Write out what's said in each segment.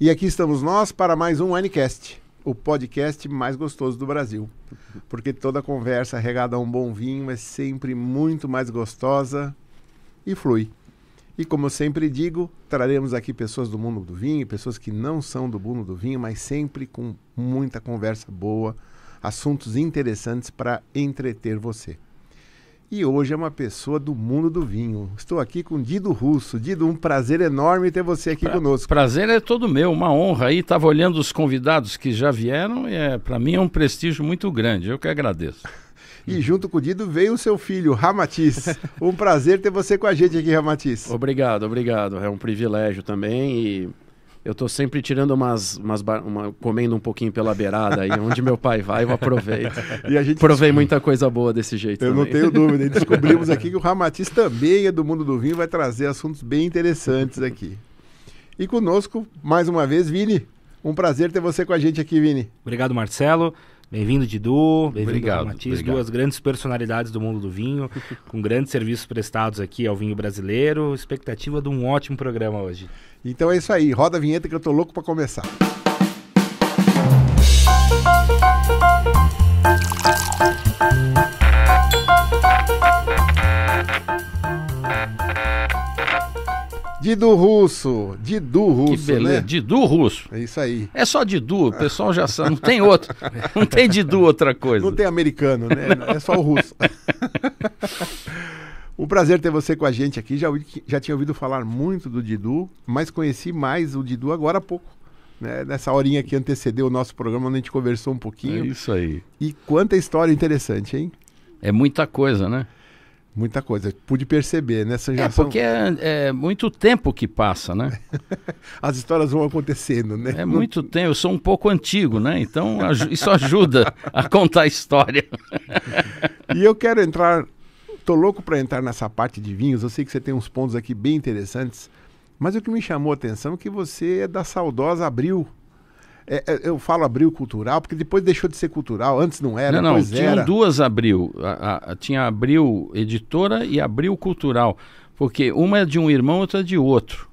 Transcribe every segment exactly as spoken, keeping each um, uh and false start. E aqui estamos nós para mais um Winecast, o podcast mais gostoso do Brasil. Porque toda conversa regada a um bom vinho é sempre muito mais gostosa e flui. E como eu sempre digo, traremos aqui pessoas do mundo do vinho, pessoas que não são do mundo do vinho, mas sempre com muita conversa boa, assuntos interessantes para entreter você. E hoje é uma pessoa do mundo do vinho. Estou aqui com Dido Russo. Dido, um prazer enorme ter você aqui pra, conosco. Prazer é todo meu, uma honra. Aí estava olhando os convidados que já vieram e é, para mim é um prestígio muito grande. Eu que agradeço. E junto com o Dido veio o seu filho, Ramatiz. Um prazer ter você com a gente aqui, Ramatiz. Obrigado, obrigado. É um privilégio também e eu estou sempre tirando umas, umas uma, comendo um pouquinho pela beirada aí, onde meu pai vai, eu aproveito. E a gente provei muita coisa boa desse jeito. Eu também. Não tenho dúvida. E descobrimos aqui que o Ramatiz também é do mundo do vinho, vai trazer assuntos bem interessantes aqui. E conosco, mais uma vez, Vini. Um prazer ter você com a gente aqui, Vini. Obrigado, Marcelo. Bem-vindo, Didu. Bem-vindo, Ramatiz. Duas grandes personalidades do mundo do vinho, com grandes serviços prestados aqui ao vinho brasileiro. Expectativa de um ótimo programa hoje. Então é isso aí. Roda a vinheta que eu tô louco para começar. Dido Russo, Dido Russo, que beleza, né? Dido Russo. É isso aí. É só Didu, o pessoal já sabe, não tem outro, não tem Didu outra coisa. Não tem americano, né? Não. É só o russo. Um prazer ter você com a gente aqui, já, já tinha ouvido falar muito do Didu, mas conheci mais o Didu agora há pouco, né? Nessa horinha que antecedeu o nosso programa, onde a gente conversou um pouquinho. É isso aí. E quanta história interessante, hein? É muita coisa, né? Muita coisa, pude perceber, né? Essa geração... É, porque é, é muito tempo que passa, né? As histórias vão acontecendo, né? É muito tempo, eu sou um pouco antigo, né? Então aj- isso ajuda a contar a história. E eu quero entrar, tô louco para entrar nessa parte de vinhos, eu sei que você tem uns pontos aqui bem interessantes, mas o que me chamou a atenção é que você é da saudosa Abril. É, eu falo Abril Cultural, porque depois deixou de ser cultural, antes não era, não, depois não, tinham era. Duas Abril, a, a, tinha Abril Editora e Abril Cultural, porque uma é de um irmão, outra é de outro.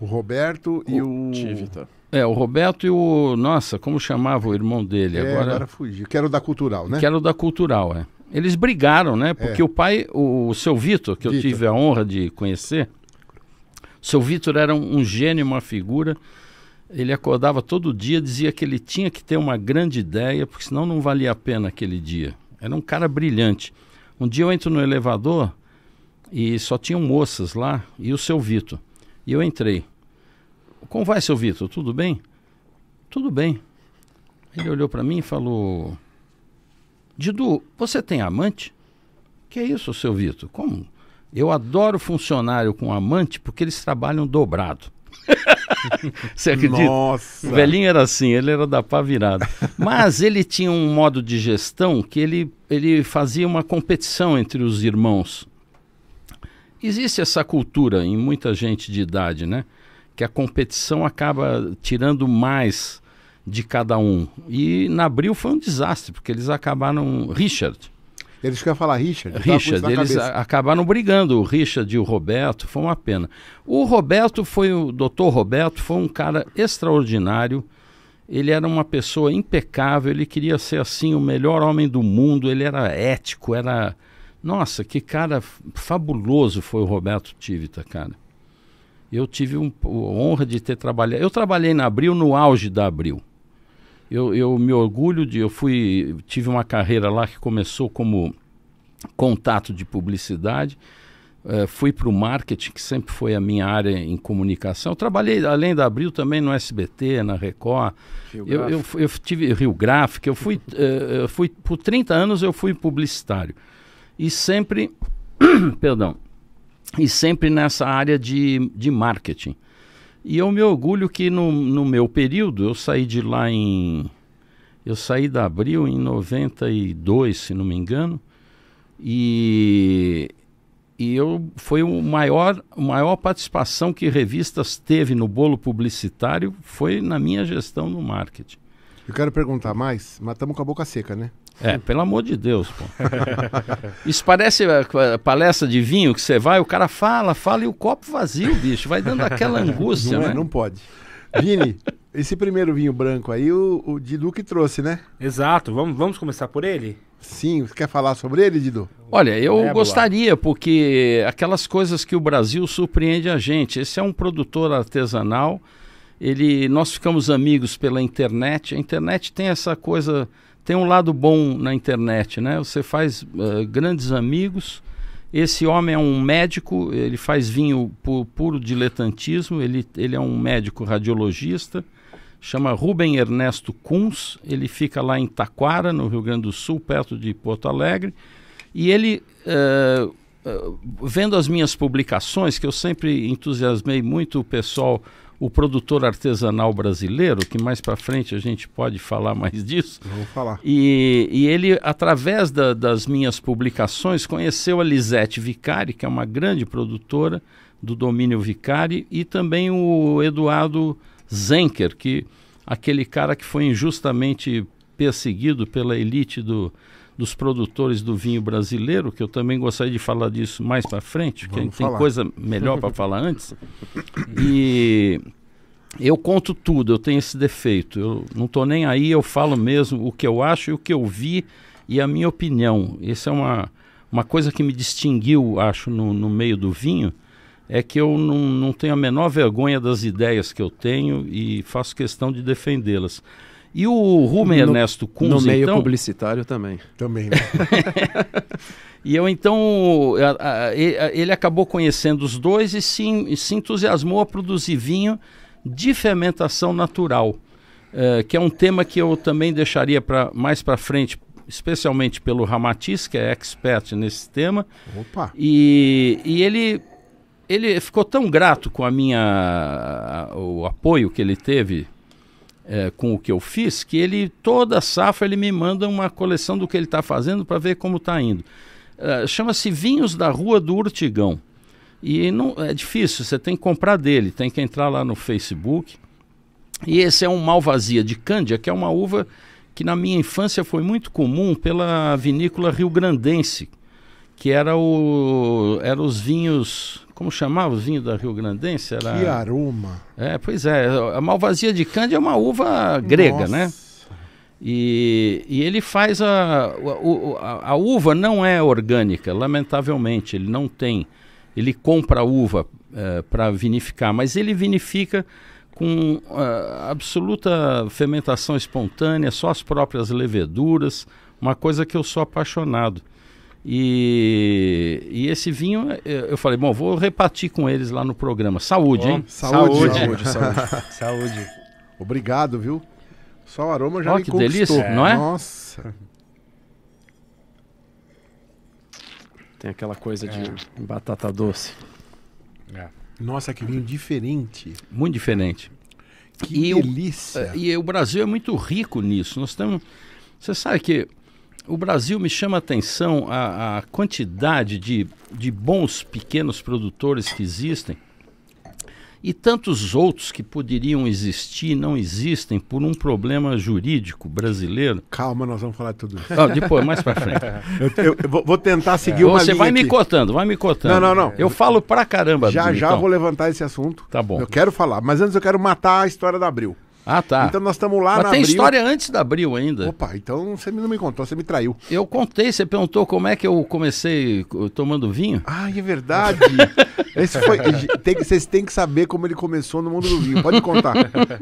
O Roberto o, e o... Tivita. É, o Roberto e o... Nossa, como chamava o irmão dele? É, agora, agora fugiu, que era o da Cultural, né? Que era o da Cultural, é. Eles brigaram, né? Porque é. o pai, o, o seu Vitor, que Vitor. eu tive a honra de conhecer, o seu Vitor era um, um gênio, uma figura... Ele acordava todo dia, dizia que ele tinha que ter uma grande ideia, porque senão não valia a pena aquele dia. Era um cara brilhante. Um dia eu entro no elevador e só tinham moças lá e o seu Vitor. E eu entrei. Como vai, seu Vitor? Tudo bem? Tudo bem. Ele olhou para mim e falou... Didu, você tem amante? Que é isso, seu Vitor? Como? Eu adoro funcionário com amante porque eles trabalham dobrado. Você acredita? Nossa. O velhinho era assim, ele era da pá virada. Mas ele tinha um modo de gestão que ele, ele fazia uma competição entre os irmãos. Existe essa cultura em muita gente de idade, né? Que a competição acaba tirando mais de cada um. E na Abril foi um desastre, porque eles acabaram... Richard. Eles queriam falar Richard? Richard, eles a, acabaram brigando, o Richard e o Roberto, foi uma pena. O Roberto foi, o doutor Roberto foi um cara extraordinário, ele era uma pessoa impecável, ele queria ser assim o melhor homem do mundo, ele era ético, era... Nossa, que cara fabuloso foi o Roberto Tivita, cara. Eu tive um, a honra de ter trabalhado, eu trabalhei na Abril, no auge da Abril. Eu, eu me orgulho de, eu fui, tive uma carreira lá que começou como contato de publicidade, uh, fui para o marketing, que sempre foi a minha área em comunicação. Eu trabalhei, além da Abril, também no S B T, na Record, eu, eu, eu tive Rio Gráfico, eu fui, uh, eu fui, por trinta anos eu fui publicitário. E sempre, perdão, e sempre nessa área de, de marketing. E eu me orgulho que no, no meu período, eu saí de lá em... Eu saí da Abril em noventa e dois, se não me engano, e, e eu, foi o maior, a maior participação que revistas teve no bolo publicitário foi na minha gestão no marketing. Eu quero perguntar mais, mas estamos com a boca seca, né? É, pelo amor de Deus, pô. Isso parece a, a palestra de vinho que você vai, o cara fala, fala e o copo vazio, bicho. Vai dando aquela angústia, não é, né? Não pode. Vini, Esse primeiro vinho branco aí, o, o Didu que trouxe, né? Exato. Vamos, vamos começar por ele? Sim. Você quer falar sobre ele, Didu? Olha, eu é, gostaria, porque aquelas coisas que o Brasil surpreende a gente. Esse é um produtor artesanal. Ele, nós ficamos amigos pela internet. A internet tem essa coisa... Tem um lado bom na internet, né? Você faz uh, grandes amigos. Esse homem é um médico, ele faz vinho por puro diletantismo, ele, ele é um médico radiologista, chama Rubem Ernesto Kunz, ele fica lá em Taquara, no Rio Grande do Sul, perto de Porto Alegre, e ele, uh, uh, vendo as minhas publicações, que eu sempre entusiasmei muito o pessoal, o produtor artesanal brasileiro, que mais para frente a gente pode falar mais disso. Vamos falar. E, e ele, através da, das minhas publicações, conheceu a Lisete Vicari, que é uma grande produtora do domínio Vicari, e também o Eduardo Zenker, que aquele cara que foi injustamente perseguido pela elite do, dos produtores do vinho brasileiro, que eu também gostaria de falar disso mais para frente, porque tem coisa melhor para falar antes. E eu conto tudo, eu tenho esse defeito, eu não estou nem aí, eu falo mesmo o que eu acho e o que eu vi e a minha opinião. Essa é uma, uma coisa que me distinguiu, acho, no, no meio do vinho, é que eu não, não tenho a menor vergonha das ideias que eu tenho e faço questão de defendê-las. E o Rubem Ernesto Kunz, no meio então, publicitário também. Também, né? E eu, então, a, a, ele acabou conhecendo os dois e se, se entusiasmou a produzir vinho de fermentação natural, uh, que é um tema que eu também deixaria pra, mais para frente, especialmente pelo Ramatiz, que é expert nesse tema. Opa! E, e ele... Ele ficou tão grato com a minha, a, o apoio que ele teve é, com o que eu fiz, que ele, toda safra, ele me manda uma coleção do que ele está fazendo para ver como está indo. Uh, chama-se Vinhos da Rua do Urtigão. E não, é difícil, você tem que comprar dele, tem que entrar lá no Facebook. E esse é um Malvasia de Cândia, que é uma uva que na minha infância foi muito comum pela vinícola rio-grandense, que era, o, era os vinhos... Como chamava o vinho da Rio Grandense? Era... Que aroma! É, pois é, a Malvasia de Cândia é uma uva grega, Nossa. Né? E, e ele faz a, a, a uva não é orgânica, lamentavelmente, ele não tem. Ele compra a uva é, para vinificar, mas ele vinifica com a, absoluta fermentação espontânea, só as próprias leveduras, uma coisa que eu sou apaixonado. E, e esse vinho, eu falei, bom, vou repartir com eles lá no programa. Saúde, hein? Saúde, saúde, saúde. Saúde. Obrigado, viu? Só o aroma já oh, me que conquistou. Delícia, é, não é? Nossa. Tem aquela coisa é. de batata doce. É. Nossa, que vinho diferente. Muito diferente. Que e delícia. O, e o Brasil é muito rico nisso. Nós temos, você sabe que... O Brasil me chama a atenção a, a quantidade de, de bons pequenos produtores que existem e tantos outros que poderiam existir não existem por um problema jurídico brasileiro. Calma, nós vamos falar tudo isso. Não, depois, mais para frente. eu, eu, eu vou tentar seguir é. uma Você linha vai aqui. me cotando, vai me cotando. Não, não, não. Eu falo pra caramba. Já, Bruno, já então. vou levantar esse assunto. Tá bom. Eu quero falar, mas antes eu quero matar a história da Abril. Ah, tá. Então nós estamos lá Mas na tem Abril. História antes da Abril ainda. Opa, então você não me contou, você me traiu. Eu contei, você perguntou como é que eu comecei tomando vinho. Ah, é verdade. Esse foi, tem, vocês têm que saber como ele começou no mundo do vinho, pode contar.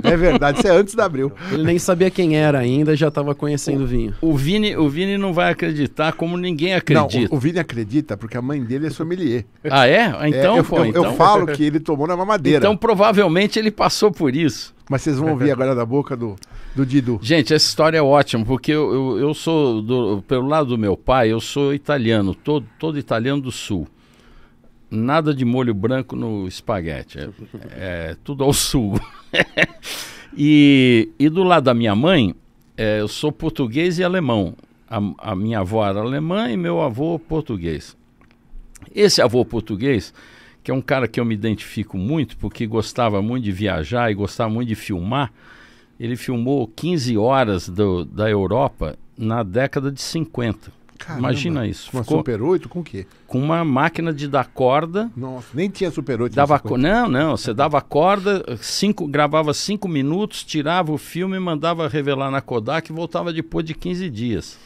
É verdade, isso é antes da Abril. Ele nem sabia quem era ainda, já estava conhecendo o vinho. O Vini, o Vini não vai acreditar como ninguém acredita. Não, o, o Vini acredita porque a mãe dele é sommelier. Ah, é? Então, é, eu, pô, eu, então. Eu falo que ele tomou na mamadeira. Então provavelmente ele passou por isso. Mas vocês vão ouvir agora da boca do, do Didu. Gente, essa história é ótima, porque eu, eu, eu sou, do, pelo lado do meu pai, eu sou italiano, todo, todo italiano do sul. Nada de molho branco no espaguete, é, é tudo ao sul. e, e do lado da minha mãe, é, eu sou português e alemão. A, a minha avó era alemã e meu avô português. Esse avô português... que é um cara que eu me identifico muito, porque gostava muito de viajar e gostava muito de filmar. Ele filmou quinze horas do, da Europa na década de cinquenta. Caramba, imagina isso. Uma ficou Super oito com o quê? Com uma máquina de dar corda. Nossa, nem tinha Super oito. Dava co... Não, não, você dava corda, cinco, gravava cinco minutos, tirava o filme, mandava revelar na Kodak e voltava depois de quinze dias.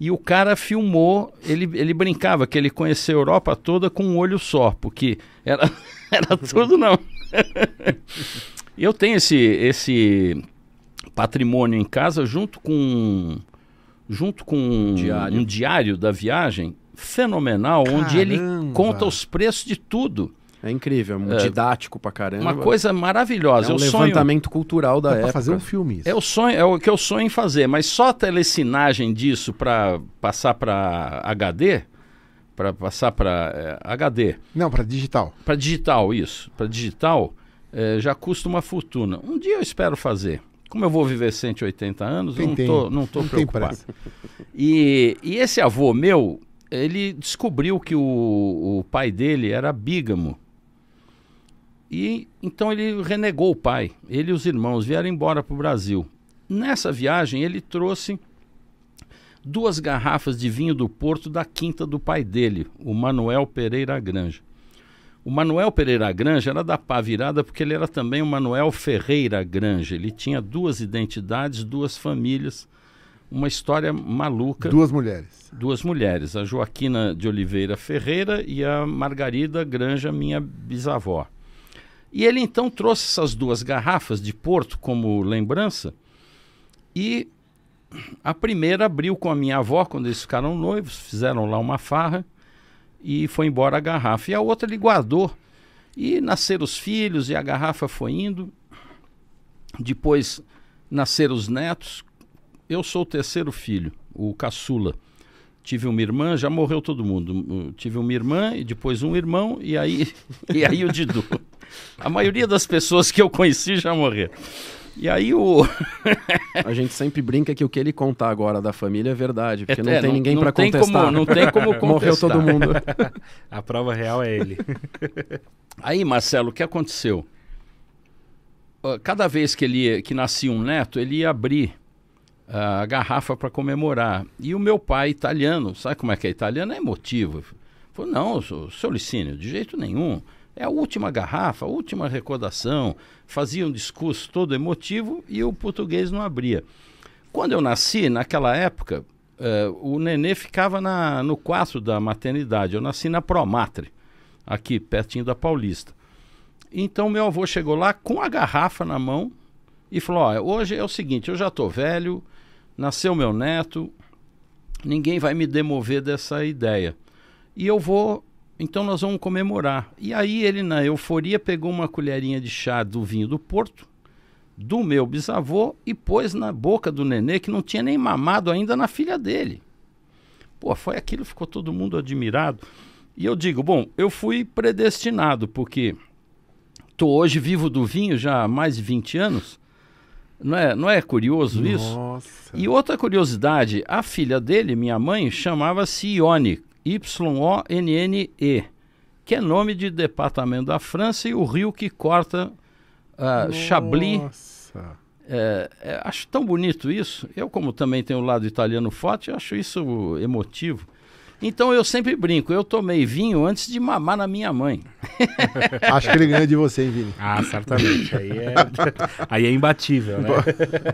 E o cara filmou, ele, ele brincava que ele conhecia a Europa toda com um olho só, porque era, era tudo não. Eu tenho esse, esse patrimônio em casa junto com... junto com um diário. um diário da viagem fenomenal. Caramba. Onde ele conta os preços de tudo. É incrível, é, didático pra caramba. Uma coisa maravilhosa. É um eu levantamento sonho... cultural da é época. Pra fazer um filme isso. É o, sonho, é o que eu sonho em fazer, mas só a telecinagem disso pra passar pra H D, pra passar pra é, H D. Não, pra digital. Pra digital, isso. Pra digital é, já custa uma fortuna. Um dia eu espero fazer. Como eu vou viver cento e oitenta anos, tem, eu não estou não tô não preocupado. E, e esse avô meu, ele descobriu que o, o pai dele era bígamo. E então ele renegou o pai. Ele e os irmãos vieram embora para o Brasil. Nessa viagem, ele trouxe duas garrafas de vinho do Porto da quinta do pai dele, o Manuel Pereira Granja. O Manuel Pereira Granja era da pá virada porque ele era também o Manuel Ferreira Granja. Ele tinha duas identidades, duas famílias, uma história maluca. Duas mulheres. Duas mulheres, a Joaquina de Oliveira Ferreira e a Margarida Granja, minha bisavó. E ele então trouxe essas duas garrafas de Porto como lembrança e a primeira abriu com a minha avó quando eles ficaram noivos, fizeram lá uma farra. E foi embora a garrafa. E a outra ele guardou. E nasceram os filhos e a garrafa foi indo. Depois nasceram os netos. Eu sou o terceiro filho, o caçula. Tive uma irmã, já morreu todo mundo. Tive uma irmã e depois um irmão e aí, e aí o Didu. A maioria das pessoas que eu conheci já morreram. E aí o... A gente sempre brinca que o que ele contar agora da família é verdade, porque é, não é, tem não, ninguém para contestar. Como, não tem como contestar. Morreu todo mundo. A prova real é ele. Aí, Marcelo, o que aconteceu? Cada vez que, ele ia, que nascia um neto, ele ia abrir a garrafa para comemorar. E o meu pai, italiano, sabe como é que é italiano? É emotivo. Falou, não, seu Licínio, de jeito nenhum. É a última garrafa, a última recordação. Fazia um discurso todo emotivo e o português não abria. Quando eu nasci, naquela época, uh, o nenê ficava na, no quarto da maternidade. Eu nasci na Promatre, aqui pertinho da Paulista. Então meu avô chegou lá com a garrafa na mão e falou, ó, hoje é o seguinte, eu já estou velho, nasceu meu neto, ninguém vai me demover dessa ideia. E eu vou... Então nós vamos comemorar. E aí ele, na euforia, pegou uma colherinha de chá do vinho do Porto, do meu bisavô, e pôs na boca do nenê, que não tinha nem mamado ainda na filha dele. Pô, foi aquilo, ficou todo mundo admirado. E eu digo, bom, eu fui predestinado, porque estou hoje vivo do vinho já há mais de vinte anos. Não é, não é curioso isso? Nossa. E outra curiosidade, a filha dele, minha mãe, chamava-se Ione. Y O N N E, que é nome de departamento da França e o rio que corta uh, Chablis. É, é, acho tão bonito isso. Eu, como também tenho o lado italiano forte, acho isso emotivo. Então eu sempre brinco, eu tomei vinho antes de mamar na minha mãe. Acho que ele ganha de você, hein, Vini? Ah, certamente. Aí é, aí é imbatível, né?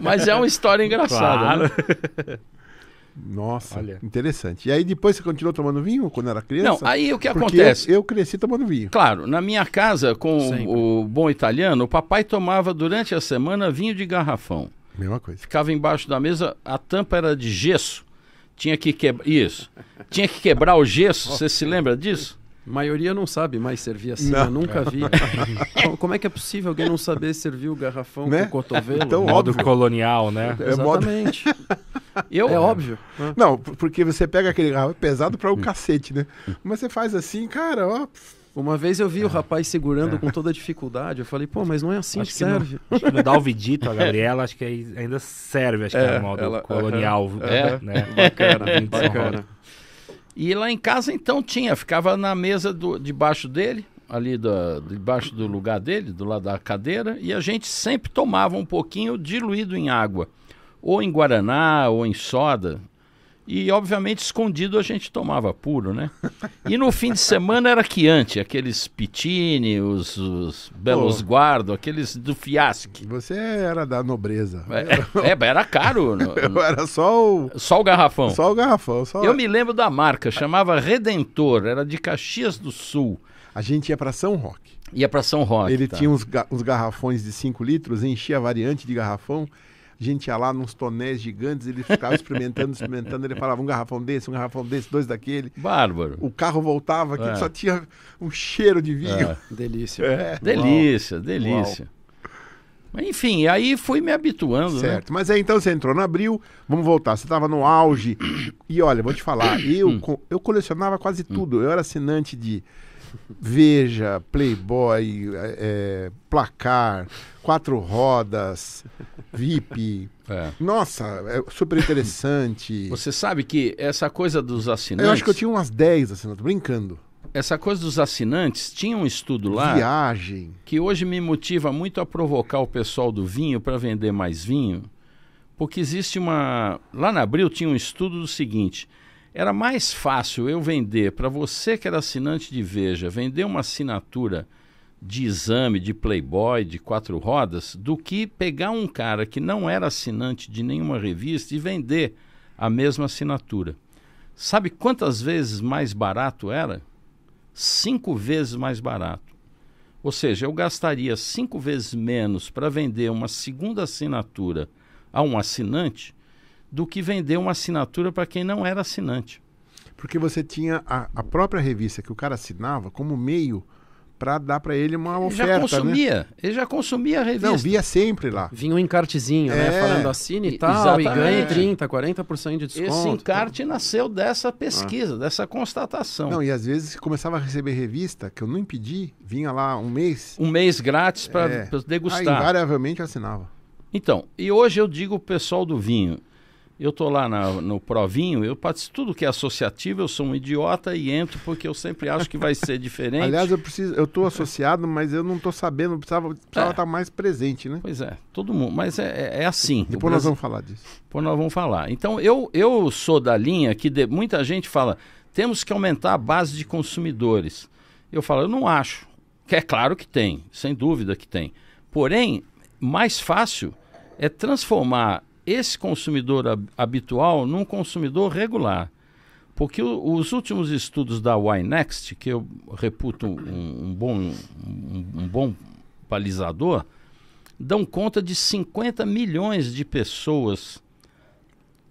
Mas é uma história engraçada, claro, né? Nossa, olha, interessante. E aí depois você continuou tomando vinho quando era criança? Não, aí o que Porque acontece? Eu, eu cresci tomando vinho. Claro, na minha casa, com o, o bom italiano, o papai tomava durante a semana vinho de garrafão. Mesma coisa. Ficava embaixo da mesa, a tampa era de gesso. Tinha que quebrar... Isso. Tinha que quebrar o gesso, você se lembra disso? A maioria não sabe mais servir assim, não. Eu nunca vi. Como é que é possível alguém não saber servir o garrafão, né, com o cotovelo? Então, modo óbvio. Colonial, né? É, exatamente. Eu, é óbvio. Né? Não, porque você pega aquele garrafão pesado para o cacete, né? Mas você faz assim, cara, ó... Uma vez eu vi é. o rapaz segurando é. com toda dificuldade, eu falei, pô, mas não é assim acho que serve. Que não, acho que dá o vidito a Gabriela, acho que ainda serve, acho é, que é o modo ela, colonial. Uh-huh. É, né? Bacana, bacana. E lá em casa, então, tinha, ficava na mesa do, debaixo dele, ali da, debaixo do lugar dele, do lado da cadeira, e a gente sempre tomava um pouquinho diluído em água, ou em guaraná, ou em soda. E, obviamente, escondido a gente tomava puro, né? E no fim de semana era Chianti, aqueles Pitini, os, os Belos oh. Guardo, aqueles do Fiaschi. Você era da nobreza. É, era, era caro. No, no... Era só o... Só o garrafão. Só o garrafão. Só... Eu me lembro da marca, chamava Redentor, era de Caxias do Sul. A gente ia para São Roque. Ia para São Roque. Ele tá. tinha uns, ga uns garrafões de cinco litros, enchia a variante de garrafão. A gente ia lá nos tonéis gigantes, ele ficava experimentando, experimentando, ele falava um garrafão desse, um garrafão desse, dois daquele. Bárbaro. O carro voltava aqui, é. só tinha um cheiro de vinho. É. Delícia. É. Delícia, Uau. delícia. Uau. Enfim, aí fui me habituando. Certo, né? Mas aí então você entrou no Abril, vamos voltar, você estava no auge. E olha, vou te falar, eu, hum. co eu colecionava quase tudo, hum. eu era assinante de... Veja, Playboy, é, Placar, Quatro Rodas, V I P. É. Nossa, é super interessante. Você sabe que essa coisa dos assinantes... Eu acho que eu tinha umas dez assinantes, brincando. Essa coisa dos assinantes, tinha um estudo lá... Viagem. Que hoje me motiva muito a provocar o pessoal do vinho para vender mais vinho. Porque existe uma... Lá na Abril tinha um estudo do seguinte... Era mais fácil eu vender para você que era assinante de Veja, vender uma assinatura de Exame, de Playboy, de Quatro Rodas, do que pegar um cara que não era assinante de nenhuma revista e vender a mesma assinatura. Sabe quantas vezes mais barato era? Cinco vezes mais barato. Ou seja, eu gastaria cinco vezes menos para vender uma segunda assinatura a um assinante do que vender uma assinatura para quem não era assinante. Porque você tinha a, a própria revista que o cara assinava como meio para dar para ele uma ele oferta. Já consumia, né? Ele já consumia a revista. Não, via sempre lá. Vinha um encartezinho, é, né? Falando assine e tal, exatamente. E ganha trinta, quarenta por cento de desconto. Esse encarte tá. nasceu dessa pesquisa, ah. dessa constatação. Não, e às vezes começava a receber revista, que eu não impedi, vinha lá um mês. Um mês grátis para é. degustar. Aí, invariavelmente eu assinava. Então, e hoje eu digo o pessoal do vinho, eu estou lá na, no Provinho, eu participo tudo que é associativo, eu sou um idiota e entro porque eu sempre acho que vai ser diferente. Aliás, eu preciso, eu estou associado, mas eu não estou sabendo, precisava estar é. tá mais presente, né? Pois é, todo mundo, mas é, é assim. Depois nós vamos falar disso. Depois nós vamos falar. Então, eu, eu sou da linha que de, muita gente fala, temos que aumentar a base de consumidores. Eu falo, eu não acho, que é claro que tem, sem dúvida que tem. Porém, mais fácil é transformar esse consumidor habitual num consumidor regular. Porque o, os últimos estudos da Winext, que eu reputo um, um, bom, um, um bom balizador, dão conta de cinquenta milhões de pessoas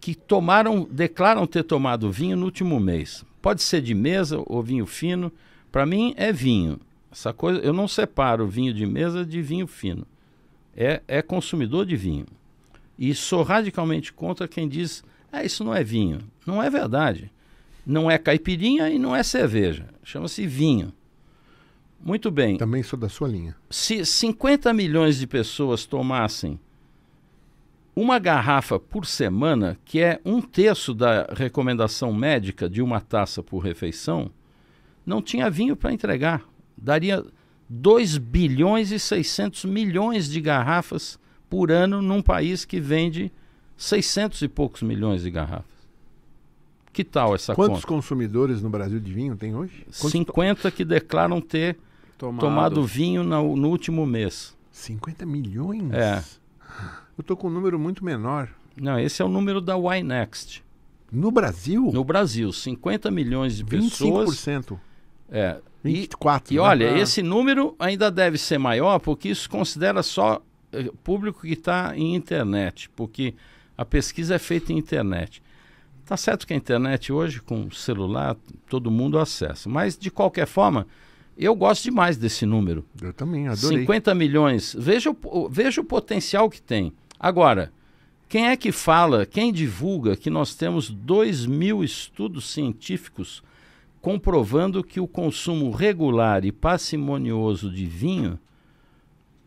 que tomaram, declaram ter tomado vinho no último mês. Pode ser de mesa ou vinho fino. Para mim é vinho. Essa coisa, eu não separo vinho de mesa de vinho fino. É, é consumidor de vinho. E sou radicalmente contra quem diz, ah, isso não é vinho. Não é verdade. Não é caipirinha e não é cerveja. Chama-se vinho. Muito bem. Também sou da sua linha. Se cinquenta milhões de pessoas tomassem uma garrafa por semana, que é um terço da recomendação médica de uma taça por refeição, não tinha vinho para entregar. Daria dois bilhões e seiscentos milhões de garrafas por ano num país que vende seiscentos e poucos milhões de garrafas. Que tal essa Quantos conta? Quantos consumidores no Brasil de vinho tem hoje? Quantos cinquenta que declaram ter tomado, tomado vinho no, no último mês. cinquenta milhões? É. Eu tô com um número muito menor. Não, esse é o número da Winext. No Brasil? No Brasil, cinquenta milhões de pessoas. vinte e cinco por cento. É. vinte e quatro por cento. E, e olha, ah. esse número ainda deve ser maior porque isso considera só público que está em internet, porque a pesquisa é feita em internet. Tá certo que a internet hoje, com celular, todo mundo acessa. Mas, de qualquer forma, eu gosto demais desse número. Eu também, adorei. cinquenta milhões. Veja o, veja o potencial que tem. Agora, quem é que fala, quem divulga que nós temos dois mil estudos científicos comprovando que o consumo regular e parcimonioso de vinho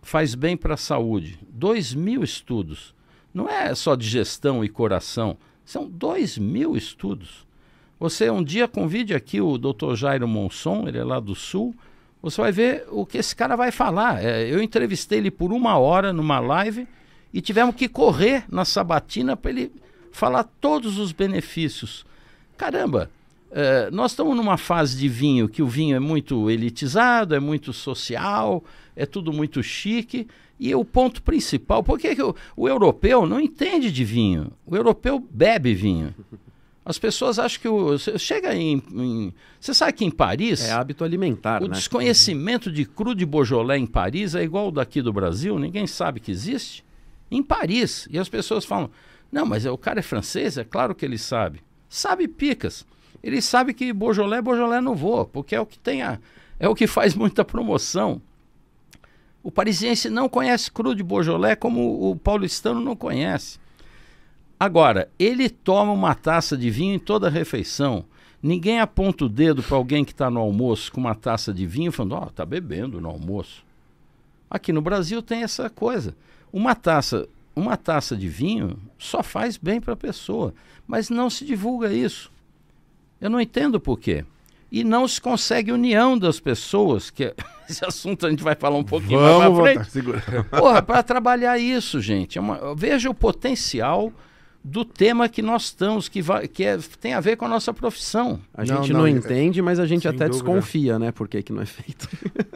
faz bem para a saúde. Dois mil estudos. Não é só digestão e coração. São dois mil estudos. Você um dia convide aqui o doutor Jairo Monson, ele é lá do Sul, você vai ver o que esse cara vai falar. É, eu entrevistei ele por uma hora numa live e tivemos que correr na sabatina para ele falar todos os benefícios. Caramba, uh, nós estamos numa fase de vinho que o vinho é muito elitizado, é muito social, é tudo muito chique. E o ponto principal, por que o, o europeu não entende de vinho? O europeu bebe vinho. As pessoas acham que... O, chega em, em... Você sabe que em Paris... É hábito alimentar, o né? desconhecimento de cru de Beaujolais em Paris é igual ao daqui do Brasil. Ninguém sabe que existe. Em Paris. E as pessoas falam... Não, mas o cara é francês, é claro que ele sabe. Sabe picas. Ele sabe que Beaujolais, Beaujolais não voa. Porque é o que tem a... É o que faz muita promoção. O parisiense não conhece cru de Beaujolais como o paulistano não conhece. Agora, ele toma uma taça de vinho em toda a refeição. Ninguém aponta o dedo para alguém que está no almoço com uma taça de vinho falando, ó, oh, tá bebendo no almoço. Aqui no Brasil tem essa coisa. Uma taça, uma taça de vinho só faz bem para a pessoa, mas não se divulga isso. Eu não entendo por quê. E não se consegue união das pessoas, que é... esse assunto a gente vai falar um pouquinho Vamos mais pra frente. Voltar, segura. Porra, para trabalhar isso, gente. É uma... Veja o potencial do tema que nós estamos, que, vai... que é... tem a ver com a nossa profissão. A não, gente não, não entende, mas a gente Sem até dúvida. desconfia, né? Por que que não é feito.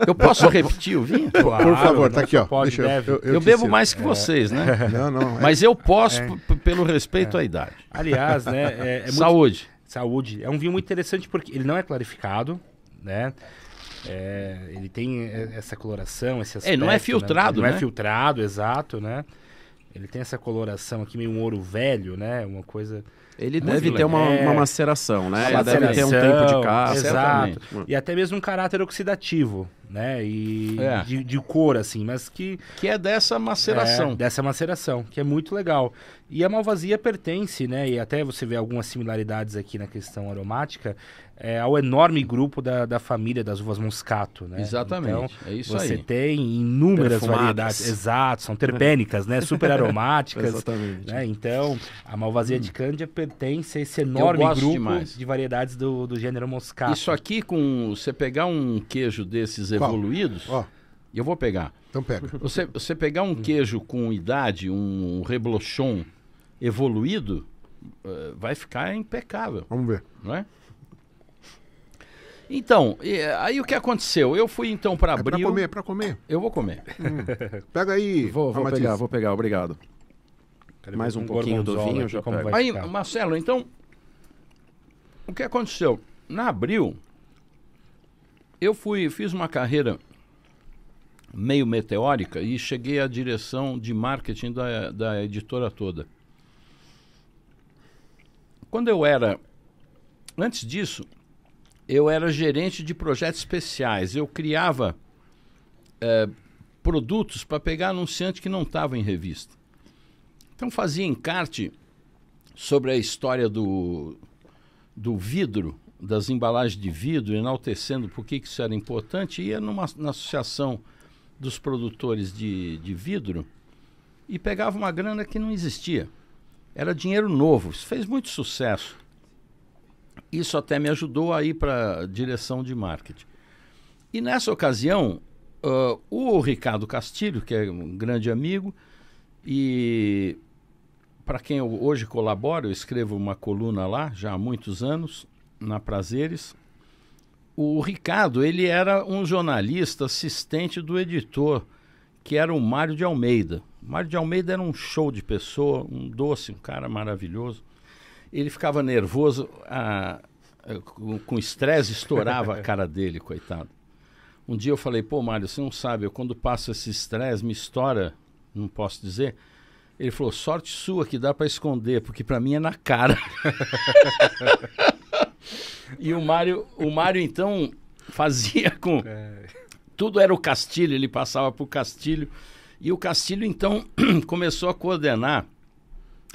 Eu posso repetir o vinho? Claro, por favor, tá aqui, ó. Pode, Deixa eu, eu, eu, eu bebo mais que é... vocês, né? Não, não. É... Mas eu posso, é... pelo respeito é... à idade. Aliás, né? É, é muito... Saúde. Saúde. É um vinho muito interessante porque ele não é clarificado, né? É, ele tem essa coloração, esse aspecto... Ele não é filtrado, né? Ele não é filtrado, exato, né? Ele tem essa coloração aqui, meio um ouro velho, né? Uma coisa... Ele deve ter uma, uma maceração, né? Ele deve ter um tempo de casa. Exato. E até mesmo um caráter oxidativo, né? E é. de, de cor, assim, mas que... Que é dessa maceração. É, dessa maceração, que é muito legal. E a malvasia pertence, né? E até você vê algumas similaridades aqui na questão aromática, é, ao enorme grupo da, da família das uvas moscato, né? Exatamente, então, é isso você aí. Você tem inúmeras Perfumadas. variedades. Exato, são terpênicas, né? Super aromáticas. Exatamente. Né? Então, a malvasia hum. de Cândia pertence a esse enorme grupo demais. de variedades do, do gênero moscato. Isso aqui, com você pegar um queijo desses evoluídos, oh. eu vou pegar. Então pega. Você, você pegar um queijo com idade, um reblochon evoluído, uh, vai ficar impecável. Vamos ver. Não é? Então, e, aí o que aconteceu? Eu fui então para Abril... É para comer, é para comer. Eu vou comer. Hum. Pega aí. Vou, vou pegar, vou pegar, obrigado. Quero Mais um, um pouquinho do vinho. Já como vai aí, ficar. Marcelo, então, o que aconteceu? Na Abril, eu fui, fiz uma carreira meio meteórica e cheguei à direção de marketing da, da editora toda. Quando eu era... Antes disso... Eu era gerente de projetos especiais. Eu criava é, produtos para pegar anunciante que não estava em revista. Então fazia encarte sobre a história do, do vidro, das embalagens de vidro, enaltecendo por que isso era importante. Ia numa, na associação dos produtores de, de vidro e pegava uma grana que não existia. Era dinheiro novo. Isso fez muito sucesso. Isso até me ajudou a ir para a direção de marketing. E nessa ocasião, uh, o Ricardo Castilho, que é um grande amigo, e para quem eu hoje colaboro, eu escrevo uma coluna lá, já há muitos anos, na Prazeres. O Ricardo, ele era um jornalista assistente do editor, que era o Mário de Almeida. O Mário de Almeida era um show de pessoa, um doce, um cara maravilhoso. Ele ficava nervoso, ah, com estresse, estourava a cara dele, coitado. Um dia eu falei, pô, Mário, você não sabe, eu quando passo esse estresse, me estoura, não posso dizer. Ele falou, sorte sua que dá para esconder, porque para mim é na cara. E o Mário, o Mário, então, fazia com... Tudo era o Castilho, ele passava para o Castilho. E o Castilho, então, começou a coordenar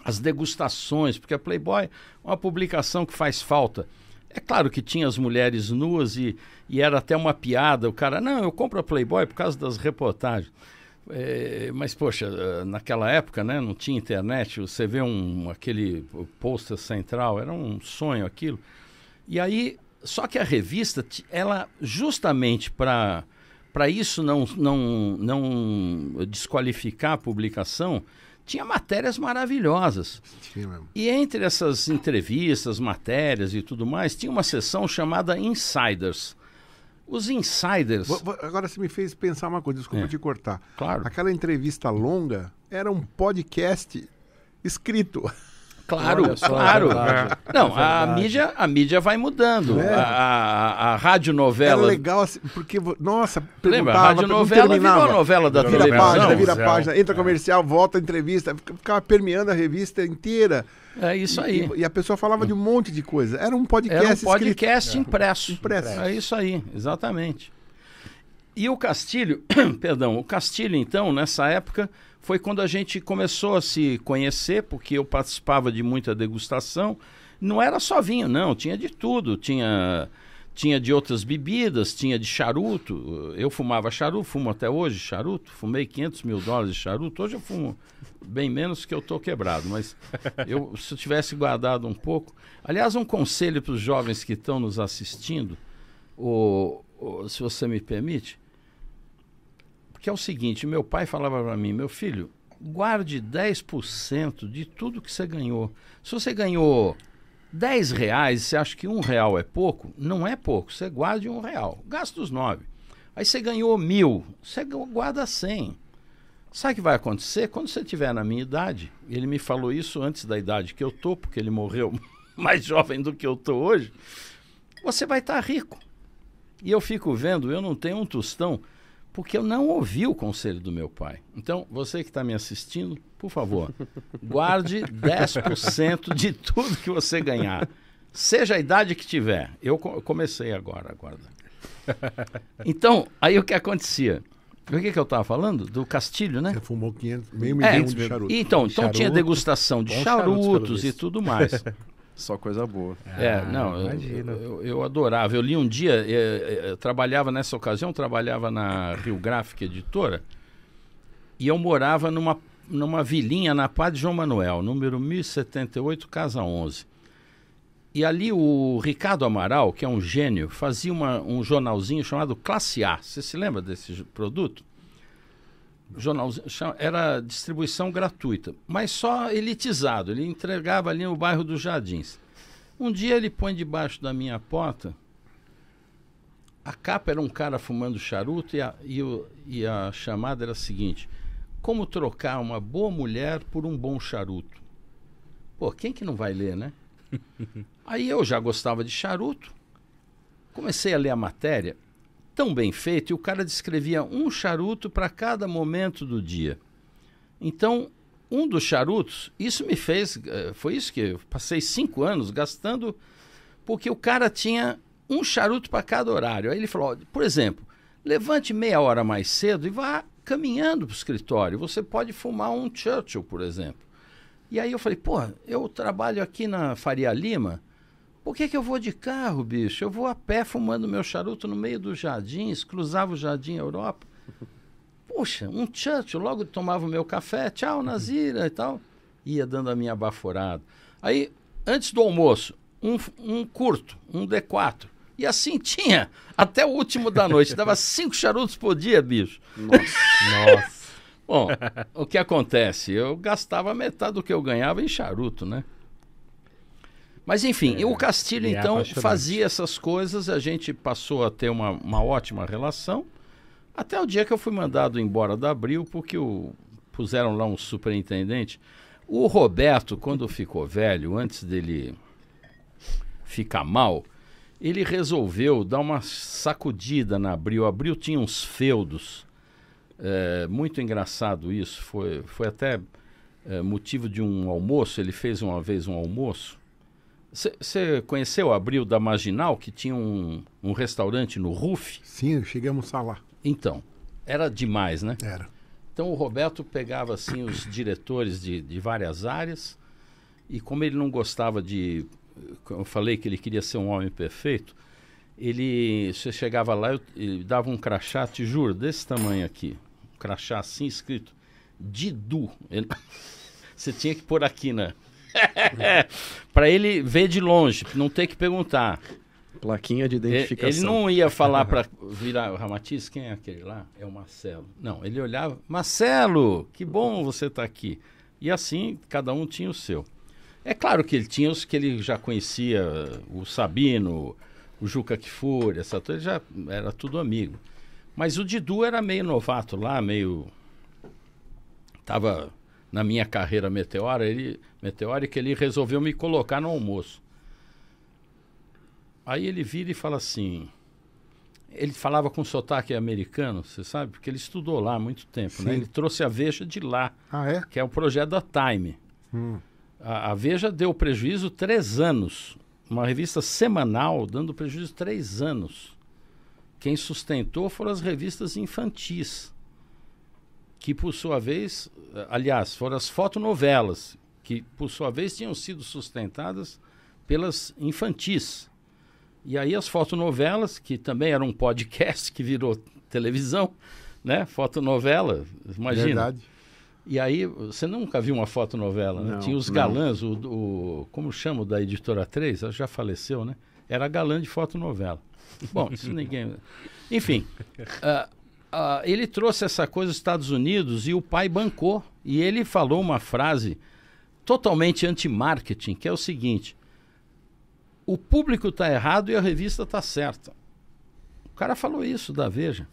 as degustações, porque a Playboy é uma publicação que faz falta. É claro que tinha as mulheres nuas e, e era até uma piada. O cara, não, eu compro a Playboy por causa das reportagens. É, mas, poxa, naquela época, né, não tinha internet, você vê um, aquele pôster central, era um sonho aquilo. E aí, só que a revista, ela justamente para para isso não, não, não desqualificar a publicação, tinha matérias maravilhosas. Sim, mesmo. E entre essas entrevistas, matérias e tudo mais, tinha uma sessão chamada Insiders. Os Insiders... Agora você me fez pensar uma coisa, desculpa é. te cortar. Claro. Aquela entrevista longa era um podcast escrito. Claro, só, claro. É Não, é a, mídia, a mídia vai mudando. É. A, a, a radionovela... Era legal, assim, porque... Nossa, lembra? A radionovela virou a novela da vira televisão. Página, vira a página, entra comercial, volta a entrevista. Ficava permeando a revista inteira. É isso aí. E, e a pessoa falava de um monte de coisa. Era um podcast Era um podcast escrito. Impresso. Impresso. impresso. É isso aí, exatamente. E o Castilho... perdão, o Castilho, então, nessa época... Foi quando a gente começou a se conhecer, porque eu participava de muita degustação. Não era só vinho, não. Tinha de tudo. Tinha, tinha de outras bebidas, tinha de charuto. Eu fumava charuto, fumo até hoje charuto. Fumei quinhentos mil dólares de charuto. Hoje eu fumo bem menos que eu tô quebrado. Mas eu, se eu tivesse guardado um pouco... Aliás, um conselho para os jovens que estão nos assistindo, ou, ou, se você me permite... Que é o seguinte, meu pai falava para mim, meu filho, guarde dez por cento de tudo que você ganhou. Se você ganhou dez reais e você acha que um real é pouco, não é pouco, você guarde um real, gasta os nove. Aí você ganhou mil, você guarda cem. Sabe o que vai acontecer? Quando você estiver na minha idade, ele me falou isso antes da idade que eu tô, porque ele morreu mais jovem do que eu tô hoje, você vai estar rico. E eu fico vendo, eu não tenho um tostão, porque eu não ouvi o conselho do meu pai. Então, você que está me assistindo, por favor, guarde dez por cento de tudo que você ganhar. Seja a idade que tiver. Eu comecei agora, guarda. Então, aí o que acontecia? O que, que eu estava falando? Do Castilho, né? Você fumou quinhentos, meio milhão de charutos. Então, então tinha degustação de charutos e tudo mais. Só coisa boa. Ah, é, não, imagina. Eu, eu, eu adorava. Eu li um dia, eu, eu trabalhava nessa ocasião, trabalhava na Rio Gráfica Editora, e eu morava numa, numa vilinha na Padre João Manuel, número mil e setenta e oito, casa onze. E ali o Ricardo Amaral, que é um gênio, fazia uma, um jornalzinho chamado Classe A. Você se lembra desse produto? Jornalzinho, era distribuição gratuita, mas só elitizado. Ele entregava ali no bairro dos Jardins. Um dia ele põe debaixo da minha porta, a capa era um cara fumando charuto e a, e o, e a chamada era a seguinte: como trocar uma boa mulher por um bom charuto. Pô, quem que não vai ler, né? Aí eu já gostava de charuto, comecei a ler a matéria, tão bem feito, e o cara descrevia um charuto para cada momento do dia. Então, um dos charutos, isso me fez, foi isso que eu passei cinco anos gastando, porque o cara tinha um charuto para cada horário. Aí ele falou, por exemplo, levante meia hora mais cedo e vá caminhando para o escritório, você pode fumar um Churchill, por exemplo. E aí eu falei, pô, eu trabalho aqui na Faria Lima, por que que eu vou de carro, bicho? Eu vou a pé fumando meu charuto no meio dos jardins, cruzava o Jardim Europa. Poxa, um Churchill, logo tomava o meu café, tchau, Nazira e tal. Ia dando a minha abaforada. Aí, antes do almoço, um, um curto, um D quatro. E assim tinha, até o último da noite. Dava cinco charutos por dia, bicho. Nossa, nossa. Bom, o que acontece? Eu gastava metade do que eu ganhava em charuto, né? Mas enfim, é, o Castilho então fazia essas coisas, a gente passou a ter uma, uma ótima relação, até o dia que eu fui mandado embora da Abril, porque o, puseram lá um superintendente. O Roberto, quando ficou velho, antes dele ficar mal, ele resolveu dar uma sacudida na Abril. A Abril tinha uns feudos, é, muito engraçado isso, foi, foi até é, motivo de um almoço, ele fez uma vez um almoço. Você conheceu a Abril da Marginal, que tinha um, um restaurante no Ruf? Sim, chegamos a lá. Então, era demais, né? Era. Então o Roberto pegava assim os diretores de, de várias áreas e como ele não gostava de... Eu falei que ele queria ser um homem perfeito, ele, você chegava lá eu, ele dava um crachá, te juro, desse tamanho aqui. Um crachá assim escrito, Didu. Você tinha que pôr aqui, né? Para ele ver de longe, não ter que perguntar. Plaquinha de identificação. Ele não ia falar para virar o Ramatiz, quem é aquele lá? É o Marcelo. Não, ele olhava, Marcelo, que bom você tá aqui. E assim, cada um tinha o seu. É claro que ele tinha os que ele já conhecia, o Sabino, o Juca Kfouri, essa ele já era tudo amigo. Mas o Didu era meio novato lá, meio... Estava na minha carreira meteórica, ele, meteórica, ele resolveu me colocar no almoço. Aí ele vira e fala assim... Ele falava com sotaque americano, você sabe? Porque ele estudou lá há muito tempo, né? Ele trouxe a Veja de lá, ah, é? que é o projeto da Time. Hum. A, a Veja deu prejuízo três anos. Uma revista semanal dando prejuízo três anos. Quem sustentou foram as revistas infantis, que por sua vez, aliás, foram as fotonovelas, que por sua vez tinham sido sustentadas pelas infantis. E aí as fotonovelas, que também era um podcast que virou televisão, né? Fotonovela, imagina. Verdade. E aí, você nunca viu uma fotonovela, né? Não, tinha os galãs, o, o, como chama da Editora três, ela já faleceu, né? Era galã de fotonovela. Bom, isso ninguém... Enfim, uh, uh, ele trouxe essa coisa dos Estados Unidos e o pai bancou. E ele falou uma frase totalmente anti-marketing, que é o seguinte... O público está errado e a revista está certa. O cara falou isso da Veja.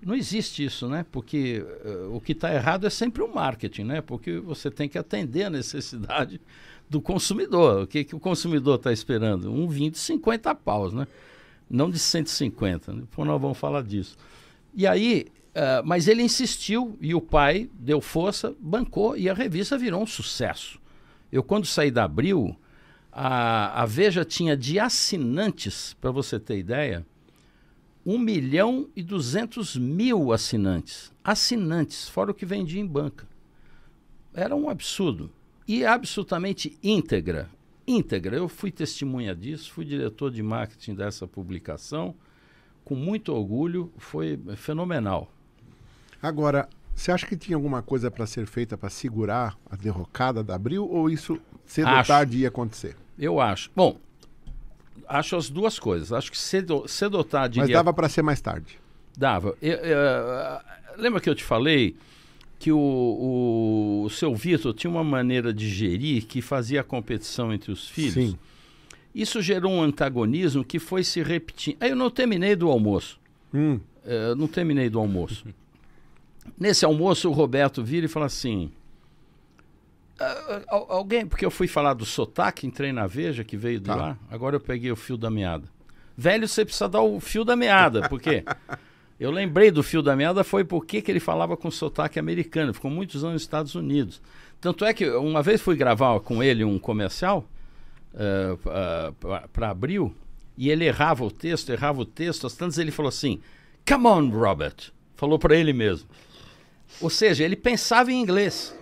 Não existe isso, né? Porque uh, o que está errado é sempre o marketing, né? Porque você tem que atender a necessidade do consumidor. O que, que o consumidor está esperando? Um vinho de cinquenta paus, né? Não de cento e cinquenta. Depois nós vamos falar disso. E aí, uh, mas ele insistiu e o pai deu força, bancou e a revista virou um sucesso. Eu, quando saí da Abril... A, a Veja tinha de assinantes, para você ter ideia, um milhão e duzentos mil assinantes. Assinantes, fora o que vendia em banca. Era um absurdo. E absolutamente íntegra. Íntegra. Eu fui testemunha disso, fui diretor de marketing dessa publicação. Com muito orgulho, foi fenomenal. Agora, você acha que tinha alguma coisa para ser feita para segurar a derrocada da Abril ou isso... Cedo ou tarde ia acontecer. Eu acho. Bom, acho as duas coisas. Acho que cedo, cedo ou tarde... Mas ia... dava para ser mais tarde. Dava. Eu, eu, eu, lembra que eu te falei que o, o, o seu Vitor tinha uma maneira de gerir que fazia a competição entre os filhos? Sim. Isso gerou um antagonismo que foi se repetindo. Aí eu não terminei do almoço. Hum. Eu não terminei do almoço. Nesse almoço o Roberto vira e fala assim... Al- alguém, porque eu fui falar do sotaque, entrei na Veja, que veio de tá. lá, agora eu peguei o fio da meada. Velho, você precisa dar o fio da meada, porque eu lembrei do fio da meada, foi porque que ele falava com sotaque americano, ficou muitos anos nos Estados Unidos. Tanto é que uma vez fui gravar com ele um comercial, uh, uh, para Abril, e ele errava o texto, errava o texto, às tantas ele falou assim, come on, Robert, falou para ele mesmo. Ou seja, ele pensava em inglês.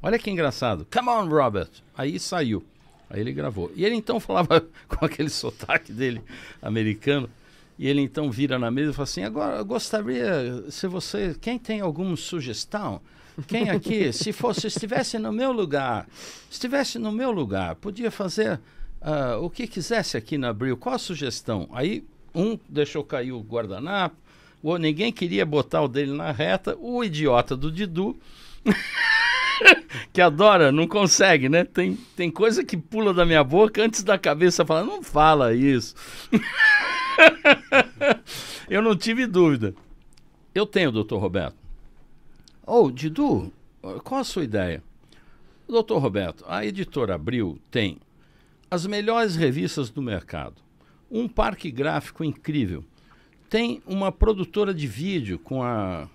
Olha que engraçado. Come on, Robert. Aí saiu. Aí ele gravou. E ele então falava com aquele sotaque dele americano. E ele então vira na mesa e fala assim, agora eu gostaria, se você, quem tem alguma sugestão? Quem aqui, se fosse, estivesse no meu lugar, estivesse no meu lugar, podia fazer uh, o que quisesse aqui na Abril. Qual a sugestão? Aí um deixou cair o guardanapo, ou ninguém queria botar o dele na reta, o idiota do Didu... que adora, não consegue, né? Tem, tem coisa que pula da minha boca antes da cabeça falar, não fala isso. Eu não tive dúvida. Eu tenho, doutor Roberto. Ô, oh, Didu, qual a sua ideia? Doutor Roberto, a editora Abril tem as melhores revistas do mercado, um parque gráfico incrível, tem uma produtora de vídeo com a...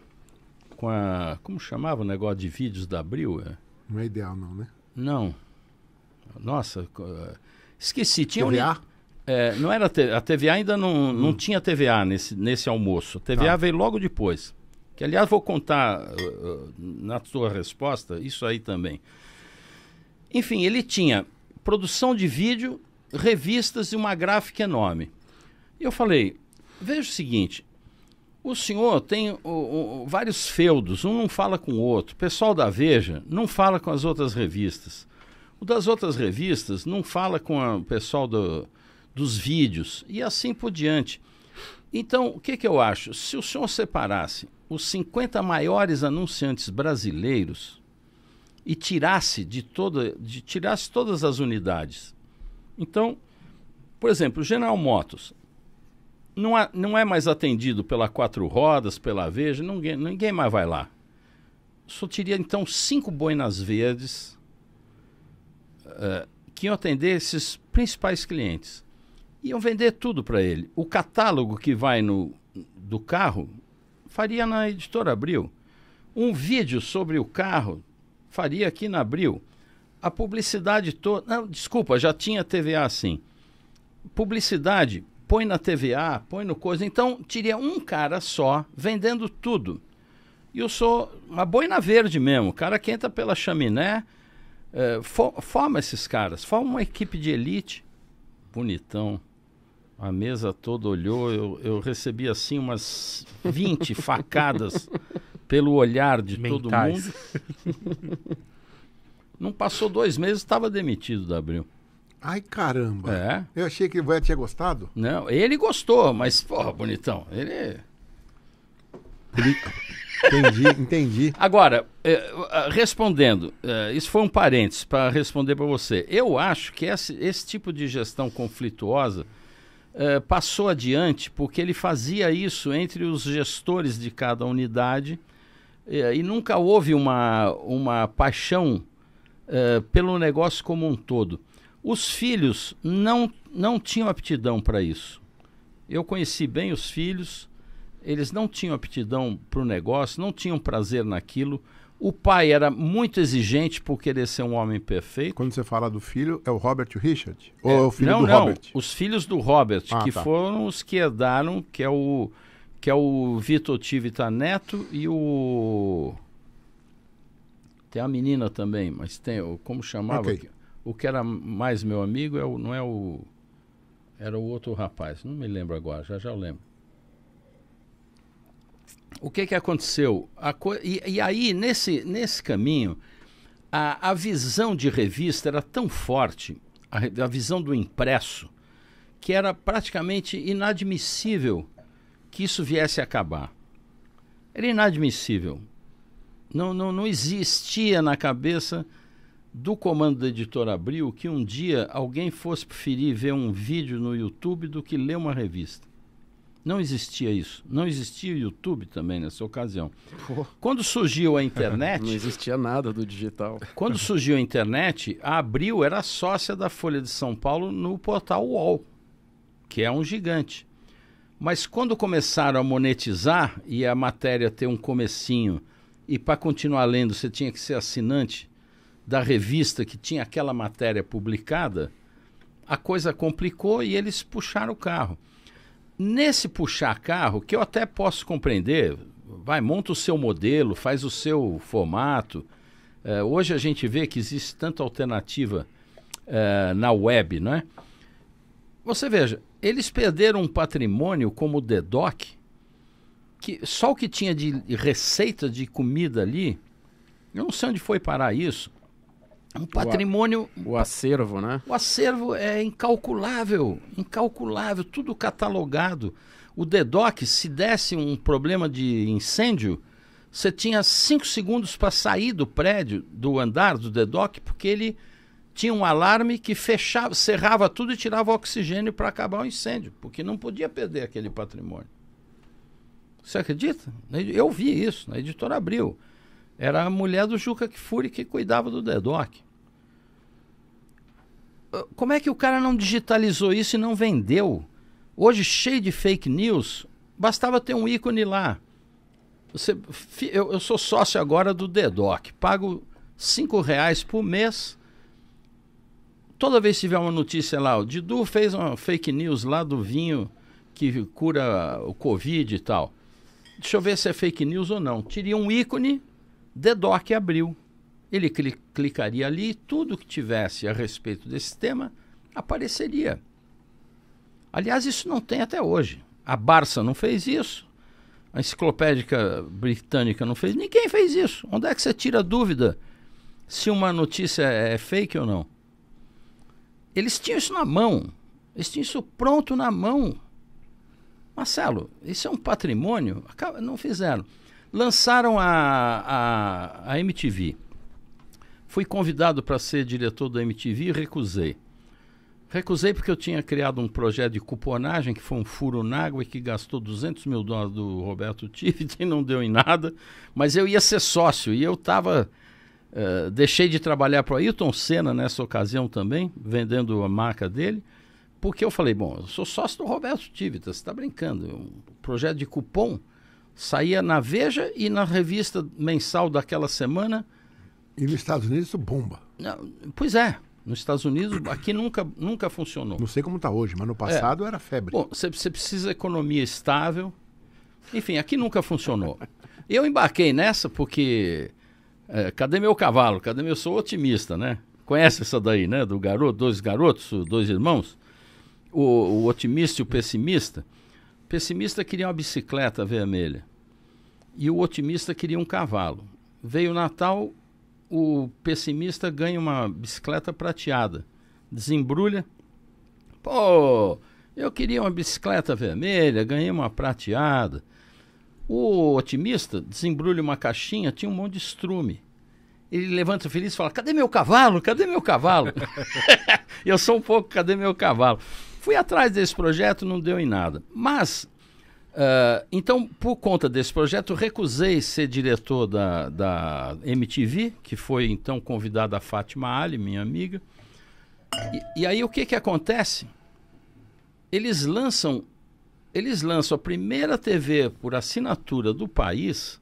com a... Como chamava o negócio de vídeos da Abril? É? Não é Ideal, não, né? Não. Nossa, esqueci. Tinha T V A? Um, é, não era... Te, a T V A ainda não, hum. não tinha T V A nesse, nesse almoço. A T V A tá. veio logo depois. Que, aliás, vou contar uh, na sua resposta isso aí também. Enfim, ele tinha produção de vídeo, revistas e uma gráfica enorme. E eu falei, veja o seguinte... O senhor tem o, o, vários feudos, um não fala com o outro. O pessoal da Veja não fala com as outras revistas. O das outras revistas não fala com a, o pessoal do, dos vídeos e assim por diante. Então, o que, que eu acho? Se o senhor separasse os cinquenta maiores anunciantes brasileiros e tirasse de toda, de, tirasse todas as unidades. Então, por exemplo, o General Motors não, há, não é mais atendido pela Quatro Rodas, pela Veja, ninguém, ninguém mais vai lá. Só teria, então, cinco boinas verdes uh, que iam atender esses principais clientes. Iam vender tudo para ele. O catálogo que vai no, do carro faria na Editora Abril. Um vídeo sobre o carro faria aqui na Abril. A publicidade toda... Não, desculpa, já tinha T V A assim. Publicidade, põe na T V A, põe no coisa. Então, teria um cara só vendendo tudo. E eu sou uma boina verde mesmo. O cara que entra pela chaminé, eh, for, forma esses caras, forma uma equipe de elite. Bonitão. A mesa toda olhou. Eu, eu recebi assim umas vinte facadas pelo olhar de mentais. Todo mundo. Não passou dois meses, estava demitido da Abril. Ai, caramba. É. Eu achei que o tinha gostado. Não, ele gostou, mas, porra, bonitão. Ele... ele... Entendi, entendi. Agora, eh, respondendo, eh, isso foi um parênteses para responder para você. Eu acho que esse, esse tipo de gestão conflituosa eh, passou adiante porque ele fazia isso entre os gestores de cada unidade eh, e nunca houve uma, uma paixão eh, pelo negócio como um todo. Os filhos não, não tinham aptidão para isso. Eu conheci bem os filhos... Eles não tinham aptidão para o negócio, não tinham prazer naquilo. O pai era muito exigente por querer ser um homem perfeito. Quando você fala do filho, é o Robert e o Richard? Ou é, é o filho não, do não, Robert? Não, os filhos do Robert, ah, que tá. foram os que herdaram, que é o, que é o Vitor Tivita Neto e o... Tem a menina também, mas tem... Como chamava? Okay. O que era mais meu amigo é o, não é o... Era o outro rapaz, não me lembro agora, já já eu lembro. O que que aconteceu? A co... e, e aí, nesse, nesse caminho, a, a visão de revista era tão forte, a, a visão do impresso, que era praticamente inadmissível que isso viesse a acabar. Era inadmissível. Não, não, não existia na cabeça do comando da Editora Abril que um dia alguém fosse preferir ver um vídeo no YouTube do que ler uma revista. Não existia isso. Não existia o YouTube também nessa ocasião. Pô. Quando surgiu a internet... Não existia nada do digital. Quando surgiu a internet, a Abril era sócia da Folha de São Paulo no portal U O L, que é um gigante. Mas quando começaram a monetizar e a matéria ter um comecinho, e para continuar lendo você tinha que ser assinante da revista que tinha aquela matéria publicada, a coisa complicou e eles puxaram o carro. Nesse puxar carro, que eu até posso compreender, vai, monta o seu modelo, faz o seu formato. É, hoje a gente vê que existe tanta alternativa é, na web, não é? Você veja, eles perderam um patrimônio como o D D O C, que só o que tinha de receita de comida ali, eu não sei onde foi parar isso. Um patrimônio... O acervo, né? O acervo é incalculável, incalculável, tudo catalogado. O D D O C, se desse um problema de incêndio, você tinha cinco segundos para sair do prédio, do andar do D D O C, porque ele tinha um alarme que fechava, cerrava tudo e tirava o oxigênio para acabar o incêndio, porque não podia perder aquele patrimônio. Você acredita? Eu vi isso, na Editora Abril. Era a mulher do Juca Kfouri que cuidava do D D O C. Como é que o cara não digitalizou isso e não vendeu? Hoje, cheio de fake news, bastava ter um ícone lá. Você, eu, eu sou sócio agora do D D O C. Pago cinco reais por mês. Toda vez que tiver uma notícia lá, o Didu fez uma fake news lá do vinho que cura o Covid e tal. Deixa eu ver se é fake news ou não. Teria um ícone... D D O C Abril. Ele cli clicaria ali e tudo que tivesse a respeito desse tema apareceria. Aliás, isso não tem até hoje. A Barça não fez isso. A Enciclopédica Britânica não fez. Ninguém fez isso. Onde é que você tira dúvida se uma notícia é fake ou não? Eles tinham isso na mão. Eles tinham isso pronto na mão. Marcelo, isso é um patrimônio? Não fizeram. Lançaram a, a, a M T V. Fui convidado para ser diretor do M T V e recusei. Recusei porque eu tinha criado um projeto de cuponagem que foi um furo na água e que gastou duzentos mil dólares do Roberto Tiviti e não deu em nada. Mas eu ia ser sócio e eu estava... Uh, deixei de trabalhar para o Ayrton Senna nessa ocasião também, vendendo a marca dele, porque eu falei, bom, eu sou sócio do Roberto Tiviti, você está brincando. Um projeto de cupom saía na Veja e na revista mensal daquela semana. E nos Estados Unidos isso bomba. Uh, pois é. Nos Estados Unidos, aqui nunca, nunca funcionou. Não sei como está hoje, mas no passado é. Era febre. Bom, você precisa de economia estável. Enfim, aqui nunca funcionou. Eu embarquei nessa porque... É, cadê meu cavalo? Cadê meu... Eu sou otimista, né? Conhece essa daí, né? Do garoto, dois garotos, dois irmãos. O, o otimista e o pessimista. O pessimista queria uma bicicleta vermelha. E o otimista queria um cavalo. Veio o Natal... O pessimista ganha uma bicicleta prateada, desembrulha. Pô, eu queria uma bicicleta vermelha, ganhei uma prateada. O otimista desembrulha uma caixinha, tinha um monte de estrume. Ele levanta feliz e fala, cadê meu cavalo? Cadê meu cavalo? Eu sou um pouco, cadê meu cavalo? Fui atrás desse projeto, não deu em nada. Mas, uh, então, por conta desse projeto, recusei ser diretor da, da M T V, que foi então convidada a Fátima Ali, minha amiga. E, e aí o que que acontece? Eles lançam, eles lançam a primeira T V por assinatura do país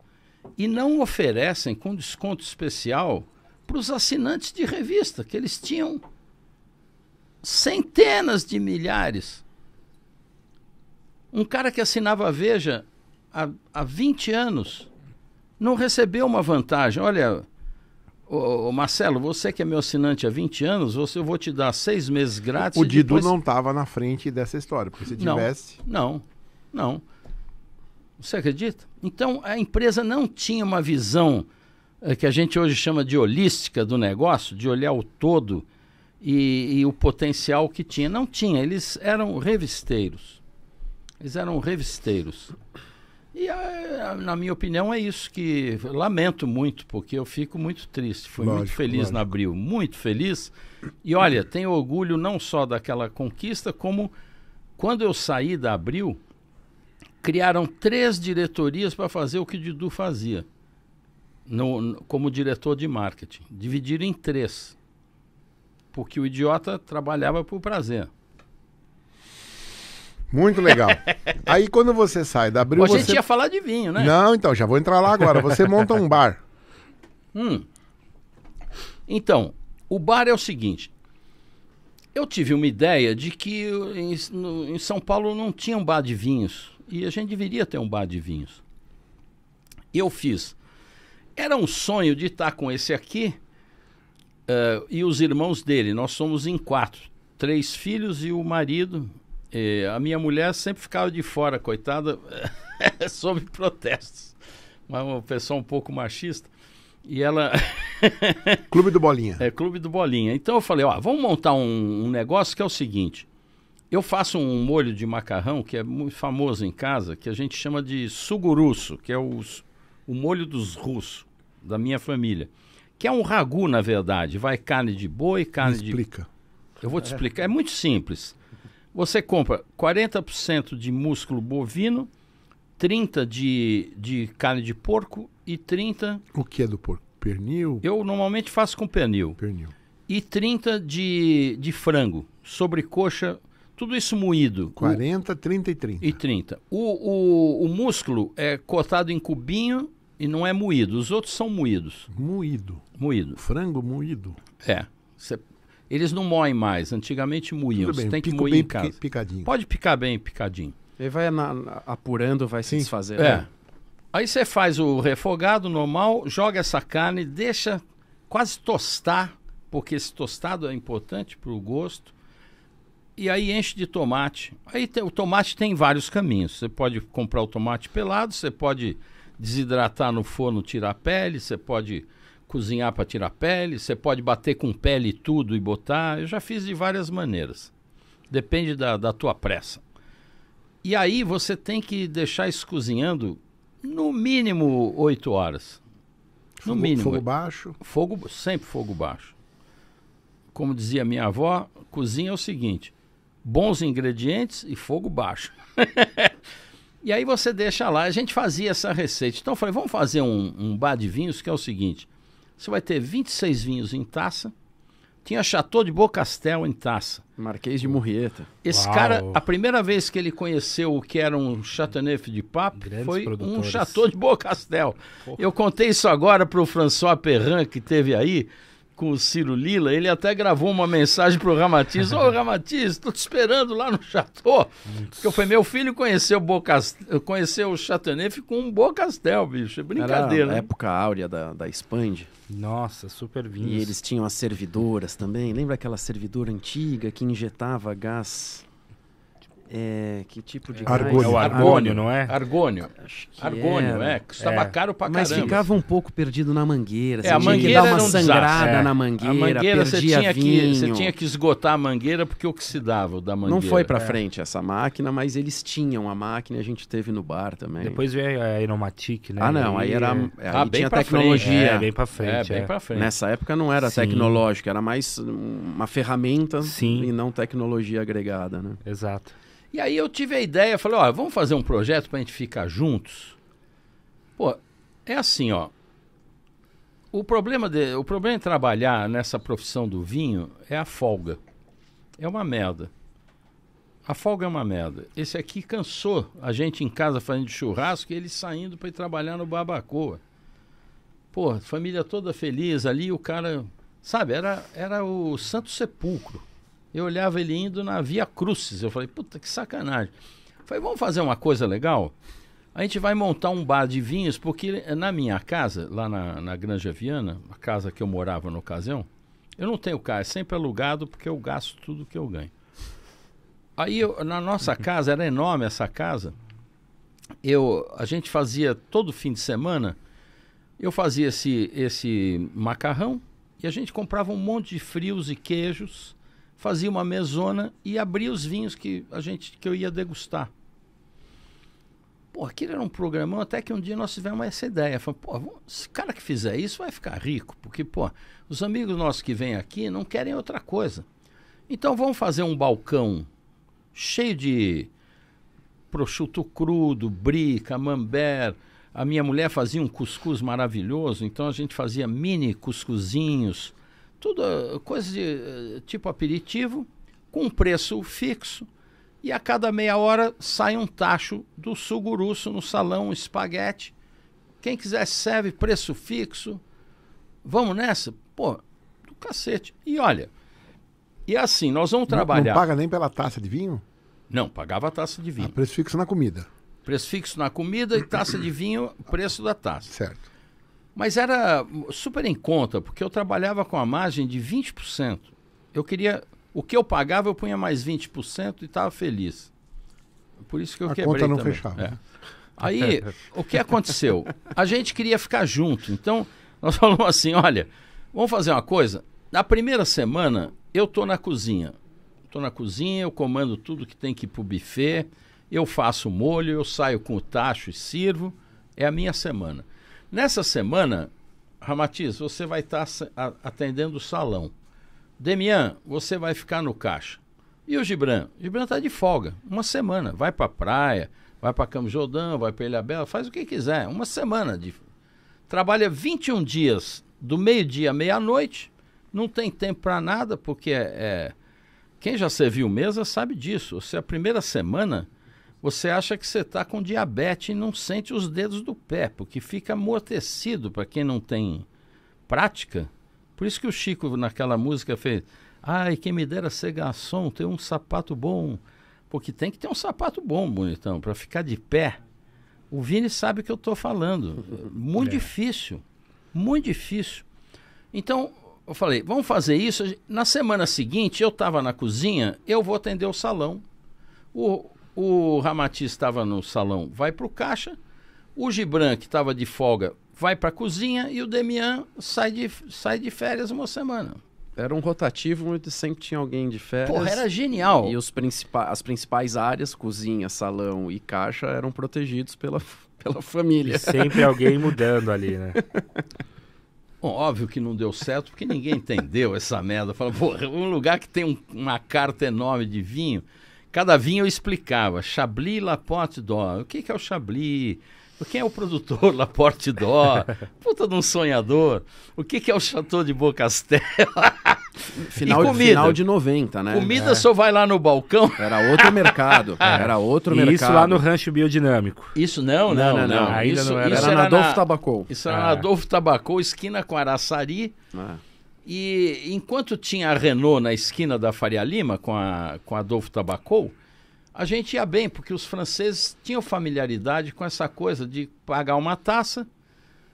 e não oferecem com desconto especial para os assinantes de revista, que eles tinham centenas de milhares. Um cara que assinava a Veja há, há vinte anos não recebeu uma vantagem. Olha, ô, ô Marcelo, você que é meu assinante há vinte anos, você, eu vou te dar seis meses grátis. O Didu depois... não estava na frente dessa história, porque se tivesse... Não, não, não. Você acredita? Então, a empresa não tinha uma visão eh, que a gente hoje chama de holística do negócio, de olhar o todo e, e o potencial que tinha. Não tinha, eles eram revisteiros. Eles eram revisteiros. E, a, a, na minha opinião, é isso que... Lamento muito, porque eu fico muito triste. Fui lógico, muito feliz lógico. Na Abril, muito feliz. E, olha, tenho orgulho não só daquela conquista, como quando eu saí da Abril, criaram três diretorias para fazer o que o Didu fazia, no, no, como diretor de marketing. Dividiram em três, porque o idiota trabalhava por prazer. Muito legal. Aí quando você sai da Abril... Você... A gente ia falar de vinho, né? Não, então, já vou entrar lá agora. Você monta um bar. Hum. Então, o bar é o seguinte. Eu tive uma ideia de que em, no, em São Paulo não tinha um bar de vinhos. E a gente deveria ter um bar de vinhos. Eu fiz. Era um sonho de estar com esse aqui uh, e os irmãos dele. Nós somos em quatro. Três filhos e o marido... E a minha mulher sempre ficava de fora, coitada, sob protestos. Mas uma pessoa um pouco machista. E ela... Clube do Bolinha. É, Clube do Bolinha. Então eu falei, ó, vamos montar um, um negócio que é o seguinte. Eu faço um molho de macarrão, que é muito famoso em casa, que a gente chama de suguruço, que é o, o molho dos russos, da minha família. Que é um ragu, na verdade. Vai carne de boi, carne de... Me explica. Eu vou te explicar. É muito simples. Você compra quarenta por cento de músculo bovino, trinta por cento de, de carne de porco e trinta por cento... O que é do porco? Pernil? Eu normalmente faço com pernil. Pernil. E trinta por cento de, de frango, sobrecoxa, tudo isso moído. quarenta, trinta e trinta. E trinta. O, o, o músculo é cortado em cubinho e não é moído. Os outros são moídos. Moído? Moído. Frango moído? É. Você... Eles não moem mais, antigamente moíam. Você tem que moer em casa. Picadinho. Pode picar bem picadinho. Ele vai na, na, apurando, vai se desfazer. É. Né? Aí você faz o refogado normal, joga essa carne, deixa quase tostar, porque esse tostado é importante para o gosto. E aí enche de tomate. Aí tem, o tomate tem vários caminhos. Você pode comprar o tomate pelado, você pode desidratar no forno, tirar a pele, você pode... cozinhar para tirar pele, você pode bater com pele e tudo e botar. Eu já fiz de várias maneiras. Depende da, da tua pressa. E aí você tem que deixar isso cozinhando no mínimo oito horas. Fogo, no mínimo. Fogo baixo? Fogo, sempre fogo baixo. Como dizia minha avó, cozinha é o seguinte, bons ingredientes e fogo baixo. E aí você deixa lá, a gente fazia essa receita. Então eu falei, vamos fazer um, um bar de vinhos que é o seguinte, você vai ter vinte e seis vinhos em taça, tinha Chateau de Beaucastel em taça. Marquês de Murrieta. Esse Uau. Cara, a primeira vez que ele conheceu o que era um Chateauneuf de Pape foi um Chateau de Beaucastel. Porra. Eu contei isso agora para o François Perrin, que teve aí, com o Ciro Lila. Ele até gravou uma mensagem para o Ramatiz. Ô, oh, Ramatiz, estou te esperando lá no Chateau. Porque eu falei, meu filho conheceu o, conheceu o Chateauneuf com um Beaucastel, bicho. É brincadeira, era a né? época áurea da, da Expand. Nossa, super vinho. E eles tinham as servidoras também. Lembra aquela servidora antiga que injetava gás? É, que tipo de argônio. Gás? É o argônio, argônio, não é? Argônio. Acho que argônio, era. É. Custava é. Caro pra caramba. Mas ficava um pouco perdido na mangueira. Você é, a tinha mangueira que dar uma sangrada é. Na mangueira, a mangueira você tinha vinho. Que você tinha que esgotar a mangueira porque oxidava o da mangueira. Não foi pra é. Frente essa máquina, mas eles tinham a máquina e a gente teve no bar também. Depois veio a Aeromatic, né? Ah, não. Aí, era, aí ah, tinha tecnologia. É, bem pra frente. É, bem pra frente. Nessa época não era Sim. tecnológico, era mais uma ferramenta Sim. e não tecnologia agregada, né? Exato. E aí eu tive a ideia, falei, ó, vamos fazer um projeto pra gente ficar juntos? Pô, é assim, ó. O problema de, o problema de trabalhar nessa profissão do vinho é a folga. É uma merda. A folga é uma merda. Esse aqui cansou a gente em casa fazendo churrasco e ele saindo pra ir trabalhar no Barbacoa. Pô, família toda feliz ali, o cara... Sabe, era, era o Santo Sepulcro. Eu olhava ele indo na Via Crucis. Eu falei, puta, que sacanagem. Eu falei, vamos fazer uma coisa legal? A gente vai montar um bar de vinhos, porque na minha casa, lá na, na Granja Viana, a casa que eu morava na ocasião, eu não tenho carro, é sempre alugado, porque eu gasto tudo que eu ganho. Aí, eu, na nossa casa, era enorme essa casa, eu, a gente fazia, todo fim de semana, eu fazia esse, esse macarrão, e a gente comprava um monte de frios e queijos, fazia uma mesona e abria os vinhos que, a gente, que eu ia degustar. Pô, aquilo era um programão, até que um dia nós tivemos essa ideia. Falei, pô, esse cara que fizer isso vai ficar rico, porque, pô, os amigos nossos que vêm aqui não querem outra coisa. Então vamos fazer um balcão cheio de prosciutto crudo, brie, camembert. A minha mulher fazia um cuscuz maravilhoso, então a gente fazia mini cuscuzinhos, tudo coisa de tipo aperitivo, com um preço fixo, e a cada meia hora sai um tacho do suguruço no salão, um espaguete. Quem quiser serve, preço fixo. Vamos nessa? Pô, do cacete. E olha, e assim, nós vamos trabalhar... Não, não paga nem pela taça de vinho? Não, pagava a taça de vinho. Ah, preço fixo na comida. Preço fixo na comida e taça de vinho, preço da taça. Certo. Mas era super em conta, porque eu trabalhava com a margem de vinte por cento. Eu queria... O que eu pagava, eu punha mais vinte por cento e estava feliz. Por isso que eu a quebrei também. A conta não fechava. É. Aí, o que aconteceu? A gente queria ficar junto. Então, nós falamos assim, olha, vamos fazer uma coisa. Na primeira semana, eu estou na cozinha. Estou na cozinha, eu comando tudo que tem que ir para o buffet. Eu faço o molho, eu saio com o tacho e sirvo. É a minha semana. Nessa semana, Ramatiz, você vai estar tá atendendo o salão. Demian, você vai ficar no caixa. E o Gibran? O Gibran está de folga. Uma semana. Vai para a praia, vai para Campos do Jordão, vai para Ilhabela, faz o que quiser. Uma semana. De... Trabalha vinte e um dias, do meio-dia à meia-noite. Não tem tempo para nada, porque é... quem já serviu mesa sabe disso. Você, a primeira semana... Você acha que você está com diabetes e não sente os dedos do pé, porque fica amortecido para quem não tem prática. Por isso que o Chico, naquela música, fez... Ai, quem me dera ser garçom, ter um sapato bom. Porque tem que ter um sapato bom, bonitão, para ficar de pé. O Vini sabe o que eu estou falando. Muito é. difícil, muito difícil. Então, eu falei, vamos fazer isso. Na semana seguinte, eu estava na cozinha, eu vou atender o salão. O... O Ramatiz estava no salão, vai para o caixa. O Gibran, que estava de folga, vai para a cozinha. E o Demian sai de, sai de férias uma semana. Era um rotativo onde sempre tinha alguém de férias. Porra, era genial. E os principais, as principais áreas, cozinha, salão e caixa, eram protegidos pela, pela família. E sempre alguém mudando ali, né? Bom, óbvio que não deu certo, porque ninguém entendeu essa merda. Fala, pô, um lugar que tem um, uma carta enorme de vinho, cada vinho eu explicava, Chablis Laporte d'Or. O que, que é o Chablis? Quem é o produtor Laporte d'Or? Puta de um sonhador. O que, que é o Chateau de Beaucastel? Final, final de noventa, né? Comida é. Só vai lá no balcão. Era outro mercado. É. Era outro e mercado. Isso lá no Rancho Biodinâmico. Isso não, não, não. não, não. não. Ainda isso, não era. Isso era na Adolfo Tabacol. Isso era é. na Adolfo Tabacol, esquina Quaraçari. É. E enquanto tinha a Renault na esquina da Faria Lima, com a, com a Adolfo Tabacol, a gente ia bem, porque os franceses tinham familiaridade com essa coisa de pagar uma taça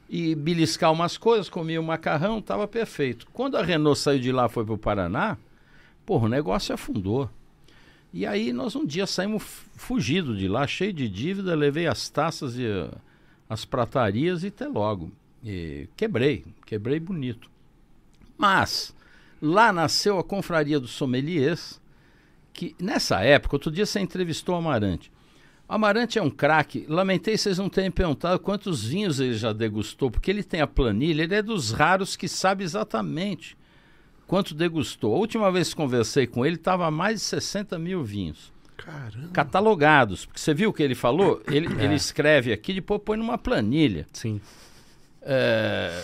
e beliscar umas coisas, comia um macarrão, estava perfeito. Quando a Renault saiu de lá, foi para o Paraná, porra, o negócio afundou. E aí nós um dia saímos fugido de lá, cheio de dívida, levei as taças e as pratarias e até logo. E quebrei, quebrei bonito. Mas lá nasceu a Confraria dos Sommeliers, que nessa época, outro dia você entrevistou o Amarante. Amarante é um craque. Lamentei vocês não terem perguntado quantos vinhos ele já degustou, porque ele tem a planilha, ele é dos raros que sabe exatamente quanto degustou. A última vez que conversei com ele, estava mais de sessenta mil vinhos. Caramba. Catalogados. Porque você viu o que ele falou? Ele, é. ele escreve aqui, depois põe numa planilha. Sim. É...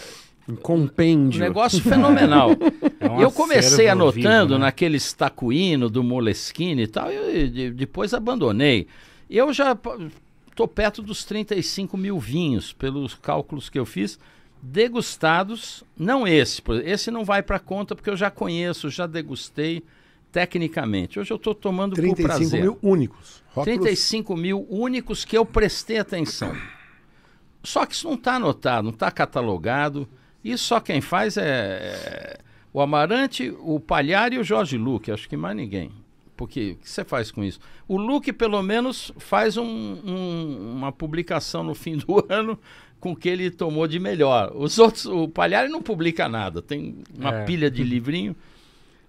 um compêndio. Um negócio fenomenal. É, eu comecei anotando vivo, né? Naqueles tacuíno do Moleskine e tal, e, e depois abandonei. Eu já estou perto dos trinta e cinco mil vinhos, pelos cálculos que eu fiz, degustados, não esse, esse não vai para conta porque eu já conheço, já degustei tecnicamente. Hoje eu estou tomando por prazer. trinta e cinco mil únicos. Rótulos. trinta e cinco mil únicos que eu prestei atenção. Só que isso não está anotado, não está catalogado, isso só quem faz é o Amarante, o Palhari e o Jorge Luque, acho que mais ninguém. Porque o que você faz com isso? O Luque, pelo menos, faz um, um, uma publicação no fim do ano com o que ele tomou de melhor. Os outros, o Palhari não publica nada, tem uma é. pilha de livrinho.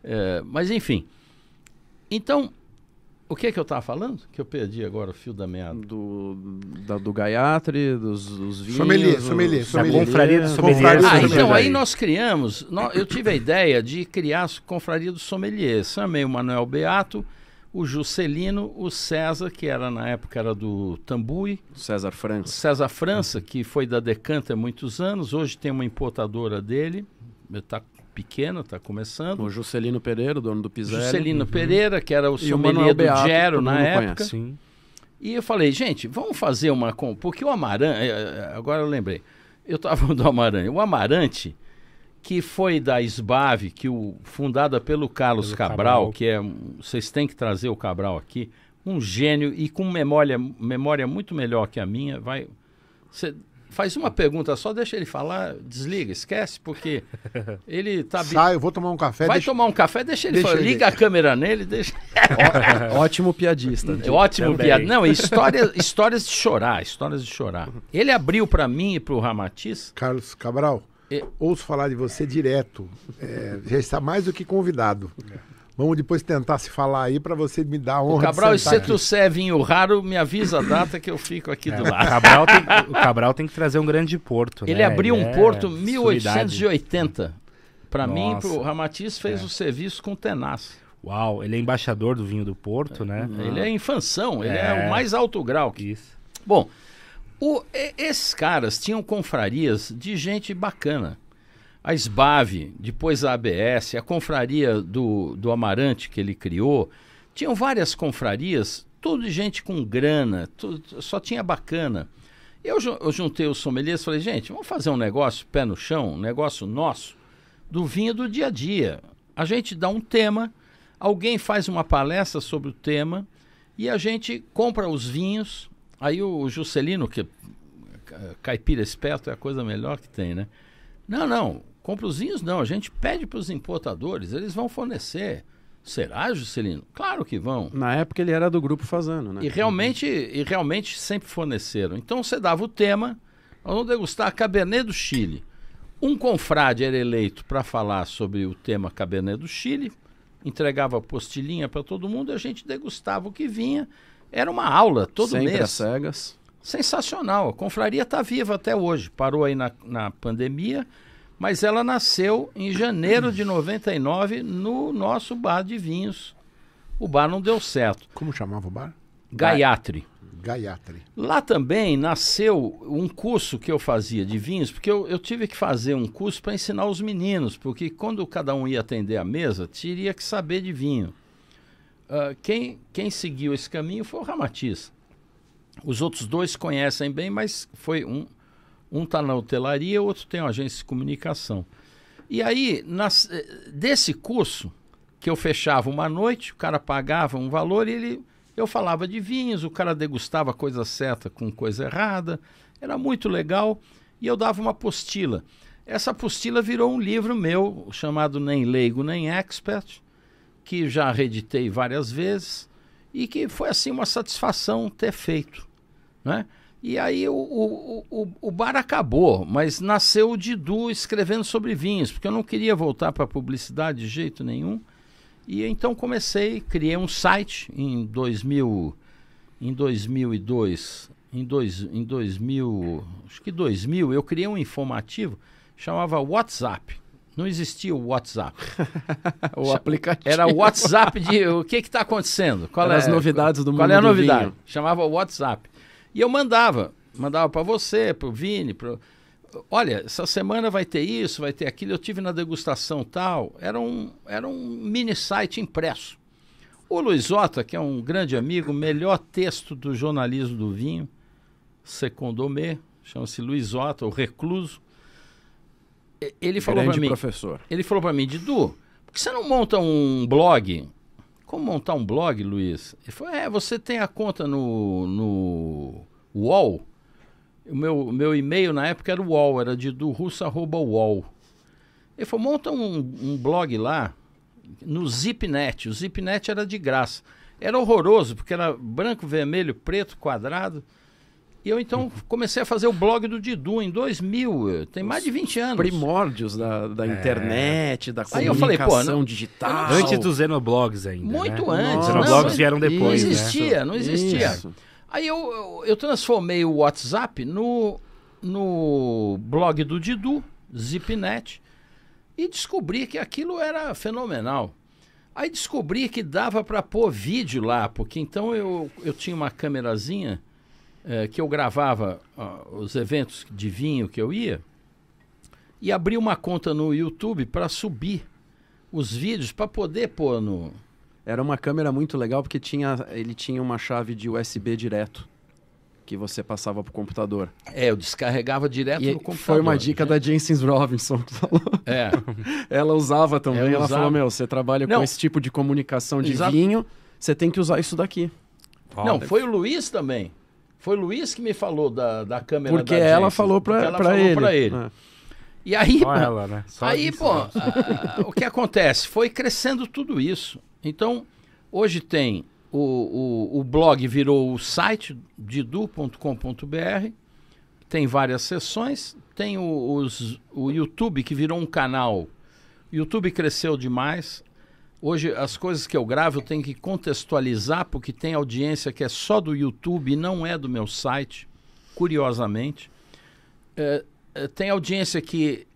É, mas, enfim. Então, o que é que eu estava falando? Que eu perdi agora o fio da meada. Do, da, do Gaiatri, dos, dos vinhos... Sommelier, sommelier. Do, sommelier. Da Confraria do Sommelier. Ah, então aí nós criamos... Nós, eu tive a ideia de criar a Confraria do Sommelier. Chamei o Manuel Beato, o Juscelino, o César, que era na época era do Tambui. César França. César França, que foi da Decanter há muitos anos. Hoje tem uma importadora dele. Está pequena, está começando. O Juscelino Pereira, dono do Piselli. Juscelino uhum. Pereira, que era o sommelier do Gero na época. Sim. E eu falei, gente, vamos fazer uma... Com... Porque o Amarante... Agora eu lembrei. Eu estava falando do Amarante. O Amarante, que foi da Sbave, que o... fundada pelo Carlos pelo Cabral, Cabral, que é... Vocês têm que trazer o Cabral aqui. Um gênio e com memória, memória muito melhor que a minha. Vai... Cê... Faz uma pergunta só, deixa ele falar, desliga, esquece, porque ele tá... Sai, eu vou tomar um café. Vai deixa... tomar um café, deixa ele deixa falar. Ele. Liga a câmera nele, deixa... Ó, ótimo piadista. Gente. Ótimo Também. piadista. Não, história, histórias de chorar, histórias de chorar. Ele abriu para mim e para o Ramatiz... Carlos Cabral, e... ouço falar de você direto. É, já está mais do que convidado. Vamos depois tentar se falar aí para você me dar a honra. O Cabral, se você trouxer vinho raro, me avisa a data que eu fico aqui do lado. É, o, Cabral tem, o Cabral tem que trazer um grande porto. Ele né? abriu Ele um é porto em mil oitocentos e oitenta. Para mim, o Ramatiz fez é. o serviço com tenaz. Uau, ele é embaixador do vinho do Porto, né? Ele é infanção, ele é, é o mais alto grau. Que... Isso. Bom, o, esses caras tinham confrarias de gente bacana. A Sbave, depois a A B S, a confraria do, do Amarante que ele criou. Tinham várias confrarias, tudo de gente com grana, tudo, só tinha bacana. Eu, eu juntei os sommeliers e falei, gente, vamos fazer um negócio pé no chão, um negócio nosso, do vinho do dia a dia. A gente dá um tema, alguém faz uma palestra sobre o tema e a gente compra os vinhos. Aí o, o Juscelino, que caipira esperto é a coisa melhor que tem, né? Não, não. Compra os vinhos, não. A gente pede para os importadores, eles vão fornecer. Será, Juscelino? Claro que vão. Na época ele era do Grupo Fazano, né? E realmente, e realmente sempre forneceram. Então você dava o tema, nós vamos degustar Cabernet do Chile. Um confrade era eleito para falar sobre o tema Cabernet do Chile, entregava postilhinha para todo mundo e a gente degustava o que vinha. Era uma aula todo sempre mês. Às cegas. Sensacional. A confraria está viva até hoje. Parou aí na, na pandemia... mas ela nasceu em janeiro de noventa e nove no nosso bar de vinhos. O bar não deu certo. Como chamava o bar? Gayatri. Gayatri. Lá também nasceu um curso que eu fazia de vinhos, porque eu, eu tive que fazer um curso para ensinar os meninos, porque quando cada um ia atender a mesa, teria que saber de vinho. Uh, quem, quem seguiu esse caminho foi o Ramatiz. Os outros dois conhecem bem, mas foi um um está na hotelaria, o outro tem uma agência de comunicação. E aí, nas, desse curso, que eu fechava uma noite, o cara pagava um valor e ele... Eu falava de vinhos, o cara degustava coisa certa com coisa errada, era muito legal, e eu dava uma apostila. Essa apostila virou um livro meu, chamado Nem Leigo Nem Expert, que já reeditei várias vezes, e que foi assim uma satisfação ter feito, né? E aí o, o, o, o bar acabou, mas nasceu o Didu escrevendo sobre vinhos, porque eu não queria voltar para a publicidade de jeito nenhum. E então comecei, criei um site em dois mil, em dois mil e dois, em dois mil, acho que dois mil, eu criei um informativo, chamava WhatsApp. Não existia o WhatsApp. O aplicativo. Era o WhatsApp de o que que está acontecendo? Qual é as novidades do mundo? Qual é a novidade? Chamava WhatsApp. E eu mandava, mandava para você, para o Vini, para... Olha, essa semana vai ter isso, vai ter aquilo, eu tive na degustação tal, era um, era um mini site impresso. O Luizota, que é um grande amigo, melhor texto do jornalismo do vinho, Secondomé, chama-se Luizota, o recluso, ele falou para mim, professor. Ele falou para mim, Didu, por que você não monta um blog? Como montar um blog, Luiz? Ele falou, é, você tem a conta no, no U O L? O meu, meu e-mail na época era o U O L, era didu russo arroba u o l. Ele falou, monta um, um blog lá no Zipnet. O Zipnet era de graça. Era horroroso, porque era branco, vermelho, preto, quadrado. E eu então comecei a fazer o blog do Didu em dois mil, tem mais de vinte anos. Primórdios da, da é. internet, da comunicação. Aí eu falei, pô, não, digital. Antes dos Xenoblogs ainda, Muito né? antes. Os Xenoblogs vieram depois, não existia, né? não existia. Isso. Aí eu, eu, eu transformei o WhatsApp no, no blog do Didu, Zipnet, e descobri que aquilo era fenomenal. Aí descobri que dava para pôr vídeo lá, porque então eu, eu tinha uma câmerazinha eh, que eu gravava ó, os eventos de vinho que eu ia, e abri uma conta no YouTube para subir os vídeos, para poder pôr no... Era uma câmera muito legal porque tinha, ele tinha uma chave de U S B direto que você passava para o computador. É, eu descarregava direto e no computador. Foi uma dica, né, da Jensen Robinson que falou. É. Ela usava também. Ela, ela usava. Falou, meu, você trabalha Não. com esse tipo de comunicação de Exato. vinho, você tem que usar isso daqui. Foda. Não, foi o Luiz também. Foi o Luiz que me falou da, da câmera porque da Jensen. Ela falou pra, porque ela pra falou para ele. É. E aí, Só ela, né? Só aí isso, pô, né? a, o que acontece? Foi crescendo tudo isso. Então, hoje tem o, o, o blog, virou o site didu ponto com ponto b r, tem várias sessões, tem o, os, o YouTube que virou um canal. O YouTube cresceu demais. Hoje as coisas que eu gravo eu tenho que contextualizar porque tem audiência que é só do YouTube e não é do meu site, curiosamente. É, é, tem audiência que...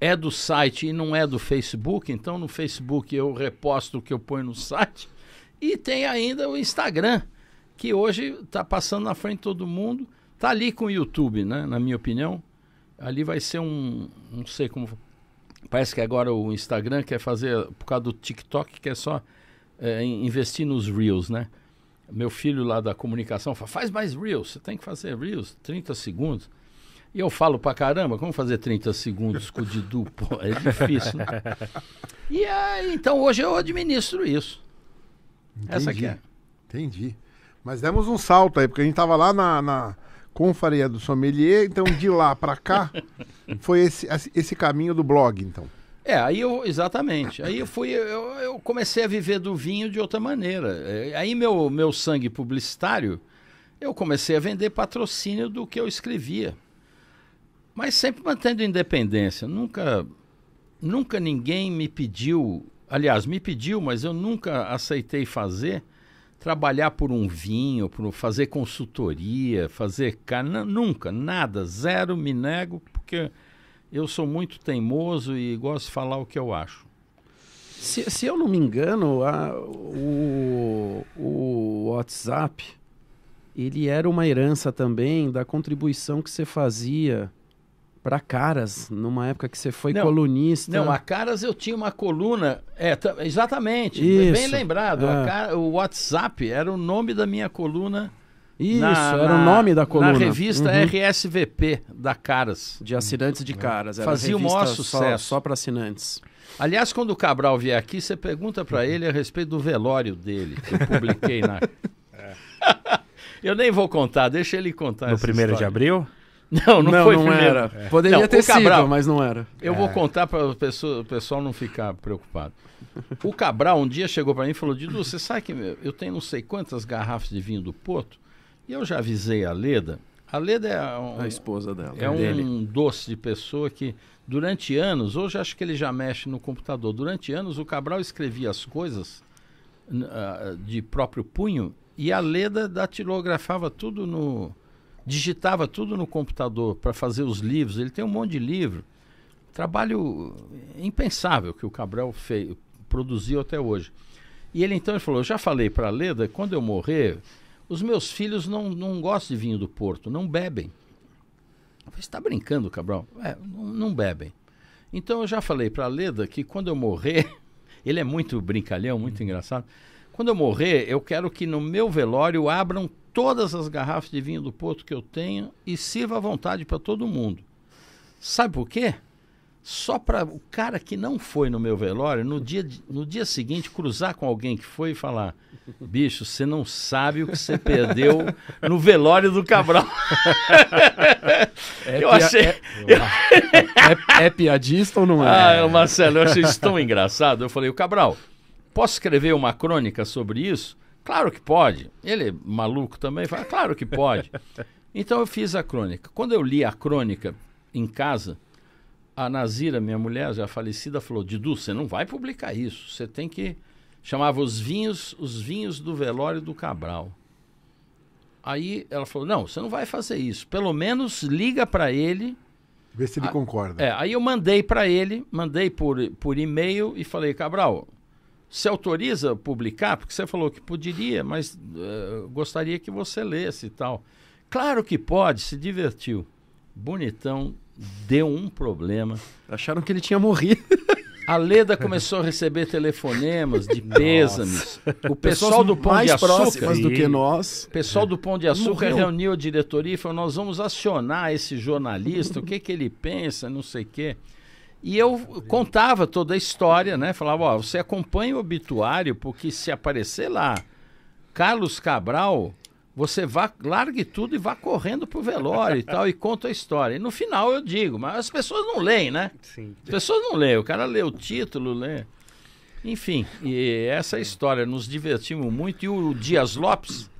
é do site e não é do Facebook, então no Facebook eu reposto o que eu ponho no site. E tem ainda o Instagram, que hoje está passando na frente de todo mundo. Está ali com o YouTube, né? Na minha opinião. Ali vai ser um... não sei como... Parece que agora o Instagram quer fazer, por causa do TikTok, quer só é, investir nos Reels, né? Meu filho lá da comunicação fala, faz mais Reels, você tem que fazer Reels, trinta segundos. E eu falo pra caramba, como fazer trinta segundos com o Didu? Pô, é difícil, né? E aí, então hoje eu administro isso. Entendi. Essa aqui é. Entendi. Mas demos um salto aí, porque a gente tava lá na, na Confraria do Sommelier, então de lá pra cá foi esse, esse caminho do blog, então. É, aí eu, exatamente. Aí eu fui, eu, eu comecei a viver do vinho de outra maneira. Aí meu, meu sangue publicitário, eu comecei a vender patrocínio do que eu escrevia. Mas sempre mantendo independência. Nunca, nunca ninguém me pediu, aliás, me pediu, mas eu nunca aceitei fazer, trabalhar por um vinho, por fazer consultoria, fazer... Nunca, nada, zero, me nego, porque eu sou muito teimoso e gosto de falar o que eu acho. Se, se eu não me engano, a, o, o WhatsApp, ele era uma herança também da contribuição que você fazia para Caras, numa época que você foi não, colunista. Não, a Caras eu tinha uma coluna, é, exatamente, isso, bem lembrado, é. a Caras, o WhatsApp era o nome da minha coluna. Isso, na, era na, o nome da coluna. Na revista uhum. R S V P da Caras. De assinantes de Caras. Era Fazia o maior sucesso. Só, só para assinantes. Aliás, quando o Cabral vier aqui, você pergunta para ele a respeito do velório dele, que eu publiquei na... É. Eu nem vou contar, deixa ele contar. No primeiro de abril? Não, não, não foi não primeiro. Era. É. Poderia não, ter sido, Cabral, mas não era. Eu é. vou contar para o pessoal não ficar preocupado. O Cabral um dia chegou para mim e falou, Didu, você sabe que eu tenho não sei quantas garrafas de vinho do Porto? E eu já avisei a Leda. A Leda é um, a esposa dela. É dele. um doce de pessoa que durante anos, hoje acho que ele já mexe no computador, durante anos o Cabral escrevia as coisas uh, de próprio punho e a Leda datilografava tudo no... digitava tudo no computador para fazer os livros. Ele tem um monte de livro. Trabalho impensável que o Cabral fez, produziu até hoje. E ele então ele falou, eu já falei para a Leda, quando eu morrer... Os meus filhos não, não gostam de vinho do Porto, não bebem. Você está brincando, Cabral? É, não, não bebem. Então eu já falei para a Leda que quando eu morrer, ele é muito brincalhão, muito engraçado. Quando eu morrer, eu quero que no meu velório abram todas as garrafas de vinho do Porto que eu tenho e sirva à vontade para todo mundo. Sabe por quê? Só para o cara que não foi no meu velório, no dia, no dia seguinte, cruzar com alguém que foi e falar, bicho, você não sabe o que você perdeu no velório do Cabral. É, eu pia... achei... é... é, é piadista ou não é? Ah, Marcelo, eu achei isso tão engraçado. Eu falei, o Cabral, posso escrever uma crônica sobre isso? Claro que pode. Ele é maluco também, fala, claro que pode. Então eu fiz a crônica. Quando eu li a crônica em casa... A Nazira, minha mulher, já falecida, falou, Didu, você não vai publicar isso, você tem que... Chamava os vinhos, os vinhos do velório do Cabral. Aí ela falou, não, você não vai fazer isso, pelo menos liga para ele... Vê se ele a... concorda. É, aí eu mandei para ele, mandei por, por e-mail e falei, Cabral, você autoriza a publicar? Porque você falou que poderia, mas uh, gostaria que você lesse e tal. Claro que pode, se divertiu. Bonitão. Deu um problema. Acharam que ele tinha morrido. A Leda começou a receber telefonemas de pêsames. O pessoal do Pão de Açúcar, do que nós. O pessoal do Pão de Açúcar Morreu. reuniu a diretoria e falou, nós vamos acionar esse jornalista, o que que ele pensa, não sei o quê. E eu contava toda a história, né? Falava, ó, você acompanha o obituário, porque se aparecer lá Carlos Cabral... Você vá, largue tudo e vá correndo pro velório e tal, e conta a história. E no final eu digo, mas as pessoas não leem, né? Sim. As pessoas não leem, o cara lê o título, lê. Enfim, e essa é a história, nos divertimos muito. E o Dias Lopes,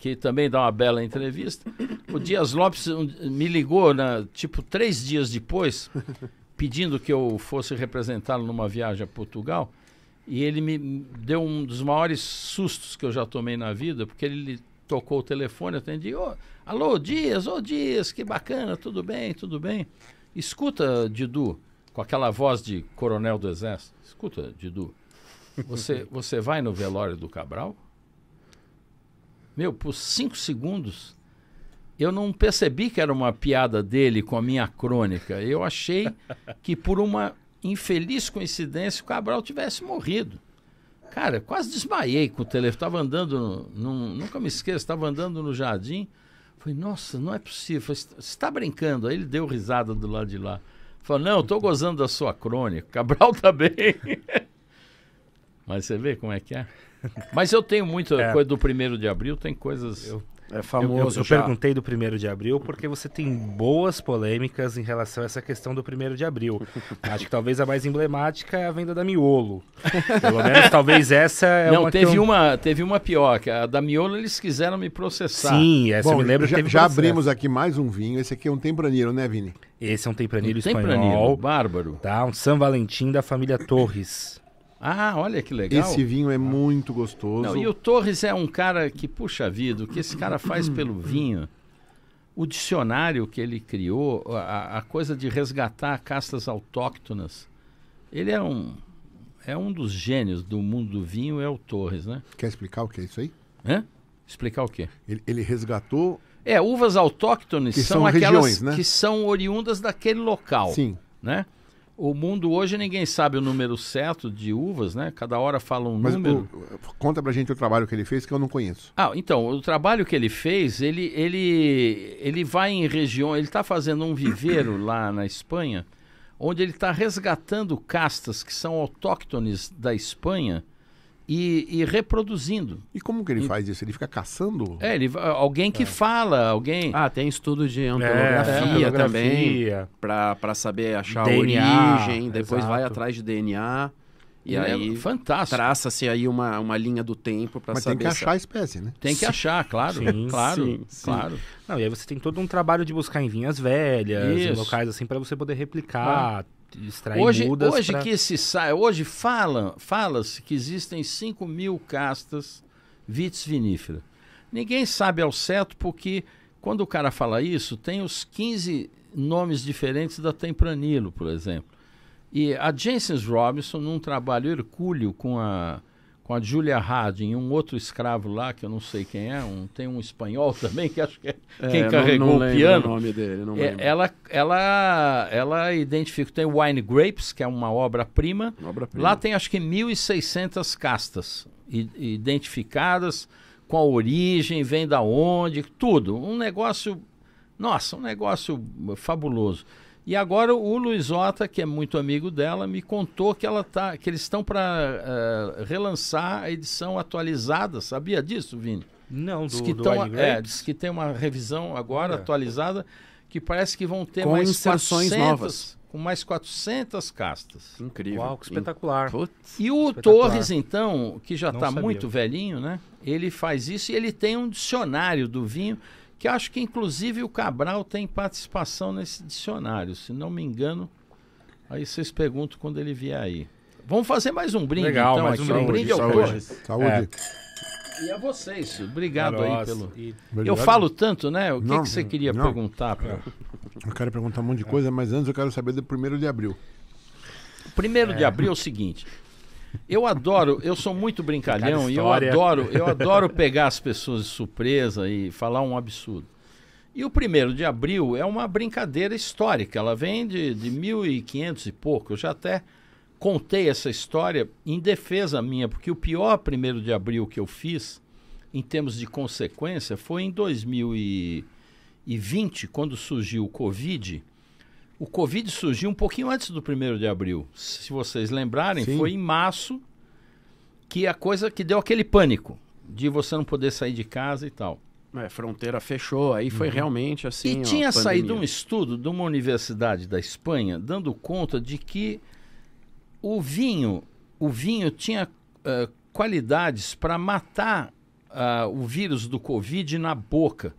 que também dá uma bela entrevista, o Dias Lopes me ligou, na, tipo, três dias depois, pedindo que eu fosse representá-lo numa viagem a Portugal. E ele me deu um dos maiores sustos que eu já tomei na vida, porque ele... tocou o telefone, atendi, oh, alô, Dias, ô oh, Dias, que bacana, tudo bem, tudo bem. Escuta, Didu, com aquela voz de coronel do exército, escuta, Didu, você, você vai no velório do Cabral? Meu, por cinco segundos, eu não percebi que era uma piada dele com a minha crônica. Eu achei que por uma infeliz coincidência o Cabral tivesse morrido. Cara, quase desmaiei com o telefone. Estava andando, no, no, nunca me esqueço, estava andando no jardim. Falei, nossa, não é possível. Falei, você está brincando? Aí ele deu risada do lado de lá. Falei, não, estou gozando da sua crônica. Cabral tá bem. Mas você vê como é que é? Mas eu tenho muita é. coisa do primeiro de abril, tem coisas... Eu... É famoso. Eu, eu, eu perguntei do primeiro de abril porque você tem boas polêmicas em relação a essa questão do primeiro de abril. Acho que talvez a mais emblemática é a venda da Miolo. Pelo menos talvez essa é Não, uma teve que eu... uma teve uma pior, que a da Miolo eles quiseram me processar. Sim, essa Bom, eu me lembro. Já, teve já abrimos aqui mais um vinho, esse aqui é um tempranillo, né, Vini? Esse é um tempranillo um espanhol. Tempranillo, bárbaro. Tá, um São Valentim da família Torres. Ah, olha que legal. Esse vinho é muito gostoso. Não, e o Torres é um cara que, puxa vida, o que esse cara faz pelo vinho... o dicionário que ele criou, a, a coisa de resgatar castas autóctonas, ele é um, é um dos gênios do mundo do vinho, é o Torres, né? Quer explicar o que é isso aí? Hã? Explicar o quê? Ele, ele resgatou... É, uvas autóctones são, são aquelas regiões, né? Que são oriundas daquele local. Sim. Né? O mundo hoje ninguém sabe o número certo de uvas, né? Cada hora fala um Mas número. O, conta pra gente o trabalho que ele fez, que eu não conheço. Ah, então, o trabalho que ele fez, ele, ele, ele vai em região... Ele tá fazendo um viveiro lá na Espanha, onde ele tá resgatando castas que são autóctones da Espanha, E, e reproduzindo. E como que ele e, faz isso? Ele fica caçando? É, ele, alguém que é. fala, alguém... Ah, tem estudo de antropografia é, também, para saber achar D N A, a origem, depois exato. vai atrás de D N A, e, e aí é traça-se aí uma, uma linha do tempo para saber... Mas tem que achar a espécie, né? Tem que sim. achar, claro, sim, claro, sim, sim. claro. Não, e aí você tem todo um trabalho de buscar em vinhas velhas, isso. em locais assim, para você poder replicar... Ah. Hoje, hoje pra... que se sai, hoje fala, fala-se que existem cinco mil castas vitis vinífera. Ninguém sabe ao certo porque quando o cara fala isso, tem os quinze nomes diferentes da Tempranillo, por exemplo. E a Jancis Robinson, num trabalho hercúleo com a, com a Julia Harding, um outro escravo lá, que eu não sei quem é, um, tem um espanhol também, que acho que é quem é, carregou não, não o piano. O nome dele, não é, ela, ela, ela identifica, tem Wine Grapes, que é uma obra-prima. Obra-prima. Lá tem acho que mil e seiscentas castas identificadas, com a origem, vem da onde, tudo. Um negócio, nossa, um negócio fabuloso. E agora o Luizota, que é muito amigo dela, me contou que, ela tá, que eles estão para uh, relançar a edição atualizada. Sabia disso, Vini? Não, do, que do tão, é, diz que tem uma revisão agora é. atualizada que parece que vão ter com mais quatrocentas novas. Com mais quatrocentas castas. Incrível. Uau, que espetacular. Putz, e o espetacular. Torres, então, que já está muito velhinho, né? Ele faz isso e ele tem um dicionário do vinho... que acho que, inclusive, o Cabral tem participação nesse dicionário. Se não me engano, aí vocês perguntam quando ele vier aí. Vamos fazer mais um brinde, legal, então. Mais aqui. Um, um brinde, brinde ao Torres. Saúde. É. E a vocês. Obrigado Nossa. aí pelo... E... Eu falo tanto, né? O que, não, que você queria não. perguntar? Pra... Eu quero perguntar um monte de coisa, mas antes eu quero saber do primeiro de abril. primeiro é. de abril é o seguinte... Eu adoro, eu sou muito brincalhão e eu adoro, eu adoro pegar as pessoas de surpresa e falar um absurdo. E o primeiro de abril é uma brincadeira histórica, ela vem de, de mil e quinhentos e pouco. Eu já até contei essa história em defesa minha, porque o pior primeiro de abril que eu fiz, em termos de consequência, foi em dois mil e vinte, quando surgiu o Covid. O Covid surgiu um pouquinho antes do primeiro de abril. Se vocês lembrarem, sim. foi em março que a coisa que deu aquele pânico de você não poder sair de casa e tal. É, a fronteira fechou, aí foi uhum. realmente assim. E ó, tinha pandemia. Saído um estudo de uma universidade da Espanha dando conta de que o vinho, o vinho tinha uh, qualidades para matar uh, o vírus do Covid na boca.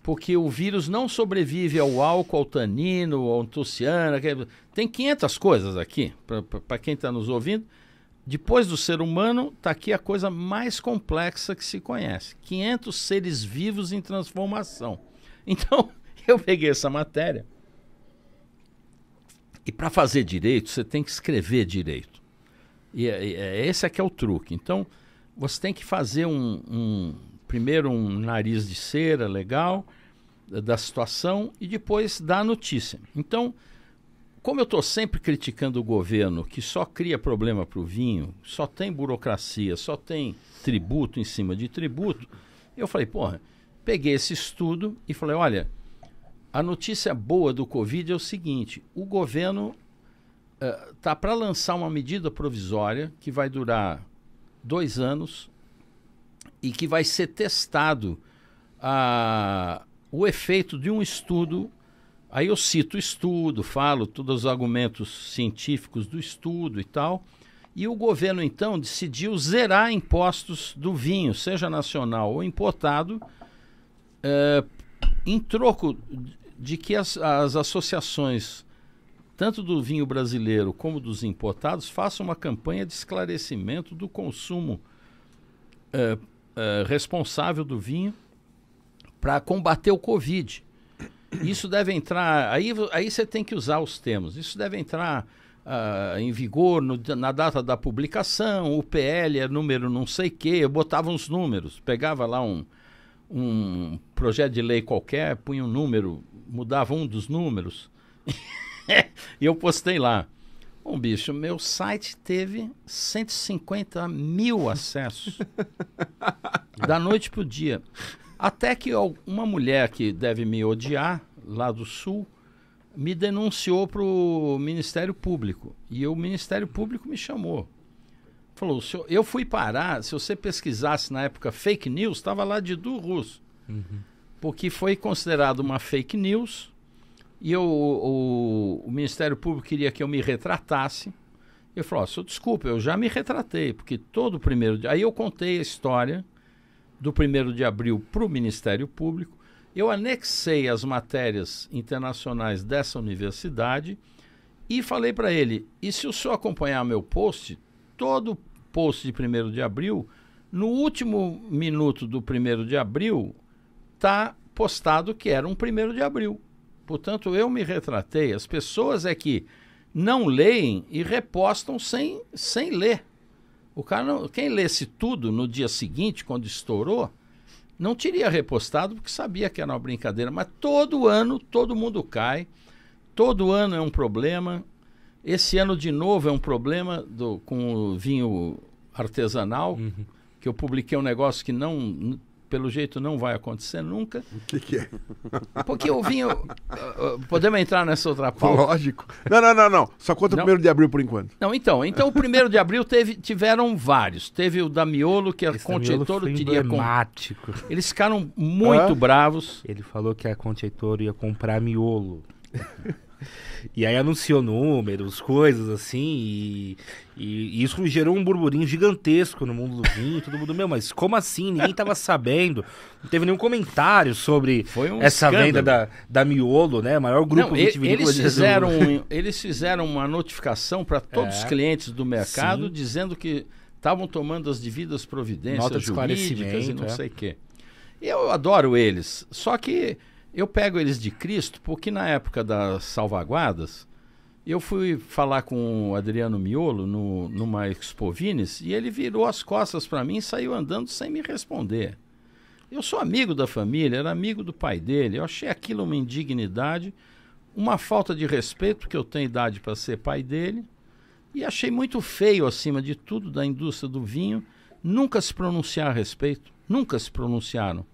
Porque o vírus não sobrevive ao álcool, ao tanino, ao antociana. Tem quinhentas coisas aqui, para quem está nos ouvindo. Depois do ser humano, está aqui a coisa mais complexa que se conhece. quinhentos seres vivos em transformação. Então, eu peguei essa matéria. E para fazer direito, você tem que escrever direito. E é, é, esse é que é o truque. Então, você tem que fazer um... um primeiro um nariz de cera legal... da situação e depois dá a notícia. Então, como eu estou sempre criticando o governo que só cria problema para o vinho, só tem burocracia, só tem tributo em cima de tributo, eu falei, porra, peguei esse estudo e falei, olha, a notícia boa do Covid é o seguinte, o governo está uh, para lançar uma medida provisória que vai durar dois anos e que vai ser testado a... o efeito de um estudo, aí eu cito o estudo, falo todos os argumentos científicos do estudo e tal, e o governo então decidiu zerar impostos do vinho, seja nacional ou importado, eh, em troco de que as, as associações, tanto do vinho brasileiro como dos importados, façam uma campanha de esclarecimento do consumo eh, eh, responsável do vinho, para combater o Covid. Isso deve entrar, aí, aí você tem que usar os termos, isso deve entrar uh, em vigor no, na data da publicação, o P L é número não sei o que, eu botava uns números, pegava lá um, um projeto de lei qualquer, punha um número, mudava um dos números, e eu postei lá. Bom, bicho, meu site teve cento e cinquenta mil acessos, da noite para o dia. Até que uma mulher que deve me odiar, lá do Sul, me denunciou para o Ministério Público. E o Ministério Público me chamou. Falou, se eu, eu fui parar, se você pesquisasse na época fake news, estava lá de Didu Russo. Uhum. Porque foi considerado uma fake news. E eu, o, o Ministério Público queria que eu me retratasse. Eu falei, oh, desculpa, eu já me retratei, porque todo primeiro dia... Aí eu contei a história... do primeiro de abril para o Ministério Público, eu anexei as matérias internacionais dessa universidade e falei para ele, e se o senhor acompanhar meu post, todo post de primeiro de abril, no último minuto do primeiro de abril, está postado que era um primeiro de abril. Portanto, eu me retratei. As pessoas é que não leem e repostam sem, sem ler. O cara não, quem lesse tudo no dia seguinte, quando estourou, não teria repostado porque sabia que era uma brincadeira. Mas todo ano, todo mundo cai. Todo ano é um problema. Esse ano, de novo, é um problema do, com o vinho artesanal, uhum. que eu publiquei um negócio que, não, pelo jeito, não vai acontecer nunca. O que, que é? Porque o vinho... Uh, uh, podemos entrar nessa outra pauta? Lógico. Não, não, não, não. Só conta o primeiro de abril por enquanto. Não, então. Então, o primeiro de abril teve, tiveram vários. Teve o da Miolo, que a Conte Eitoro teria... Com... Eles ficaram muito ah? bravos. Ele falou que a Conte Eitoro ia comprar Miolo. E aí anunciou números, coisas assim, e, e, e isso gerou um burburinho gigantesco no mundo do vinho, todo mundo, meu, mas como assim? Ninguém tava sabendo, não teve nenhum comentário sobre um essa escândalo. Venda da, da Miolo, né, maior grupo vitivinícola de fizeram um, Eles fizeram uma notificação para todos é, os clientes do mercado, sim. dizendo que estavam tomando as devidas providências, nota de jurídicas e não é. sei o quê. Eu adoro eles, só que... Eu pego eles de Cristo porque na época das salvaguardas eu fui falar com o Adriano Miolo no, numa Expo Vines e ele virou as costas para mim e saiu andando sem me responder. Eu sou amigo da família, era amigo do pai dele, eu achei aquilo uma indignidade, uma falta de respeito, porque eu tenho idade para ser pai dele, e achei muito feio, acima de tudo, da indústria do vinho, nunca se pronunciar a respeito, nunca se pronunciaram.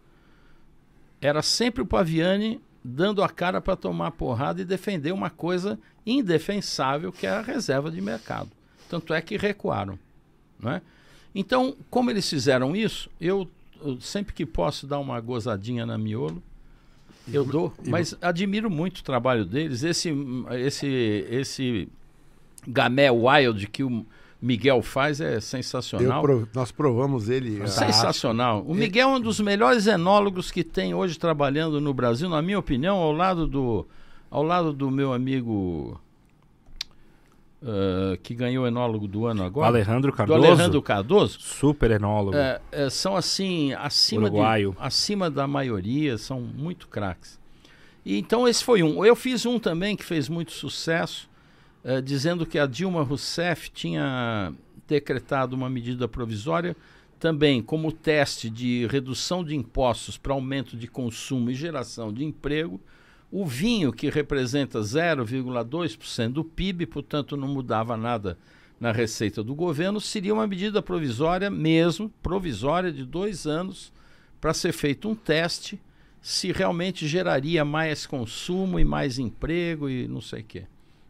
Era sempre o Paviani dando a cara para tomar porrada e defender uma coisa indefensável, que é a reserva de mercado. Tanto é que recuaram. Né? Então, como eles fizeram isso, eu, eu sempre que posso dar uma gozadinha na Miolo, eu e, dou. E... Mas admiro muito o trabalho deles. Esse, esse, esse Gamay Wild que o Miguel faz é sensacional. Pro, nós provamos ele. É sensacional. O Miguel é um dos melhores enólogos que tem hoje trabalhando no Brasil, na minha opinião, ao lado do, ao lado do meu amigo uh, que ganhou o enólogo do ano agora. Alejandro Cardoso. Do Alejandro Cardoso. Super enólogo. É, é, são assim, acima, de, acima da maioria, são muito craques. E, então esse foi um. Eu fiz um também que fez muito sucesso. Uh, dizendo que a Dilma Rousseff tinha decretado uma medida provisória também como teste de redução de impostos para aumento de consumo e geração de emprego. O vinho, que representa zero vírgula dois por cento do P I B, portanto não mudava nada na receita do governo, seria uma medida provisória mesmo, provisória de dois anos, para ser feito um teste se realmente geraria mais consumo e mais emprego e não sei o quê.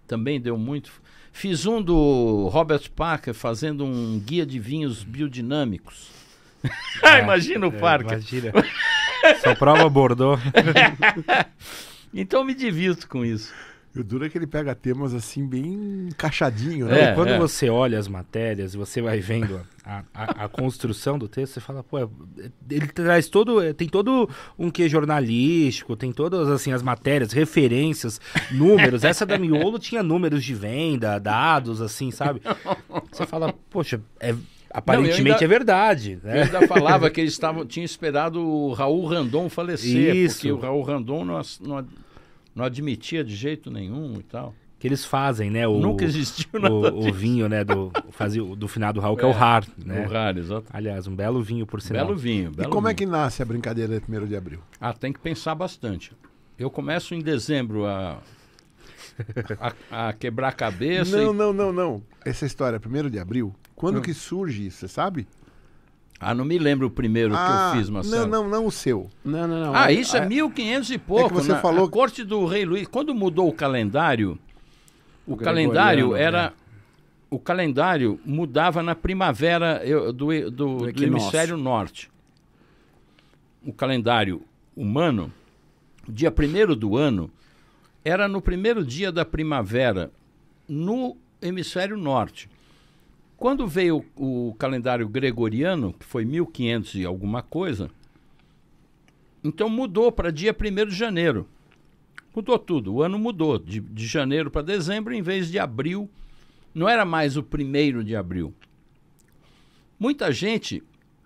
Também deu muito. Fiz um do Robert Parker fazendo um guia de vinhos biodinâmicos. É, imagina o Parker. É, imagina. Só prova Bordeaux. Então eu me divirto com isso. E o duro é que ele pega temas assim bem encaixadinho, né? É, e quando é. você olha as matérias, você vai vendo a, a, a construção do texto, você fala, pô, ele traz todo, tem todo um quê jornalístico, tem todas assim as matérias, referências, números. Essa da Miolo tinha números de venda, dados, assim, sabe? Você fala, poxa, é... aparentemente não, ainda, é verdade. Né? Eu ainda falava que eles estavam, tinham esperado o Raul Randon falecer, isso. Porque o Raul Randon não, não, não admitia de jeito nenhum e tal. Que eles fazem, né? O, Nunca existiu nada o, o vinho, né? Do, fazia, do final do Raul, é, que é o Har, né? O Har, exato. Aliás, um belo vinho, por sinal. Belo vinho. Belo e como vinho. É que nasce a brincadeira de primeiro de abril? Ah, tem que pensar bastante. Eu começo em dezembro a... A, a quebrar a cabeça. Não, e... não, não, não. Essa história, primeiro de abril, quando hum. que surge isso, você sabe? Ah, não me lembro o primeiro ah, que eu fiz, Marcelo. Não, não, não o seu. Não, não, não. Ah, isso é, é mil e quinhentos e pouco. É que você na, falou... A corte do rei Luís, quando mudou o calendário, o, o calendário era... Né? O calendário mudava na primavera eu, do, do, do, do hemisfério norte. O calendário humano, dia primeiro do ano, era no primeiro dia da primavera, no hemisfério norte. Quando veio o, o calendário gregoriano, que foi mil e quinhentos e alguma coisa, então mudou para dia primeiro de janeiro. Mudou tudo, o ano mudou, de, de janeiro para dezembro, em vez de abril. Não era mais o primeiro de abril. Muita gente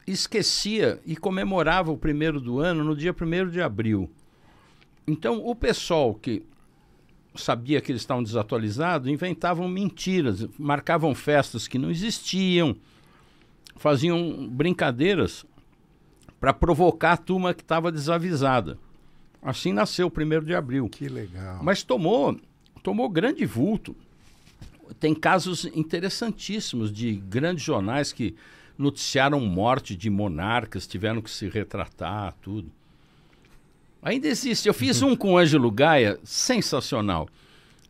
esquecia e comemorava o primeiro do ano no dia primeiro de abril. Então, o pessoal que sabia que eles estavam desatualizados, inventavam mentiras, marcavam festas que não existiam, faziam brincadeiras para provocar a turma que estava desavisada. Assim nasceu o primeiro de abril. Que legal. Mas tomou, tomou grande vulto. Tem casos interessantíssimos de grandes jornais que noticiaram morte de monarcas, tiveram que se retratar, tudo. Ainda existe. Eu fiz um com o Ângelo Gaia, sensacional.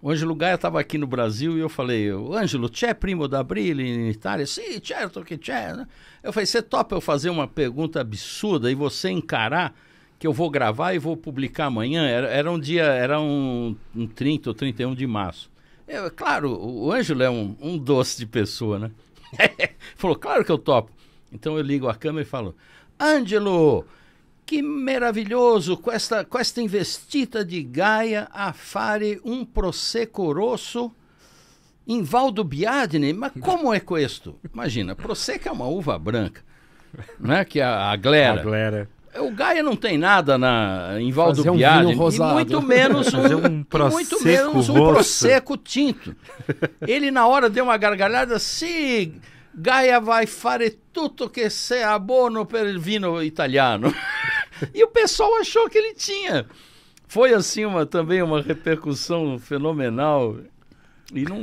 O Ângelo Gaia estava aqui no Brasil e eu falei, Ângelo, c'è primo d'aprile in Itália? Sim, certo que c'è. Eu falei, você topa eu fazer uma pergunta absurda e você encarar que eu vou gravar e vou publicar amanhã? Era, era um dia, era um, um trinta ou trinta e um de março. Eu, claro, o Ângelo é um, um doce de pessoa, né? Falou, claro que eu topo. Então eu ligo a câmera e falo, Ângelo... Que maravilhoso, com esta, com esta investita de Gaia a fare um prosecco rosso em Valdo Biadne. Mas como é com isto? Imagina, prosecco é uma uva branca, né? Que é a, a glera. A glera. O Gaia não tem nada na, em Valdo Fazer Biadne, um vinho rosado. E muito menos um, um, prosecco, muito menos um prosecco tinto. Ele na hora deu uma gargalhada, se... Gaia vai fare tutto che sia buono per il vino italiano. E o pessoal achou que ele tinha. Foi assim uma, também uma repercussão fenomenal. E não,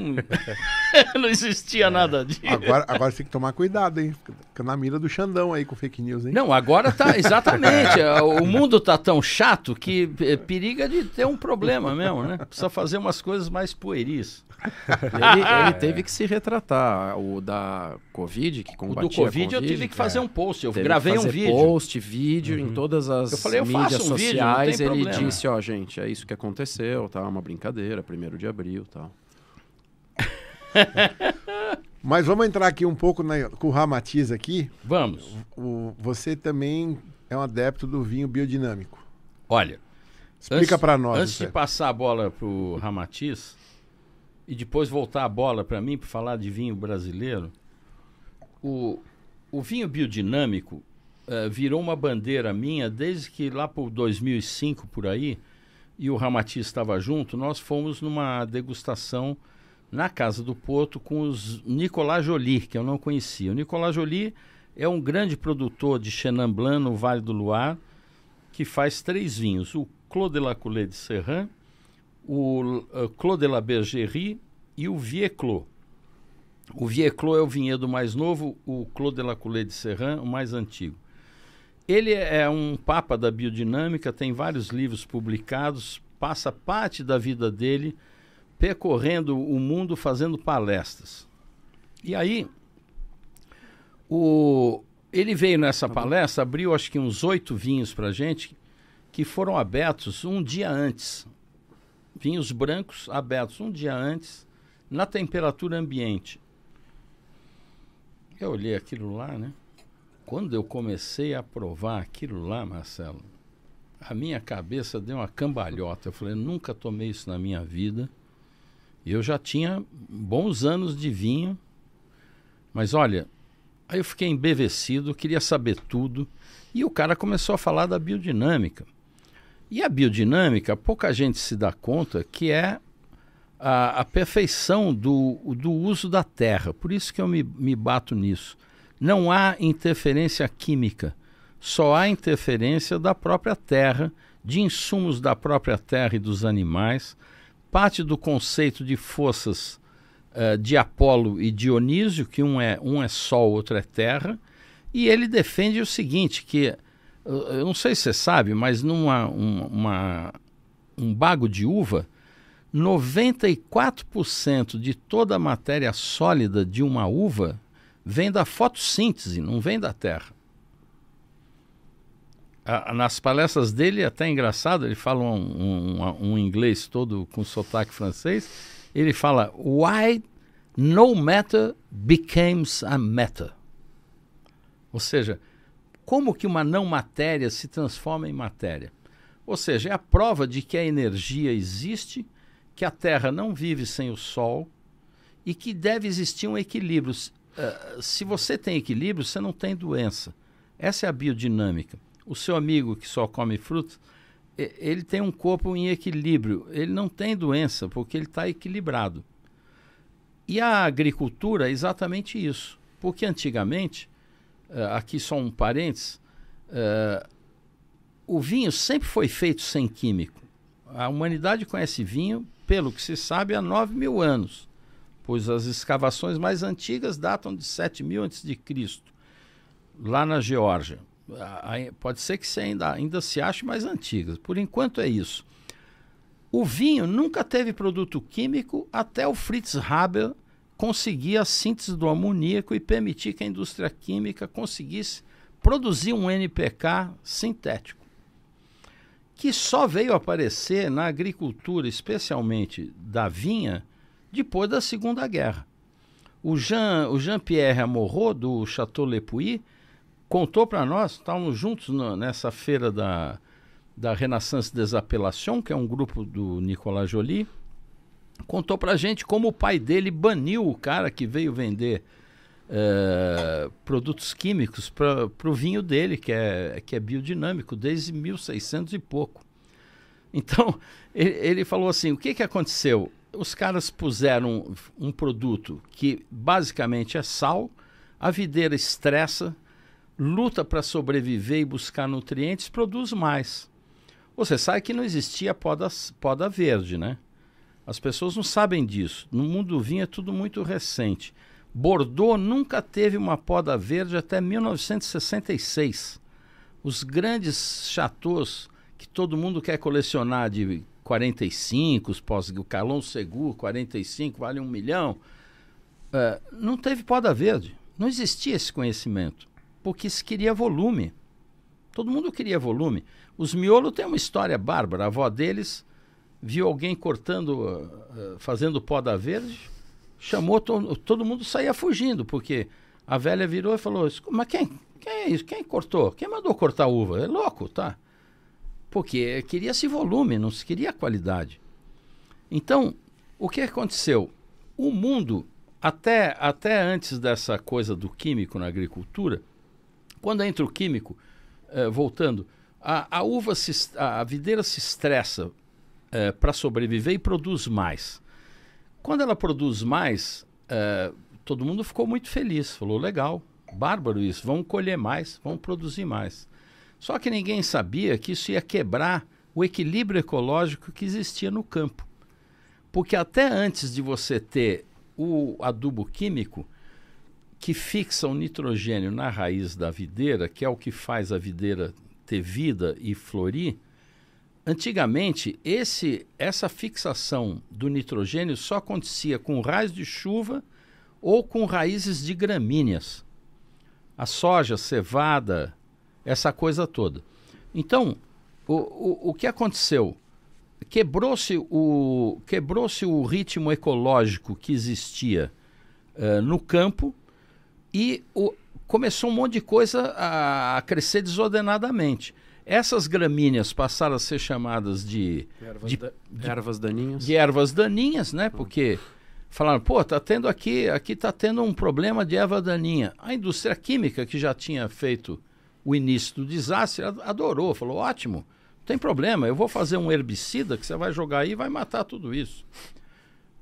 não existia é. nada disso. Agora, agora tem que tomar cuidado, hein? Fica na mira do Xandão aí com fake news, hein? Não, agora tá, exatamente. O mundo tá tão chato que periga de ter um problema mesmo, né? Precisa fazer umas coisas mais pueris. Ele, ele teve que se retratar. O da Covid, que combatia o do COVID, a Covid, eu tive que fazer é. um post. Eu teve gravei que fazer um vídeo. post, vídeo uhum. em todas as eu falei, eu mídias faço um sociais. Vídeo, ele problema. disse, ó, oh, gente, é isso que aconteceu, tá? Uma brincadeira, primeiro de abril, tal. Mas vamos entrar aqui um pouco na, com o Ramatiz aqui. Vamos. O, você também é um adepto do vinho biodinâmico. Olha, explica para nós. Antes de passar a bola pro Ramatiz e depois voltar a bola para mim para falar de vinho brasileiro, o, o vinho biodinâmico uh, virou uma bandeira minha desde que lá por dois mil e cinco por aí, e o Ramatiz estava junto, nós fomos numa degustação na Casa do Porto com os Nicolas Joly, que eu não conhecia. O Nicolas Joly é um grande produtor de Chenin Blanc no Vale do Loire, que faz três vinhos, o Clos de la Coulée de Serran, o uh, Clos de la Bergerie e o Vieux Clos. O Vieux Clos é o vinhedo mais novo, o Clos de la Coulée de Serran, o mais antigo. Ele é um papa da biodinâmica, tem vários livros publicados, passa parte da vida dele percorrendo o mundo fazendo palestras. E aí, o... ele veio nessa palestra, abriu acho que uns oito vinhos para gente, que foram abertos um dia antes. Vinhos brancos abertos um dia antes, na temperatura ambiente. Eu olhei aquilo lá, né? Quando eu comecei a provar aquilo lá, Marcelo, a minha cabeça deu uma cambalhota. Eu falei, nunca tomei isso na minha vida. E eu já tinha bons anos de vinho, mas olha, Aí eu fiquei embevecido, queria saber tudo. E o cara começou a falar da biodinâmica. E a biodinâmica, pouca gente se dá conta que é a, a perfeição do, do uso da terra. Por isso que eu me, me bato nisso. Não há interferência química, só há interferência da própria terra, de insumos da própria terra e dos animais. Parte do conceito de forças uh, de Apolo e Dionísio, que um é, um é sol, outro é terra, e ele defende o seguinte, que, uh, eu não sei se você sabe, mas numa um, uma, um bago de uva, noventa e quatro por cento de toda a matéria sólida de uma uva vem da fotossíntese, não vem da terra. Nas palestras dele, até engraçado, ele fala um, um, um inglês todo com sotaque francês, ele fala, why no matter becomes a matter. Ou seja, como que uma não matéria se transforma em matéria? Ou seja, é a prova de que a energia existe, que a Terra não vive sem o Sol e que deve existir um equilíbrio. Uh, se você tem equilíbrio, você não tem doença. Essa é a biodinâmica. O seu amigo que só come fruta, ele tem um corpo em equilíbrio. Ele não tem doença porque ele está equilibrado. E a agricultura é exatamente isso. Porque antigamente, aqui só um parênteses, o vinho sempre foi feito sem químico. A humanidade conhece vinho, pelo que se sabe, há nove mil anos. Pois as escavações mais antigas datam de sete mil antes de Cristo, lá na Geórgia. Pode ser que você ainda, ainda se ache mais antigas. Por enquanto é isso. O vinho nunca teve produto químico até o Fritz Haber conseguir a síntese do amoníaco e permitir que a indústria química conseguisse produzir um N P K sintético, que só veio aparecer na agricultura, especialmente da vinha, depois da Segunda Guerra. O Jean, o Jean-Pierre Amorot, do Château Le Puy, contou para nós, estávamos juntos no, nessa feira da, da Renaissance des Appellations, que é um grupo do Nicolas Joly, contou para a gente como o pai dele baniu o cara que veio vender eh, produtos químicos para o vinho dele, que é, que é biodinâmico, desde mil e seiscentos e pouco. Então, ele, ele falou assim, o que, que aconteceu? Os caras puseram um, um produto que basicamente é sal, a videira estressa, luta para sobreviver e buscar nutrientes, produz mais. Você sabe que não existia poda, poda verde, né? As pessoas não sabem disso. No mundo do vinho é tudo muito recente. Bordeaux nunca teve uma poda verde até mil novecentos e sessenta e seis. Os grandes chateaus que todo mundo quer colecionar de quarenta e cinco, o Calon Segur, quarenta e cinco, vale um milhão. Uh, não teve poda verde. Não existia esse conhecimento, porque se queria volume. Todo mundo queria volume. Os Miolo tem uma história bárbara. A avó deles viu alguém cortando, uh, fazendo poda verde, chamou, to todo mundo saía fugindo, porque a velha virou e falou, mas quem, quem é isso? Quem cortou? Quem mandou cortar uva? É louco, tá? Porque queria esse volume, não se queria qualidade. Então, o que aconteceu? O mundo, até, até antes dessa coisa do químico na agricultura, quando entra o químico, eh, voltando, a, a uva, se, a, a videira se estressa eh, para sobreviver e produz mais. Quando ela produz mais, eh, todo mundo ficou muito feliz, falou, legal, bárbaro isso, vamos colher mais, vamos produzir mais. Só que ninguém sabia que isso ia quebrar o equilíbrio ecológico que existia no campo. Porque até antes de você ter o adubo químico, que fixa o nitrogênio na raiz da videira, que é o que faz a videira ter vida e florir, antigamente esse, essa fixação do nitrogênio só acontecia com raios de chuva ou com raízes de gramíneas. A soja, cevada, essa coisa toda. Então, o, o, o que aconteceu? Quebrou-se o, quebrou-se o ritmo ecológico que existia uh, no campo, e o, começou um monte de coisa a, a crescer desordenadamente. Essas gramíneas passaram a ser chamadas de... Ervas, de, da, de, ervas daninhas. De ervas daninhas, né? Porque Falaram, pô, tá tendo aqui, aqui tá tendo um problema de erva daninha. A indústria química, que já tinha feito o início do desastre, adorou, falou, ótimo, não tem problema, eu vou fazer um herbicida que você vai jogar aí e vai matar tudo isso.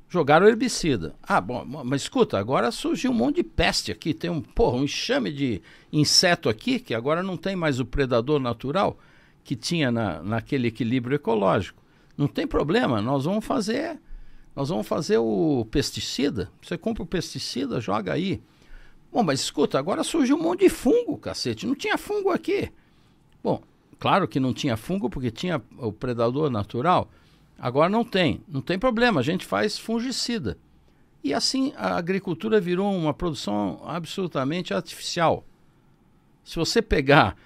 Jogaram herbicida. Ah, bom, mas escuta, agora surgiu um monte de peste aqui, tem um, porra, um enxame de inseto aqui, que agora não tem mais o predador natural que tinha na, naquele equilíbrio ecológico. Não tem problema, nós vamos fazer, nós vamos fazer o pesticida. Você compra o pesticida, joga aí. Bom, mas escuta, agora surgiu um monte de fungo, cacete, não tinha fungo aqui. Bom, claro que não tinha fungo porque tinha o predador natural. Agora não tem, não tem problema, a gente faz fungicida. E assim a agricultura virou uma produção absolutamente artificial. Se você pegar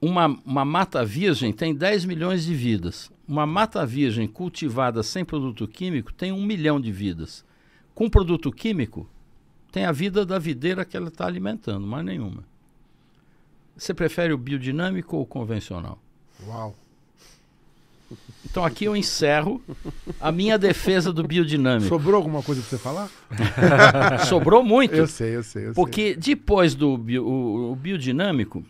uma, uma mata virgem, tem dez milhões de vidas. Uma mata virgem cultivada sem produto químico tem um milhão de vidas. Com produto químico, tem a vida da videira que ela está alimentando, mais nenhuma. Você prefere o biodinâmico ou o convencional? Uau! Então aqui eu encerro a minha defesa do biodinâmico. Sobrou alguma coisa para você falar? Sobrou muito. Eu sei, eu sei. Eu porque sei. Depois do bio, o, o biodinâmico,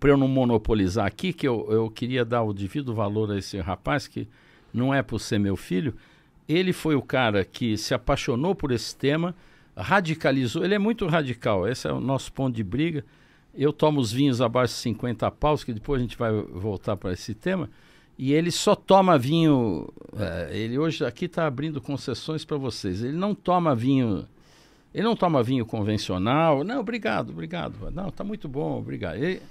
para eu não monopolizar aqui, que eu, eu queria dar o devido valor a esse rapaz, que não é por ser meu filho, ele foi o cara que se apaixonou por esse tema, radicalizou, ele é muito radical, esse é o nosso ponto de briga. Eu tomo os vinhos abaixo de cinquenta paus, que depois a gente vai voltar para esse tema. E ele só toma vinho, é, ele hoje aqui está abrindo concessões para vocês, ele não toma vinho, ele não toma vinho convencional, não, obrigado, obrigado, não, tá muito bom, obrigado. Ele,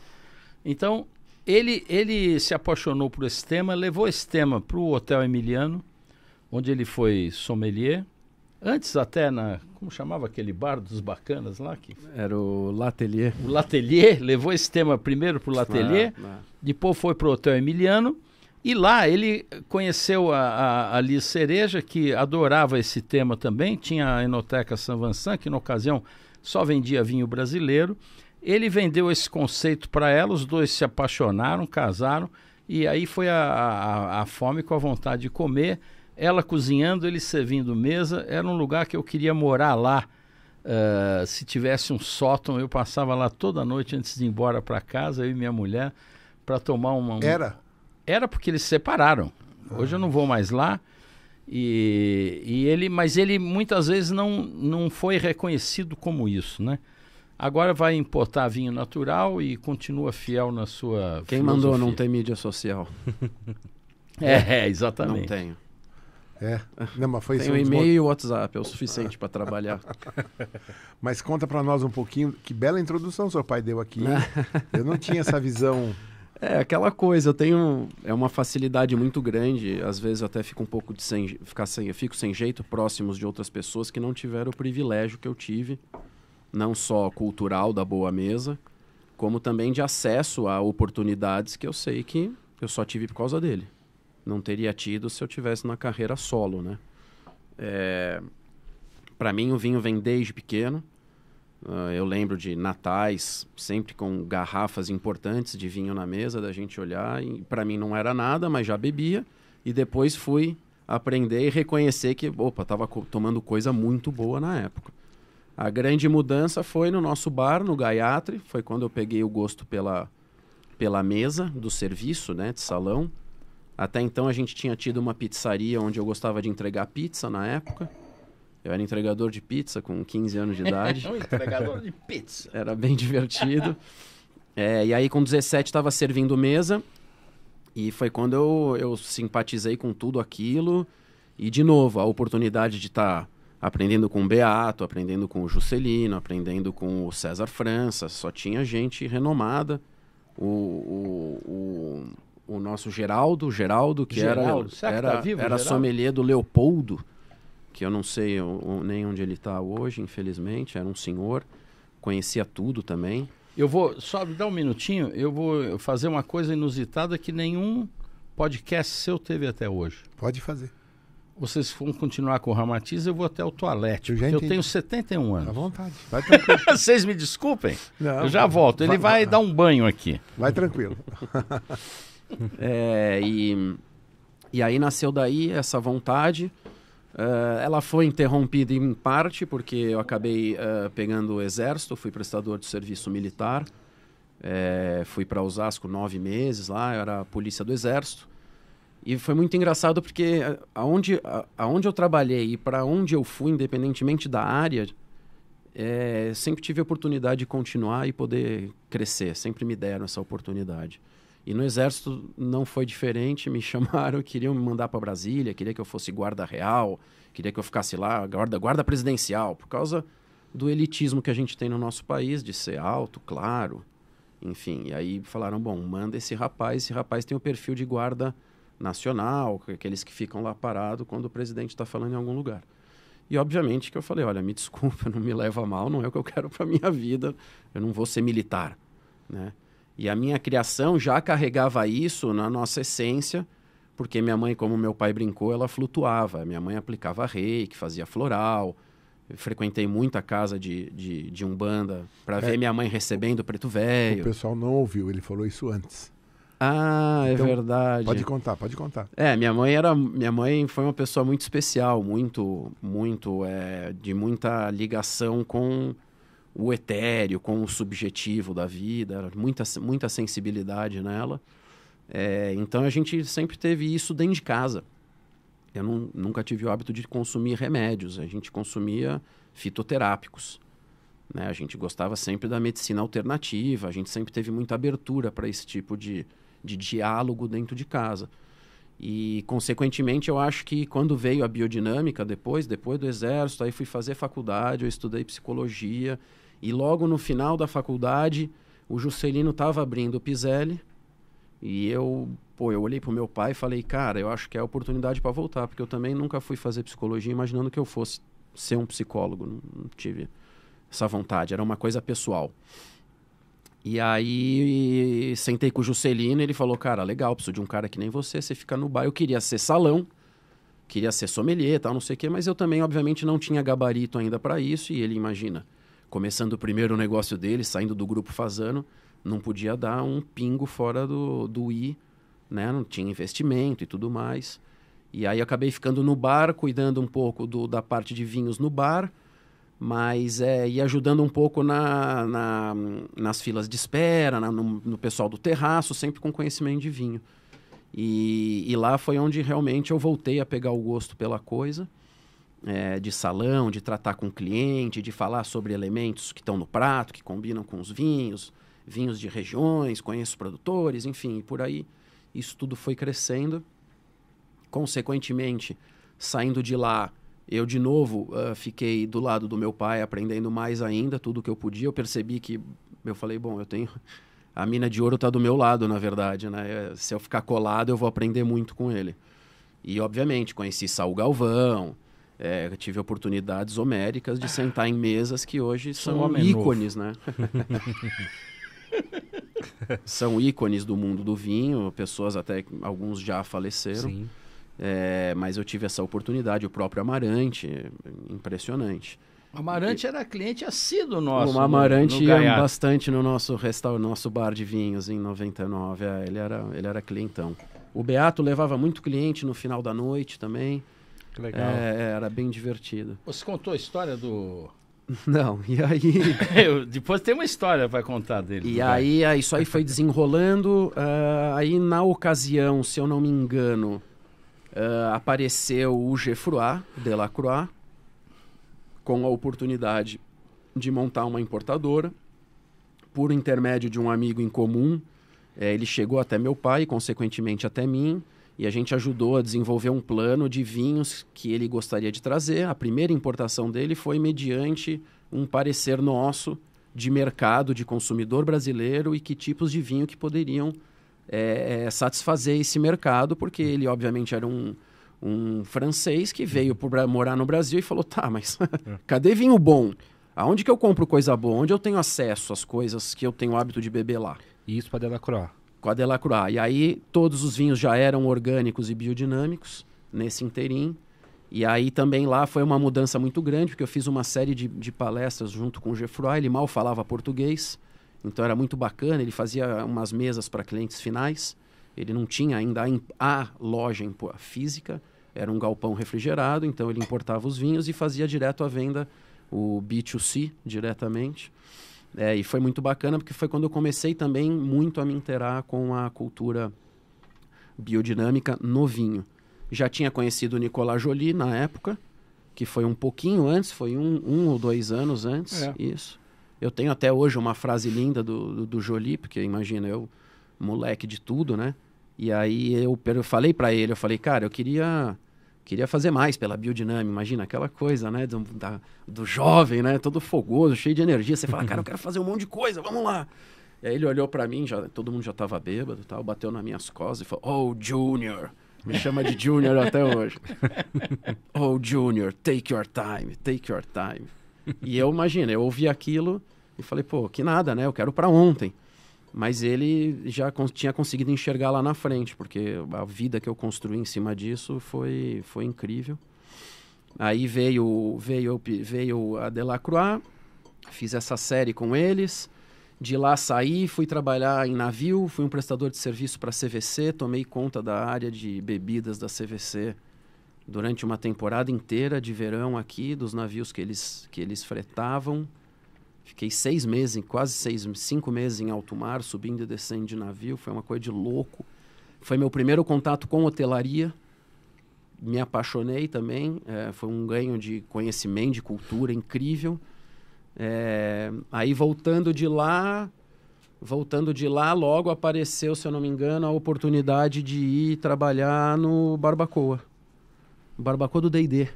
então, ele, ele se apaixonou por esse tema, levou esse tema para o Hotel Emiliano, onde ele foi sommelier, antes até na, como chamava aquele bar dos bacanas lá? Que era o L'Atelier. O L'Atelier, levou esse tema primeiro para o L'Atelier, ah, ah. depois foi para o Hotel Emiliano. E lá ele conheceu a, a, a Liz Cereja, que adorava esse tema também. Tinha a Enoteca San Vincent, que na ocasião só vendia vinho brasileiro. Ele vendeu esse conceito para ela, os dois se apaixonaram, casaram. E aí foi a, a, a fome com a vontade de comer. Ela cozinhando, ele servindo mesa. Era um lugar que eu queria morar lá. Uh, se tivesse um sótão, eu passava lá toda noite antes de ir embora para casa, eu e minha mulher, para tomar uma... Um... Era? Era porque eles se separaram. Hoje eu não vou mais lá. E, e ele, mas ele muitas vezes não, não foi reconhecido como isso, né? Agora vai importar vinho natural e continua fiel na sua Quem filosofia. Mandou não tem mídia social. É, exatamente. Não tenho. É. Não, mas foi Tenho e-mail e WhatsApp, é o suficiente para trabalhar. Mas conta para nós um pouquinho, que bela introdução seu pai deu aqui. Eu não tinha essa visão... É aquela coisa, eu tenho é uma facilidade muito grande, às vezes eu até fico um pouco de sem, ficar sem, eu fico sem jeito próximos de outras pessoas que não tiveram o privilégio que eu tive, não só cultural da boa mesa, como também de acesso a oportunidades que eu sei que eu só tive por causa dele. Não teria tido se eu tivesse na carreira solo, né? É, para mim o vinho vem desde pequeno. Uh, eu lembro de natais, sempre com garrafas importantes de vinho na mesa, da gente olhar, e para mim não era nada, mas já bebia, e depois fui aprender e reconhecer que, opa, estava co- tomando coisa muito boa na época. A grande mudança foi no nosso bar, no Gaiatri, foi quando eu peguei o gosto pela, pela mesa do serviço, né, de salão. Até então a gente tinha tido uma pizzaria onde eu gostava de entregar pizza na época. Eu era entregador de pizza com quinze anos de idade. Um entregador de pizza. Era bem divertido. É, e aí com dezessete estava servindo mesa. E foi quando eu, eu simpatizei com tudo aquilo. E de novo, a oportunidade de estar tá aprendendo com o Beato, aprendendo com o Juscelino, aprendendo com o César França. Só tinha gente renomada. O... o, o, o nosso Geraldo, Geraldo que Geraldo, era, era, tá vivo, era Geraldo? Sommelier do Leopoldo. Que eu não sei eu, nem onde ele está hoje, infelizmente. Era um senhor, conhecia tudo também. Eu vou, só dá um minutinho, eu vou fazer uma coisa inusitada que nenhum podcast seu teve até hoje. Pode fazer. Vocês vão continuar com o Ramatiz, eu vou até o toalete, eu porque entendi. Eu tenho setenta e um anos. À vontade. Vai tranquilo. Vocês me desculpem, não, eu já vai, volto. Ele vai, vai, vai dar um banho aqui. Vai tranquilo. é, e, e aí nasceu daí essa vontade... Uh, ela foi interrompida em parte porque eu acabei uh, pegando o exército, fui prestador de serviço militar, é, fui para Osasco nove meses lá, eu era polícia do exército. E foi muito engraçado porque aonde, aonde eu trabalhei e para onde eu fui, independentemente da área, é, sempre tive a oportunidade de continuar e poder crescer, sempre me deram essa oportunidade. E no Exército não foi diferente, me chamaram, queriam me mandar para Brasília, queria que eu fosse guarda real, queria que eu ficasse lá, guarda, guarda presidencial, por causa do elitismo que a gente tem no nosso país, de ser alto, claro, enfim. E aí falaram, bom, manda esse rapaz, esse rapaz tem o perfil de guarda nacional, aqueles que ficam lá parado quando o presidente está falando em algum lugar. E obviamente que eu falei, olha, me desculpa, não me leva a mal, não é o que eu quero para minha vida, eu não vou ser militar, né? E a minha criação já carregava isso na nossa essência, porque minha mãe, como meu pai brincou, ela flutuava. Minha mãe aplicava reiki, fazia floral. Eu frequentei muita casa de, de, de umbanda para é, ver minha mãe recebendo o preto velho. O pessoal não ouviu, ele falou isso antes. Ah, então, é verdade. Pode contar, pode contar. É, minha mãe era, minha mãe foi uma pessoa muito especial, muito, muito, é, de muita ligação com o etéreo, com o subjetivo da vida, muita, muita sensibilidade nela. É, então, a gente sempre teve isso dentro de casa. Eu não, nunca tive o hábito de consumir remédios, a gente consumia fitoterápicos, né? A gente gostava sempre da medicina alternativa, a gente sempre teve muita abertura para esse tipo de, de diálogo dentro de casa. E, consequentemente, eu acho que quando veio a biodinâmica, depois, depois do exército, aí fui fazer faculdade, eu estudei psicologia. E logo no final da faculdade, o Juscelino estava abrindo o Piselli e eu, pô, eu olhei pro meu pai e falei, cara, eu acho que é a oportunidade para voltar, porque eu também nunca fui fazer psicologia imaginando que eu fosse ser um psicólogo, não, não tive essa vontade, era uma coisa pessoal. E aí e sentei com o Juscelino e ele falou, cara, legal, preciso de um cara que nem você, você fica no bar. Eu queria ser salão, queria ser sommelier, tal, não sei o quê, mas eu também, obviamente, não tinha gabarito ainda para isso, e ele, imagina, começando o primeiro negócio dele, saindo do grupo Fazano, não podia dar um pingo fora do, do I, né? Não tinha investimento e tudo mais. E aí eu acabei ficando no bar, cuidando um pouco do, da parte de vinhos no bar, mas é, ia ajudando um pouco na, na, nas filas de espera, na, no, no pessoal do terraço, sempre com conhecimento de vinho. E, e lá foi onde realmente eu voltei a pegar o gosto pela coisa. É, de salão, de tratar com o cliente, de falar sobre elementos que estão no prato, que combinam com os vinhos, vinhos de regiões, conheço produtores, enfim, e por aí. Isso tudo foi crescendo. Consequentemente, saindo de lá, eu de novo uh, fiquei do lado do meu pai, aprendendo mais ainda, tudo que eu podia. Eu percebi que, eu falei, bom, eu tenho... A mina de ouro está do meu lado, na verdade, né? Se eu ficar colado, eu vou aprender muito com ele. E, obviamente, conheci Saul Galvão. É, tive oportunidades homéricas de sentar em mesas que hoje são ícones, né? São ícones do mundo do vinho, pessoas até, alguns já faleceram. Sim. É, mas eu tive essa oportunidade, o próprio Amarante, impressionante. O Amarante e, era cliente assíduo nosso. O Amarante no, no ia Gaiato. Bastante no nosso, restaur, nosso bar de vinhos em noventa e nove, é, ele, era, ele era clientão. O Beato levava muito cliente no final da noite também. Que legal. É, era bem divertido. Você contou a história do... Não, e aí... Eu, depois tem uma história para contar dele. E aí, aí isso aí foi desenrolando. Uh, aí na ocasião, se eu não me engano, uh, apareceu o Geoffroy Delacroix com a oportunidade de montar uma importadora. Por intermédio de um amigo em comum, eh, ele chegou até meu pai e, consequentemente, até mim. E a gente ajudou a desenvolver um plano de vinhos que ele gostaria de trazer. A primeira importação dele foi mediante um parecer nosso de mercado, de consumidor brasileiro e que tipos de vinho que poderiam é, satisfazer esse mercado, porque ele, obviamente, era um, um francês que veio para morar no Brasil e falou, tá, mas cadê vinho bom? Aonde que eu compro coisa boa? Onde eu tenho acesso às coisas que eu tenho o hábito de beber lá? Isso para Delacroix. Com a Delacroix. E aí todos os vinhos já eram orgânicos e biodinâmicos nesse inteirinho. E aí também lá foi uma mudança muito grande, porque eu fiz uma série de, de palestras junto com o Geoffroy, ele mal falava português, então era muito bacana, ele fazia umas mesas para clientes finais, ele não tinha ainda a, a loja física, era um galpão refrigerado, então ele importava os vinhos e fazia direto a venda, o B dois C, diretamente. É, e foi muito bacana, porque foi quando eu comecei também muito a me inteirar com a cultura biodinâmica no vinho. Já tinha conhecido o Nicolas Joly na época, que foi um pouquinho antes, foi um, um ou dois anos antes, é. Isso. Eu tenho até hoje uma frase linda do, do, do Joly, porque imagina, eu, moleque de tudo, né? E aí eu, eu falei para ele, eu falei, cara, eu queria... Queria fazer mais pela biodinâmica, imagina aquela coisa, né, do, da, do jovem, né, todo fogoso, cheio de energia. Você fala, cara, eu quero fazer um monte de coisa, vamos lá. E aí ele olhou pra mim, já, todo mundo já tava bêbado e tal, bateu nas minhas costas e falou, oh, Junior, me chama de Junior até hoje. Oh, Junior, take your time, take your time. E eu, imagina, eu ouvi aquilo e falei, pô, que nada, né, eu quero pra ontem. Mas ele já con- tinha conseguido enxergar lá na frente, porque a vida que eu construí em cima disso foi, foi incrível. Aí veio, veio, veio a Delacroix, fiz essa série com eles. De lá saí, fui trabalhar em navio, fui um prestador de serviço para a C V C, tomei conta da área de bebidas da C V C durante uma temporada inteira de verão aqui, dos navios que eles, que eles fretavam. Fiquei seis meses, quase seis, cinco meses em alto mar, subindo e descendo de navio. Foi uma coisa de louco. Foi meu primeiro contato com hotelaria. Me apaixonei também. É, foi um ganho de conhecimento, de cultura incrível. É, aí voltando de lá, voltando de lá, logo apareceu, se eu não me engano, a oportunidade de ir trabalhar no Barbacoa. Barbacoa do D e D.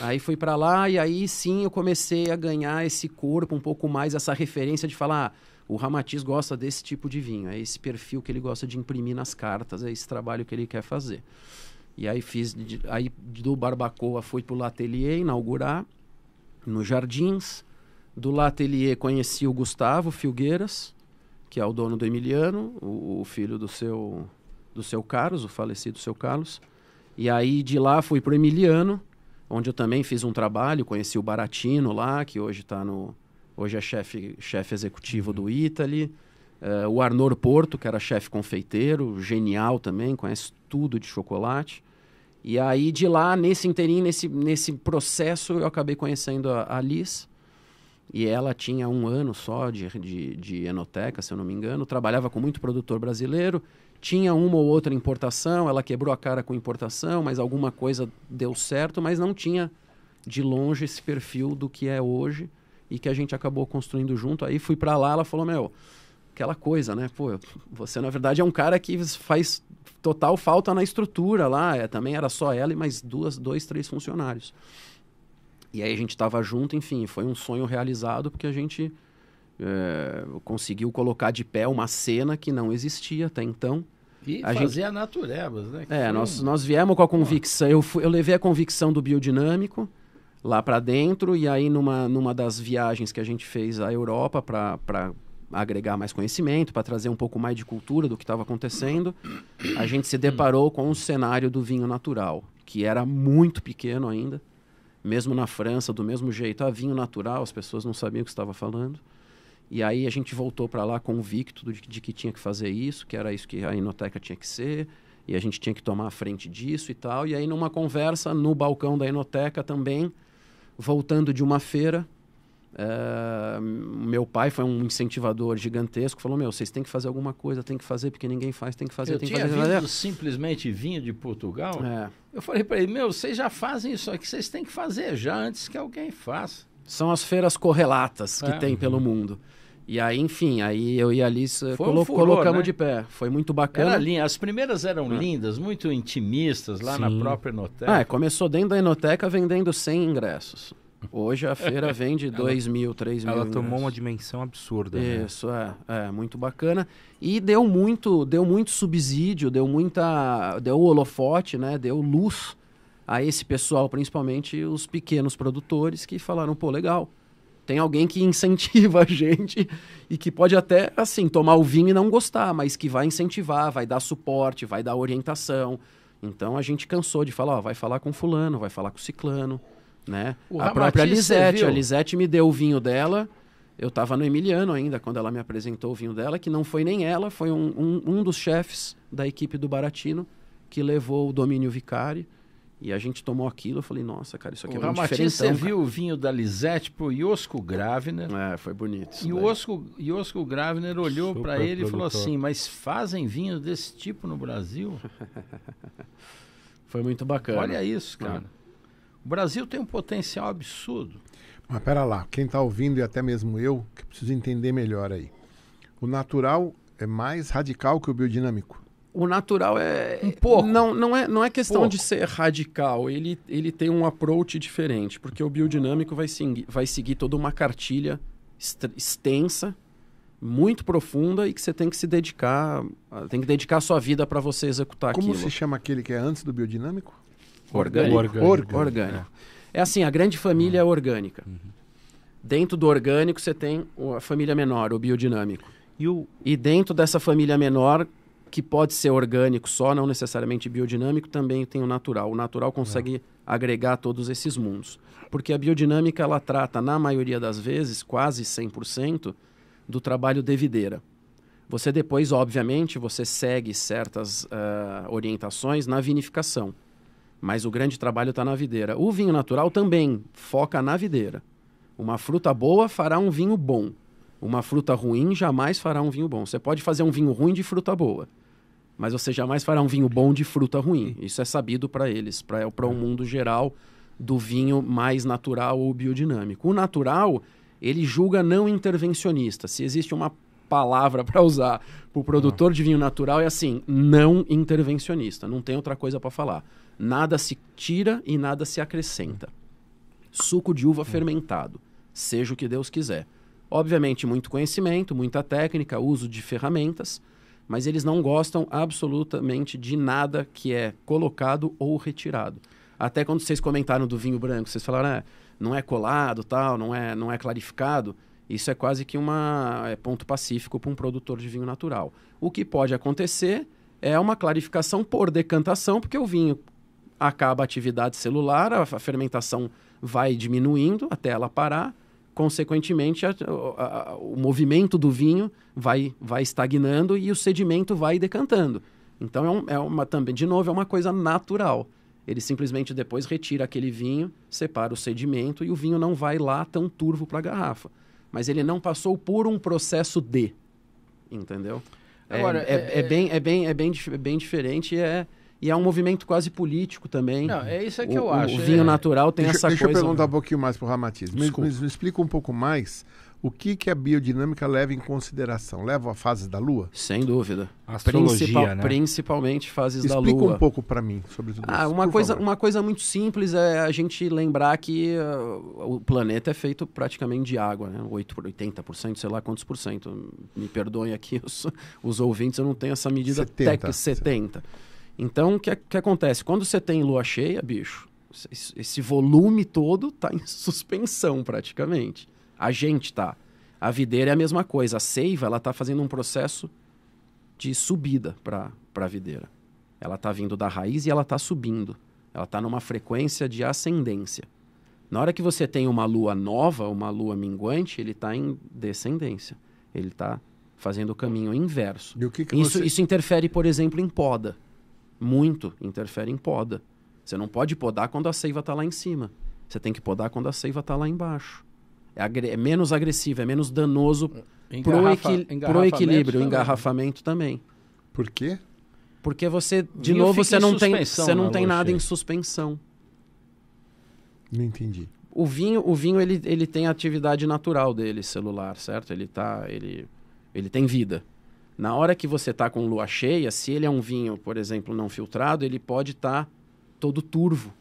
Aí fui pra lá e aí sim eu comecei a ganhar esse corpo um pouco mais, essa referência de falar, ah, o Ramatiz gosta desse tipo de vinho, é esse perfil que ele gosta de imprimir nas cartas, é esse trabalho que ele quer fazer. E aí fiz, aí do Barbacoa fui pro L'Atelier inaugurar, nos Jardins. Do L'Atelier conheci o Gustavo Filgueiras, que é o dono do Emiliano, o, o filho do seu, do seu Carlos, o falecido seu Carlos. E aí de lá fui pro Emiliano, onde eu também fiz um trabalho, conheci o Baratino lá, que hoje, tá no, hoje é chefe, chefe executivo do Italy. Uh, o Arnor Porto, que era chefe confeiteiro, genial também, conhece tudo de chocolate. E aí, de lá, nesse inteirinho, nesse, nesse processo, eu acabei conhecendo a, a Liz. E ela tinha um ano só de, de, de enoteca, se eu não me engano. Trabalhava com muito produtor brasileiro. Tinha uma ou outra importação, ela quebrou a cara com importação, mas alguma coisa deu certo, mas não tinha de longe esse perfil do que é hoje e que a gente acabou construindo junto. Aí fui pra lá, ela falou, meu, aquela coisa, né? Pô, você na verdade é um cara que faz total falta na estrutura lá. É, também era só ela e mais duas, dois, três funcionários. E aí a gente tava junto, enfim, foi um sonho realizado porque a gente... É, conseguiu colocar de pé uma cena que não existia até então. E a fazer gente... a naturebas, né? Que é, foi... nós, nós viemos com a convicção, eu, fui, eu levei a convicção do biodinâmico lá para dentro e aí numa, numa das viagens que a gente fez à Europa para agregar mais conhecimento, para trazer um pouco mais de cultura do que estava acontecendo, a gente se deparou com o cenário do vinho natural, que era muito pequeno ainda, mesmo na França, do mesmo jeito, ah, vinho natural, as pessoas não sabiam o que estava falando. E aí a gente voltou para lá convicto de, de que tinha que fazer isso, que era isso que a Enoteca tinha que ser, e a gente tinha que tomar a frente disso e tal. E aí numa conversa no balcão da Enoteca também, voltando de uma feira, uh, meu pai foi um incentivador gigantesco, falou, meu, vocês têm que fazer alguma coisa, tem que fazer, porque ninguém faz, tem que fazer, eu tem que fazer. Eu tinha vindo simplesmente vinho de Portugal, é. Eu falei para ele, meu, vocês já fazem isso aqui, vocês têm que fazer já antes que alguém faça. São as feiras correlatas que é. Tem pelo mundo. E aí, enfim, aí eu e a Alice um colo- furor, colocamos né? de pé. Foi muito bacana. Era linda. As primeiras eram é. lindas, muito intimistas, lá Sim. na própria Enoteca. Ah, é, começou dentro da Enoteca vendendo cem ingressos. Hoje a feira vende dois mil, três mil Ela tomou ingressos. Uma dimensão absurda. Isso, né? é, é. Muito bacana. E deu muito, deu muito subsídio, deu muita... Deu holofote, né? Deu luz a esse pessoal, principalmente os pequenos produtores, que falaram, pô, legal. Tem alguém que incentiva a gente e que pode até, assim, tomar o vinho e não gostar, mas que vai incentivar, vai dar suporte, vai dar orientação. Então, a gente cansou de falar, ó, vai falar com fulano, vai falar com ciclano, né? O a própria Lisete, a Lisete me deu o vinho dela, eu estava no Emiliano ainda, quando ela me apresentou o vinho dela, que não foi nem ela, foi um, um, um dos chefes da equipe do Baratino, que levou o Domínio Vicari, E a gente tomou aquilo, eu falei, nossa, cara, isso aqui é bem diferentão. Você viu o vinho da Lisette pro Josko Gravner. É, foi bonito. E o Josko Gravner olhou para ele e falou assim, mas fazem vinho desse tipo no Brasil? Foi muito bacana. Olha isso, cara. É. O Brasil tem um potencial absurdo. Mas pera lá, quem está ouvindo e até mesmo eu, que preciso entender melhor aí. O natural é mais radical que o biodinâmico. O natural é... Um pouco. Não, não, é, não é questão pouco. de ser radical. Ele, ele tem um approach diferente. Porque o biodinâmico vai, se, vai seguir toda uma cartilha extensa, muito profunda e que você tem que se dedicar... Tem que dedicar a sua vida para você executar Como aquilo. Como se chama aquele que é antes do biodinâmico? Orgânico. Orgânico. orgânico. orgânico. É. é assim, a grande família uhum. é orgânica. Uhum. Dentro do orgânico você tem a família menor, o biodinâmico. E, o... e dentro dessa família menor... que pode ser orgânico só, não necessariamente biodinâmico, também tem o natural. O natural consegue é. agregar todos esses mundos. Porque a biodinâmica, ela trata, na maioria das vezes, quase cem por cento, do trabalho de videira. Você depois, obviamente, você segue certas uh, orientações na vinificação. Mas o grande trabalho está na videira. O vinho natural também foca na videira. Uma fruta boa fará um vinho bom. Uma fruta ruim jamais fará um vinho bom. Você pode fazer um vinho ruim de fruta boa, mas você jamais fará um vinho bom de fruta ruim. Isso é sabido para eles, para o mundo geral do vinho mais natural ou biodinâmico. O natural, ele julga não intervencionista. Se existe uma palavra para usar para o produtor de vinho natural, é assim, não intervencionista. Não tem outra coisa para falar. Nada se tira e nada se acrescenta. Suco de uva fermentado, seja o que Deus quiser. Obviamente, muito conhecimento, muita técnica, uso de ferramentas, mas eles não gostam absolutamente de nada que é colocado ou retirado. Até quando vocês comentaram do vinho branco, vocês falaram, ah, não é colado, tal, não é, não é clarificado. Isso é quase que uma, é ponto pacífico para um produtor de vinho natural. O que pode acontecer é uma clarificação por decantação, porque o vinho acaba a atividade celular, a fermentação vai diminuindo até ela parar. Consequentemente, a, a, a, o movimento do vinho vai, vai estagnando e o sedimento vai decantando. Então, é, um, é uma, também, de novo, é uma coisa natural. Ele simplesmente depois retira aquele vinho, separa o sedimento e o vinho não vai lá tão turvo para a garrafa. Mas ele não passou por um processo de, entendeu? Agora, é, é, é, é, bem, é, bem, é, bem, é bem diferente e é... E é um movimento quase político também. Não, é isso que o, eu acho. O vinho é... natural tem deixa, essa deixa coisa... Deixa eu perguntar um pouquinho mais para o Ramatiz. Me, me, me explica um pouco mais o que, que a biodinâmica leva em consideração. Leva a fase da Lua? Sem dúvida. Astrologia, Principal, né? Principalmente fases explica da Lua. Explica um pouco para mim sobre tudo ah, isso, uma coisa, uma coisa muito simples é a gente lembrar que uh, o planeta é feito praticamente de água, né? oitenta por cento, sei lá quantos por cento. Me perdoem aqui os, os ouvintes, eu não tenho essa medida técnica. setenta por cento. Então, o que, que acontece? Quando você tem lua cheia, bicho, esse volume todo está em suspensão praticamente. A gente está. A videira é a mesma coisa. A seiva, ela está fazendo um processo de subida para a videira. Ela está vindo da raiz e ela está subindo. Ela está numa frequência de ascendência. Na hora que você tem uma lua nova, uma lua minguante, ele está em descendência. Ele está fazendo o caminho inverso. E o que que isso, você... isso interfere, por exemplo, em poda. Muito interfere em poda. Você não pode podar quando a seiva está lá em cima. Você tem que podar quando a seiva está lá embaixo. É, agre é menos agressivo, é menos danoso Engarrafa pro equilíbrio, engarrafamento também. Por quê? Porque você, de vinho novo, você não tem, você não tem nada cheia. em suspensão. Não entendi. O vinho, o vinho ele, ele tem a atividade natural dele, celular, certo? Ele, tá, ele, ele tem vida. Na hora que você está com lua cheia, se ele é um vinho, por exemplo, não filtrado, ele pode estar tá todo turvo,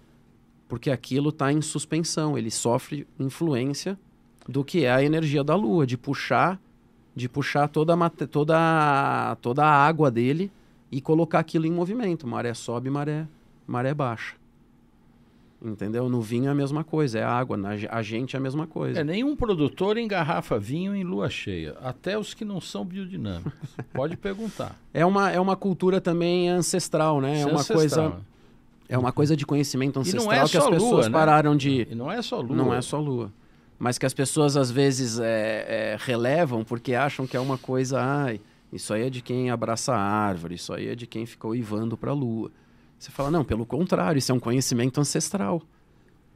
porque aquilo está em suspensão, ele sofre influência do que é a energia da lua, de puxar, de puxar toda, a, toda, toda a água dele e colocar aquilo em movimento. Maré sobe, maré, maré baixa. Entendeu? No vinho é a mesma coisa, é água, na, a gente é a mesma coisa. É, nenhum produtor engarrafa vinho em lua cheia, até os que não são biodinâmicos. Pode perguntar. É uma, é uma cultura também ancestral, né? É, é uma ancestral. coisa é uma coisa de conhecimento ancestral é que as pessoas lua, né? pararam de... E não é só lua. Não é só lua. Mas que as pessoas às vezes é, é, relevam porque acham que é uma coisa... Ai, isso aí é de quem abraça a árvore, isso aí é de quem ficou uivando para a lua. Você fala, não, pelo contrário, isso é um conhecimento ancestral,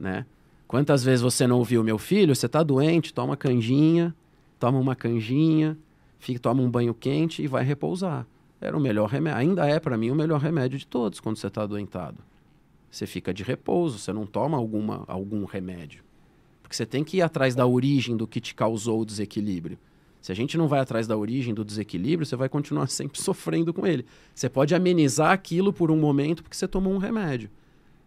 né? Quantas vezes você não ouviu, meu filho, você está doente, toma canjinha, toma uma canjinha, fica, toma um banho quente e vai repousar. Era o melhor remédio, ainda é para mim o melhor remédio de todos quando você está adoentado. Você fica de repouso, você não toma alguma, algum remédio. Porque você tem que ir atrás da origem do que te causou o desequilíbrio. Se a gente não vai atrás da origem do desequilíbrio, você vai continuar sempre sofrendo com ele. Você pode amenizar aquilo por um momento porque você tomou um remédio.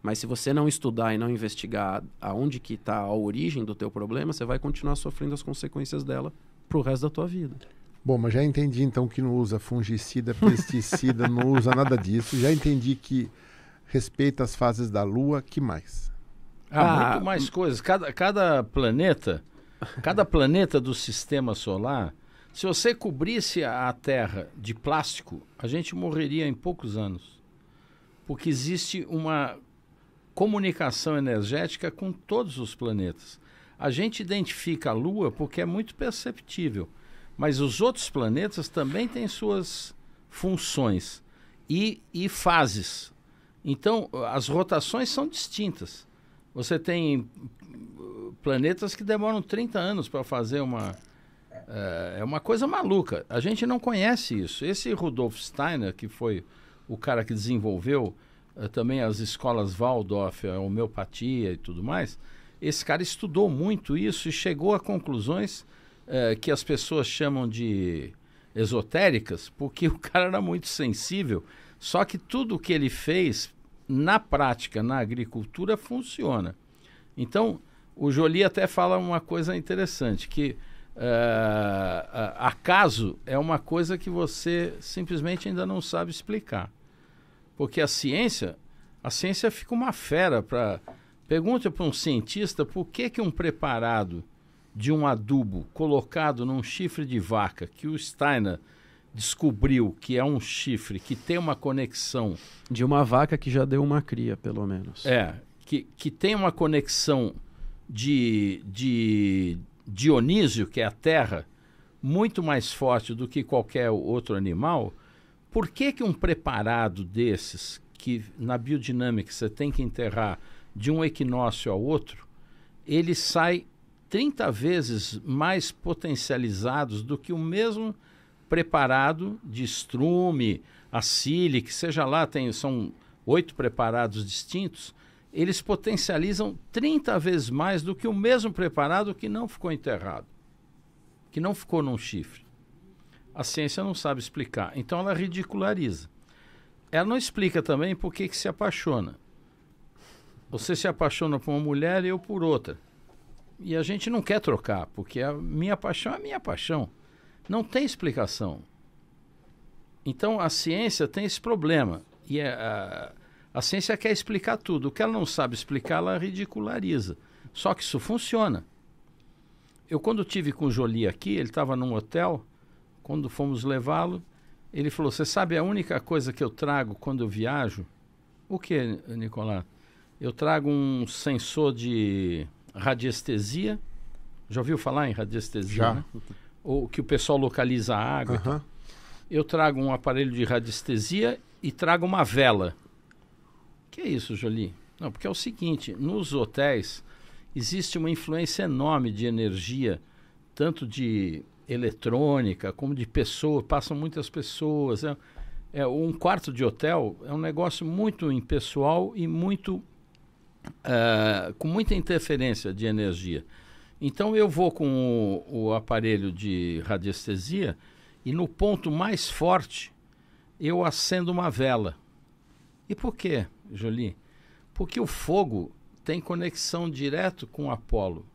Mas se você não estudar e não investigar aonde que está a origem do teu problema, você vai continuar sofrendo as consequências dela pro resto da tua vida. Bom, mas já entendi então que não usa fungicida, pesticida, não usa nada disso. Já entendi que respeita as fases da Lua, que mais? Ah, ah muito mais coisas. Cada, cada planeta... Cada planeta do sistema solar, se você cobrisse a Terra de plástico, a gente morreria em poucos anos. Porque existe uma comunicação energética com todos os planetas. A gente identifica a Lua porque é muito perceptível, mas os outros planetas também têm suas funções e, e fases. Então, as rotações são distintas. Você tem... planetas que demoram trinta anos para fazer uma... É uma coisa maluca. A gente não conhece isso. Esse Rudolf Steiner, que foi o cara que desenvolveu uh, também as escolas Waldorf, a homeopatia e tudo mais, esse cara estudou muito isso e chegou a conclusões uh, que as pessoas chamam de esotéricas, porque o cara era muito sensível. Só que tudo o que ele fez, na prática, na agricultura, funciona. Então... O Joly até fala uma coisa interessante, que uh, acaso é uma coisa que você simplesmente ainda não sabe explicar. Porque a ciência, a ciência fica uma fera para... Pergunta para um cientista por que que um preparado de um adubo colocado num chifre de vaca, que o Steiner descobriu que é um chifre, que tem uma conexão... De uma vaca que já deu uma cria, pelo menos. É, que, que tem uma conexão... De, de Dionísio, que é a terra, muito mais forte do que qualquer outro animal. Por que que um preparado desses, que na biodinâmica você tem que enterrar de um equinócio ao outro, ele sai trinta vezes mais potencializados do que o mesmo preparado de estrume, acília, que seja lá, tem, são oito preparados distintos, eles potencializam trinta vezes mais do que o mesmo preparado que não ficou enterrado, que não ficou num chifre. A ciência não sabe explicar, então ela ridiculariza. Ela não explica também por que que se apaixona. Você se apaixona por uma mulher e eu por outra. E a gente não quer trocar, porque a minha paixão é a minha paixão. Não tem explicação. Então a ciência tem esse problema. E é... A, A ciência quer explicar tudo. O que ela não sabe explicar, ela ridiculariza. Só que isso funciona. Eu, quando tive com o Joly aqui, ele estava num hotel, quando fomos levá-lo, ele falou, você sabe a única coisa que eu trago quando eu viajo? O que, Nicolás? Eu trago um sensor de radiestesia. Já ouviu falar em radiestesia? Já. Né? Ou que o pessoal localiza a água. Uhum. Então. Eu trago um aparelho de radiestesia e trago uma vela. Que é isso, Joly? Não, porque é o seguinte, nos hotéis existe uma influência enorme de energia, tanto de eletrônica como de pessoas, passam muitas pessoas. É, é, um quarto de hotel é um negócio muito impessoal e muito, uh, com muita interferência de energia. Então eu vou com o, o aparelho de radiestesia e no ponto mais forte eu acendo uma vela. E por quê, Joly? Porque o fogo tem conexão direto com Apolo.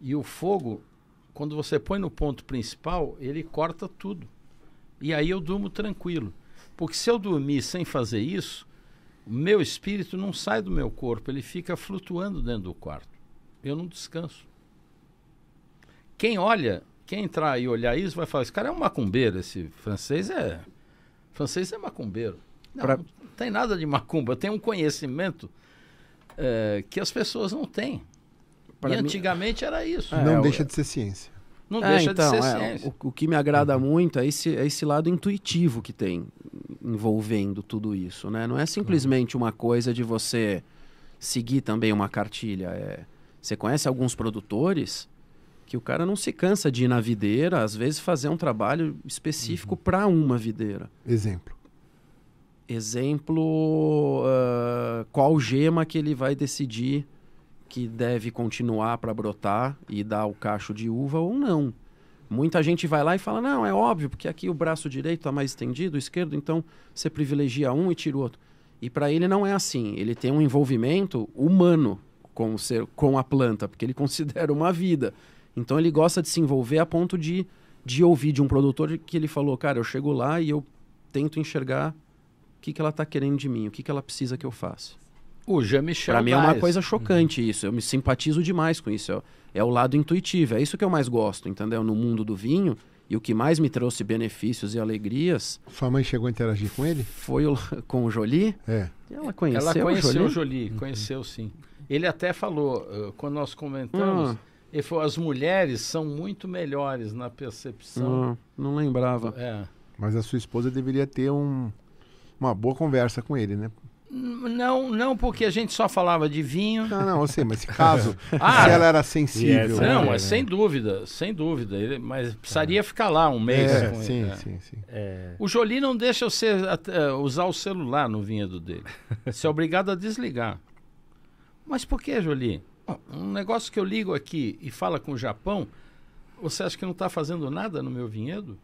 E o fogo, quando você põe no ponto principal, ele corta tudo. E aí eu durmo tranquilo. Porque se eu dormir sem fazer isso, o meu espírito não sai do meu corpo, ele fica flutuando dentro do quarto. Eu não descanso. Quem olha, quem entrar e olhar isso, vai falar, esse cara é um macumbeiro, esse francês é, francês é macumbeiro. Não, pra... não tem nada de macumba, tem um conhecimento é, que as pessoas não têm. Pra e mim... antigamente era isso. É, não é, deixa eu... de ser ciência. Não é, deixa então, de ser é, ciência. O, o que me agrada uhum. muito é esse, é esse lado intuitivo que tem envolvendo tudo isso, né? Não é simplesmente uma coisa de você seguir também uma cartilha. É... Você conhece alguns produtores que o cara não se cansa de ir na videira, às vezes fazer um trabalho específico uhum. para uma videira. Exemplo. Exemplo, uh, qual gema que ele vai decidir que deve continuar para brotar e dar o cacho de uva ou não. Muita gente vai lá e fala, não, é óbvio, porque aqui o braço direito está mais estendido, o esquerdo, então você privilegia um e tira o outro. E para ele não é assim, ele tem um envolvimento humano com, o ser, com a planta, porque ele considera uma vida. Então ele gosta de se envolver a ponto de, de ouvir de um produtor que ele falou, cara, eu chego lá e eu tento enxergar o que, que ela está querendo de mim, o que, que ela precisa que eu faça. O Jean-Michel Para mim é uma coisa chocante uhum. isso, eu me simpatizo demais com isso, é o lado intuitivo, é isso que eu mais gosto, entendeu? No mundo do vinho, e o que mais me trouxe benefícios e alegrias... Sua mãe chegou a interagir com ele? Foi o, com o Joly? É. Ela conheceu, Ela conheceu o Joly, uhum. conheceu sim. Ele até falou, uh, quando nós comentamos, uhum. ele falou, as mulheres são muito melhores na percepção. Uhum. Não lembrava. É. Mas a sua esposa deveria ter um, uma boa conversa com ele, né? Não, não, porque a gente só falava de vinho. Não, não, eu sei, mas caso ah, se ela era sensível. Yes, não, é, né? Sem dúvida, sem dúvida. Ele, mas precisaria é. ficar lá um mês. É, com sim, ele, sim, né? sim. É. O Joly não deixa eu ser, uh, usar o celular no vinhedo dele. Você é obrigado a desligar. Mas por que, Joly? Um negócio que eu ligo aqui e fala com o Japão, você acha que não está fazendo nada no meu vinhedo?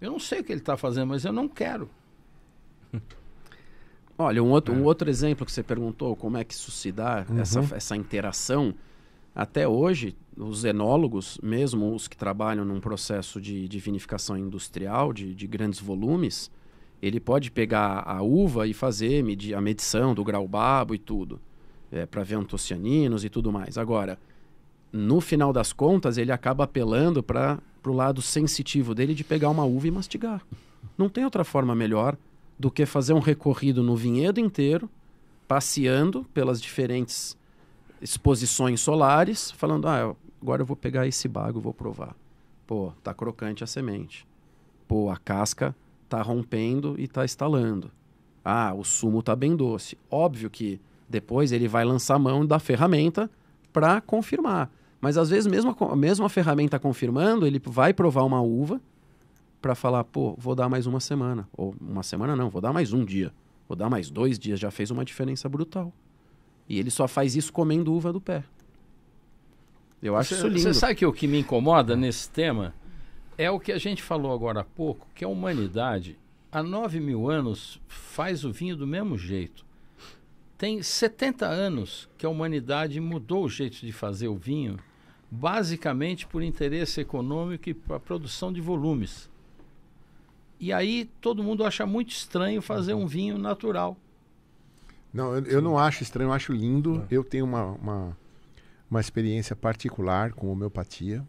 Eu não sei o que ele está fazendo, mas eu não quero. Olha, um outro, é. um outro exemplo que você perguntou, como é que isso se dá, uhum. essa, essa interação. Até hoje, os enólogos, mesmo os que trabalham num processo de, de vinificação industrial, de, de grandes volumes, ele pode pegar a uva e fazer medir, a medição do grau babo e tudo, é, para ver antocianinos e tudo mais. Agora, no final das contas, ele acaba apelando para o lado sensitivo dele de pegar uma uva e mastigar. Não tem outra forma melhor do que fazer um recorrido no vinhedo inteiro, passeando pelas diferentes exposições solares, falando, ah, agora eu vou pegar esse bago, vou provar. Pô, tá crocante a semente. Pô, a casca tá rompendo e tá estalando. Ah, o sumo tá bem doce. Óbvio que depois ele vai lançar mão da ferramenta para confirmar. Mas às vezes mesmo a, mesmo a ferramenta confirmando, ele vai provar uma uva, para falar, pô, vou dar mais uma semana. Ou uma semana não, vou dar mais um dia. Vou dar mais dois dias, já fez uma diferença brutal. E ele só faz isso comendo uva do pé. Eu acho cê, isso lindo. Você sabe que o que me incomoda nesse tema é o que a gente falou agora há pouco, que a humanidade, há nove mil anos, faz o vinho do mesmo jeito. Tem setenta anos que a humanidade mudou o jeito de fazer o vinho, basicamente por interesse econômico e para produção de volumes. E aí todo mundo acha muito estranho fazer um vinho natural. Não, eu, eu não acho estranho, eu acho lindo. Não. Eu tenho uma, uma, uma experiência particular com homeopatia.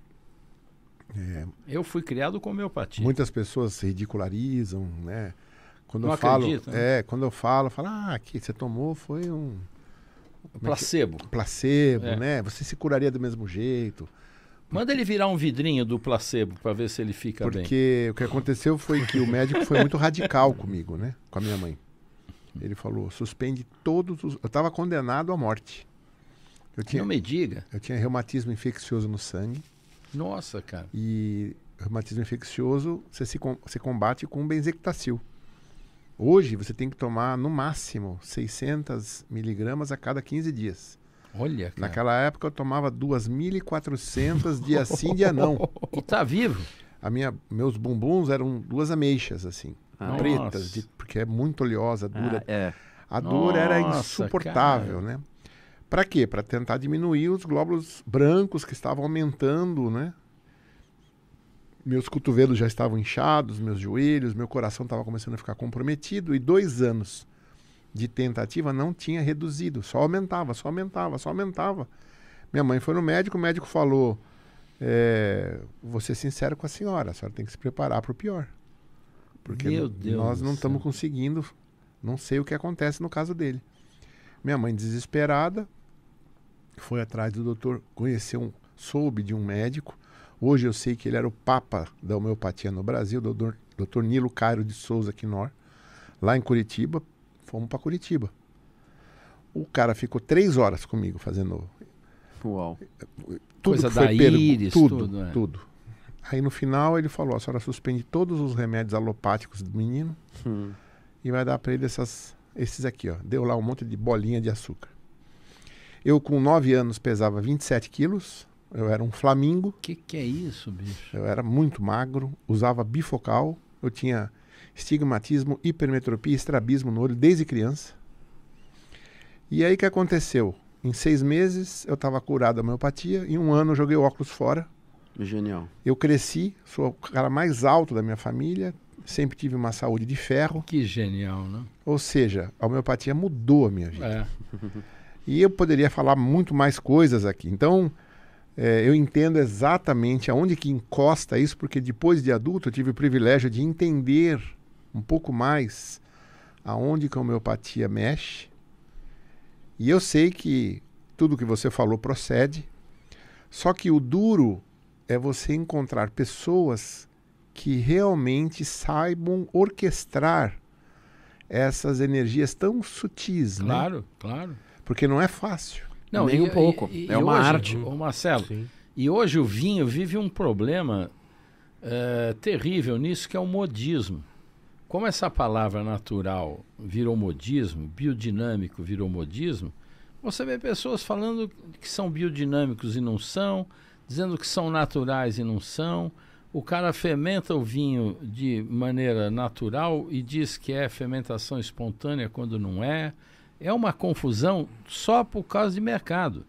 É, eu fui criado com homeopatia. Muitas pessoas se ridicularizam, né? Quando não eu acredito, falo, né? É, quando eu falo, falo, ah, aqui você tomou foi um... placebo. É que, placebo, é. né? Você se curaria do mesmo jeito. Manda ele virar um vidrinho do placebo para ver se ele fica Porque bem. Porque o que aconteceu foi que o médico foi muito radical comigo, né? Com a minha mãe. Ele falou, suspende todos os... Eu estava condenado à morte. Eu tinha, Não me diga. Eu tinha reumatismo infeccioso no sangue. Nossa, cara. E reumatismo infeccioso, você se com... você combate com benzectacil. Hoje, você tem que tomar, no máximo, seiscentos miligramas a cada quinze dias. Olha, cara. Naquela época eu tomava dois mil e quatrocentos dia sim, dia não. E tá vivo? A minha, meus bumbuns eram duas ameixas, assim, ah, pretas, de, porque é muito oleosa, dura. Ah, é. A dor nossa, era insuportável, cara. Né? Pra quê? Pra tentar diminuir os glóbulos brancos que estavam aumentando, né? Meus cotovelos já estavam inchados, meus joelhos, meu coração estava começando a ficar comprometido e dois anos de tentativa não tinha reduzido, só aumentava, só aumentava, só aumentava. Minha mãe foi no médico, o médico falou, é, vou ser sincero com a senhora, a senhora tem que se preparar para o pior. Porque meu Deus nós não estamos conseguindo, não sei o que acontece no caso dele. Minha mãe desesperada, foi atrás do doutor, conheceu, um, soube de um médico, hoje eu sei que ele era o papa da homeopatia no Brasil, o doutor Nilo Cairo de Souza Quinor. lá em Curitiba, fomos para Curitiba. O cara ficou três horas comigo fazendo... Uau. Tudo coisa que foi da íris, tudo, tudo, é. tudo. Aí no final ele falou, a senhora suspende todos os remédios alopáticos do menino hum. e vai dar para ele essas, esses aqui, ó. Deu lá um monte de bolinha de açúcar. Eu com nove anos pesava vinte e sete quilos, eu era um flamingo. Que que é isso, bicho? Eu era muito magro, usava bifocal, eu tinha estigmatismo, hipermetropia, estrabismo no olho desde criança. E aí que aconteceu? Em seis meses eu estava curado da homeopatia, em um ano eu joguei o óculos fora. Genial. Eu cresci, sou o cara mais alto da minha família, sempre tive uma saúde de ferro. Que genial, né? Ou seja, a homeopatia mudou a minha vida. É. E eu poderia falar muito mais coisas aqui. Então, é, eu entendo exatamente aonde que encosta isso, porque depois de adulto eu tive o privilégio de entender um pouco mais aonde que a homeopatia mexe. E eu sei que tudo que você falou procede, só que o duro é você encontrar pessoas que realmente saibam orquestrar essas energias tão sutis, né? Claro, claro. Porque não é fácil. Não, nem e, um pouco. E, é e uma hoje, arte. Ô Marcelo, sim. E hoje o vinho vive um problema é, terrível nisso, que é o modismo. Como essa palavra natural virou modismo, biodinâmico virou modismo, você vê pessoas falando que são biodinâmicos e não são, dizendo que são naturais e não são. O cara fermenta o vinho de maneira natural e diz que é fermentação espontânea quando não é. É uma confusão só por causa de mercado.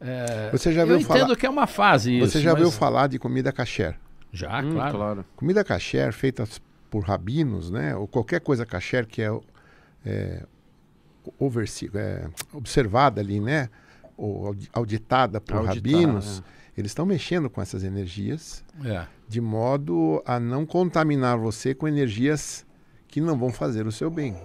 É, você já viu eu falar... entendo que é uma fase isso. Você já mas... viu falar de comida kasher? Já, hum, claro. claro. Comida kasher feita... por rabinos, né? Ou qualquer coisa kasher que é, é, é observada ali, né? Ou auditada por Auditar, rabinos, é. Eles estão mexendo com essas energias é. de modo a não contaminar você com energias que não vão fazer o seu bem.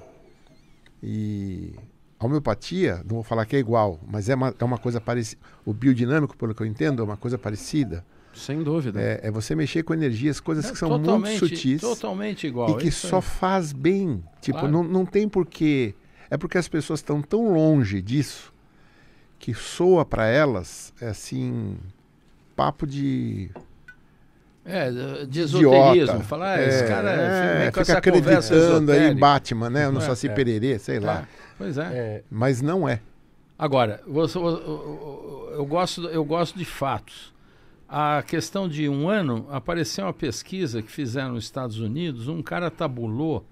E a homeopatia, não vou falar que é igual, mas é uma, é uma coisa parecida. O biodinâmico, pelo que eu entendo, é uma coisa parecida. Sem dúvida. É, é você mexer com energias, coisas é, que são muito sutis. Totalmente igual. E que só é. faz bem. Tipo, claro. não, não tem porquê. É porque as pessoas estão tão longe disso que soa para elas, assim, papo de... É, de esoterismo. Falar, é, esse cara é, fica, fica acreditando aí em Batman, né? No é, Saci é. Pererê, sei é. lá. Pois é. é. Mas não é. Agora, você, eu, eu, gosto, eu gosto de fatos. A questão de um ano, apareceu uma pesquisa que fizeram nos Estados Unidos, um cara tabulou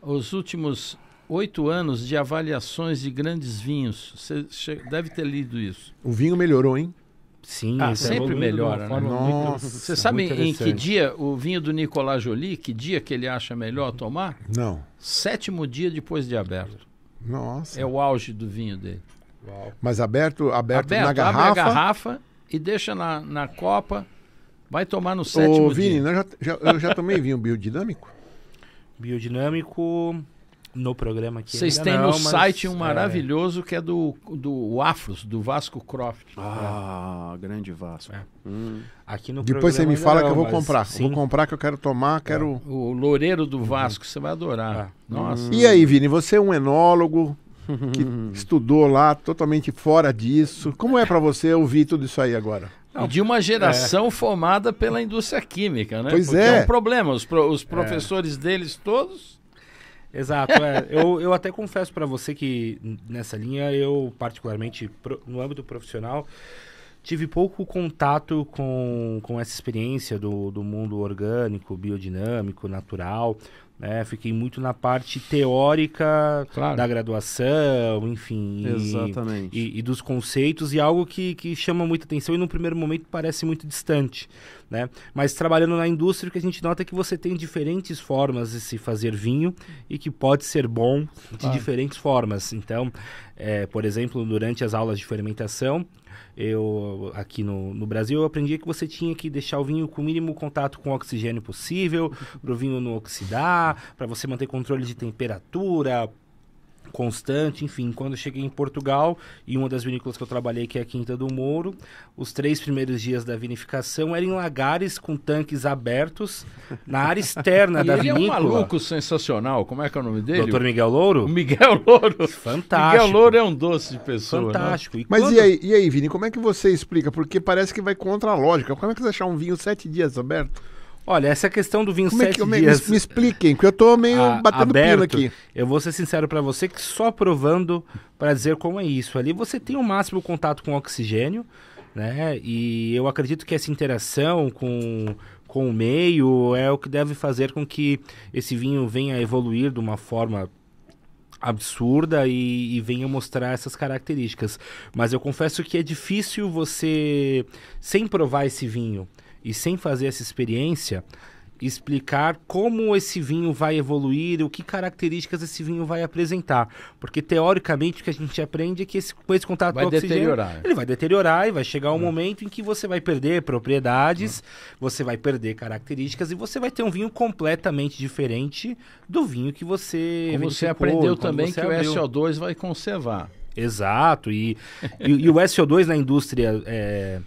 os últimos oito anos de avaliações de grandes vinhos. Você deve ter lido isso. O vinho melhorou, hein? Sim. Ah, sempre melhora, né? Nossa, você sabe em que dia o vinho do Nicolas Joly, que dia que ele acha melhor tomar? Não. Sétimo dia depois de aberto. Nossa. É o auge do vinho dele. Uau. Mas aberto, aberto, aberto na garrafa... Abre a garrafa... E deixa na, na copa, vai tomar no sétimo Ô, Vini, dia. Eu já, já, eu já tomei vinho biodinâmico. Biodinâmico no programa aqui. Vocês têm no mas... site um maravilhoso é. que é do, do Afros, do Vasco Croft. Ah, é. grande Vasco. É. Hum. Aqui no Depois você me fala não, que eu vou comprar. Sim. Vou comprar que eu quero tomar, quero... É. O Loureiro do Vasco, uhum. você vai adorar. É. Nossa. Hum. E aí, Vini, você é um enólogo... que estudou lá, totalmente fora disso. Como é para você ouvir tudo isso aí agora? E de uma geração é. formada pela indústria química, né? Pois Porque é. é um problema, os, pro, os professores é. deles todos... Exato, é. eu, eu até confesso para você que nessa linha eu, particularmente pro, no âmbito profissional, tive pouco contato com, com essa experiência do, do mundo orgânico, biodinâmico, natural... É, fiquei muito na parte teórica claro. da graduação, enfim, Exatamente. E, e dos conceitos, e algo que, que chama muita atenção e no primeiro momento parece muito distante, né? Mas trabalhando na indústria, o que a gente nota é que você tem diferentes formas de se fazer vinho e que pode ser bom de ah. diferentes formas. Então, é, por exemplo, durante as aulas de fermentação, eu aqui no, no Brasil, eu aprendi que você tinha que deixar o vinho com o mínimo contato com o oxigênio possível, para o vinho não oxidar, para você manter controle de temperatura, constante, enfim. Quando eu cheguei em Portugal, e uma das vinícolas que eu trabalhei, que é a Quinta do Mouro, os três primeiros dias da vinificação eram em lagares com tanques abertos na área externa da ele vinícola. Ele é um maluco sensacional, como é que é o nome dele? Doutor Miguel Louro? O Miguel Louro. Fantástico. Miguel Louro é um doce de pessoa. Fantástico. Né? E Mas quando... e, aí, e aí, Vini, como é que você explica? Porque parece que vai contra a lógica. Como é que você achar um vinho sete dias aberto? Olha, essa questão do vinho Como sete é que, dias... Me, me expliquem, porque eu tô meio a, batendo pino aqui. Eu vou ser sincero para você que só provando para dizer como é isso. Ali você tem o máximo contato com o oxigênio, né? E eu acredito que essa interação com, com o meio é o que deve fazer com que esse vinho venha a evoluir de uma forma absurda e, e venha mostrar essas características. Mas eu confesso que é difícil você, sem provar esse vinho... e sem fazer essa experiência, explicar como esse vinho vai evoluir, o que características esse vinho vai apresentar. Porque, teoricamente, o que a gente aprende é que esse, com esse contato com o oxigênio, ele vai deteriorar e vai chegar um hum. momento em que você vai perder propriedades, hum. você vai perder características e você vai ter um vinho completamente diferente do vinho que você... Como você aprendeu também que o S O dois vai conservar. Exato. E, e, e o S O dois na indústria... É,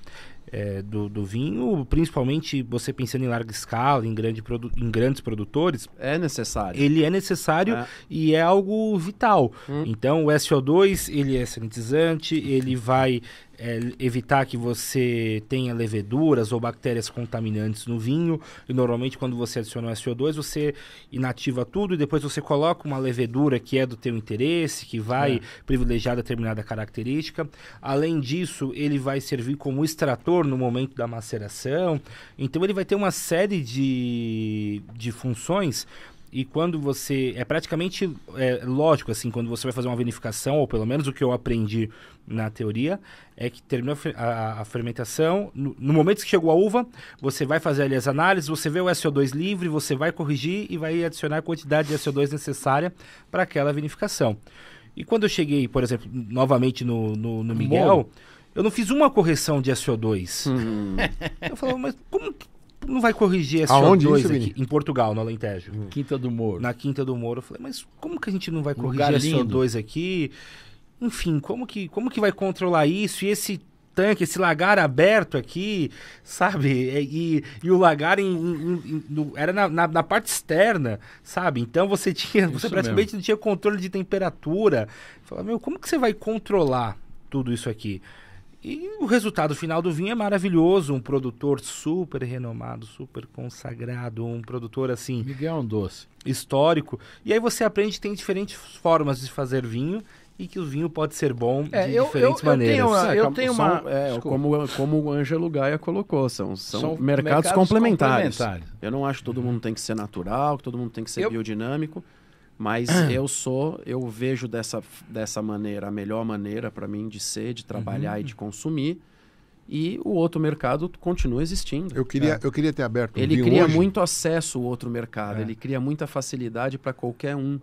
É, do, do vinho, principalmente você pensando em larga escala, em, grande produ em grandes produtores. É necessário. Ele é necessário é. e é algo vital. Hum. Então, o S O dois, ele é sanitizante, ele vai é, evitar que você tenha leveduras ou bactérias contaminantes no vinho. E normalmente, quando você adiciona o S O dois, você inativa tudo e depois você coloca uma levedura que é do teu interesse, que vai é. privilegiar determinada característica. Além disso, ele vai servir como extrator no momento da maceração, então ele vai ter uma série de, de funções. E quando você... É praticamente é, lógico, assim, quando você vai fazer uma vinificação, ou pelo menos o que eu aprendi na teoria, é que terminou a, a fermentação, no, no momento que chegou a uva, você vai fazer ali as análises, você vê o S O dois livre, você vai corrigir e vai adicionar a quantidade de S O dois necessária para aquela vinificação. E quando eu cheguei, por exemplo, novamente no, no, no Miguel... Bom. Eu não fiz uma correção de S O dois. Hum. Eu falava, mas como que não vai corrigir S O dois? Aonde isso, aqui? Vini? Em Portugal, no Alentejo. Hum. Quinta do Mouro. Na Quinta do Mouro. Eu falei, mas como que a gente não vai corrigir S O dois aqui? Enfim, como que, como que vai controlar isso? E esse tanque, esse lagar aberto aqui, sabe? E, e o lagar em, em, em, no, era na, na, na parte externa, sabe? Então você tinha, você isso praticamente mesmo. Não tinha controle de temperatura. Eu falava, meu, como que você vai controlar tudo isso aqui? E o resultado final do vinho é maravilhoso. Um produtor super renomado, super consagrado, um produtor assim... Miguel é um doce. Histórico. E aí você aprende que tem diferentes formas de fazer vinho e que o vinho pode ser bom é, de eu, diferentes eu, eu maneiras. Tenho uma, é, eu tenho são, uma... É, como, como o Ângelo Gaia colocou, são, são, são mercados, mercados complementares. complementares. Eu não acho que todo mundo tem que ser natural, que todo mundo tem que ser eu... biodinâmico, mas ah. eu sou, eu vejo dessa, dessa maneira, a melhor maneira para mim de ser, de trabalhar uhum. e de consumir. E o outro mercado continua existindo. Eu queria, é. eu queria ter aberto um Ele cria hoje. muito acesso ao outro mercado, é. ele cria muita facilidade para qualquer um.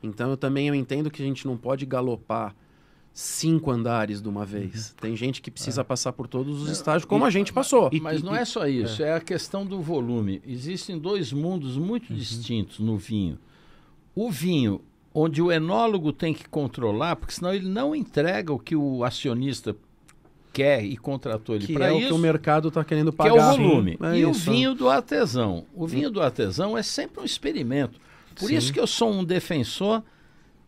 Então eu também eu entendo que a gente não pode galopar cinco andares de uma vez. Uhum. Tem gente que precisa é. passar por todos os estágios, como e, a gente passou. E, mas e, não e, é só isso, é. é a questão do volume. Existem dois mundos muito uhum. distintos no vinho. O vinho, onde o enólogo tem que controlar, porque senão ele não entrega o que o acionista quer e contratou ele para isso. Que é o que o mercado está querendo pagar. Que é o volume. É e isso. o vinho do artesão. O vinho do artesão é sempre um experimento. Por Sim. isso que eu sou um defensor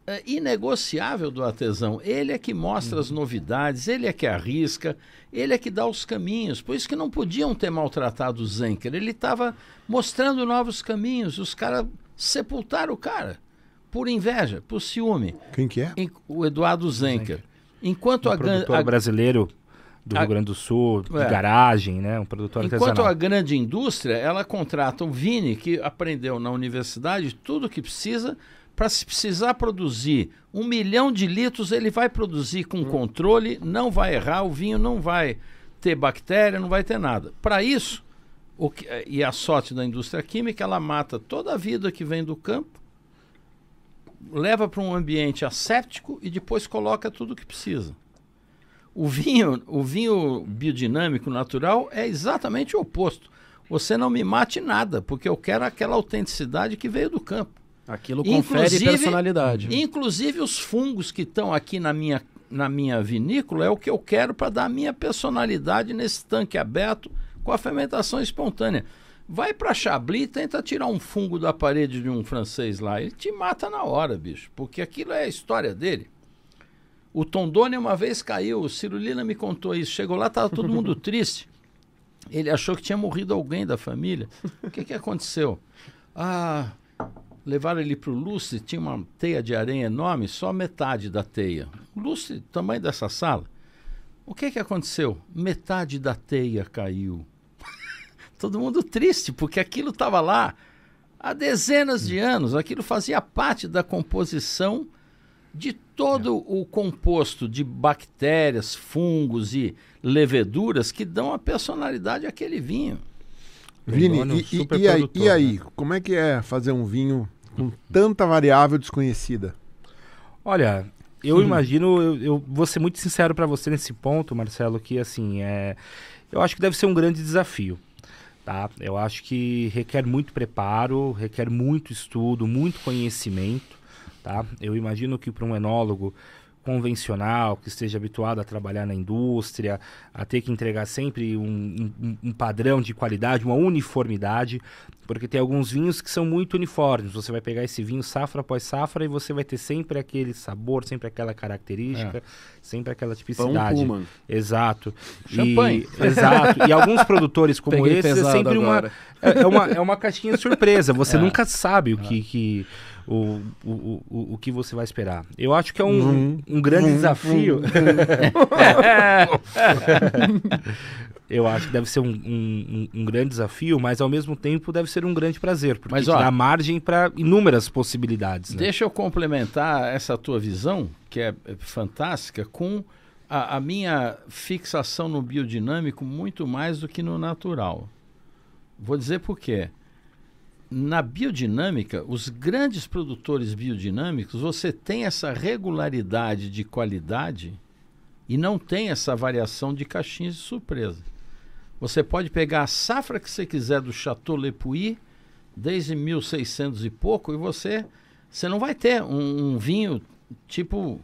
é, inegociável do artesão. Ele é que mostra hum. as novidades, ele é que arrisca, ele é que dá os caminhos. Por isso que não podiam ter maltratado o Zenker. Ele estava mostrando novos caminhos, os caras... sepultaram o cara por inveja, por ciúme. Quem que é? Em, o Eduardo Zenker. Zenker. Enquanto um a produtor a, brasileiro do a, Rio Grande do Sul, é, de garagem, né? Um produtor enquanto artesanal. Enquanto a grande indústria, ela contrata o Vini, que aprendeu na universidade tudo o que precisa para se precisar produzir um milhão de litros, ele vai produzir com hum. controle, não vai errar, o vinho não vai ter bactéria, não vai ter nada. Para isso, O que, e a sorte da indústria química, ela mata toda a vida que vem do campo, leva para um ambiente asséptico e depois coloca tudo o que precisa. O vinho, o vinho biodinâmico natural é exatamente o oposto. Você não me mate nada, porque eu quero aquela autenticidade que veio do campo. Aquilo confere inclusive, personalidade. Inclusive os fungos que estão aqui na minha, na minha vinícola é o que eu quero para dar a minha personalidade nesse tanque aberto com a fermentação espontânea. Vai para Chablis e tenta tirar um fungo da parede de um francês lá. Ele te mata na hora, bicho, porque aquilo é a história dele. O Tondoni uma vez caiu, o Ciro Lila me contou isso. Chegou lá, estava todo mundo triste. Ele achou que tinha morrido alguém da família. O que, que aconteceu? Ah, levaram ele para o Lustre, tinha uma teia de aranha enorme, só metade da teia. O Lustre, tamanho dessa sala. O que, que aconteceu? Metade da teia caiu. Todo mundo triste, porque aquilo estava lá há dezenas de anos. Aquilo fazia parte da composição de todo o composto de bactérias, fungos e leveduras que dão a personalidade àquele vinho. Vini, e, e, e aí, e aí né? Como é que é fazer um vinho com tanta variável desconhecida? Olha, eu hum. imagino, eu, eu vou ser muito sincero para você nesse ponto, Marcelo, que assim, é, eu acho que deve ser um grande desafio. Tá? Eu acho que requer muito preparo, requer muito estudo, muito conhecimento. Tá? Eu imagino que para um enólogo convencional, que esteja habituado a trabalhar na indústria, a ter que entregar sempre um, um, um padrão de qualidade, uma uniformidade, porque tem alguns vinhos que são muito uniformes. Você vai pegar esse vinho safra após safra e você vai ter sempre aquele sabor, sempre aquela característica, é. sempre aquela tipicidade. Pão, exato. Champanhe. E, exato. E alguns produtores como Peguei esse, é sempre uma é, é uma... é uma caixinha de surpresa. Você é. nunca sabe o é. que... que O, o, o, o que você vai esperar. Eu acho que é um, uhum. um, um grande uhum. desafio. Uhum. Eu acho que deve ser um, um, um grande desafio, mas ao mesmo tempo deve ser um grande prazer, porque mas, ó, te dá margem para inúmeras possibilidades. Né? Deixa eu complementar essa tua visão, que é, é fantástica, com a, a minha fixação no biodinâmico muito mais do que no natural. Vou dizer por quê. Na biodinâmica, os grandes produtores biodinâmicos, você tem essa regularidade de qualidade e não tem essa variação de caixinhas de surpresa. Você pode pegar a safra que você quiser do Chateau Le Puy, desde mil e seiscentos e pouco, e você, você não vai ter um, um vinho tipo...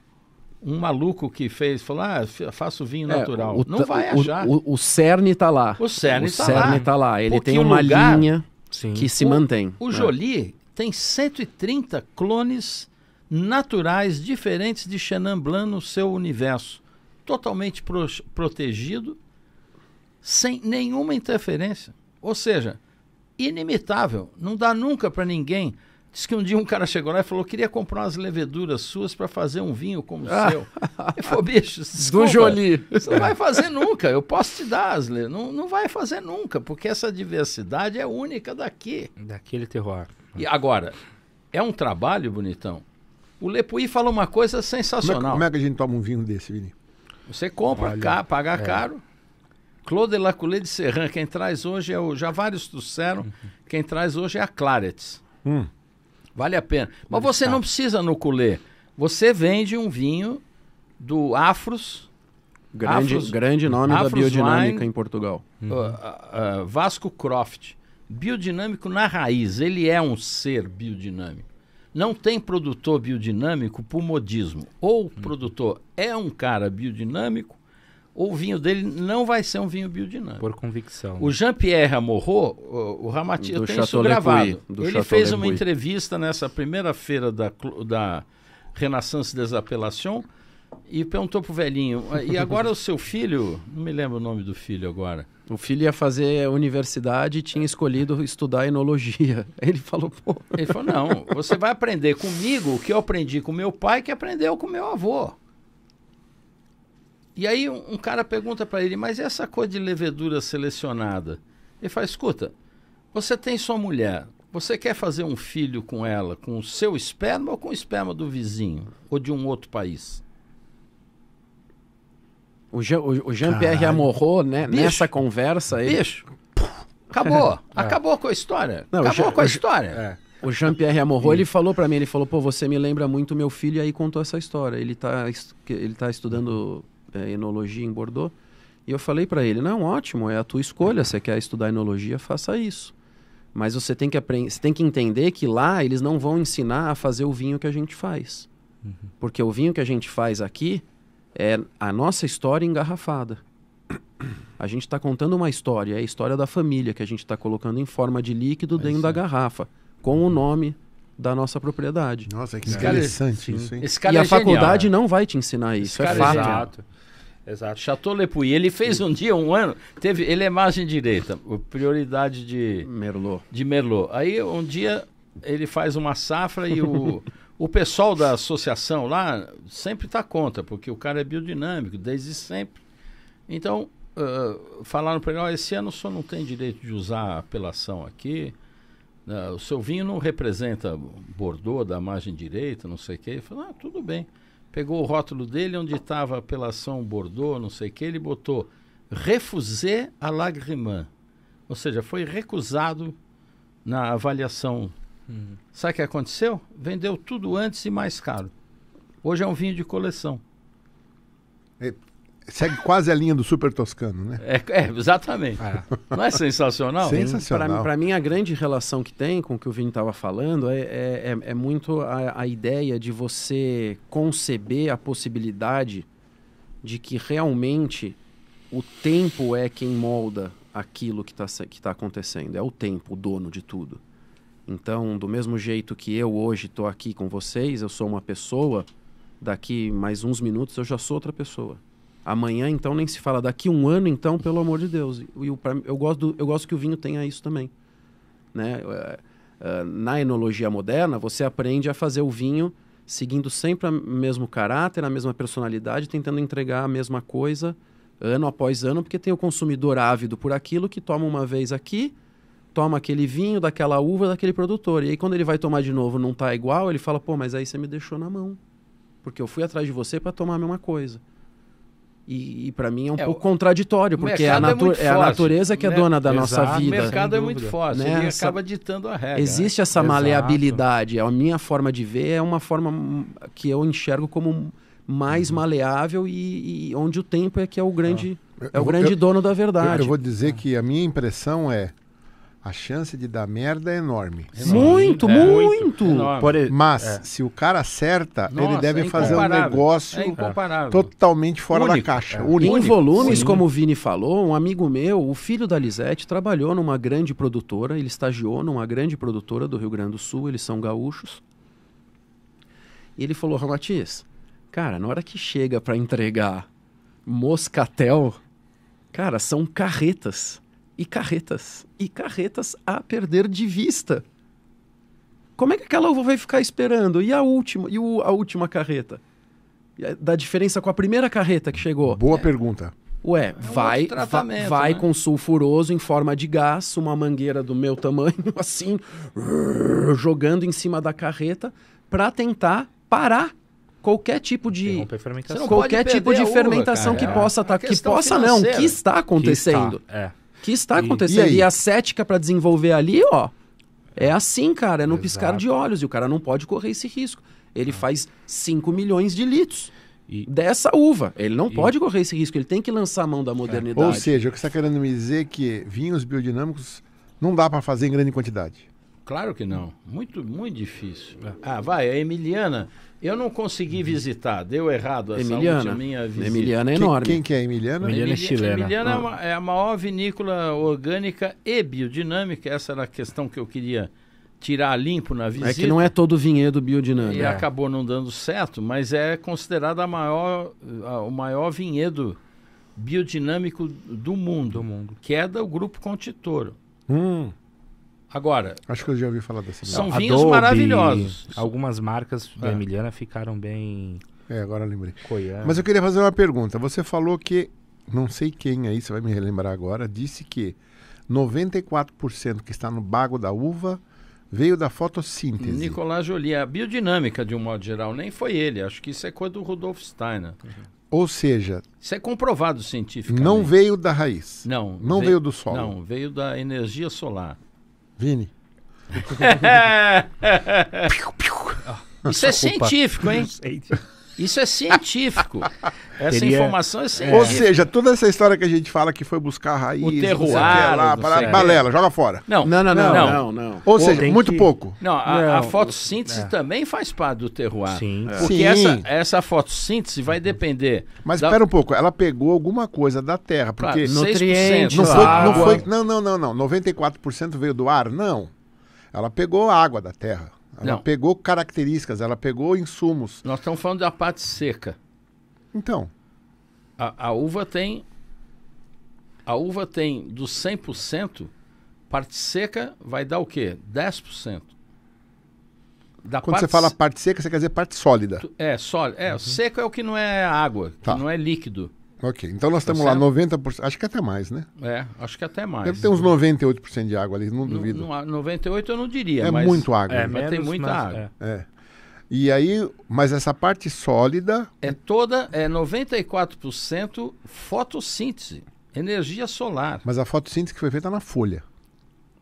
um maluco que fez, falou, ah, faço vinho é, natural. O, não vai o, achar. O, o cerne está lá. O cerne está lá. Tá lá. Ele porque tem uma lugar, linha... Sim. Que se o, mantém. O né? Joly tem cento e trinta clones naturais diferentes de Chenin Blanc no seu universo. Totalmente pro, protegido, sem nenhuma interferência. Ou seja, inimitável. Não dá nunca para ninguém. Diz que um dia um cara chegou lá e falou, queria comprar umas leveduras suas para fazer um vinho como o ah. seu. Ele falou, bicho, desculpa, do Joly. Você não vai fazer nunca, eu posso te dar, Asler. Não, não vai fazer nunca, porque essa diversidade é única daqui. Daquele terroir. E agora, é um trabalho, bonitão. O Le Puy fala uma coisa sensacional. Como é, como é que a gente toma um vinho desse, Vini? Você compra, Olha, caro, paga é. caro. Claude Lacoulé de Serran, quem traz hoje é o... Já vários trouxeram, uhum. quem traz hoje é a Clarets. Hum. Vale a pena. Mas você não precisa no culé. Você vende um vinho do Afros. Grande, Afros, grande nome Afros da biodinâmica Wine, em Portugal. Uhum. Uh, uh, Vasco Croft. Biodinâmico na raiz. Ele é um ser biodinâmico. Não tem produtor biodinâmico por modismo. Ou o uhum. produtor é um cara biodinâmico, ou o vinho dele não vai ser um vinho biodinâmico. Por convicção. O Jean-Pierre Amorot, o, o Ramati, eu tenho isso gravado. Puy, ele fez uma entrevista nessa primeira feira da, da Renaissance des Appellations e perguntou pro velhinho, e agora o seu filho, não me lembro o nome do filho agora. O filho ia fazer universidade e tinha escolhido estudar enologia. Ele falou, pô... Ele falou, não, você vai aprender comigo o que eu aprendi com meu pai que aprendeu com meu avô. E aí um, um cara pergunta para ele, mas essa cor de levedura selecionada? Ele fala, escuta, você tem sua mulher, você quer fazer um filho com ela, com o seu esperma ou com o esperma do vizinho? Ou de um outro país? O, Jean, o, o Jean-Pierre Amorot, né, nessa conversa... Ele... Bicho, acabou, acabou com a história, Não, acabou Jean, com a história. É. O Jean-Pierre Amorot, ele falou pra mim, ele falou, pô, você me lembra muito meu filho, e aí contou essa história, ele tá, ele tá estudando... É, enologia em Bordeaux, e eu falei para ele, não, ótimo, é a tua escolha, você quer estudar enologia, faça isso. Mas você tem que aprender, você tem que entender que lá eles não vão ensinar a fazer o vinho que a gente faz. Uhum. Porque o vinho que a gente faz aqui é a nossa história engarrafada. A gente está contando uma história, é a história da família que a gente está colocando em forma de líquido é dentro sim. da garrafa, com o nome da nossa propriedade. Nossa, que interessante é. isso, hein? Esse cara e é a genial, faculdade né? não vai te ensinar isso, é fato. É exato. Exato. Chateau Le Puy, ele fez um dia, um ano, teve, ele é margem direita, prioridade de Merlot. De Merlot. Aí um dia ele faz uma safra e o, o pessoal da associação lá sempre está contra, porque o cara é biodinâmico desde sempre. Então, uh, falaram para ele, oh, esse ano o senhor não tem direito de usar a apelação aqui, uh, o seu vinho não representa Bordeaux da margem direita, não sei o quê. Ele falou, ah, tudo bem. Pegou o rótulo dele, onde estava apelação Bordeaux, não sei o que, ele botou refusé à lagriman. Ou seja, foi recusado na avaliação. Hum. Sabe o que aconteceu? Vendeu tudo antes e mais caro. Hoje é um vinho de coleção. É, segue quase a linha do super toscano, né? É, é exatamente. Ah. Não é sensacional? Sensacional. Para mim, a grande relação que tem com o que o Vini estava falando é, é, é muito a, a ideia de você conceber a possibilidade de que realmente o tempo é quem molda aquilo que está que tá acontecendo. É o tempo, o dono de tudo. Então, do mesmo jeito que eu hoje estou aqui com vocês, eu sou uma pessoa, daqui mais uns minutos eu já sou outra pessoa. Amanhã, então, nem se fala. Daqui um ano, então, pelo amor de Deus. Eu, pra, eu, gosto, do, eu gosto que o vinho tenha isso também. Né? Uh, uh, na enologia moderna, você aprende a fazer o vinho seguindo sempre o mesmo caráter, a mesma personalidade, tentando entregar a mesma coisa ano após ano, porque tem o consumidor ávido por aquilo que toma uma vez aqui, toma aquele vinho daquela uva daquele produtor. E aí, quando ele vai tomar de novo não está igual, ele fala, pô, mas aí você me deixou na mão. Porque eu fui atrás de você para tomar a mesma coisa. E, e para mim é um é, pouco contraditório, porque é a, natu é é a natureza que né? é dona da Exato. nossa vida. O mercado é muito forte, né? Ele essa... acaba ditando a regra. Existe essa Exato. maleabilidade, a minha forma de ver é uma forma que eu enxergo como mais uhum. maleável e, e onde o tempo é que é o grande, ah. é o eu, grande eu, dono da verdade. Eu, eu vou dizer ah. que a minha impressão é a chance de dar merda é enorme. enorme. Muito, é, muito. muito. Mas é. se o cara acerta, Nossa, ele deve é fazer um negócio é totalmente fora único. da caixa. É. Único. Em volumes, Sim. como o Vini falou, um amigo meu, o filho da Lisete, trabalhou numa grande produtora, ele estagiou numa grande produtora do Rio Grande do Sul, eles são gaúchos. E ele falou, Ramatiz, cara, na hora que chega para entregar moscatel, cara, são carretas. E carretas, e carretas a perder de vista. Como é que aquela uva vai ficar esperando? E a última, e o, a última carreta? Da diferença com a primeira carreta que chegou? Boa é. pergunta. Ué, é vai, vai, vai né? com sulfuroso em forma de gás, uma mangueira do meu tamanho, assim, jogando em cima da carreta para tentar parar qualquer tipo de qualquer tipo de fermentação que possa tá, que possa não, que está acontecendo. Que está, é. que está acontecendo. E, e a cética para desenvolver ali, ó, é assim, cara, é no Exato. piscar de olhos. E o cara não pode correr esse risco. Ele ah. faz cinco milhões de litros e... dessa uva. Ele não e... pode correr esse risco. Ele tem que lançar a mão da modernidade. É. Ou seja, o que você está querendo me dizer é que vinhos biodinâmicos não dá para fazer em grande quantidade. Claro que não. Muito, muito difícil. Ah, vai, a Emiliana... Eu não consegui visitar, deu errado essa última minha visita. Emiliana é enorme. Quem que é Emiliana? Emiliana é chilena. Emiliana é, uma, é a maior vinícola orgânica e biodinâmica. Essa era a questão que eu queria tirar limpo na visita. É que não é todo vinhedo biodinâmico. E é. acabou não dando certo, mas é considerada a maior, a, o maior vinhedo biodinâmico do mundo. Do mundo. Que é do Grupo Contitoro. Hum. Agora... Acho que eu já ouvi falar dessa. São Adobe, vinhos maravilhosos. Algumas marcas da é. Emiliana ficaram bem... É, agora eu lembrei. Coiana. Mas eu queria fazer uma pergunta. Você falou que... Não sei quem aí, você vai me relembrar agora. Disse que noventa e quatro por cento que está no bago da uva veio da fotossíntese. Nicolas Joly. A biodinâmica, de um modo geral, nem foi ele. Acho que isso é coisa do Rudolf Steiner. Uhum. Ou seja... Isso é comprovado cientificamente. Não veio da raiz. Não. Não veio, veio do solo. Não, veio da energia solar. Vini. Isso é científico, hein? Isso é científico. Essa Teria... informação é científica. Ou seja, toda essa história que a gente fala que foi buscar a raiz, o terroir, lá, para... balela, joga fora. Não, não, não, não. não, não. não, não. Ou Pô, seja, muito que... pouco. Não, a, não, a fotossíntese eu... também faz parte do terroir. Sim. É. Porque Sim. Essa, essa fotossíntese vai depender. Mas da... espera um pouco, ela pegou alguma coisa da terra, porque claro, nutrientes, não foi, não foi, não, não, não, não, noventa e quatro por cento veio do ar, não. Ela pegou a água da terra. Ela não. pegou características, ela pegou insumos. Nós estamos falando da parte seca. Então. A, a uva tem... A uva tem dos cem por cento, parte seca vai dar o quê? dez por cento. Da Quando parte... você fala parte seca, você quer dizer parte sólida. É, sólida. É, uhum. Seco é o que não é água, que tá. não é líquido. Ok, então nós estamos lá noventa por cento, acho que até mais, né? É, acho que até mais. Deve ter uns noventa e oito por cento de água ali, não duvido. No, no, noventa e oito por cento eu não diria, é mas... É muito água. É, mas tem muita mas, água. É. É. E aí, mas essa parte sólida... É toda, é noventa e quatro por cento fotossíntese, energia solar. Mas a fotossíntese que foi feita na folha.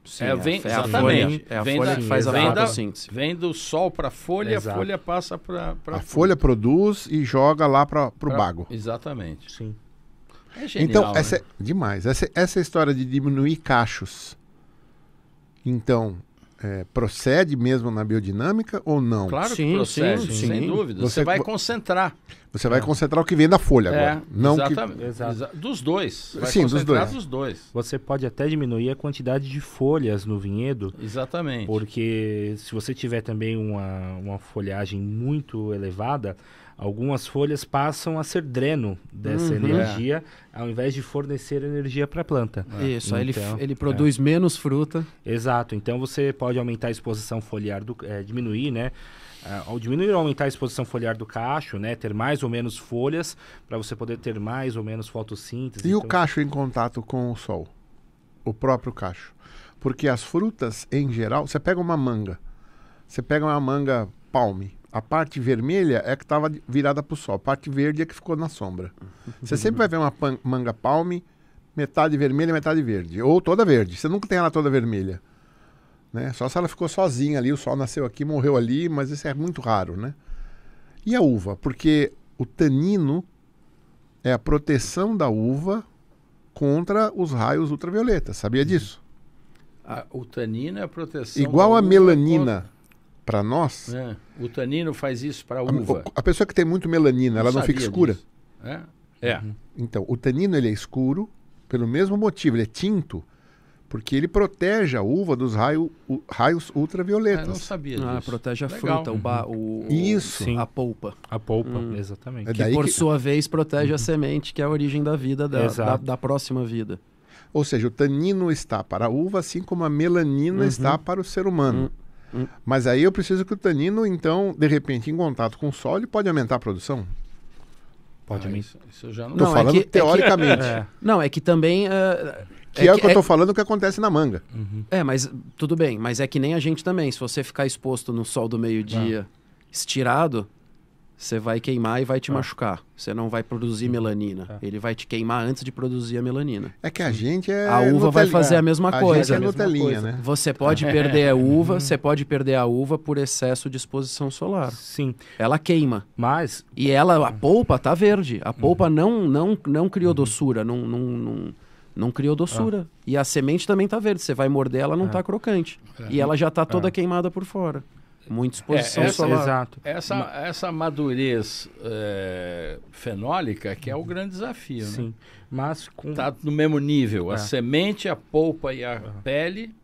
Sim, é, vem, é a folha, é a vem folha da, que faz a fotossíntese. Vem do sol para a folha, Exato. a folha passa para... A folha produz e joga lá para o bago. Exatamente. Sim. É genial, então, né? essa é, demais. Essa, essa história de diminuir cachos, então, é, procede mesmo na biodinâmica ou não? Claro sim, que procede, sim, sim. sem dúvida. Você, você vai concentrar. Você vai é. concentrar o que vem da folha é, agora. Não exatamente. Que... Exato. Dos dois. Vai sim, dos dois. dos dois. Você pode até diminuir a quantidade de folhas no vinhedo. Exatamente. Porque se você tiver também uma, uma folhagem muito elevada, algumas folhas passam a ser dreno dessa uhum. energia, é. ao invés de fornecer energia para a planta. É. Isso, aí então, ele, ele produz é. menos fruta. Exato. Então você pode aumentar a exposição foliar, do, é, diminuir, né? Uh, ao diminuir ou aumentar a exposição foliar do cacho, né? Ter mais ou menos folhas para você poder ter mais ou menos fotossíntese. E então... o cacho em contato com o sol? O próprio cacho. Porque as frutas, em geral... Você pega uma manga. Você pega uma manga palme. A parte vermelha é que estava virada para o sol. A parte verde é que ficou na sombra. Você sempre vai ver uma manga palme, metade vermelha, metade verde. Ou toda verde. Você nunca tem ela toda vermelha. Né? Só se ela ficou sozinha ali, o sol nasceu aqui, morreu ali, mas isso é muito raro, né? E a uva? Porque o tanino é a proteção da uva contra os raios ultravioletas, sabia disso? Ah, o tanino é a proteção... Igual a melanina contra... para nós... É. O tanino faz isso para a uva. A, a pessoa que tem muito melanina, não ela não fica escura? É. é. Uhum. Então, o tanino ele é escuro pelo mesmo motivo, ele é tinto. Porque ele protege a uva dos raio, u, raios ultravioletas. Ah, não sabia disso. Ah, protege a Legal. fruta, o, ba, o, o Isso. a polpa. A polpa, hum. exatamente. É que, por que... sua vez, protege uhum. a semente, que é a origem da vida, da, da, da próxima vida. Ou seja, o tanino está para a uva, assim como a melanina uhum. está para o ser humano. Uhum. Mas aí eu preciso que o tanino, então, de repente, em contato com o sol, ele pode aumentar a produção? Pode aumentar. Ah, isso, isso eu já não... Estou não, falando é que, teoricamente. É que, é. Não, é que também... Uh, Que é, é o que, que eu estou é... falando que acontece na manga. Uhum. É, mas tudo bem. Mas é que nem a gente também. Se você ficar exposto no sol do meio-dia ah. estirado, você vai queimar e vai te ah. machucar. Você não vai produzir uhum. melanina. Ah. Ele vai te queimar antes de produzir a melanina. É que a gente é... A uva nutelinha. vai fazer a mesma a coisa. A gente é nutelinha, né? Você pode é. perder a uva, uhum. você pode perder a uva por excesso de exposição solar. Sim. Ela queima. Mas... E ela, a polpa tá verde. A polpa uhum. não, não, não criou uhum. doçura, não... não, não... Não criou doçura. Ah. E a semente também está verde. Você vai morder, ela não está ah. crocante. É. E ela já está toda ah. queimada por fora. Muita exposição é, essa, solar. Exato. Essa, Ma... essa madurez é, fenólica que é o grande desafio. Sim. Né? Mas com... Tá no mesmo nível. É. A semente, a polpa e a ah. pele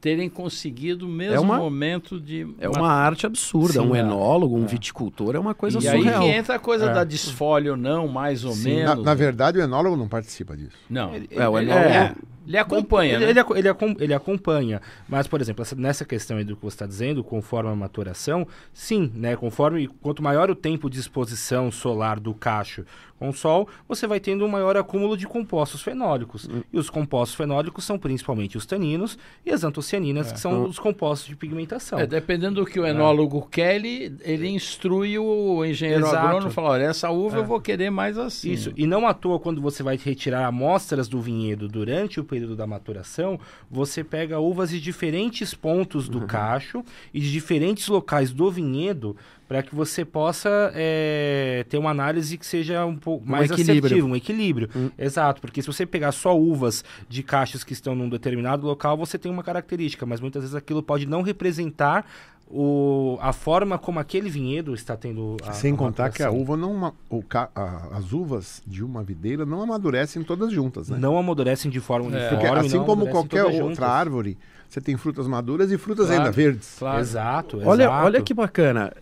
terem conseguido o mesmo é uma, momento de... É uma, uma arte absurda. Sim, um enólogo, um é. viticultor é uma coisa e surreal. E aí que entra a coisa é. da desfolha ou não, mais ou Sim. menos. Na, na verdade, o enólogo não participa disso. Não. Ele, é, o enólogo... É. Ele acompanha, ele, né? ele, ele, ele acompanha, mas, por exemplo, essa, nessa questão aí do que você está dizendo, conforme a maturação, sim, né? Conforme, quanto maior o tempo de exposição solar do cacho com o sol, você vai tendo um maior acúmulo de compostos fenólicos. Hum. E os compostos fenólicos são principalmente os taninos e as antocianinas, é. que são hum. os compostos de pigmentação. É, dependendo do que o enólogo é. quer, ele, ele instrui o engenheiro Exato. agrônomo e fala, olha, essa uva é. eu vou querer mais assim. Isso, e não à toa quando você vai retirar amostras do vinhedo durante o período da maturação, você pega uvas de diferentes pontos do uhum. cacho e de diferentes locais do vinhedo, para que você possa é, ter uma análise que seja um pouco um mais equilíbrio. assertiva, um equilíbrio. Hum. Exato, porque se você pegar só uvas de cachos que estão num determinado local, você tem uma característica, mas muitas vezes aquilo pode não representar o, a forma como aquele vinhedo está tendo a, Sem a contar que a uva não, o ca, a, as uvas de uma videira não amadurecem todas juntas, né? Não amadurecem de forma é. uniforme. Porque assim como qualquer outra juntas. árvore, você tem frutas maduras e frutas claro, ainda verdes. Claro. Exato, exato. Olha, olha que bacana.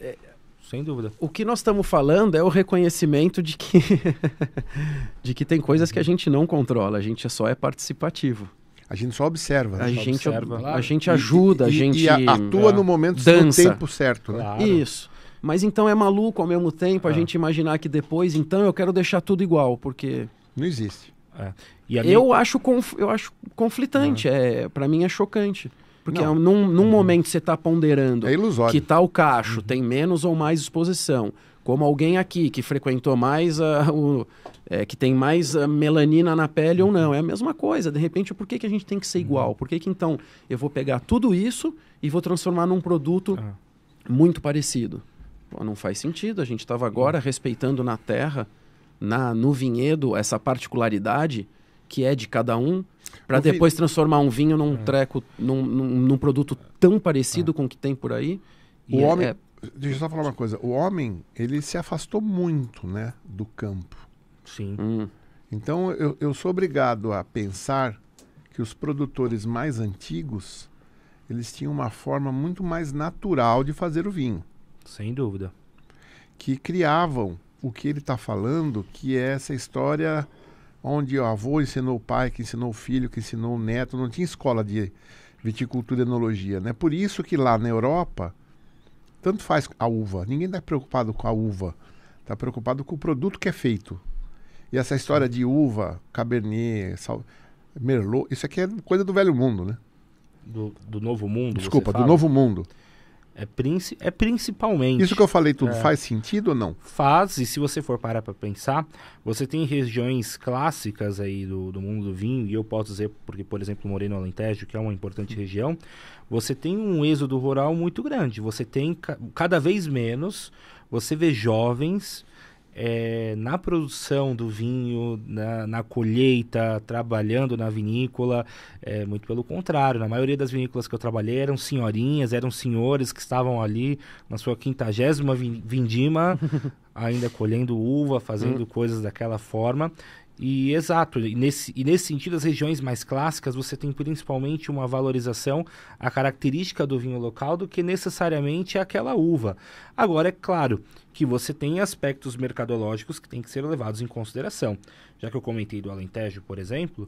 Sem dúvida. O que nós estamos falando é o reconhecimento de que, de que tem coisas que a gente não controla, a gente só é participativo. A gente só observa. A, a, gente, observa, ob... claro. a gente ajuda, e, a gente... E atua é. no momento, dança. no tempo certo. Né? Claro. Isso. Mas então é maluco ao mesmo tempo é. a gente imaginar que depois, então eu quero deixar tudo igual, porque... Não existe. É. E a eu, minha... acho conf... eu acho conflitante, é. É... para mim é chocante. Porque não. num, num uhum. momento você está ponderando é que tal cacho uhum. tem menos ou mais exposição. Como alguém aqui que frequentou mais, a, o, é, que tem mais a melanina na pele uhum. ou não. É a mesma coisa. De repente, por que, que a gente tem que ser uhum. igual? Por que, que então eu vou pegar tudo isso e vou transformar num produto uhum. muito parecido? Pô, não faz sentido. A gente estava agora uhum. respeitando na terra, na, no vinhedo, essa particularidade que é de cada um, para depois vi... transformar um vinho num é. treco, num, num, num produto tão parecido é. com o que tem por aí. O e homem, é... deixa eu só falar uma coisa, o homem, ele se afastou muito, né, do campo. Sim. Hum. Então, eu, eu sou obrigado a pensar que os produtores mais antigos, eles tinham uma forma muito mais natural de fazer o vinho. Sem dúvida. Que criavam o que ele está falando, que é essa história... onde o avô ensinou o pai, que ensinou o filho, que ensinou o neto. Não tinha escola de viticultura e enologia, né? Por isso que lá na Europa, tanto faz a uva. Ninguém está preocupado com a uva. Está preocupado com o produto que é feito. E essa história de uva, Cabernet, sal, Merlot, isso aqui é coisa do velho mundo, né? Do, do novo mundo, Desculpa, do novo mundo. É, princi é principalmente... Isso que eu falei tudo, é, faz sentido ou não? Faz, e se você for parar para pensar, você tem regiões clássicas aí do, do mundo do vinho, e eu posso dizer, porque, por exemplo, Moreno Alentejo, que é uma importante uhum. região, você tem um êxodo rural muito grande. Você tem, ca cada vez menos, você vê jovens é, na produção do vinho, na, na colheita, trabalhando na vinícola. É, muito pelo contrário, na maioria das vinícolas que eu trabalhei eram senhorinhas, eram senhores que estavam ali na sua quintagésima vindima, ainda colhendo uva, fazendo hum. coisas daquela forma. E exato, e nesse, e nesse sentido, as regiões mais clássicas, você tem principalmente uma valorização, a característica do vinho local, do que necessariamente é aquela uva. Agora, é claro que você tem aspectos mercadológicos que têm que ser levados em consideração. Já que eu comentei do Alentejo, por exemplo,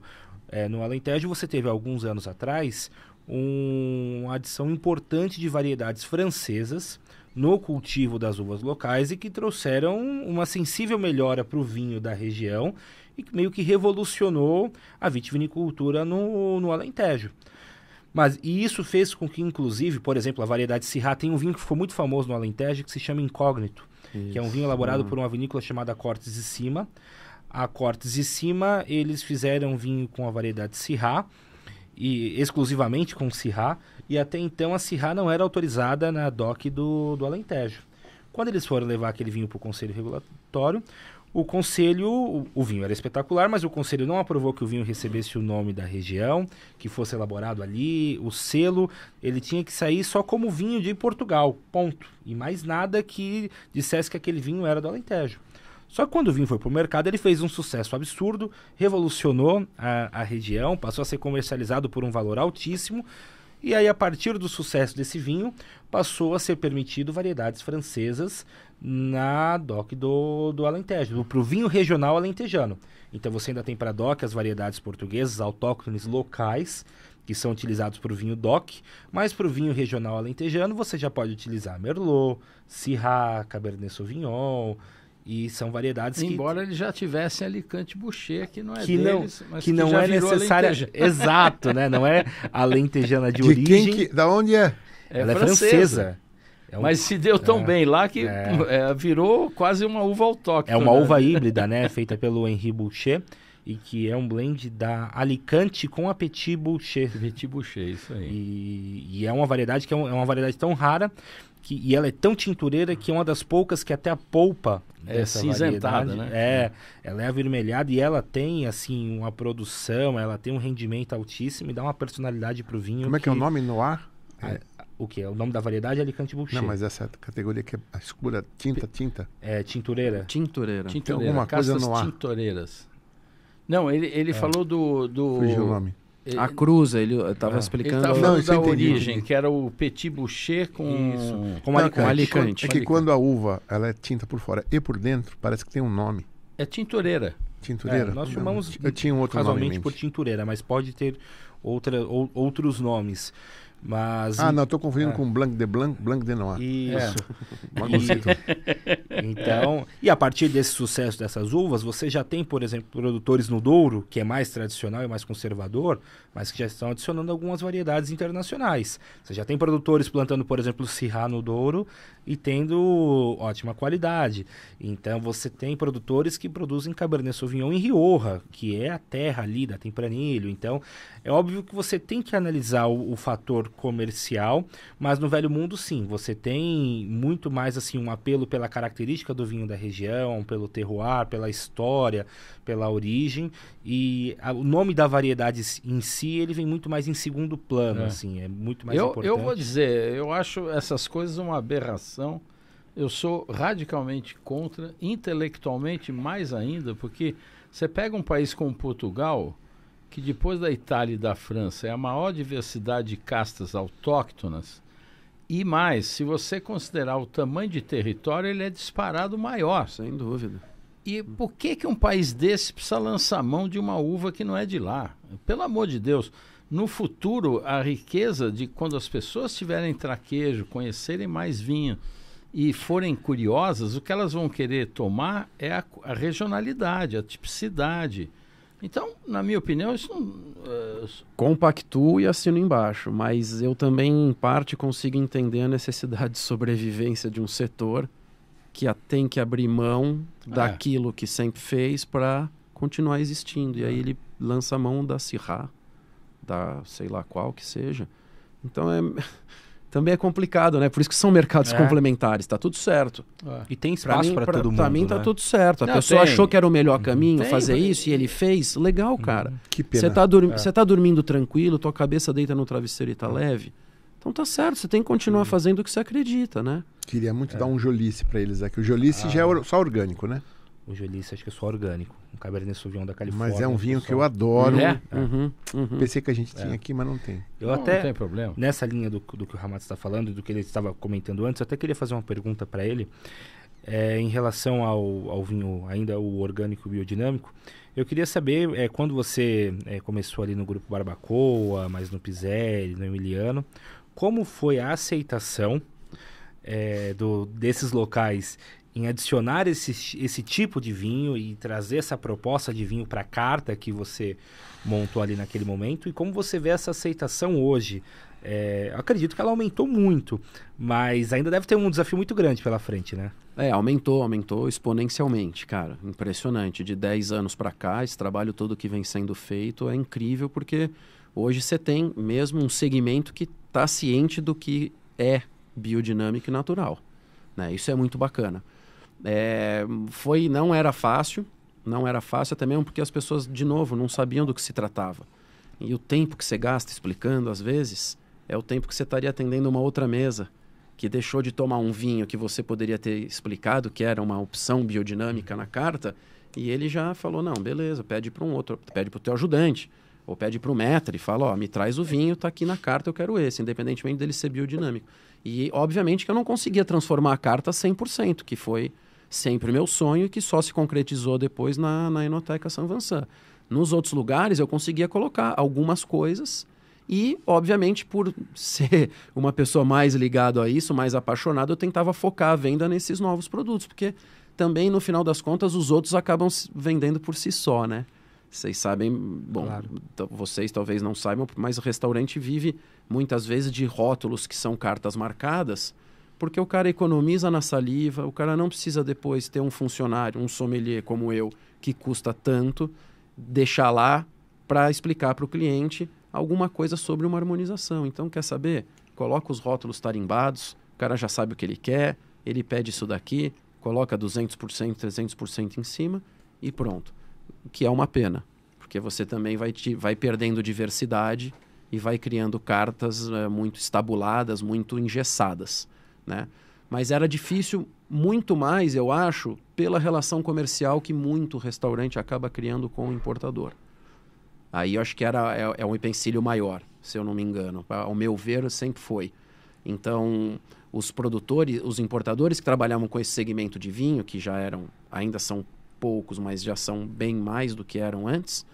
é, no Alentejo você teve, alguns anos atrás, um, uma adição importante de variedades francesas no cultivo das uvas locais e que trouxeram uma sensível melhora para o vinho da região e que meio que revolucionou a vitivinicultura no, no Alentejo. Mas, e isso fez com que, inclusive, por exemplo, a variedade Syrah tem um vinho que ficou muito famoso no Alentejo que se chama Incógnito, isso. que é um vinho elaborado hum. por uma vinícola chamada Cortes e Cima. A Cortes e Cima, eles fizeram vinho com a variedade Syrah, e exclusivamente com Syrah, e até então a Syrah não era autorizada na D O C do, do Alentejo. Quando eles foram levar aquele vinho para o Conselho Regulatório, o Conselho, o, o vinho era espetacular, mas o Conselho não aprovou que o vinho recebesse o nome da região, que fosse elaborado ali, o selo, ele tinha que sair só como vinho de Portugal, ponto. E mais nada que dissesse que aquele vinho era do Alentejo. Só que quando o vinho foi para o mercado, ele fez um sucesso absurdo, revolucionou a, a região, passou a ser comercializado por um valor altíssimo, e aí a partir do sucesso desse vinho, passou a ser permitido variedades francesas na D O C do, do Alentejo, para o vinho regional alentejano. Então você ainda tem para a D O C as variedades portuguesas, autóctones locais, que são utilizados para o vinho D O C, mas para o vinho regional alentejano você já pode utilizar Merlot, Syrah, Cabernet Sauvignon... E são variedades Embora que... Embora eles já tivessem Alicante Boucher, que não é que deles, não, mas que, que não já é necessária. Exato, né? Não é alentejana de, de origem. Quem que... Da onde é? é Ela francesa. é francesa. É um... Mas se deu tão é. bem lá que é. É, virou quase uma uva autóctona. É uma né? uva híbrida, né? Feita pelo Henri Boucher. e que é um blend da Alicante com a Petit Boucher. Petit Boucher, isso aí. E, e é uma variedade que é, um, é uma variedade tão rara que, e ela é tão tintureira que é uma das poucas que até a polpa é cinzentada, né? É, ela é avermelhada e ela tem assim uma produção, ela tem um rendimento altíssimo e dá uma personalidade pro vinho. Como que, é que é o nome? Noir? A, o que? O nome da variedade é Alicante Boucher. Não, mas essa categoria que é a escura, tinta, tinta? É, tintureira. Tintureira. Tintureira. Tem alguma coisa no ar. Tintureiras. Não, ele, ele é. falou do... do... Fugiu o nome. Ele... A cruza, ele estava é. explicando ele não, da origem, entendi. que era o Petit Boucher com, isso. com, não, alicante. com alicante. É que quando a uva ela é tinta por fora e por dentro, parece que tem um nome. É tintureira. Tintureira? É, nós não, chamamos eu tinha um outro casualmente nome por tintureira, mas pode ter outra, ou, outros nomes. Mas, ah, não, estou confundindo é. com Blanc de Blanc, Blanc de Noir. Isso. É. E, então, e a partir desse sucesso dessas uvas, você já tem, por exemplo, produtores no Douro, que é mais tradicional e mais conservador, mas que já estão adicionando algumas variedades internacionais. Você já tem produtores plantando, por exemplo, Syrah no Douro e tendo ótima qualidade. Então, você tem produtores que produzem Cabernet Sauvignon em Rioja, que é a terra ali da Tempranilho. Então, é óbvio que você tem que analisar o, o fator comercial, mas no Velho Mundo sim, você tem muito mais assim um apelo pela característica do vinho da região, pelo terroir, pela história, pela origem, e a, o nome da variedade em si, ele vem muito mais em segundo plano, é. assim, é muito mais eu, importante. Eu vou dizer, eu acho essas coisas uma aberração, eu sou radicalmente contra, intelectualmente mais ainda, porque você pega um país como Portugal, que depois da Itália e da França é a maior diversidade de castas autóctonas, e mais, se você considerar o tamanho de território, ele é disparado maior. Sem dúvida. E por que que um país desse precisa lançar a mão de uma uva que não é de lá? Pelo amor de Deus, no futuro, a riqueza de quando as pessoas tiverem traquejo, conhecerem mais vinho e forem curiosas, o que elas vão querer tomar é a, a regionalidade, a tipicidade. Então, na minha opinião, isso não... Uh... Compactuo e assino embaixo, mas eu também, em parte, consigo entender a necessidade de sobrevivência de um setor que a tem que abrir mão ah, daquilo é. que sempre fez para continuar existindo. E aí ele lança a mão da Syrah, da sei lá qual que seja. Então, é... também é complicado, né? Por isso que são mercados é. complementares, tá tudo certo. É. E tem espaço para todo mundo, pra mim, né? Tá tudo certo. A não, pessoa tem. achou que era o melhor caminho, tem, fazer tem. isso, e ele fez. Legal, cara. Que pena. Você tá, dur é. tá dormindo tranquilo, tua cabeça deita no travesseiro e tá é. leve. Então tá certo, você tem que continuar é. fazendo o que você acredita, né? Queria muito é. dar um Jolice para eles aqui. O Jolice ah. já é só orgânico, né? O Jolice acho que é só orgânico. Um Cabernet Sauvignon da Califórnia. Mas é um vinho que, que eu adoro. É? Uhum, uhum. Pensei que a gente tinha é. aqui, mas não tem. Eu não, até, não tem problema. Nessa linha do, do que o Ramad está falando e do que ele estava comentando antes, eu até queria fazer uma pergunta para ele é, em relação ao, ao vinho, ainda o orgânico biodinâmico. Eu queria saber, é, quando você é, começou ali no Grupo Barbacoa, mas no Piselli, no Emiliano, como foi a aceitação é, do, desses locais em adicionar esse, esse tipo de vinho e trazer essa proposta de vinho para a carta que você montou ali naquele momento? E como você vê essa aceitação hoje? É, eu acredito que ela aumentou muito, mas ainda deve ter um desafio muito grande pela frente, né? É, aumentou, aumentou exponencialmente, cara. Impressionante. De dez anos para cá, esse trabalho todo que vem sendo feito é incrível, porque hoje você tem mesmo um segmento que está ciente do que é biodinâmico e natural, né? Isso é muito bacana. É, foi, não era fácil, não era fácil até mesmo porque as pessoas, de novo, não sabiam do que se tratava. E o tempo que você gasta explicando, às vezes, é o tempo que você estaria atendendo uma outra mesa, que deixou de tomar um vinho que você poderia ter explicado, que era uma opção biodinâmica na carta, e ele já falou, não, beleza, pede para um outro, pede para o teu ajudante, ou pede para o maître e fala, ó, me traz o vinho, tá aqui na carta, eu quero esse, independentemente dele ser biodinâmico. E, obviamente, que eu não conseguia transformar a carta cem por cento, que foi sempre o meu sonho e que só se concretizou depois na, na Enoteca San Vincent. Nos outros lugares, eu conseguia colocar algumas coisas e, obviamente, por ser uma pessoa mais ligada a isso, mais apaixonada, eu tentava focar a venda nesses novos produtos, porque também, no final das contas, os outros acabam vendendo por si só, né? Vocês sabem, bom, claro. vocês talvez não saibam, mas o restaurante vive muitas vezes de rótulos que são cartas marcadas, porque o cara economiza na saliva, o cara não precisa depois ter um funcionário, um sommelier como eu, que custa tanto, deixar lá para explicar para o cliente alguma coisa sobre uma harmonização. Então, quer saber? Coloca os rótulos tarimbados, o cara já sabe o que ele quer, ele pede isso daqui, coloca duzentos por cento, trezentos por cento em cima e pronto. O que é uma pena, porque você também vai, te, vai perdendo diversidade e vai criando cartas é, muito estabuladas, muito engessadas, né? Mas era difícil muito mais, eu acho, pela relação comercial que muito restaurante acaba criando com o importador. Aí eu acho que era, é, é um empecilho maior, se eu não me engano. Ao meu ver, sempre foi. Então, os produtores, os importadores que trabalhavam com esse segmento de vinho, que já eram, ainda são poucos, mas já são bem mais do que eram antes,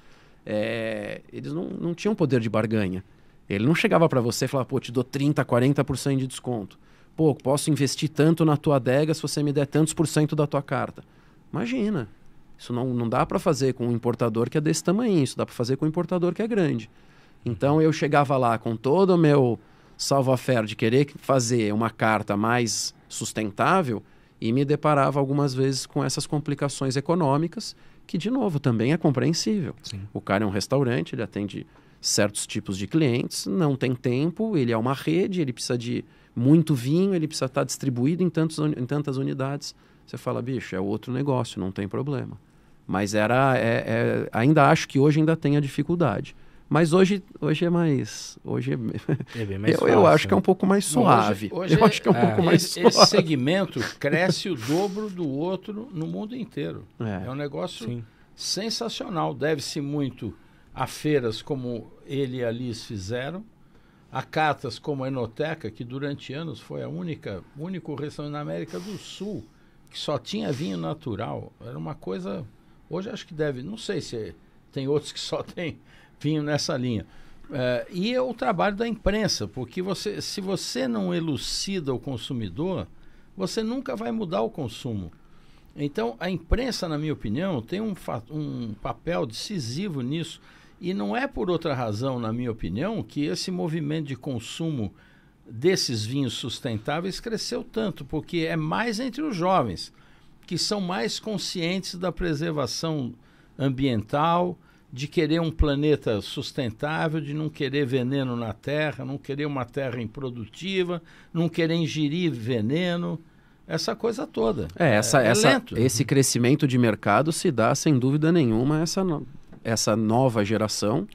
é, eles não, não tinham poder de barganha. Ele não chegava para você e falava, pô, te dou trinta por cento, quarenta por cento de desconto. Pô, posso investir tanto na tua adega se você me der tantos por cento da tua carta. Imagina, isso não, não dá para fazer com um importador que é desse tamanho, isso dá para fazer com um importador que é grande. Então eu chegava lá com todo o meu savoir-faire de querer fazer uma carta mais sustentável e me deparava algumas vezes com essas complicações econômicas que, de novo, também é compreensível. Sim. O cara é um restaurante, ele atende certos tipos de clientes, não tem tempo, ele é uma rede, ele precisa de muito vinho, ele precisa estar distribuído em, tantos, em tantas unidades. Você fala, bicho, é outro negócio, não tem problema. Mas era, é, é, ainda acho que hoje ainda tem a dificuldade. Mas hoje, hoje é mais... Hoje é, é bem mais eu, fácil, eu acho né? que é um pouco mais suave. Hoje, hoje eu é, acho que é um é, pouco mais esse, suave. Esse segmento cresce o dobro do outro no mundo inteiro. É, é um negócio Sim. sensacional. Deve-se muito a feiras como ele e a Liz fizeram, a catas como a Enoteca, que durante anos foi a única, único restaurante na América do Sul que só tinha vinho natural. Era uma coisa... Hoje acho que deve... Não sei se tem outros que só tem vinho nessa linha. É, e é o trabalho da imprensa, porque você, se você não elucida o consumidor, você nunca vai mudar o consumo. Então, a imprensa, na minha opinião, tem um, um papel decisivo nisso. E não é por outra razão, na minha opinião, que esse movimento de consumo desses vinhos sustentáveis cresceu tanto, porque é mais entre os jovens, que são mais conscientes da preservação ambiental, de querer um planeta sustentável, de não querer veneno na terra, não querer uma terra improdutiva, não querer ingerir veneno, essa coisa toda. É, essa, é, é essa, lento. Esse crescimento de mercado se dá, sem dúvida nenhuma, essa... No... essa nova geração,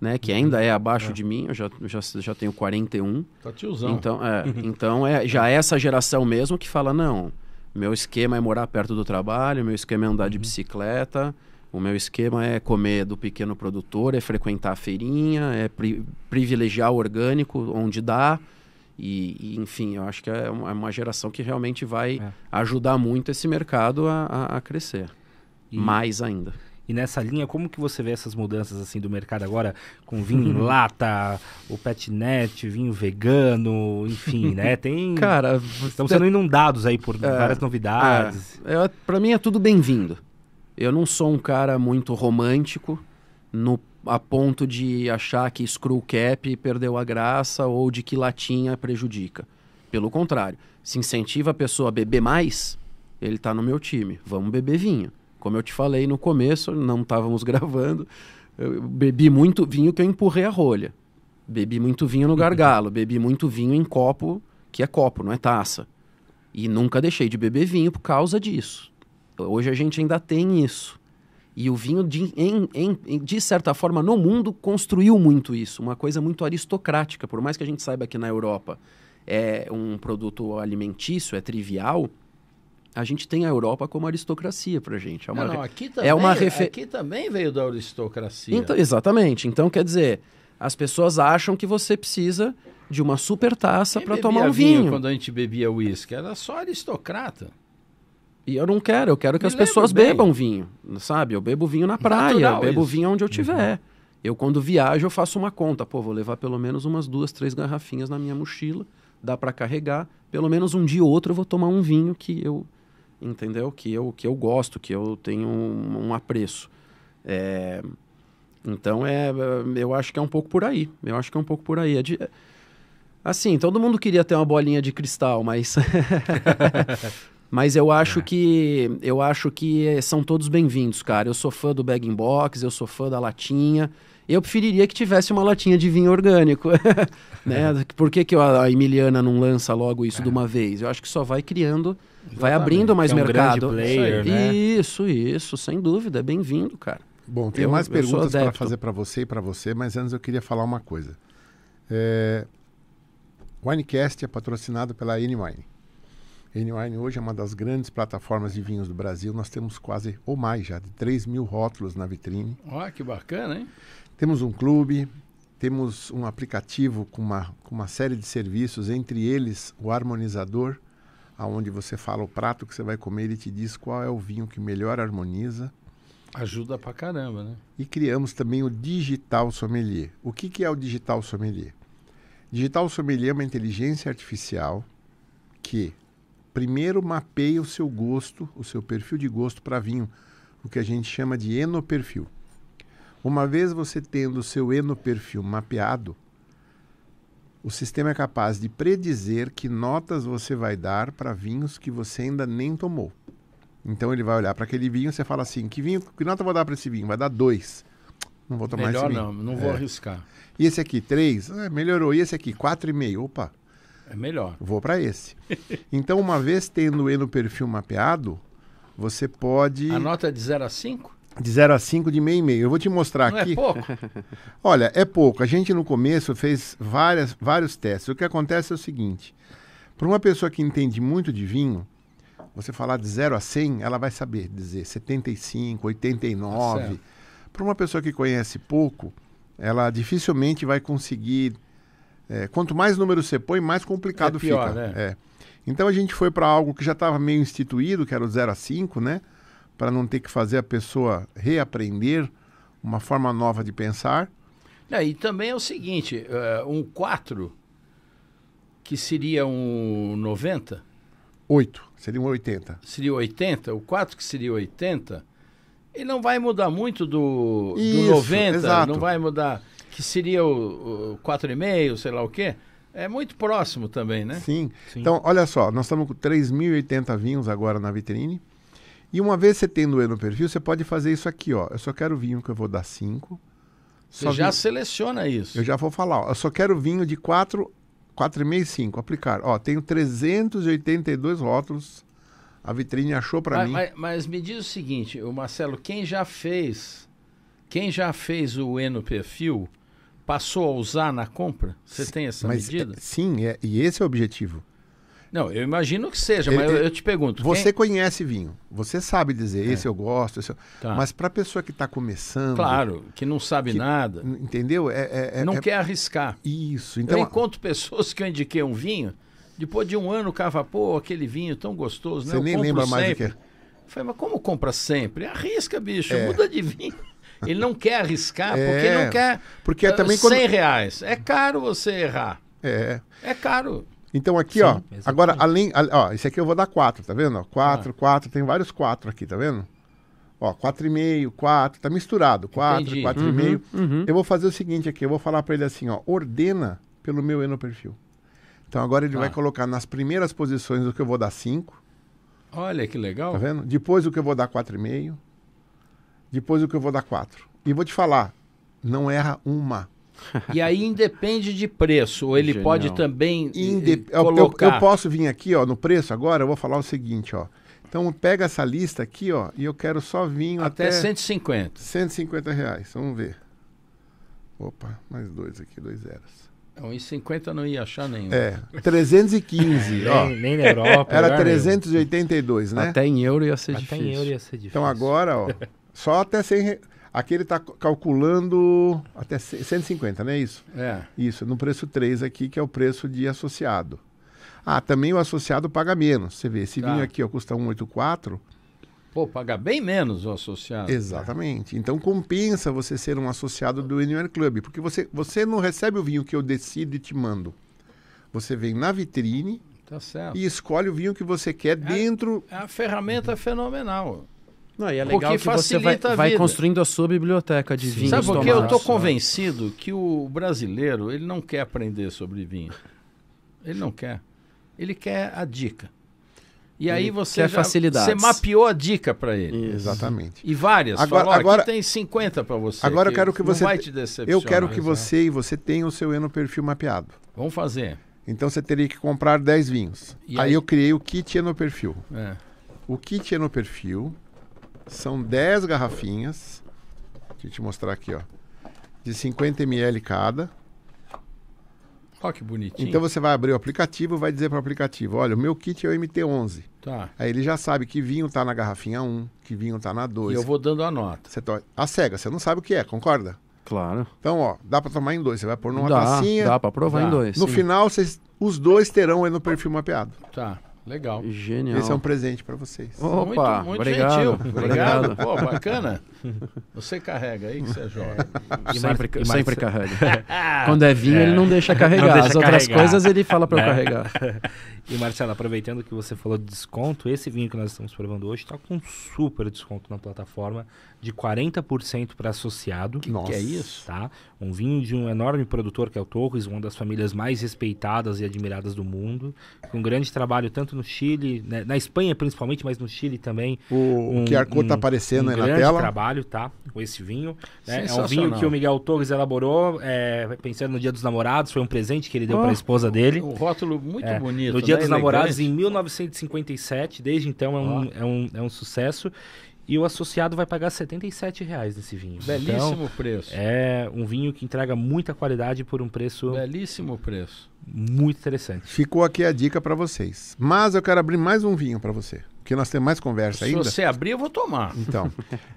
né, que ainda é abaixo é. de mim, eu já, já, já tenho quarenta e um. Tá tiozão. Então, é, então é, já é essa geração mesmo que fala, não, meu esquema é morar perto do trabalho, meu esquema é andar uhum. de bicicleta, o meu esquema é comer do pequeno produtor, é frequentar a feirinha, é pri- privilegiar o orgânico onde dá. E, e, enfim, eu acho que é uma geração que realmente vai é. ajudar muito esse mercado a, a, a crescer. E... mais ainda. E nessa linha, como que você vê essas mudanças assim do mercado agora, com vinho em lata, o Petnet, vinho vegano, enfim, né? Tem... Cara, estamos sendo inundados aí por é, várias novidades. É, é, para mim é tudo bem-vindo. Eu não sou um cara muito romântico, no, a ponto de achar que screw cap perdeu a graça ou de que latinha prejudica. Pelo contrário, se incentiva a pessoa a beber mais, ele está no meu time. Vamos beber vinho. Como eu te falei no começo, não estávamos gravando, eu bebi muito vinho que eu empurrei a rolha. Bebi muito vinho no gargalo, bebi muito vinho em copo, que é copo, não é taça. E nunca deixei de beber vinho por causa disso. Hoje a gente ainda tem isso. E o vinho, de, em, em, de certa forma, no mundo, construiu muito isso. Uma coisa muito aristocrática. Por mais que a gente saiba que na Europa é um produto alimentício, é trivial... A gente tem a Europa como aristocracia pra gente. É uma, não, não, aqui, também, é uma refer... aqui também veio da aristocracia. Então, exatamente. Então, quer dizer, as pessoas acham que você precisa de uma super taça para tomar um vinho. vinho. Quando a gente bebia uísque, era só aristocrata. E eu não quero. Eu quero que Me as pessoas bem. bebam vinho, sabe? Eu bebo vinho na praia, Natural, eu bebo isso. vinho onde eu tiver. Uhum. Eu, quando viajo, eu faço uma conta. Pô, vou levar pelo menos umas duas, três garrafinhas na minha mochila. Dá para carregar. Pelo menos um dia ou outro eu vou tomar um vinho que eu... Entendeu? Que eu, que eu gosto, que eu tenho um, um apreço. É... Então, é, eu acho que é um pouco por aí. Eu acho que é um pouco por aí. É de... Assim, todo mundo queria ter uma bolinha de cristal, mas... Mas eu acho é. que eu acho que são todos bem-vindos, cara. Eu sou fã do bag in box, eu sou fã da latinha. Eu preferiria que tivesse uma latinha de vinho orgânico. Né? Por que, que a Emiliana não lança logo isso é. de uma vez? Eu acho que só vai criando, exatamente. Vai abrindo mais é um mercado. Player, né? Isso, isso, sem dúvida. É bem-vindo, cara. Bom, tem eu, mais perguntas para fazer para você e para você, mas antes eu queria falar uma coisa. É... Winecast é patrocinado pela N-Wine. N-Wine hoje é uma das grandes plataformas de vinhos do Brasil. Nós temos quase, ou mais já, de três mil rótulos na vitrine. Ó, que bacana, hein? Temos um clube, temos um aplicativo com uma, com uma série de serviços, entre eles o harmonizador, onde você fala o prato que você vai comer e te diz qual é o vinho que melhor harmoniza. Ajuda pra caramba, né? E criamos também o Digital Sommelier. O que, que é o Digital Sommelier? Digital Sommelier é uma inteligência artificial que primeiro mapeia o seu gosto, o seu perfil de gosto para vinho, o que a gente chama de enoperfil. Uma vez você tendo o seu enoperfil mapeado, o sistema é capaz de predizer que notas você vai dar para vinhos que você ainda nem tomou. Então ele vai olhar para aquele vinho e você fala assim, que vinho, que nota eu vou dar para esse vinho? Vai dar dois. Não vou tomar melhor esse vinho. Melhor não, não vou é. arriscar. E esse aqui, três? É, melhorou. E esse aqui, quatro e meio? Opa. É melhor. Vou para esse. Então, uma vez tendo ele no perfil mapeado, você pode... A nota é de zero a cinco? De zero a cinco, de meio e meio. Eu vou te mostrar não aqui. É pouco? Olha, é pouco. A gente no começo fez várias, vários testes. O que acontece é o seguinte. Para uma pessoa que entende muito de vinho, você falar de zero a cem, ela vai saber dizer setenta e cinco, oitenta e nove. Para uma pessoa que conhece pouco, ela dificilmente vai conseguir... É, quanto mais números você põe, mais complicado é pior, fica. Né? É. Então a gente foi para algo que já estava meio instituído, que era o zero a cinco, né? Para não ter que fazer a pessoa reaprender uma forma nova de pensar. É, e também é o seguinte, uh, um quatro, que seria um noventa... oito, seria um oitenta. Seria oitenta, o quatro que seria oitenta, ele não vai mudar muito do, isso, do noventa, exato. Não vai mudar, que seria o, o quatro e meio, sei lá o quê, é muito próximo também, né? Sim. Sim, então olha só, nós estamos com três mil e oitenta vinhos agora na vitrine, e uma vez você tendo ele no perfil, você pode fazer isso aqui, ó, eu só quero vinho que eu vou dar cinco. Você já vinho... seleciona isso. Eu já vou falar, ó, eu só quero vinho de quatro... quatro e meio e cinco, aplicar. Ó, tenho trezentos e oitenta e dois rótulos. A vitrine achou para mim. Mas, mas me diz o seguinte, o Marcelo, quem já fez, quem já fez o Enoperfil, passou a usar na compra? Você tem essa mas, medida? É, sim, é, e esse é o objetivo. Não, eu imagino que seja, mas ele, eu, eu te pergunto. Você quem... conhece vinho, você sabe dizer, é. esse eu gosto, esse eu... Tá. Mas para a pessoa que está começando... Claro, que não sabe que, nada. Entendeu? É, é, não é... quer arriscar. Isso. Então... Eu encontro pessoas que eu indiquei um vinho, depois de um ano o cara fala, pô, aquele vinho tão gostoso, né? Você eu nem lembra mais do que é. Eu falei, mas como compra sempre? Arrisca, bicho, é. muda de vinho. Ele não quer arriscar é. porque não quer porque é também quando... cem reais. É caro você errar. É. É caro. Então aqui, sim, ó, exatamente. Agora além, ó, esse aqui eu vou dar quatro, tá vendo? quatro, quatro, tem vários quatro aqui, tá vendo? Ó, quatro e meio, quatro, tá misturado, quatro, quatro e meio. Uhum. Eu vou fazer o seguinte aqui, eu vou falar para ele assim, ó, ordena pelo meu enoperfil. Então agora ele ah. vai colocar nas primeiras posições o que eu vou dar cinco. Olha que legal. Tá vendo? Depois o que eu vou dar quatro e meio. Depois o que eu vou dar quatro. E vou te falar, não erra uma. E aí independe de preço, ou ele Genial. pode também Indep colocar... Eu, eu, eu posso vir aqui, ó, no preço agora, eu vou falar o seguinte, ó. Então pega essa lista aqui, ó, e eu quero só vinho até... Até cento e cinquenta. cento e cinquenta reais, vamos ver. Opa, mais dois aqui, dois zeros. um e cinquenta eu não ia achar nenhum. É, trezentos e quinze, ó. Nem, nem na Europa. Era trezentos e oitenta e dois, né? Até em euro ia ser até difícil. Até em euro ia ser difícil. Então agora, ó, só até cem reais. Aqui ele está calculando até cento e cinquenta, não é isso? É. Isso, no preço três aqui, que é o preço de associado. Ah, também o associado paga menos. Você vê, esse tá. vinho aqui ó, custa cento e oitenta e quatro. Pô, paga bem menos o associado. Exatamente. Então compensa você ser um associado do N W R Club, porque você, você não recebe o vinho que eu decido e te mando. Você vem na vitrine tá certo. e escolhe o vinho que você quer é, dentro... É uma ferramenta fenomenal. Não, e é legal que você vai, vai construindo a sua biblioteca de vinhos. Sabe por que eu estou convencido que o brasileiro ele não quer aprender sobre vinho. Ele não quer. Ele quer a dica. E aí você, já, você mapeou a dica para ele. Isso. Exatamente. E várias. Agora, falou, agora aqui tem cinquenta para você. Agora eu quero que você... Não vai te decepcionar. Eu quero que você e você tenha o seu Enoperfil mapeado. Vamos fazer. Então você teria que comprar dez vinhos. Aí, aí eu criei o kit Enoperfil. É. O kit Enoperfil são dez garrafinhas. Deixa eu te mostrar aqui, ó. De cinquenta mililitros cada. Olha que bonitinho. Então você vai abrir o aplicativo, vai dizer para o aplicativo, olha, o meu kit é o M T onze. Tá. Aí ele já sabe que vinho está na garrafinha um, que vinho está na dois. E eu vou dando a nota. Você to... A cega, você não sabe o que é, concorda? Claro. Então, ó, dá para tomar em dois. Você vai pôr numa dá, tacinha. Dá para provar dá. em dois. No sim. final, vocês, os dois terão aí no perfil mapeado. Tá. Legal. Genial. Esse é um presente para vocês. Opa, muito, muito obrigado, gentil. Obrigado. Pô, bacana. Você carrega aí que você joga. E sempre, e sempre carrega. Quando é vinho, é. ele não deixa carregar. Não deixa As carregar. outras coisas ele fala para é. eu carregar. E Marcelo, aproveitando que você falou de desconto, esse vinho que nós estamos provando hoje está com super desconto na plataforma de quarenta por cento para associado. Que, Nossa. que é isso? Tá? Um vinho de um enorme produtor que é o Torres, uma das famílias mais respeitadas e admiradas do mundo, com um grande trabalho tanto no Chile, né, na Espanha principalmente, mas no Chile também. O, um, o Q R Code está um, aparecendo um aí na tela. Um grande trabalho, tá? Com esse vinho. Né? É um vinho que o Miguel Torres elaborou, é, pensando no Dia dos Namorados, foi um presente que ele deu oh, para a esposa dele. Um rótulo muito é, bonito. No Dia né? dos Elegante. Namorados, em mil novecentos e cinquenta e sete, desde então é um, oh. é um, é um sucesso. E o associado vai pagar setenta e sete reais nesse vinho. Belíssimo então, preço. É um vinho que entrega muita qualidade por um preço... Belíssimo preço. Muito interessante. Ficou aqui a dica para vocês. Mas eu quero abrir mais um vinho para você. Porque nós temos mais conversa ainda. Se você abrir, eu vou tomar. Então,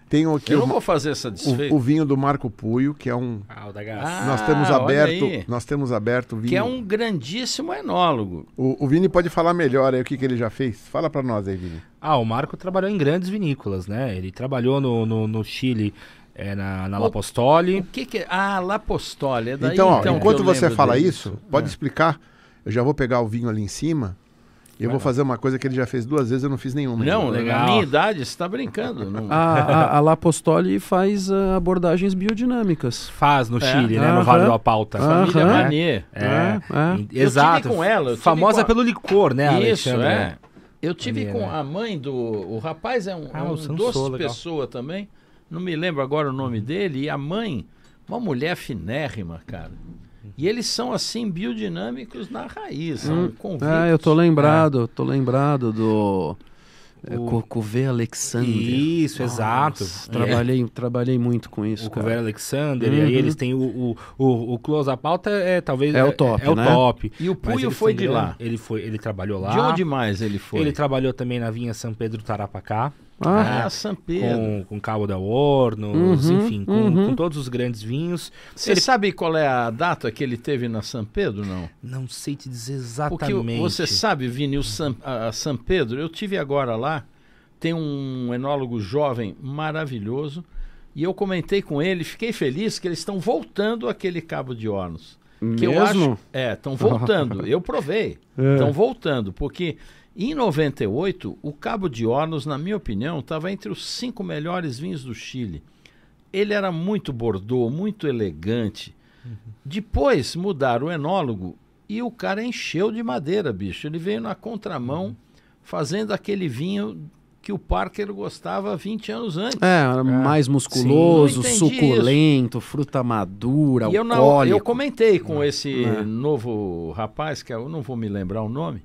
tenho aqui... eu não vou fazer essa desfeita. O, o vinho do Marco Puio, que é um... Ah, o da garrafa. Ah, nós temos aberto, nós temos aberto vinho. Que é um grandíssimo enólogo. O, o Vini pode falar melhor aí o que, que ele já fez. Fala para nós aí, Vini. Ah, o Marco trabalhou em grandes vinícolas, né? Ele trabalhou no, no, no Chile... É na, na o, La Postoli. O que que é? Ah, La Postoli. É daí, então, ó, então, enquanto você fala disso. isso, pode é. explicar. Eu já vou pegar o vinho ali em cima. E eu Vai vou lá. fazer uma coisa que ele já fez duas vezes, eu não fiz nenhuma. Não, ainda. legal. Na minha idade, você está brincando. Não... a, a, a La Postoli faz uh, abordagens biodinâmicas. Faz no é. Chile, né? Uh -huh. No Vale do Apauta. Família uh -huh. Manier. É, é. é. Exato. Com ela, famosa com... pelo licor, né? Isso, Alexandre, é. Né? Eu tive Manier, com né? a mãe do... O rapaz é um, ah, é um doce pessoa também. Não me lembro agora o nome dele. E a mãe, uma mulher finérrima, cara. E eles são, assim, biodinâmicos na raiz. São hum, convictos. Ah, eu tô lembrado. É. Tô lembrado do... É, o... Cuvée Alexander. Isso, Nossa. exato. Trabalhei, é. trabalhei muito com isso. O Cuvée Alexander, uhum. e aí eles têm o, o, o, o Close a Pauta, é, talvez é o top. É, é o né? top. E o Puio foi de lá. Ele, foi, ele trabalhou lá. De onde mais ele foi? Ele trabalhou também na vinha São Pedro Tarapacá. Ah, é, São Pedro. Com, com Cabo da Hornos, uhum, enfim, com, uhum. com todos os grandes vinhos. Você ele... sabe qual é a data que ele teve na São Pedro, não? Não sei te dizer exatamente. O, você sabe, Vini, o San, a, a São Pedro, eu tive agora lá, tem um enólogo jovem maravilhoso, e eu comentei com ele, fiquei feliz que eles estão voltando aquele Cabo de Hornos. Mesmo? Que eu acho, é, estão voltando, eu provei, estão é. voltando, porque... Em noventa e oito, o Cabo de Hornos, na minha opinião, estava entre os cinco melhores vinhos do Chile. Ele era muito Bordeaux, muito elegante. Uhum. Depois mudaram o enólogo e o cara encheu de madeira, bicho. Ele veio na contramão uhum. fazendo aquele vinho que o Parker gostava vinte anos antes. É, era mais musculoso, Sim, suculento, isso. fruta madura, e alcoólico. Eu, eu comentei com é. esse é. novo rapaz, que eu não vou me lembrar o nome,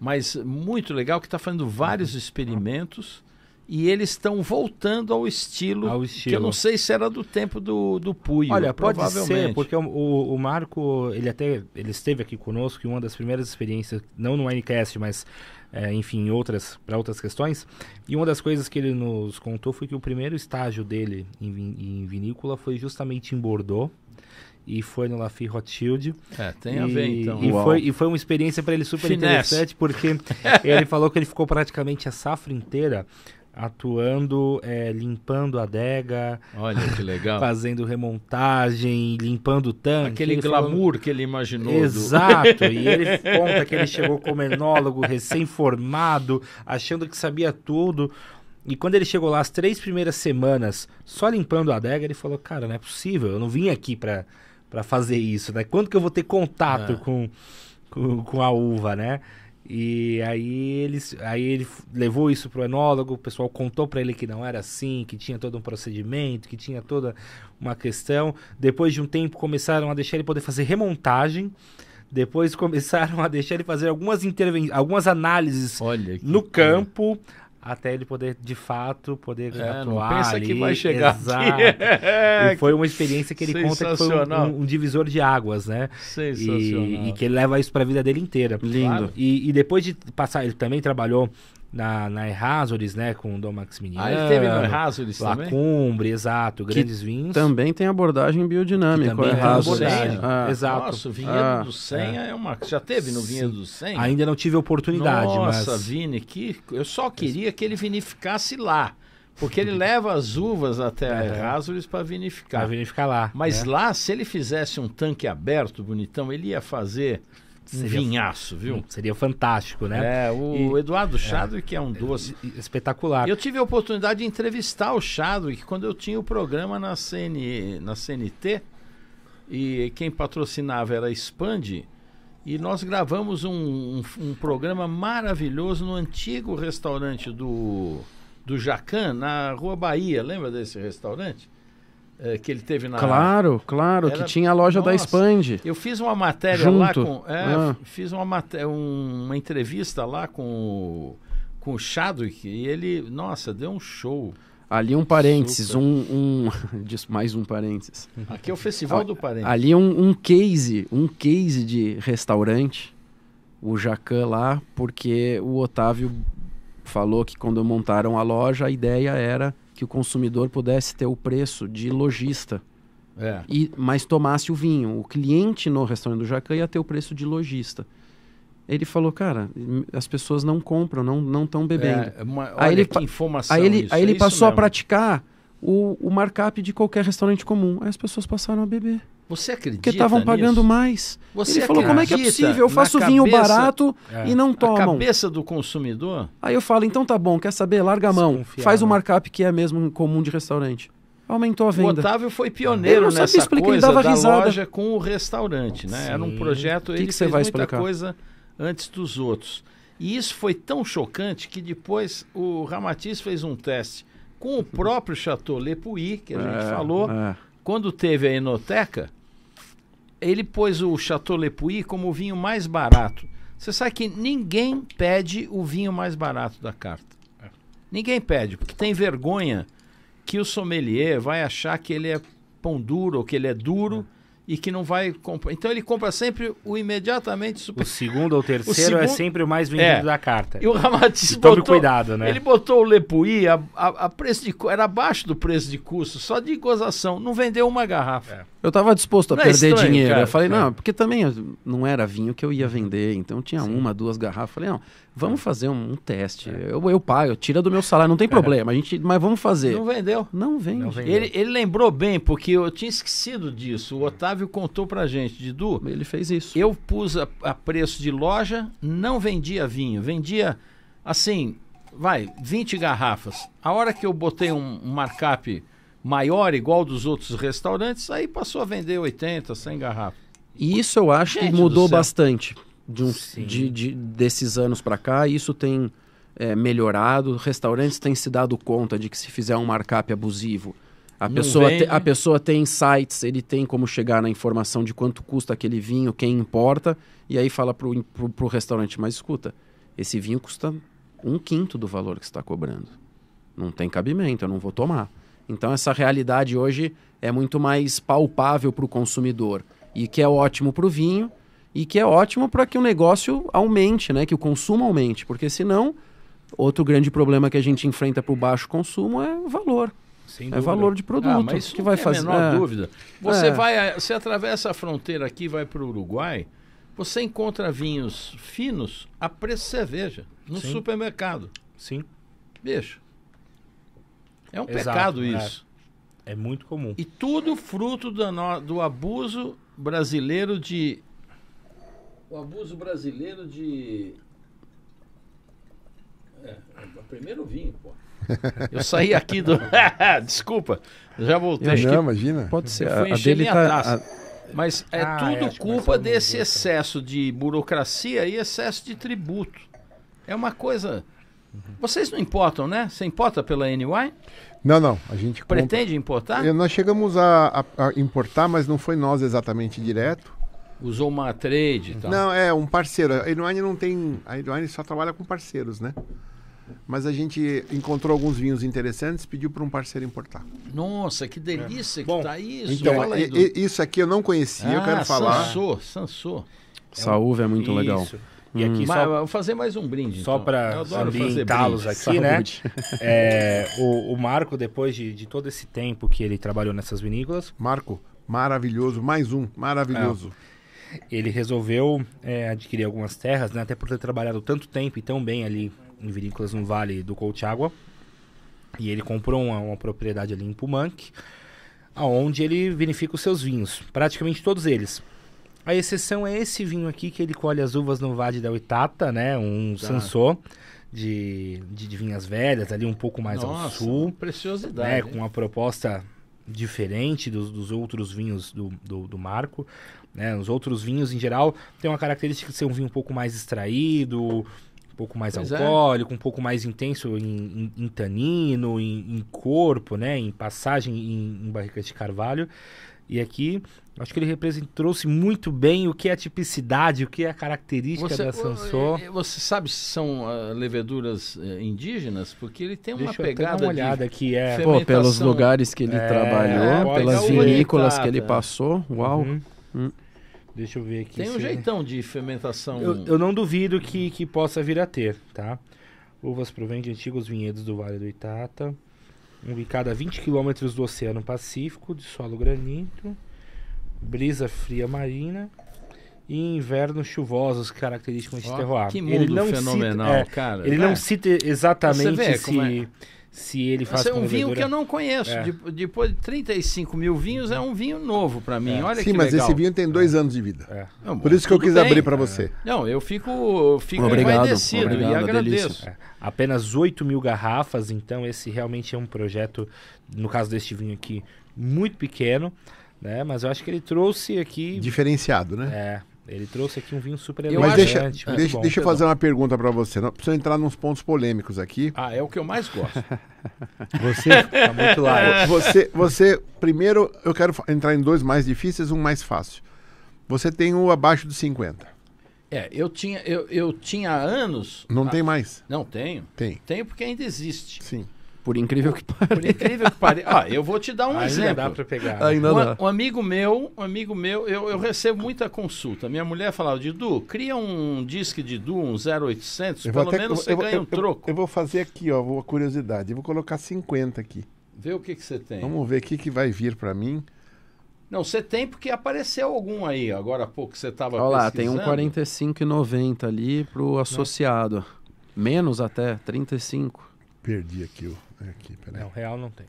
mas muito legal, que está fazendo vários experimentos e eles estão voltando ao estilo, ao estilo, que eu não sei se era do tempo do, do Puio. Olha, pode ser, porque o, o, o Marco, ele até ele esteve aqui conosco e uma das primeiras experiências, não no Winecast, mas é, enfim, outras, para outras questões, e uma das coisas que ele nos contou foi que o primeiro estágio dele em, em vinícola foi justamente em Bordeaux, e foi no Lafite Rothschild. É, tem e, a ver então. E foi, e foi uma experiência para ele super Finesse. interessante, porque ele falou que ele ficou praticamente a safra inteira atuando, é, limpando a adega. Olha que legal. Fazendo remontagem, limpando o tanque. Aquele glamour falou... que ele imaginou. Exato. Do... E ele conta que ele chegou como enólogo, recém-formado, achando que sabia tudo. E quando ele chegou lá, as três primeiras semanas, só limpando a adega, ele falou, cara, não é possível, eu não vim aqui para... para fazer isso, né? Quando que eu vou ter contato ah. com, com, com a uva, né? E aí, eles, aí ele levou isso pro enólogo, o pessoal contou para ele que não era assim, que tinha todo um procedimento, que tinha toda uma questão. Depois de um tempo começaram a deixar ele poder fazer remontagem, depois começaram a deixar ele fazer algumas, interven... algumas análises Olha, no campo... Cara. Até ele poder, de fato, poder é, atuar não pensa ali. Que vai chegar Exato. Aqui. E foi uma experiência que ele conta que foi um, um divisor de águas, né? Sensacional. E, e que ele leva isso para a vida dele inteira. Lindo. E, e depois de passar, ele também trabalhou na, na Errázuriz, né? Com o Dom Maximiliano. Ah, ele teve na Errázuriz também? Lacumbre, exato. Grandes que vinhos. Também tem abordagem biodinâmica. Também abordagem. É. Ah, exato. Nossa, o Vinhedo ah, do Senha é. é uma... Já teve no Vinhedo do Senha? Ainda não tive oportunidade, Nossa, mas... Vini, que... Eu só queria que ele vinificasse lá. Porque ele leva as uvas até a Errázuriz para vinificar. Para vinificar lá. Mas né? lá, se ele fizesse um tanque aberto, bonitão, ele ia fazer... Um vinhaço, viu? Seria fantástico, né? É, o e, Eduardo Chadwick, é, que é um doce. Espetacular. Eu tive a oportunidade de entrevistar o Chadwick quando eu tinha o programa na, C N, na C N T, e quem patrocinava era a Expand, e nós gravamos um, um, um programa maravilhoso no antigo restaurante do, do Jacan, na Rua Bahia. Lembra desse restaurante? Que ele teve na... Claro, claro, Era... que tinha a loja Nossa, da Expand. Eu fiz uma matéria Junto. lá com... É, ah. Fiz uma, maté... um, uma entrevista lá com, com o Chadwick e ele, nossa, deu um show. Ali um parênteses, um, um... mais um parênteses. Aqui é o Festival ah, do Parênteses. Ali um, um case, um case de restaurante, o Jacan lá, porque o Otávio falou que quando montaram a loja a ideia era... que o consumidor pudesse ter o preço de lojista, é. e, mas tomasse o vinho. O cliente no restaurante do Jacan ia ter o preço de lojista. Ele falou, cara, as pessoas não compram, não estão bebendo. É, uma, olha aí ele, que informação Aí ele, isso, aí ele é passou a praticar o, o markup de qualquer restaurante comum. Aí as pessoas passaram a beber. Você acredita Porque estavam pagando nisso? mais. Você Ele falou, como é que é possível? Eu faço cabeça, vinho barato é. e não tomam. A cabeça do consumidor? Aí eu falo, então tá bom, quer saber? Larga a mão. Faz o um markup que é mesmo comum de restaurante. Aumentou a venda. O Otávio foi pioneiro nessa explicar, coisa dava da risada. loja com o restaurante. né? Sim. Era um projeto, ele que que fez você vai muita explicar? coisa antes dos outros. E isso foi tão chocante que depois o Ramatiz fez um teste com o próprio Chateau Le Puy, que a gente é, falou... É. Quando teve a Enoteca, ele pôs o Chateau Le Puy como o vinho mais barato. Você sabe que ninguém pede o vinho mais barato da carta. É. Ninguém pede, porque tem vergonha que o sommelier vai achar que ele é pão duro, ou que ele é duro, é. e que não vai comprar. Então ele compra sempre o imediatamente super... O segundo ou terceiro o segundo... é sempre o mais vendido é. da carta. E o Ramatiz botou... Tome cuidado, né? Ele botou o Le Puy a, a, a preço de... Era abaixo do preço de custo, só de gozação. Não vendeu uma garrafa. É. Eu estava disposto a não perder é estranho, dinheiro. Cara. Eu falei, é. não, porque também não era vinho que eu ia vender. Então tinha Sim. uma, duas garrafas. Eu falei, não, vamos é. fazer um, um teste. É. Eu, eu pago, tira do meu salário, não tem é. problema. A gente, mas vamos fazer. Não vendeu. Não vende. Não vendeu. Ele, ele lembrou bem, porque eu tinha esquecido disso. O Otávio contou pra gente, Didu. Ele fez isso. Eu pus a, a preço de loja, não vendia vinho, vendia assim, vai, vinte garrafas. A hora que eu botei um, um markup maior, igual dos outros restaurantes, aí passou a vender oitenta, cem garrafas. E isso eu acho gente que mudou bastante de um, de, de, desses anos pra cá. Isso tem é, melhorado. Restaurantes têm se dado conta de que se fizer um markup abusivo, A pessoa, te, a pessoa tem sites, ele tem como chegar na informação de quanto custa aquele vinho, quem importa, e aí fala pro, pro, pro restaurante, mas escuta, esse vinho custa um quinto do valor que você está cobrando. Não tem cabimento, eu não vou tomar. Então essa realidade hoje é muito mais palpável para o consumidor, e que é ótimo para o vinho, e que é ótimo para que o negócio aumente, né? Que o consumo aumente, porque senão, outro grande problema que a gente enfrenta para o baixo consumo é o valor. É valor de produto. Ah, mas isso que vai fazer. Não tem a menor dúvida. Você, é. vai, você atravessa a fronteira aqui, vai para o Uruguai, você encontra vinhos finos a preço de cerveja, no Sim. supermercado. Sim. Bicho, é um Exato, pecado isso. É. é muito comum. E tudo fruto do, do abuso brasileiro de... O abuso brasileiro de... É, o primeiro vinho, pô. Eu saí aqui do... Desculpa, já voltei. Não, imagina. Pode ser. Eu a, a dele tá, a, Mas é ah, tudo é, culpa desse excesso de burocracia e excesso de tributo. É uma coisa... Uhum. Vocês não importam, né? Você importa pela N Y? Não, não. A gente pretende compra... importar? Nós chegamos a, a, a importar, mas não foi nós exatamente direto. Usou uma trade e tal. Não, é um parceiro. A N Y não tem... A N Y só trabalha com parceiros, né? Mas a gente encontrou alguns vinhos interessantes, pediu para um parceiro importar. Nossa, que delícia é. que está isso. Então, Fala aí do... isso aqui eu não conhecia, ah, eu quero falar. Sansô, Sansô. Essa uva é muito isso. legal. E aqui hum. só... Vou fazer mais um brinde. Só então. para ambientá-los aqui, né? É, o, o Marco, depois de, de todo esse tempo que ele trabalhou nessas vinícolas... Marco, maravilhoso, mais um, maravilhoso. É. Ele resolveu é, adquirir algumas terras, né? Até por ter trabalhado tanto tempo e tão bem ali em vinícolas no Vale do Colchagua. E ele comprou uma, uma propriedade ali em Pumanque, onde ele vinifica os seus vinhos, praticamente todos eles. A exceção é esse vinho aqui, que ele colhe as uvas no Vade da Uitata, né? Um tá. Sansô de, de, de vinhas velhas, ali um pouco mais Nossa, ao sul. Preciosidade. Né? Com uma proposta diferente dos, dos outros vinhos do, do, do Marco. Né? Os outros vinhos, em geral, tem uma característica de ser um vinho um pouco mais extraído... Um pouco mais pois alcoólico, é. um pouco mais intenso em, em, em tanino, em, em corpo, né? Em passagem em, em barrica de carvalho. E aqui, acho que ele representou, trouxe muito bem o que é a tipicidade, o que é a característica você, da Sansô. Você sabe se são uh, leveduras uh, indígenas? Porque ele tem uma Deixa pegada eu uma olhada de aqui, é. Pô, pelos lugares que ele é, trabalhou, é, pelas vinícolas que ele passou. Uau! Uhum. Hum. Deixa eu ver aqui. Tem um se... jeitão de fermentação. Eu, eu não duvido que, que possa vir a ter, tá? Uvas provém de antigos vinhedos do Vale do Itata. Ubicada a vinte quilômetros do Oceano Pacífico, de solo granito, brisa fria marina e invernos chuvosos que caracterizam esse oh, terroir. Que mundo ele não fenomenal, cita, é, cara. Ele é. não cita exatamente vê, se... É? Se ele faz Esse é um levedura... vinho que eu não conheço. É. De, depois de trinta e cinco mil vinhos, é um vinho novo para mim. É. Olha Sim, que mas legal. Esse vinho tem dois é. anos de vida. É. Não, Por isso que eu quis bem. abrir para você. É. Não, eu fico, eu fico obrigado, agradecido obrigado, e agradeço. É. Apenas oito mil garrafas, então esse realmente é um projeto, no caso deste vinho aqui, muito pequeno, né? Mas eu acho que ele trouxe aqui... Diferenciado, né? É. Ele trouxe aqui um vinho super elegante. Mas deixa, é, deixa, bom, deixa eu fazer uma pergunta para você. Não precisa entrar nos pontos polêmicos aqui. Ah, é o que eu mais gosto. Você tá muito lá. Você, você, primeiro, eu quero entrar em dois mais difíceis, um mais fácil. Você tem o abaixo dos cinquenta. É, eu tinha, eu, eu tinha anos... Não ah, tem mais. Não tenho. Tem. Tenho porque ainda existe. Sim. Por incrível que pareça. Por incrível que pareça. Ah, eu vou te dar um ainda exemplo. Dá para pegar. Né? Ainda um, dá. um amigo meu, um amigo meu, eu, eu recebo muita consulta. Minha mulher falava, Didu, cria um disque Didu, um zero oitocentos, eu pelo até, menos eu, você eu, ganha eu, um troco. Eu, eu vou fazer aqui, ó, uma curiosidade. Eu vou colocar cinquenta aqui. Vê o que que você tem. Vamos ver o que que vai vir para mim. Não, você tem porque apareceu algum aí, agora há pouco você estava pesquisando. Olha lá, tem um quarenta e cinco e noventa ali pro associado. Não. Menos até, trinta e cinco. Perdi aqui o... Aqui, não, real não tem.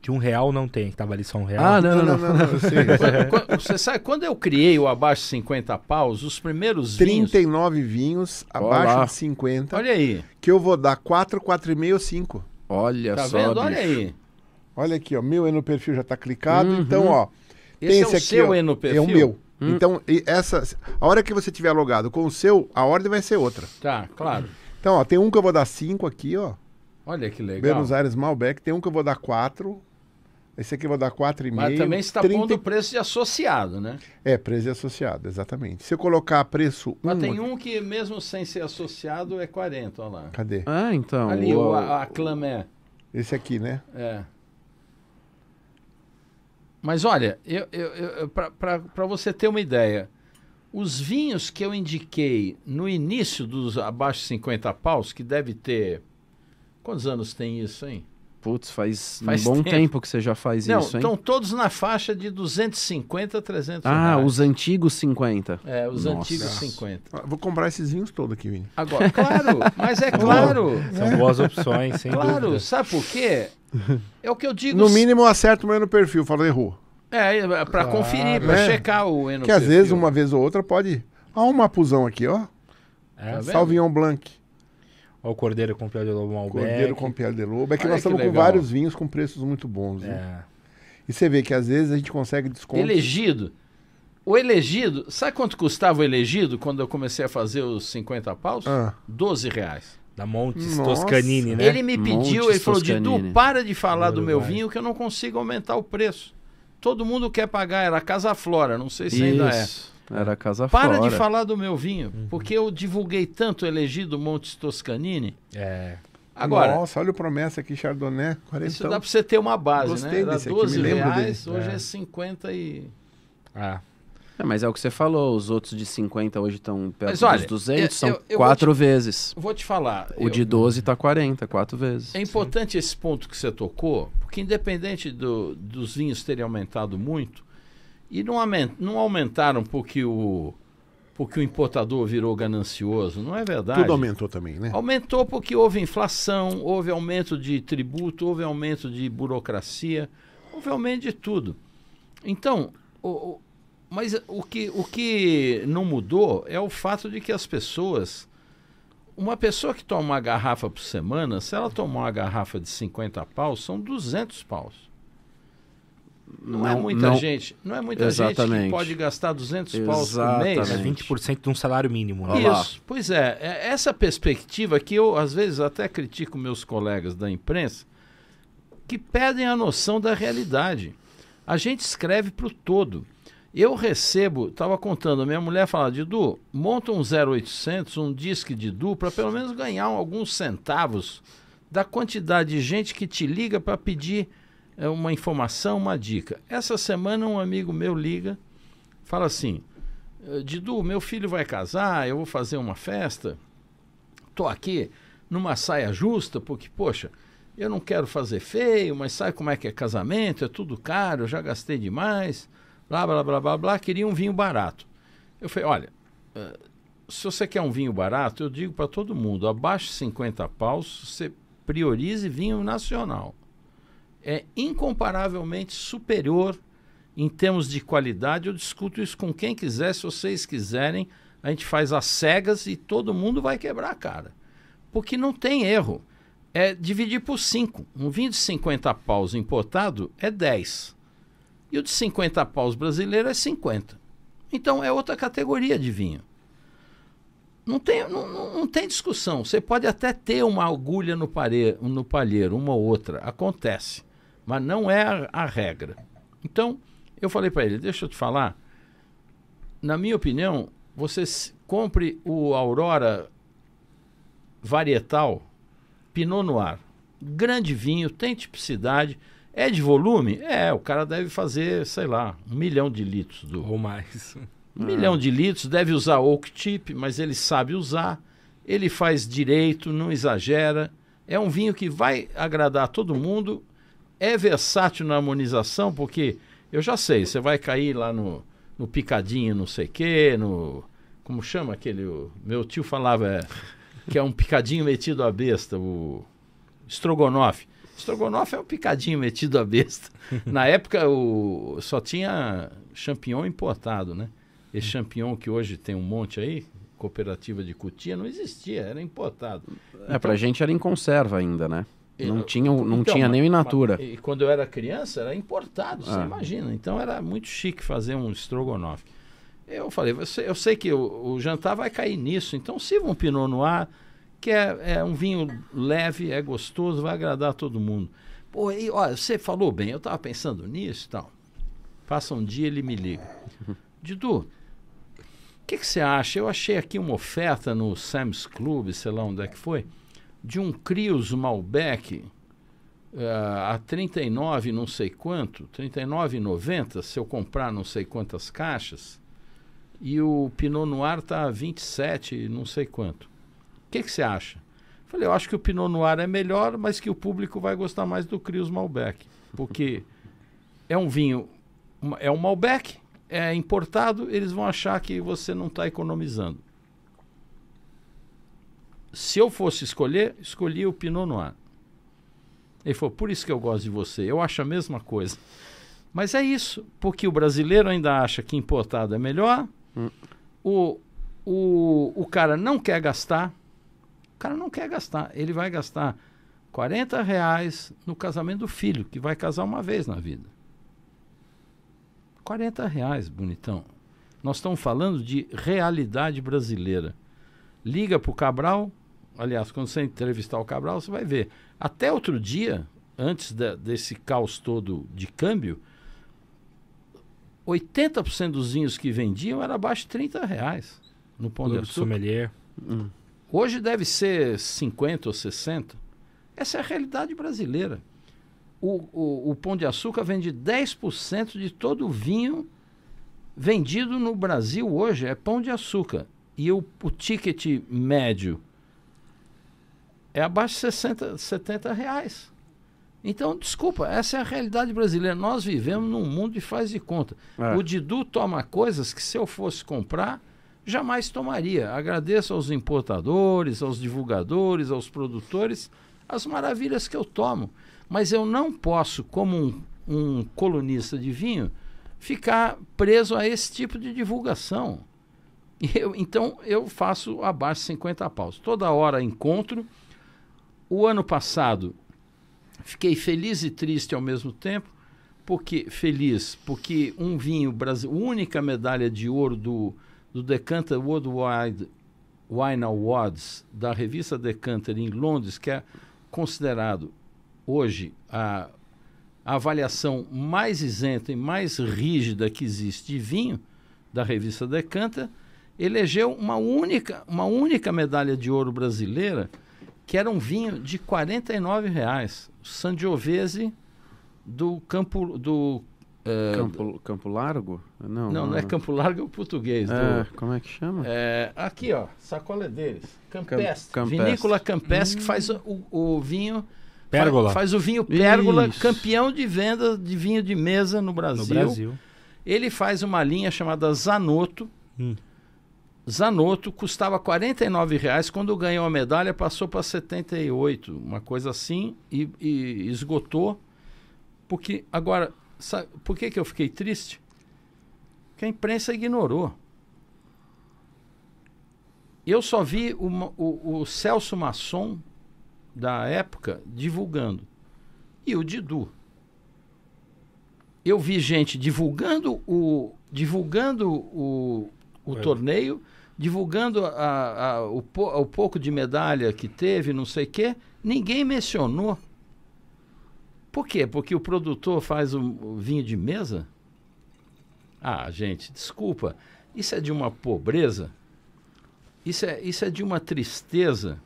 De um real não tem, que tava ali só um real. Ah, não, não, não. não, não, não, não eu sei. Quando, você sabe, quando eu criei o abaixo de cinquenta paus, os primeiros trinta e nove vinhos, vinhos abaixo Olá. de cinquenta. Olha aí. Que eu vou dar quatro, quatro e meio, cinco. Olha tá só, vendo? Olha aí. Olha aqui, ó. Meu E N O perfil já tá clicado, uhum. então, ó. Esse, tem é esse é o seu E N O perfil? É o meu. Hum. Então, e essa... A hora que você tiver logado com o seu, a ordem vai ser outra. Tá, claro. Então, ó, tem um que eu vou dar cinco aqui, ó. Olha que legal. Buenos Aires Malbec. Tem um que eu vou dar quatro. Esse aqui eu vou dar quatro e meio. Mas também está trinta... pondo o preço de associado, né? É, preço de associado, exatamente. Se eu colocar preço... Mas um... tem um que mesmo sem ser associado é quarenta, olha lá. Cadê? Ah, então... Ali, o... a, a Clamé. Esse aqui, né? É. Mas olha, eu, eu, eu, para você ter uma ideia... Os vinhos que eu indiquei no início dos abaixo de cinquenta paus, que deve ter... Quantos anos tem isso, hein? Putz, faz, faz um bom tempo. tempo que você já faz Não, isso, hein? Estão todos na faixa de duzentos e cinquenta a trezentos Ah, reais. Os antigos cinquenta. É, os Nossa. antigos cinquenta. Ah, vou comprar esses vinhos todos aqui, Vini. Agora, claro, mas é claro. São boas opções, sem Claro, dúvida. Sabe por quê? É o que eu digo... No mínimo, eu acerto o meu perfil, falo, errou. É, para claro, conferir, para né? checar o E N O. Que às vezes, uma vez ou outra, pode... Olha um mapuzão aqui, ó. É, tá Sauvignon Blanc. Olha o Cordeiro com Piel de Lobo Malbec. Cordeiro com Piel de Lobo. É que Olha nós estamos que com vários vinhos com preços muito bons. É. Né? E você vê que às vezes a gente consegue desconto. Elegido. O elegido, sabe quanto custava o elegido quando eu comecei a fazer os cinquenta paus? Ah. doze reais. Da Montes Toscanini, né? Ele me pediu, Montes ele falou, Didu, para de falar do meu vinho que eu não consigo aumentar o preço. Todo mundo quer pagar, era Casa Flora, não sei se Isso. ainda é. Era Casa Flora. Para de falar do meu vinho, uhum. porque eu divulguei tanto o elegido Montes Toscanini. É. Agora, nossa, olha o promessa aqui, Chardonnay. quarenta. Isso dá para você ter uma base, Gostei né? Era doze reais, dele. Hoje é. é cinquenta e... Ah. É, mas é o que você falou, os outros de cinquenta hoje estão perto mas, olha, dos duzentos, eu, são eu, eu quatro vou te, vezes. Vou te falar. O eu, de doze está quarenta, quatro vezes. É importante Sim. esse ponto que você tocou, porque independente do, dos vinhos terem aumentado muito, e não, não aumentaram porque o, porque o importador virou ganancioso, não é verdade? Tudo aumentou também, né? Aumentou porque houve inflação, houve aumento de tributo, houve aumento de burocracia, houve aumento de tudo. Então, o... o Mas o que, o que não mudou é o fato de que as pessoas... Uma pessoa que toma uma garrafa por semana, se ela tomar uma garrafa de cinquenta paus, são duzentos paus. Não, não é muita não, gente. Não é muita exatamente. gente que pode gastar duzentos paus por mês. É vinte por cento de um salário mínimo. Lá. Isso, lá. Pois é, é. Essa perspectiva que eu, às vezes, até critico meus colegas da imprensa, que perdem a noção da realidade. A gente escreve para o todo. Eu recebo, estava contando, a minha mulher fala, Didu, monta um zero oitocentos, um disque Didu, para pelo menos ganhar alguns centavos da quantidade de gente que te liga para pedir é, uma informação, uma dica. Essa semana um amigo meu liga, fala assim, Didu, meu filho vai casar, eu vou fazer uma festa, estou aqui numa saia justa, porque, poxa, eu não quero fazer feio, mas sabe como é que é casamento, é tudo caro, eu já gastei demais... Blá, blá, blá, blá, blá, queria um vinho barato. Eu falei, olha, se você quer um vinho barato, eu digo para todo mundo, abaixo de cinquenta paus, você priorize vinho nacional. É incomparavelmente superior em termos de qualidade, eu discuto isso com quem quiser, se vocês quiserem, a gente faz às cegas e todo mundo vai quebrar a cara. Porque não tem erro, é dividir por cinco. Um vinho de cinquenta paus importado é dez. E o de cinquenta paus brasileiro é cinquenta. Então é outra categoria de vinho. Não tem, não, não tem discussão. Você pode até ter uma agulha no, pare, no palheiro, uma ou outra. Acontece. Mas não é a, a regra. Então, eu falei para ele, deixa eu te falar. Na minha opinião, você compre o Aurora Varietal Pinot Noir. Grande vinho, tem tipicidade. É de volume? É, o cara deve fazer, sei lá, um milhão de litros. Do... Ou mais. Um ah. milhão de litros, deve usar oak tip, mas ele sabe usar, ele faz direito, não exagera. É um vinho que vai agradar todo mundo, é versátil na harmonização, porque, eu já sei, você vai cair lá no, no picadinho não sei o quê, no... Como chama aquele... O, meu tio falava é, que é um picadinho metido à besta, o estrogonofe. Estrogonofe é um picadinho metido à besta. Na época o... só tinha champignon importado, né? Esse champignon que hoje tem um monte aí, cooperativa de Cotia, não existia, era importado. Então, é, pra gente era em conserva ainda, né? Não tinha, não então, tinha nem in natura. E quando eu era criança era importado, ah. você imagina. Então era muito chique fazer um estrogonofe. Eu falei, você, eu sei que o, o jantar vai cair nisso, então sirva um Pinot Noir... que é, é um vinho leve, é gostoso, vai agradar todo mundo. Pô, e, olha, você falou bem, eu estava pensando nisso e tal. Passa um dia, ele me liga. Didu, o que, que você acha? Eu achei aqui uma oferta no Sam's Club, sei lá onde é que foi, de um Crius Malbec uh, a trinta e nove não sei quanto, trinta e nove reais e noventa centavos, se eu comprar não sei quantas caixas, e o Pinot Noir está a vinte e sete reais não sei quanto. O que você acha? Falei, eu acho que o Pinot Noir é melhor, mas que o público vai gostar mais do Crius Malbec. Porque é um vinho, é um Malbec, é importado, eles vão achar que você não está economizando. Se eu fosse escolher, escolhi o Pinot Noir. Ele falou, por isso que eu gosto de você, eu acho a mesma coisa. Mas é isso, porque o brasileiro ainda acha que importado é melhor, hum. o, o, o cara não quer gastar, O cara não quer gastar, ele vai gastar quarenta reais no casamento do filho, que vai casar uma vez na vida. quarenta reais, bonitão. Nós estamos falando de realidade brasileira. Liga para o Cabral, aliás, quando você entrevistar o Cabral, você vai ver. Até outro dia, antes de, desse caos todo de câmbio, oitenta por cento dos vinhos que vendiam era abaixo de trinta reais no Pão de Açúcar. Sommelier. Hum. Hoje deve ser cinquenta ou sessenta. Essa é a realidade brasileira. O, o, o Pão de Açúcar vende dez por cento de todo o vinho vendido no Brasil hoje. É Pão de Açúcar. E o, o ticket médio é abaixo de sessenta, setenta reais. Então, desculpa, essa é a realidade brasileira. Nós vivemos num mundo de faz de conta. É. O Didu toma coisas que, se eu fosse comprar, jamais tomaria. Agradeço aos importadores, aos divulgadores, aos produtores, as maravilhas que eu tomo. Mas eu não posso, como um, um colunista de vinho, ficar preso a esse tipo de divulgação. Eu, então, eu faço abaixo de cinquenta paus. Toda hora encontro. O ano passado, fiquei feliz e triste ao mesmo tempo. Porque, feliz, porque um vinho brasileiro, única medalha de ouro do, do Decanter Worldwide Wine Awards, da revista Decanter em Londres, que é considerado hoje a, a avaliação mais isenta e mais rígida que existe de vinho, da revista Decanter, elegeu uma única, uma única medalha de ouro brasileira, que era um vinho de quarenta e nove reais, o Sangiovese do Campo... Do, é, Campo, Campo Largo? Não, não, não, não é Campo Largo, é o português. É, do, como é que chama? É, aqui, ó, sacola deles. Campestre. Camp, Vinícola Campestre, hum. que faz o, o vinho... Pérgola. Faz o vinho Pérgola, isso. Campeão de venda de vinho de mesa no Brasil. No Brasil. Ele faz uma linha chamada Zanotto. Hum. Zanotto custava quarenta e nove reais. Quando ganhou a medalha, passou para setenta e oito, uma coisa assim, e, e esgotou. Porque, agora, sabe por que, que eu fiquei triste? Porque a imprensa ignorou. Eu só vi uma, o, o Celso Masson, da época, divulgando. E o Didu. Eu vi gente divulgando o, divulgando o, o é. torneio, divulgando a, a, o, o pouco de medalha que teve, não sei o quê. Ninguém mencionou. Por quê? Porque o produtor faz o, o vinho de mesa? Ah, gente, desculpa. Isso é de uma pobreza. Isso é, isso é de uma tristeza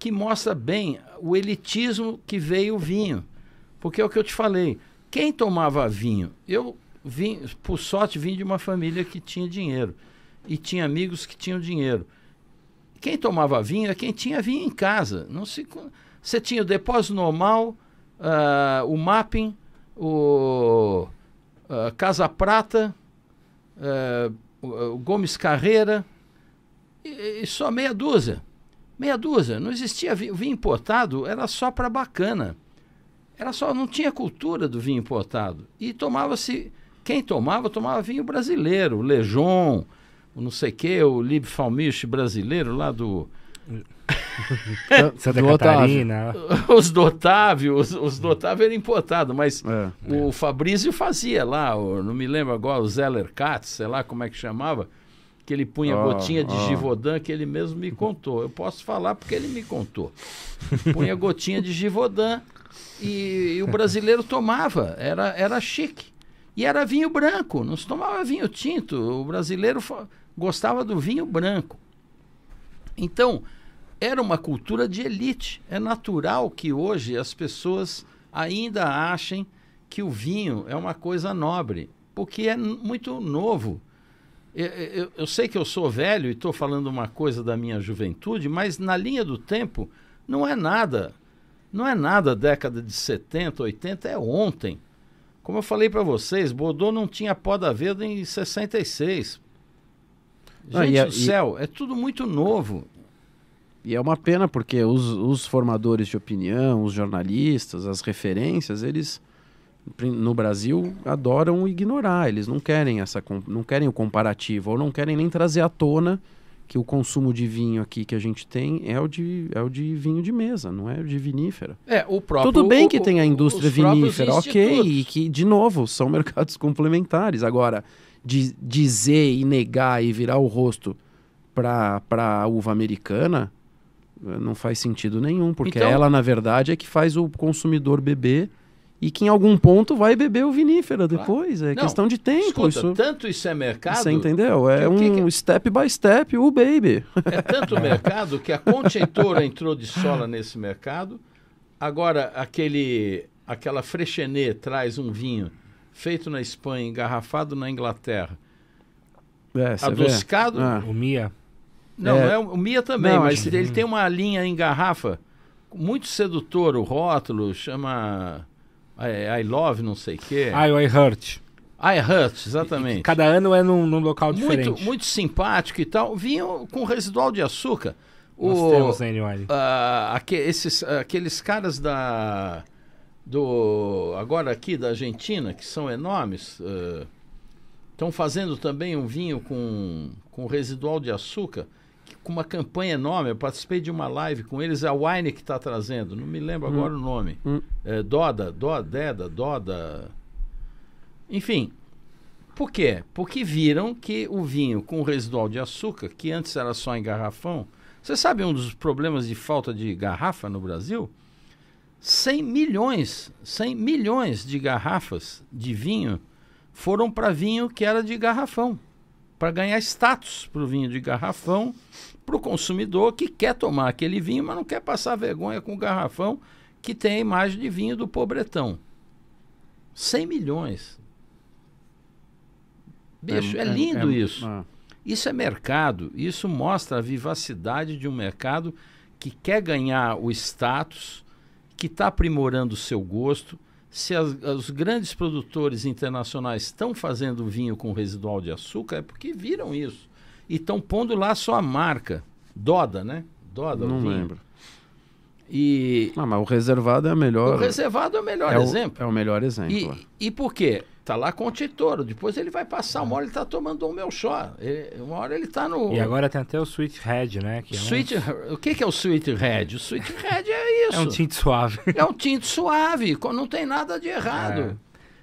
que mostra bem o elitismo que veio o vinho. Porque é o que eu te falei. Quem tomava vinho? Eu, vim, por sorte, vim de uma família que tinha dinheiro. E tinha amigos que tinham dinheiro. Quem tomava vinho é quem tinha vinho em casa. Não se, você tinha o depósito normal, uh, o mapping, o uh, Casa Prata, uh, o, o Gomes Carreira, e, e só meia dúzia. Meia dúzia, não existia vinho, vinho importado, era só para bacana. Era só, não tinha cultura do vinho importado. E tomava-se, quem tomava, tomava vinho brasileiro, o Lejon, o não sei o que, o Liebfalmisch brasileiro lá do... Santa do Catarina. Otávio. Os do Otávio, os, os do Otávio eram importados, mas é, o é. Fabrício fazia lá, o, não me lembro agora, o Zeller Katz, sei lá como é que chamava, que ele punha oh, gotinha de oh. Givaudan, que ele mesmo me contou. Eu posso falar porque ele me contou. Punha gotinha de Givaudan e, e o brasileiro tomava. Era, era chique. E era vinho branco, não se tomava vinho tinto. O brasileiro gostava do vinho branco. Então, era uma cultura de elite. É natural que hoje as pessoas ainda achem que o vinho é uma coisa nobre, porque é muito novo. Eu, eu, eu sei que eu sou velho e estou falando uma coisa da minha juventude, mas na linha do tempo não é nada. Não é nada década de setenta, oitenta, é ontem. Como eu falei para vocês, Bordeaux não tinha poda verde em sessenta e seis. Gente ah, e, do céu, e, é tudo muito novo. E é uma pena porque os, os formadores de opinião, os jornalistas, as referências, eles... no Brasil adoram ignorar, eles não querem essa, não querem o comparativo, ou não querem nem trazer à tona que o consumo de vinho aqui que a gente tem é o de, é o de vinho de mesa, não é o de vinífera. É, o próprio... Tudo bem que o, tem a indústria vinífera, ok, e que, de novo, são mercados complementares. Agora, de, dizer e negar e virar o rosto para a uva americana não faz sentido nenhum, porque então, ela, na verdade, é que faz o consumidor beber e que em algum ponto vai beber o vinífera depois. Claro. É não, questão de tempo. Escuta, isso, tanto isso é mercado... Você entendeu? É que, um que, que... step by step, o baby. É tanto mercado que a Contentora entrou de sola nesse mercado. Agora, aquele, aquela Freixenet traz um vinho feito na Espanha, engarrafado na Inglaterra. É, adoscado. Ah. O Mia. Não, é, não é o Mia também, não, mas ele tem uma linha em garrafa muito sedutor, o rótulo, chama I, I love não sei o quê. Ah, o I Hurt. I Hurt, exatamente. E, cada ano é num, num local muito, diferente. Muito simpático e tal. Vinho com residual de açúcar. O, Nós temos, né, Nilane? Uh, aqu esses, uh, aqueles caras da... Do, agora aqui da Argentina, que são enormes... Estão uh, fazendo também um vinho com, com residual de açúcar... com uma campanha enorme, eu participei de uma live com eles, a Wine que está trazendo, não me lembro hum. agora o nome, hum. é, Doda, Doda, Deda, Doda, enfim, por quê? Porque viram que o vinho com residual de açúcar, que antes era só em garrafão, você sabe um dos problemas de falta de garrafa no Brasil? cem milhões, cem milhões de garrafas de vinho foram para vinho que era de garrafão, para ganhar status para o vinho de garrafão, para o consumidor que quer tomar aquele vinho, mas não quer passar vergonha com o garrafão que tem a imagem de vinho do pobretão. cem milhões. Bicho, é, é lindo é, é, isso. É. Isso é mercado. Isso mostra a vivacidade de um mercado que quer ganhar o status, que está aprimorando o seu gosto. Se as, os grandes produtores internacionais estão fazendo vinho com residual de açúcar, é porque viram isso. E estão pondo lá sua marca. Doda, né? Doda, não lembro. E... Não, mas o reservado é a melhor... O reservado é o melhor é exemplo. O, é o melhor exemplo. E, e por quê? Está lá com o Contentora. Depois ele vai passar. Uma hora ele está tomando o meu chá. Uma hora ele está no... E agora tem até o Sweet Red, né? Que é Sweet... um... O que, que é o Sweet Red? O Sweet Red é isso. É um tinto suave. É um tinto suave. Não tem nada de errado. É.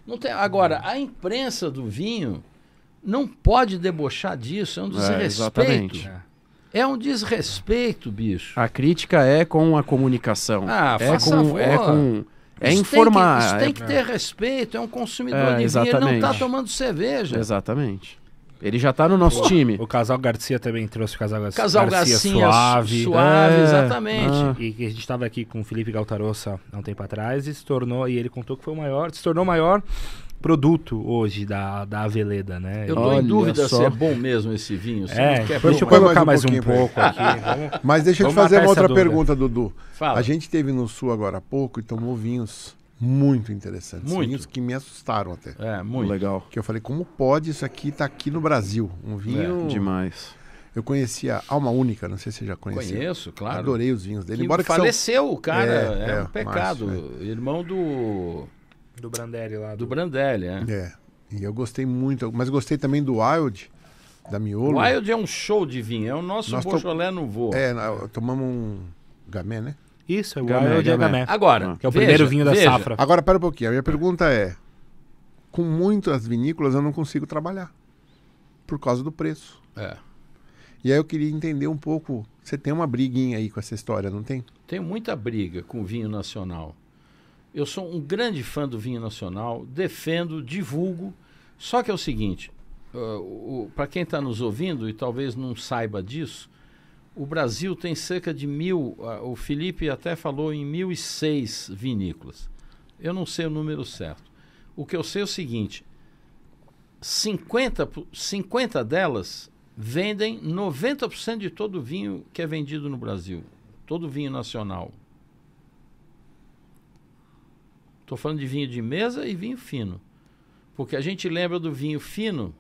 Não tem... Agora, a imprensa do vinho não pode debochar disso. É um desrespeito. É, exatamente. É. É um desrespeito, bicho. A crítica é com a comunicação. Ah, é faça com, é com É isso informar. Tem que, isso é... tem que ter respeito. É um consumidor é, de exatamente. vinho. Ele não está tomando cerveja. Exatamente. Ele já está no nosso Pô, time. O Casal Garcia também trouxe o Casal Garcia. Casal Garcia, Garcia Suave. Suave, é, exatamente. Ah. E a gente estava aqui com o Felipe Galtarossa há um tempo atrás e se tornou, e ele contou que foi o maior, se tornou o maior produto hoje da, da Aveleda, né? Eu tô Olha em dúvida só. se é bom mesmo esse vinho. É, quer deixa eu colocar mais um, mais um pouco aqui. Mas deixa eu te fazer uma outra pergunta, Dudu. Fala. A gente teve no Sul agora há pouco e tomou vinhos muito interessantes. Muito. Vinhos que me assustaram até. É, muito. Legal. Que eu falei, como pode isso aqui estar tá aqui no Brasil? Um vinho... É, demais. Eu conhecia Alma Única, não sei se você já conhecia. Conheço, claro. Adorei os vinhos dele. Que embora faleceu que são... o cara, é, é, é um pecado. Márcio, é. Irmão do... Do Brandelli lá. Do, do Brandelli, é. É. E eu gostei muito. Mas gostei também do Wild, da Miolo. O Wild é um show de vinho. É o nosso Nós Beaujolais to... Nouveau. É, tomamos um Gamay, né? Isso, é o Gamay, Wild é o Gamay. Agora, ah, que é o veja, primeiro vinho da veja. safra. Agora, pera um pouquinho. A minha pergunta é, com muitas vinícolas eu não consigo trabalhar. Por causa do preço. É. E aí eu queria entender um pouco. Você tem uma briguinha aí com essa história, não tem? Tem muita briga com o vinho nacional. Eu sou um grande fã do vinho nacional, defendo, divulgo. Só que é o seguinte, uh, para quem está nos ouvindo e talvez não saiba disso, o Brasil tem cerca de mil, uh, o Felipe até falou em mil e seis vinícolas. Eu não sei o número certo. O que eu sei é o seguinte, cinquenta, cinquenta delas vendem noventa por cento de todo o vinho que é vendido no Brasil, todo o vinho nacional. Estou falando de vinho de mesa e vinho fino. Porque a gente lembra do vinho fino,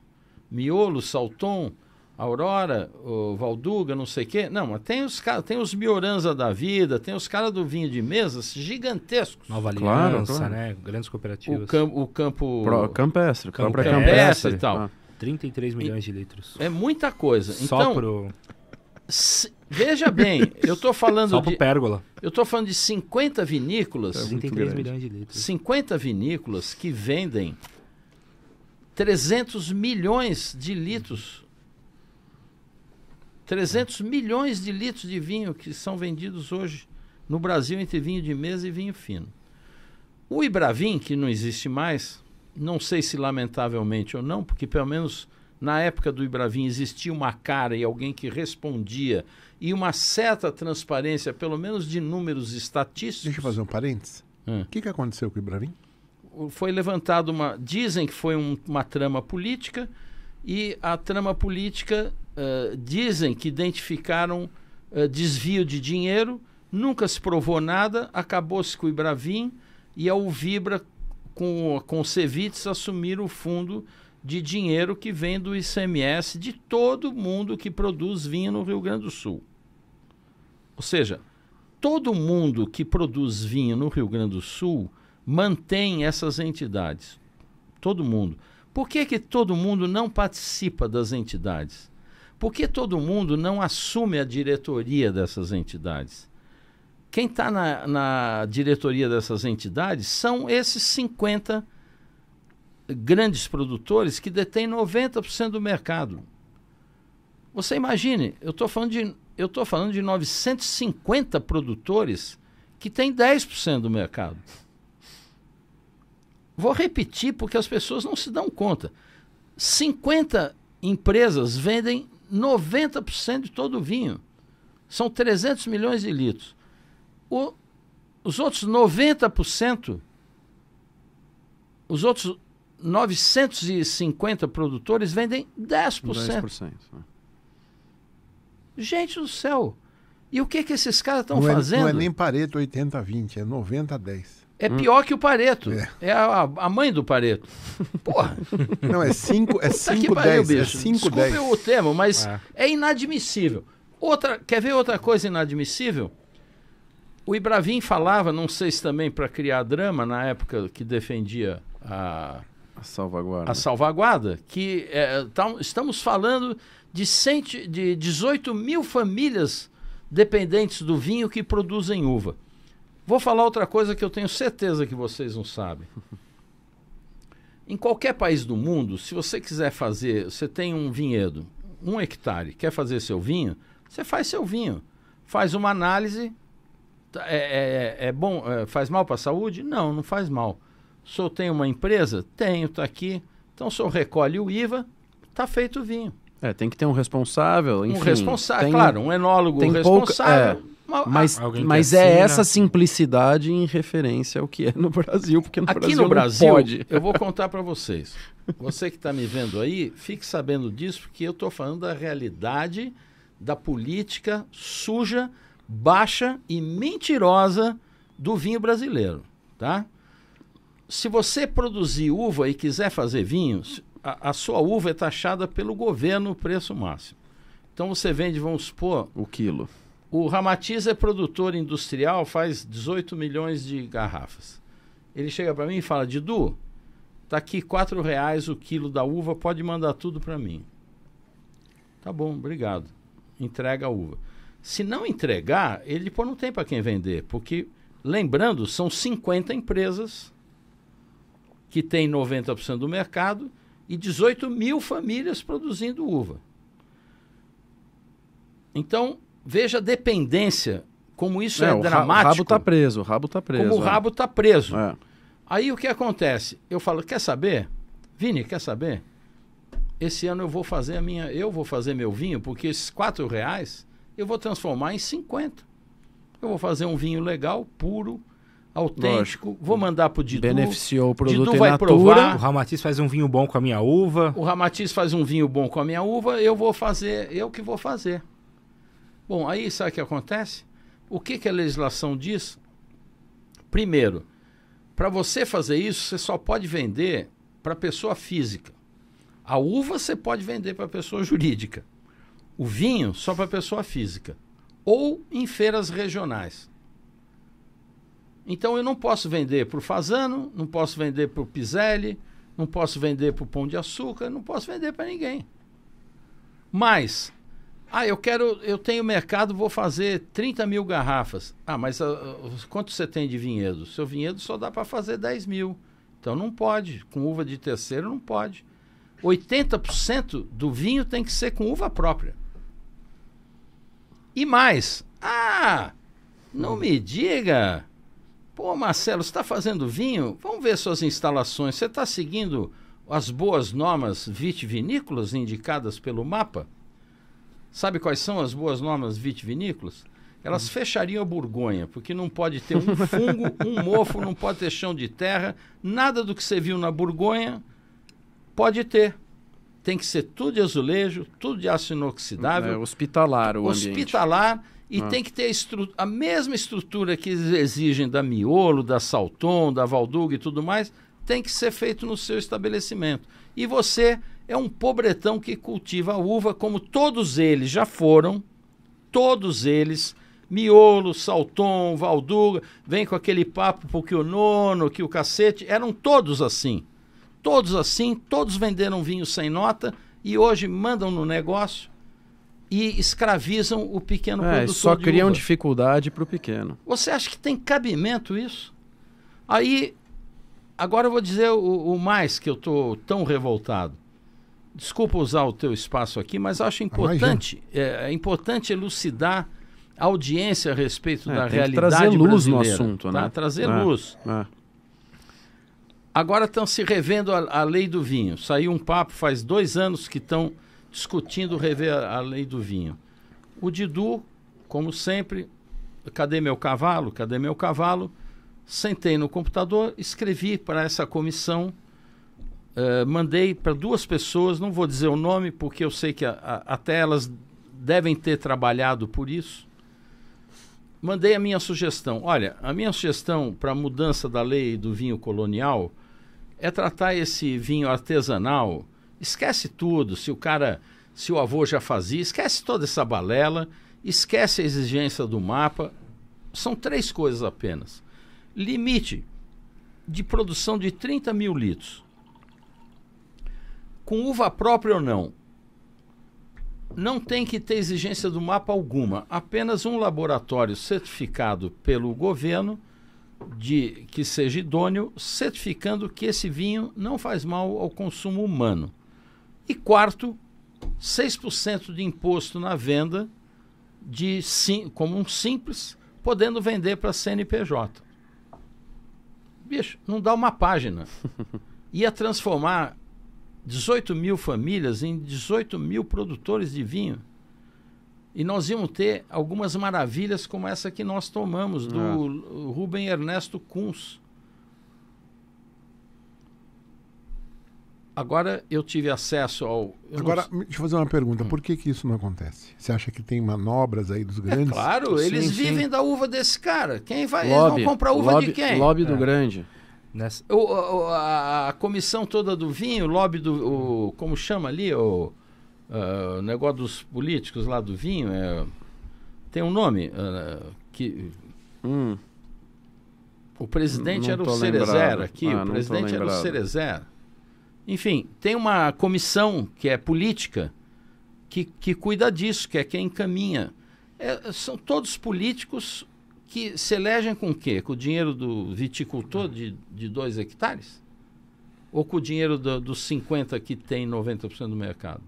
Miolo, Salton, Aurora, o Valduga, não sei o quê. Não, mas tem os, tem os Mioranza da vida, tem os caras do vinho de mesa gigantescos. Nova Aliança, claro, né? Grandes cooperativas. O, cam, o campo... Pro, campestre. Campo campestre, campestre e tal. Ah, trinta e três milhões e, de litros. É muita coisa. Então, Só pro... Se, veja bem, eu tô falando Só de Pérgola. Eu tô falando de cinquenta vinícolas, é trinta e três milhões de litros. cinquenta vinícolas que vendem trezentos milhões de litros. trezentos milhões de litros de vinho que são vendidos hoje no Brasil entre vinho de mesa e vinho fino. O Ibravin, que não existe mais, não sei se lamentavelmente ou não, porque pelo menos na época do Ibravin existia uma cara e alguém que respondia e uma certa transparência, pelo menos de números estatísticos. Deixa eu fazer um parênteses. Hum. O que, que aconteceu com o Ibravin? Foi levantado uma... Dizem que foi um, uma trama política e a trama política... Uh, dizem que identificaram uh, desvio de dinheiro, nunca se provou nada, acabou-se com o Ibravin e a Uvibra com, com o Cevitz assumiram o fundo de dinheiro que vem do I C M S de todo mundo que produz vinho no Rio Grande do Sul. Ou seja, todo mundo que produz vinho no Rio Grande do Sul mantém essas entidades. Todo mundo. Por que que todo mundo não participa das entidades? Por que todo mundo não assume a diretoria dessas entidades? Quem está na, na diretoria dessas entidades são esses cinquenta grandes produtores que detêm noventa por cento do mercado. Você imagine, eu estou falando de, eu estou falando de novecentos e cinquenta produtores que têm dez por cento do mercado. Vou repetir porque as pessoas não se dão conta. cinquenta empresas vendem noventa por cento de todo o vinho. São trezentos milhões de litros. O, os outros noventa por cento, os outros novecentos e cinquenta produtores vendem dez por cento. dez por cento. Gente do céu! E o que, que esses caras estão fazendo? É, não é nem Pareto oitenta a vinte, é noventa a dez. É pior hum. que o Pareto. É, é a, a mãe do Pareto. Porra. Não, é cinco, é cinco dez. É Desculpe dez. O termo, mas ah. é inadmissível. Outra, quer ver outra coisa inadmissível? O Ibravin falava, não sei se também para criar drama, na época que defendia a, a, salvaguarda. a salvaguarda, que é, tam, estamos falando de, cento, de dezoito mil famílias dependentes do vinho que produzem uva. Vou falar outra coisa que eu tenho certeza que vocês não sabem. Em qualquer país do mundo, se você quiser fazer, você tem um vinhedo, um hectare, quer fazer seu vinho, você faz seu vinho. Faz uma análise, é, é, é bom, é, faz mal para a saúde? Não, não faz mal. O senhor tem uma empresa? Tenho, está aqui. Então o senhor recolhe o I V A, está feito o vinho. É, tem que ter um responsável, enfim. Um responsável, claro, um enólogo tem responsável. Pouca, é... Mas, mas é assina. Essa simplicidade em referência ao que é no Brasil, porque no Aqui Brasil no Brasil, não pode. Eu vou contar para vocês. Você que está me vendo aí, fique sabendo disso, porque eu estou falando da realidade da política suja, baixa e mentirosa do vinho brasileiro. Tá? Se você produzir uva e quiser fazer vinho, a, a sua uva é taxada pelo governo o preço máximo. Então você vende, vamos supor... O quilo. O Ramatiz é produtor industrial, faz dezoito milhões de garrafas. Ele chega para mim e fala, Didu, tá aqui quatro reais o quilo da uva, pode mandar tudo para mim. Tá bom, obrigado. Entrega a uva. Se não entregar, ele pô, não tem para quem vender, porque, lembrando, são cinquenta empresas que têm noventa por cento do mercado e dezoito mil famílias produzindo uva. Então... Veja a dependência, como isso é, é o dramático. O rabo está preso, o rabo está preso. Como é. o rabo está preso. É. Aí o que acontece? Eu falo, quer saber? Vini, quer saber? Esse ano eu vou fazer a minha, eu vou fazer meu vinho, porque esses quatro reais eu vou transformar em cinquenta. Eu vou fazer um vinho legal, puro, autêntico. Lógico. Vou mandar pro Didu. Beneficiou o produto Didu vai natura. Provar. O Ramatiz faz um vinho bom com a minha uva. O Ramatiz faz um vinho bom com a minha uva, eu vou fazer, eu que vou fazer. Bom, aí sabe o que acontece? O que, que a legislação diz? Primeiro, para você fazer isso, você só pode vender para pessoa física. A uva você pode vender para pessoa jurídica. O vinho só para pessoa física. Ou em feiras regionais. Então eu não posso vender para o Fasano, não posso vender para o Piselli, não posso vender para o Pão de Açúcar, não posso vender para ninguém. Mas... Ah, eu quero, eu tenho mercado, vou fazer trinta mil garrafas. Ah, mas uh, quanto você tem de vinhedo? Seu vinhedo só dá para fazer dez mil. Então não pode, com uva de terceiro não pode. oitenta por cento do vinho tem que ser com uva própria. E mais, ah, não me diga, pô, Marcelo, você está fazendo vinho? Vamos ver suas instalações, você está seguindo as boas normas vitivinícolas indicadas pelo mapa? Sabe quais são as boas normas vitivinícolas? Elas fechariam a Borgonha, porque não pode ter um fungo, um mofo, não pode ter chão de terra, nada do que você viu na Borgonha pode ter. Tem que ser tudo de azulejo, tudo de aço inoxidável. É, hospitalar o ambiente. Hospitalar e ah. tem que ter a, a mesma estrutura que eles exigem da Miolo, da Salton, da Valduga e tudo mais, tem que ser feito no seu estabelecimento. E você... é um pobretão que cultiva a uva como todos eles já foram, todos eles, Miolo, Salton, Valduga, vem com aquele papo porque o nono, que o cacete, eram todos assim. Todos assim, todos venderam vinho sem nota e hoje mandam no negócio e escravizam o pequeno é, produtor só de uva. Só criam dificuldade para o pequeno. Você acha que tem cabimento isso? Aí, agora eu vou dizer o, o mais que eu estou tão revoltado. Desculpa usar o teu espaço aqui, mas acho importante, é, é importante elucidar a audiência a respeito é, da realidade brasileira. Trazer luz no assunto, tá? Né? Trazer é, luz. É. Agora estão se revendo a, a lei do vinho. Saiu um papo faz dois anos que estão discutindo rever a, a lei do vinho. O Didu, como sempre, cadê meu cavalo? Cadê meu cavalo? Sentei no computador, escrevi para essa comissão. Uh, mandei para duas pessoas, não vou dizer o nome, porque eu sei que a, a, até elas devem ter trabalhado por isso. Mandei a minha sugestão. Olha, a minha sugestão para a mudança da lei do vinho colonial é tratar esse vinho artesanal. Esquece tudo, se o cara, se o avô já fazia, esquece toda essa balela, esquece a exigência do mapa. São três coisas apenas. Limite de produção de trinta mil litros. Com uva própria ou não, não tem que ter exigência do mapa alguma. Apenas um laboratório certificado pelo governo, de que seja idôneo, certificando que esse vinho não faz mal ao consumo humano. E quarto, seis por cento de imposto na venda, de sim, como um simples, podendo vender para a C N P J. Bicho, não dá uma página. Ia transformar... dezoito mil famílias em dezoito mil produtores de vinho. E nós íamos ter algumas maravilhas como essa que nós tomamos, do ah. Rubem Ernesto Kunz. Agora eu tive acesso ao... Agora, não... deixa eu fazer uma pergunta. Por que que isso não acontece? Você acha que tem manobras aí dos grandes? É claro, sim, eles sim. vivem da uva desse cara. Quem vai... Lobby, eles vão comprar uva lobby, de quem? Lobby do é. grande. Nessa... O, o, a, a comissão toda do vinho, o lobby do... O, como chama ali? O, uh, o negócio dos políticos lá do vinho. É, tem um nome. Uh, que, hum. O presidente não, não era o Cerezera aqui. Ah, o presidente era o Cerezera. Enfim, tem uma comissão que é política que, que cuida disso, que é quem encaminha. É, são todos políticos... que se elegem com o quê? Com o dinheiro do viticultor de, de dois hectares? Ou com o dinheiro do, dos cinquenta que tem noventa por cento do mercado?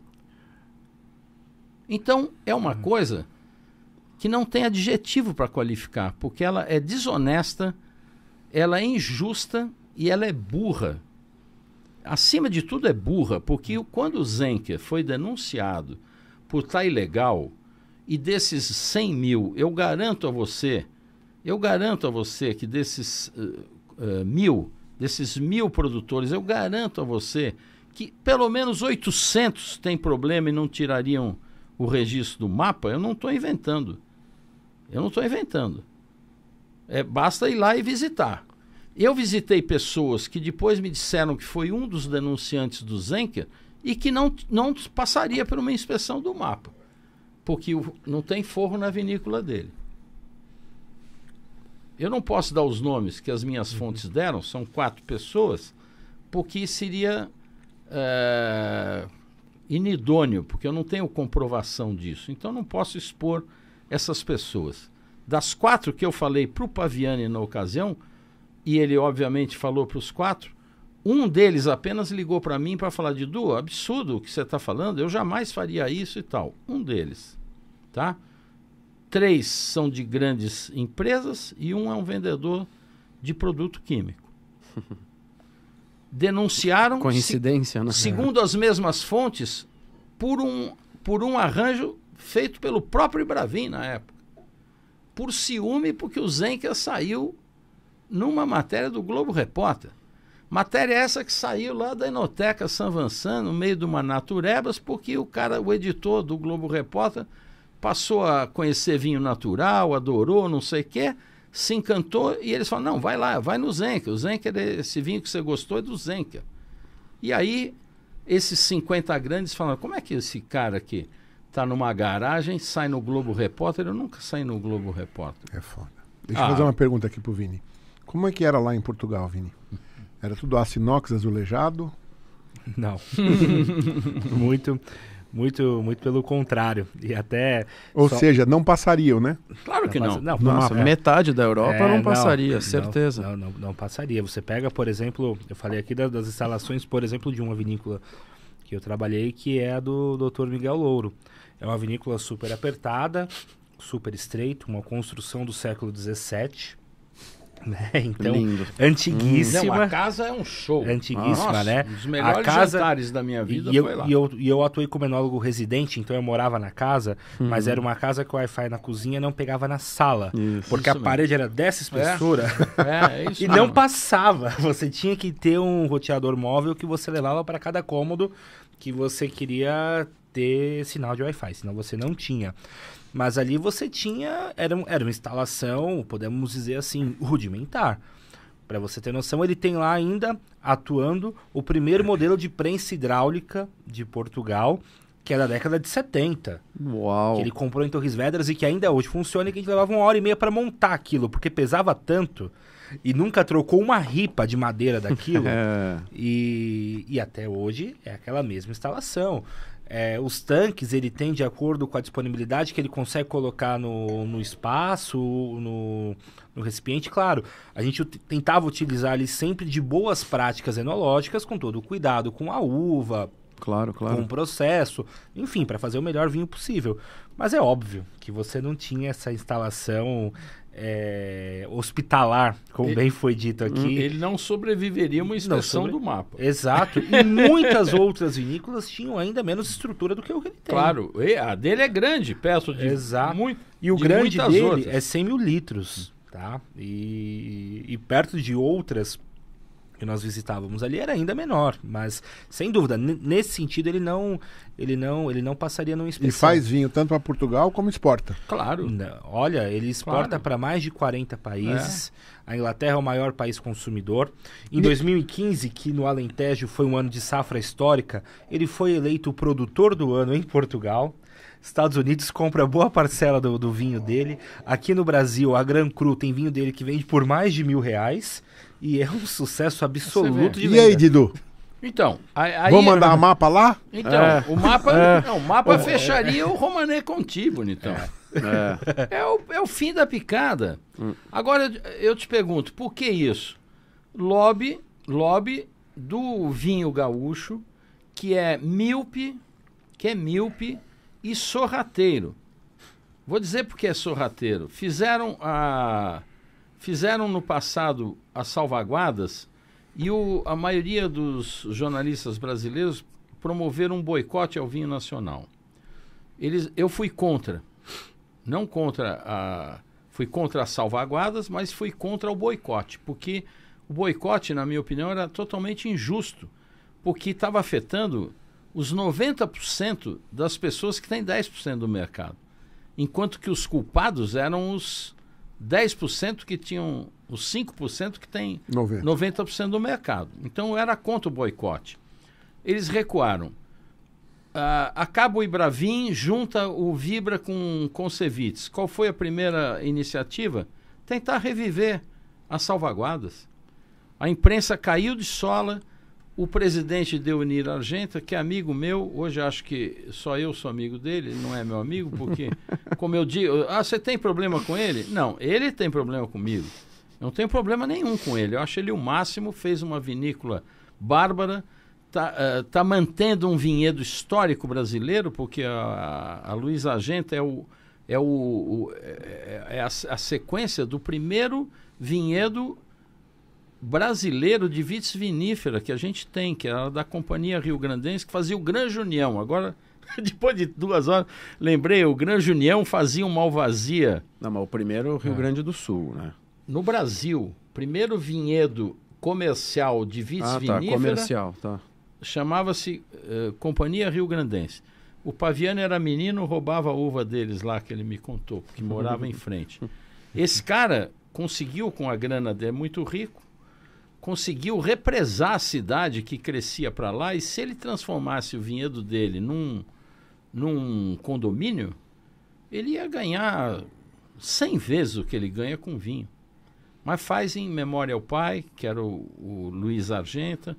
Então, é uma coisa que não tem adjetivo para qualificar, porque ela é desonesta, ela é injusta e ela é burra. Acima de tudo é burra, porque quando o Zenker foi denunciado por estar ilegal, e desses cem mil, eu garanto a você... Eu garanto a você que desses uh, uh, mil, desses mil produtores, eu garanto a você que pelo menos oitocentos têm problema e não tirariam o registro do mapa. Eu não estou inventando. Eu não estou inventando. É, basta ir lá e visitar. Eu visitei pessoas que depois me disseram que foi um dos denunciantes do Zenker e que não, não passaria por uma inspeção do mapa, porque o, não tem forro na vinícola dele. Eu não posso dar os nomes que as minhas fontes deram, são quatro pessoas, porque seria é, inidôneo, porque eu não tenho comprovação disso, então não posso expor essas pessoas. Das quatro que eu falei para o Paviani na ocasião, e ele obviamente falou para os quatro, um deles apenas ligou para mim para falar de Du, absurdo o que você está falando, eu jamais faria isso e tal. Um deles, tá? Três são de grandes empresas e um é um vendedor de produto químico. Denunciaram, coincidência, se, né? Segundo as mesmas fontes, por um, por um arranjo feito pelo próprio Bravin na época. Por ciúme, porque o Zenker saiu numa matéria do Globo Repórter. Matéria essa que saiu lá da Enoteca San Vincent, no meio de uma naturebas, porque o cara, o editor do Globo Repórter, passou a conhecer vinho natural, adorou, não sei o quê, se encantou e eles falaram, não, vai lá, vai no Zenker. O Zenker, esse vinho que você gostou é do Zenker. E aí, esses cinquenta grandes falaram, como é que esse cara aqui... Tá numa garagem, sai no Globo Repórter. Eu nunca saí no Globo Repórter. É foda. Deixa ah. eu fazer uma pergunta aqui pro Vini. Como é que era lá em Portugal, Vini? Era tudo aço inox azulejado? Não. muito, muito, muito pelo contrário. E até... Ou só... seja, não passariam, né? Claro que não. não. não nossa, é. Metade da Europa é, não passaria, não, certeza. Não, não, não passaria. Você pega, por exemplo, eu falei aqui das, das instalações, por exemplo, de uma vinícola que eu trabalhei, que é a do doutor Miguel Louro. É uma vinícola super apertada, super estreita, uma construção do século dezessete. Né? Então, lindo. Antiguíssima. Não, a casa é um show. Antiguíssima, nossa, né? Um dos melhores casa... jantares da minha vida e foi eu, lá. E eu, e eu atuei como enólogo residente, então eu morava na casa, uhum. mas era uma casa que o Wi-Fi na cozinha não pegava na sala. Isso, porque isso a parede mesmo. Era dessa espessura é. É, é isso e mesmo. Não passava. Você tinha que ter um roteador móvel que você levava para cada cômodo que você queria ter sinal de Wi-Fi, senão você não tinha. Mas ali você tinha, era, era uma instalação, podemos dizer assim, rudimentar. Para você ter noção, ele tem lá ainda, atuando, o primeiro modelo de prensa hidráulica de Portugal, que é da década de setenta. Uau! Que ele comprou em Torres Vedras e que ainda hoje funciona e que a gente levava uma hora e meia para montar aquilo, porque pesava tanto e nunca trocou uma ripa de madeira daquilo. é. e, e até hoje é aquela mesma instalação. É, os tanques ele tem de acordo com a disponibilidade que ele consegue colocar no, no espaço, no, no recipiente, claro. A gente tentava utilizar ele sempre de boas práticas enológicas, com todo o cuidado com a uva, claro, claro. Com o processo, enfim, para fazer o melhor vinho possível. Mas é óbvio que você não tinha essa instalação... É, hospitalar, como ele, bem foi dito aqui. Ele não sobreviveria a uma inspeção sobre... do mapa. Exato. E muitas outras vinícolas tinham ainda menos estrutura do que o que ele tem. Claro. E a dele é grande, perto de... Exato. Muito, e o de grande dele outras. É cem mil litros. Tá? E, e perto de outras que nós visitávamos ali era ainda menor. Mas, sem dúvida, nesse sentido ele não... Ele não, ele não passaria numa inspeção. E faz vinho tanto para Portugal como exporta. Claro. Não, olha, ele exporta claro. Para mais de quarenta países. É. A Inglaterra é o maior país consumidor. Em dois mil e quinze, que no Alentejo foi um ano de safra histórica, ele foi eleito o produtor do ano em Portugal. Estados Unidos compra boa parcela do, do vinho dele. Aqui no Brasil, a Gran Cru tem vinho dele que vende por mais de mil reais. E é um sucesso absoluto de venda. E aí, Didu? Então, aí... Vou mandar o um mapa lá? Então, é. o mapa, é. não, o mapa é. fecharia o Romané Conti, bonitão. É. É. É, o, é o fim da picada. Hum. Agora, eu te pergunto, por que isso? Lobby, lobby do vinho gaúcho, que é míope, que é míope e sorrateiro. Vou dizer por que é sorrateiro. Fizeram, a, fizeram no passado as salvaguardas... E o, a maioria dos jornalistas brasileiros promoveram um boicote ao vinho nacional. Eles, eu fui contra. Não contra a... Fui contra as salvaguardas, mas fui contra o boicote. Porque o boicote, na minha opinião, era totalmente injusto. Porque estava afetando os noventa por cento das pessoas que têm dez por cento do mercado. Enquanto que os culpados eram os dez por cento que tinham... Os cinco por cento que tem noventa por cento do mercado. Então, eu era contra o boicote. Eles recuaram. Ah, acaba o Ibravin, junta o Vibra com o Concevitz. Qual foi a primeira iniciativa? Tentar reviver as salvaguardas. A imprensa caiu de sola, O presidente Deonir Argenta, que é amigo meu, hoje acho que só eu sou amigo dele, ele não é meu amigo, porque, como eu digo, ah, você tem problema com ele? Não, ele tem problema comigo. Não tenho problema nenhum com ele. Eu acho ele o máximo, fez uma vinícola bárbara, está uh, tá mantendo um vinhedo histórico brasileiro, porque a, a Luiz Argenta é, o, é, o, o, é, é a, a sequência do primeiro vinhedo brasileiro de vitivinífera que a gente tem, que era da Companhia Rio Grandense, que fazia o Granja União. Agora, depois de duas horas, lembrei, o Granja União fazia uma Malvasia. Não, mas o primeiro o Rio é. Grande do Sul, né? No Brasil, primeiro vinhedo comercial de vitivinífera, ah, tá, comercial, tá. Chamava-se uh, Companhia Rio Grandense. O Paviano era menino, roubava a uva deles lá, que ele me contou, que morava em frente. Esse cara conseguiu, com a grana dele, muito rico, conseguiu represar a cidade que crescia para lá, e se ele transformasse o vinhedo dele num, num condomínio, ele ia ganhar cem vezes o que ele ganha com vinho. Mas faz em memória ao pai, que era o, o Luiz Argenta.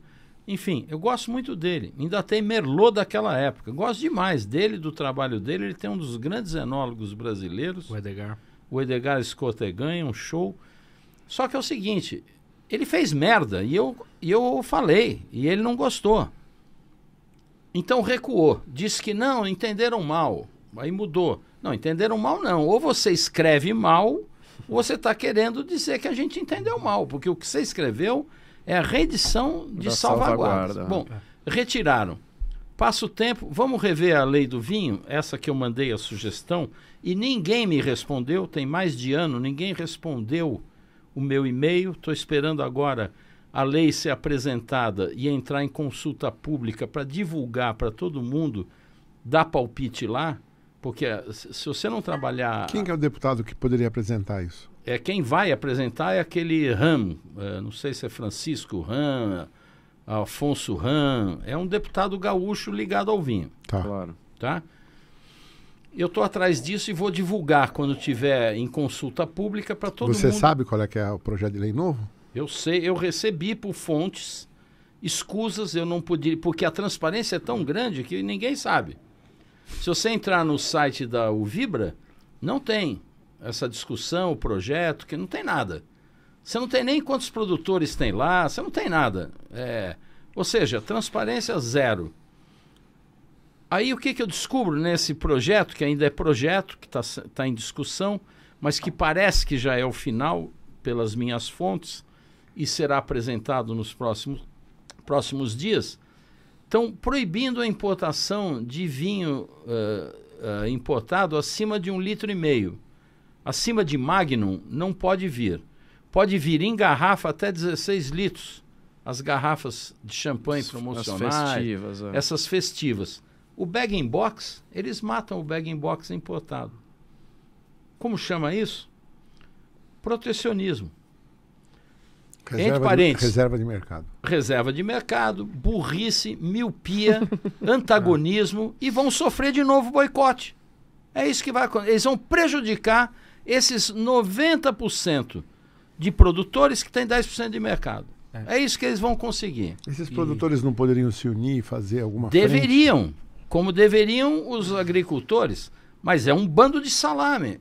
Enfim, eu gosto muito dele. Ainda tem Merlot daquela época. Gosto demais dele, do trabalho dele. Ele tem um dos grandes enólogos brasileiros. O Edgar. O Edgar Escoteganha, um show. Só que é o seguinte... Ele fez merda, e eu, e eu falei, e ele não gostou. Então recuou, disse que não, entenderam mal, aí mudou. Não, entenderam mal não, ou você escreve mal, ou você está querendo dizer que a gente entendeu mal, porque o que você escreveu é a reedição de salvaguardas. Salvaguarda. Bom, retiraram. Passa o tempo, vamos rever a lei do vinho, essa que eu mandei a sugestão, e ninguém me respondeu, tem mais de ano, ninguém respondeu o meu e-mail, estou esperando agora a lei ser apresentada e entrar em consulta pública para divulgar para todo mundo, dar palpite lá, porque se você não trabalhar... Quem é o deputado que poderia apresentar isso? É, quem vai apresentar é aquele Ram, é, não sei se é Francisco Ram, Afonso Ram, é um deputado gaúcho ligado ao vinho. Tá. Claro. Tá? Eu estou atrás disso e vou divulgar quando tiver em consulta pública para todo Você mundo. Você sabe qual é, que é o projeto de lei novo? Eu sei, eu recebi por fontes, escusas, eu não podia, porque a transparência é tão grande que ninguém sabe. Se você entrar no site da Uvibra, não tem essa discussão, o projeto, que não tem nada. Você não tem nem quantos produtores tem lá, você não tem nada. É, ou seja, transparência zero. Aí o que, que eu descubro nesse projeto, que ainda é projeto, que está tá em discussão, mas que parece que já é o final, pelas minhas fontes, e será apresentado nos próximos, próximos dias, estão proibindo a importação de vinho uh, uh, importado acima de um litro e meio. Acima de Magnum não pode vir. Pode vir em garrafa até dezesseis litros. As garrafas de champanhe promocionais, festivas, é. essas festivas. O bag-in-box, eles matam o bag-in-box importado. Como chama isso? Protecionismo. Reserva, entre parênteses, de, reserva de mercado. Reserva de mercado, burrice, miopia, antagonismo, é. e vão sofrer de novo boicote. É isso que vai acontecer. Eles vão prejudicar esses noventa por cento de produtores que têm dez por cento de mercado. É. é isso que eles vão conseguir. Esses e... produtores não poderiam se unir e fazer alguma coisa? Deveriam. Frente? Como deveriam os agricultores, mas é um bando de salame.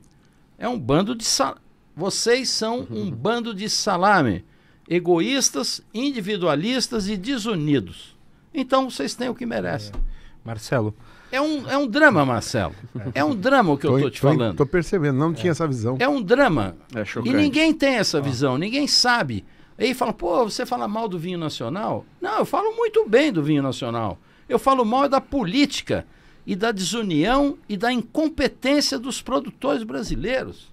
É um bando de salame. Vocês são um bando de salame. Egoístas, individualistas e desunidos. Então vocês têm o que merecem. É. Marcelo. É um, é um drama, Marcelo. É, é um drama o que tô, eu estou te tô, falando. Estou percebendo, não é. tinha essa visão. É um drama. É chocante. E ninguém tem essa visão, ah. ninguém sabe. Aí fala, pô, você fala mal do vinho nacional? Não, eu falo muito bem do vinho nacional. Eu falo mal é da política e da desunião e da incompetência dos produtores brasileiros.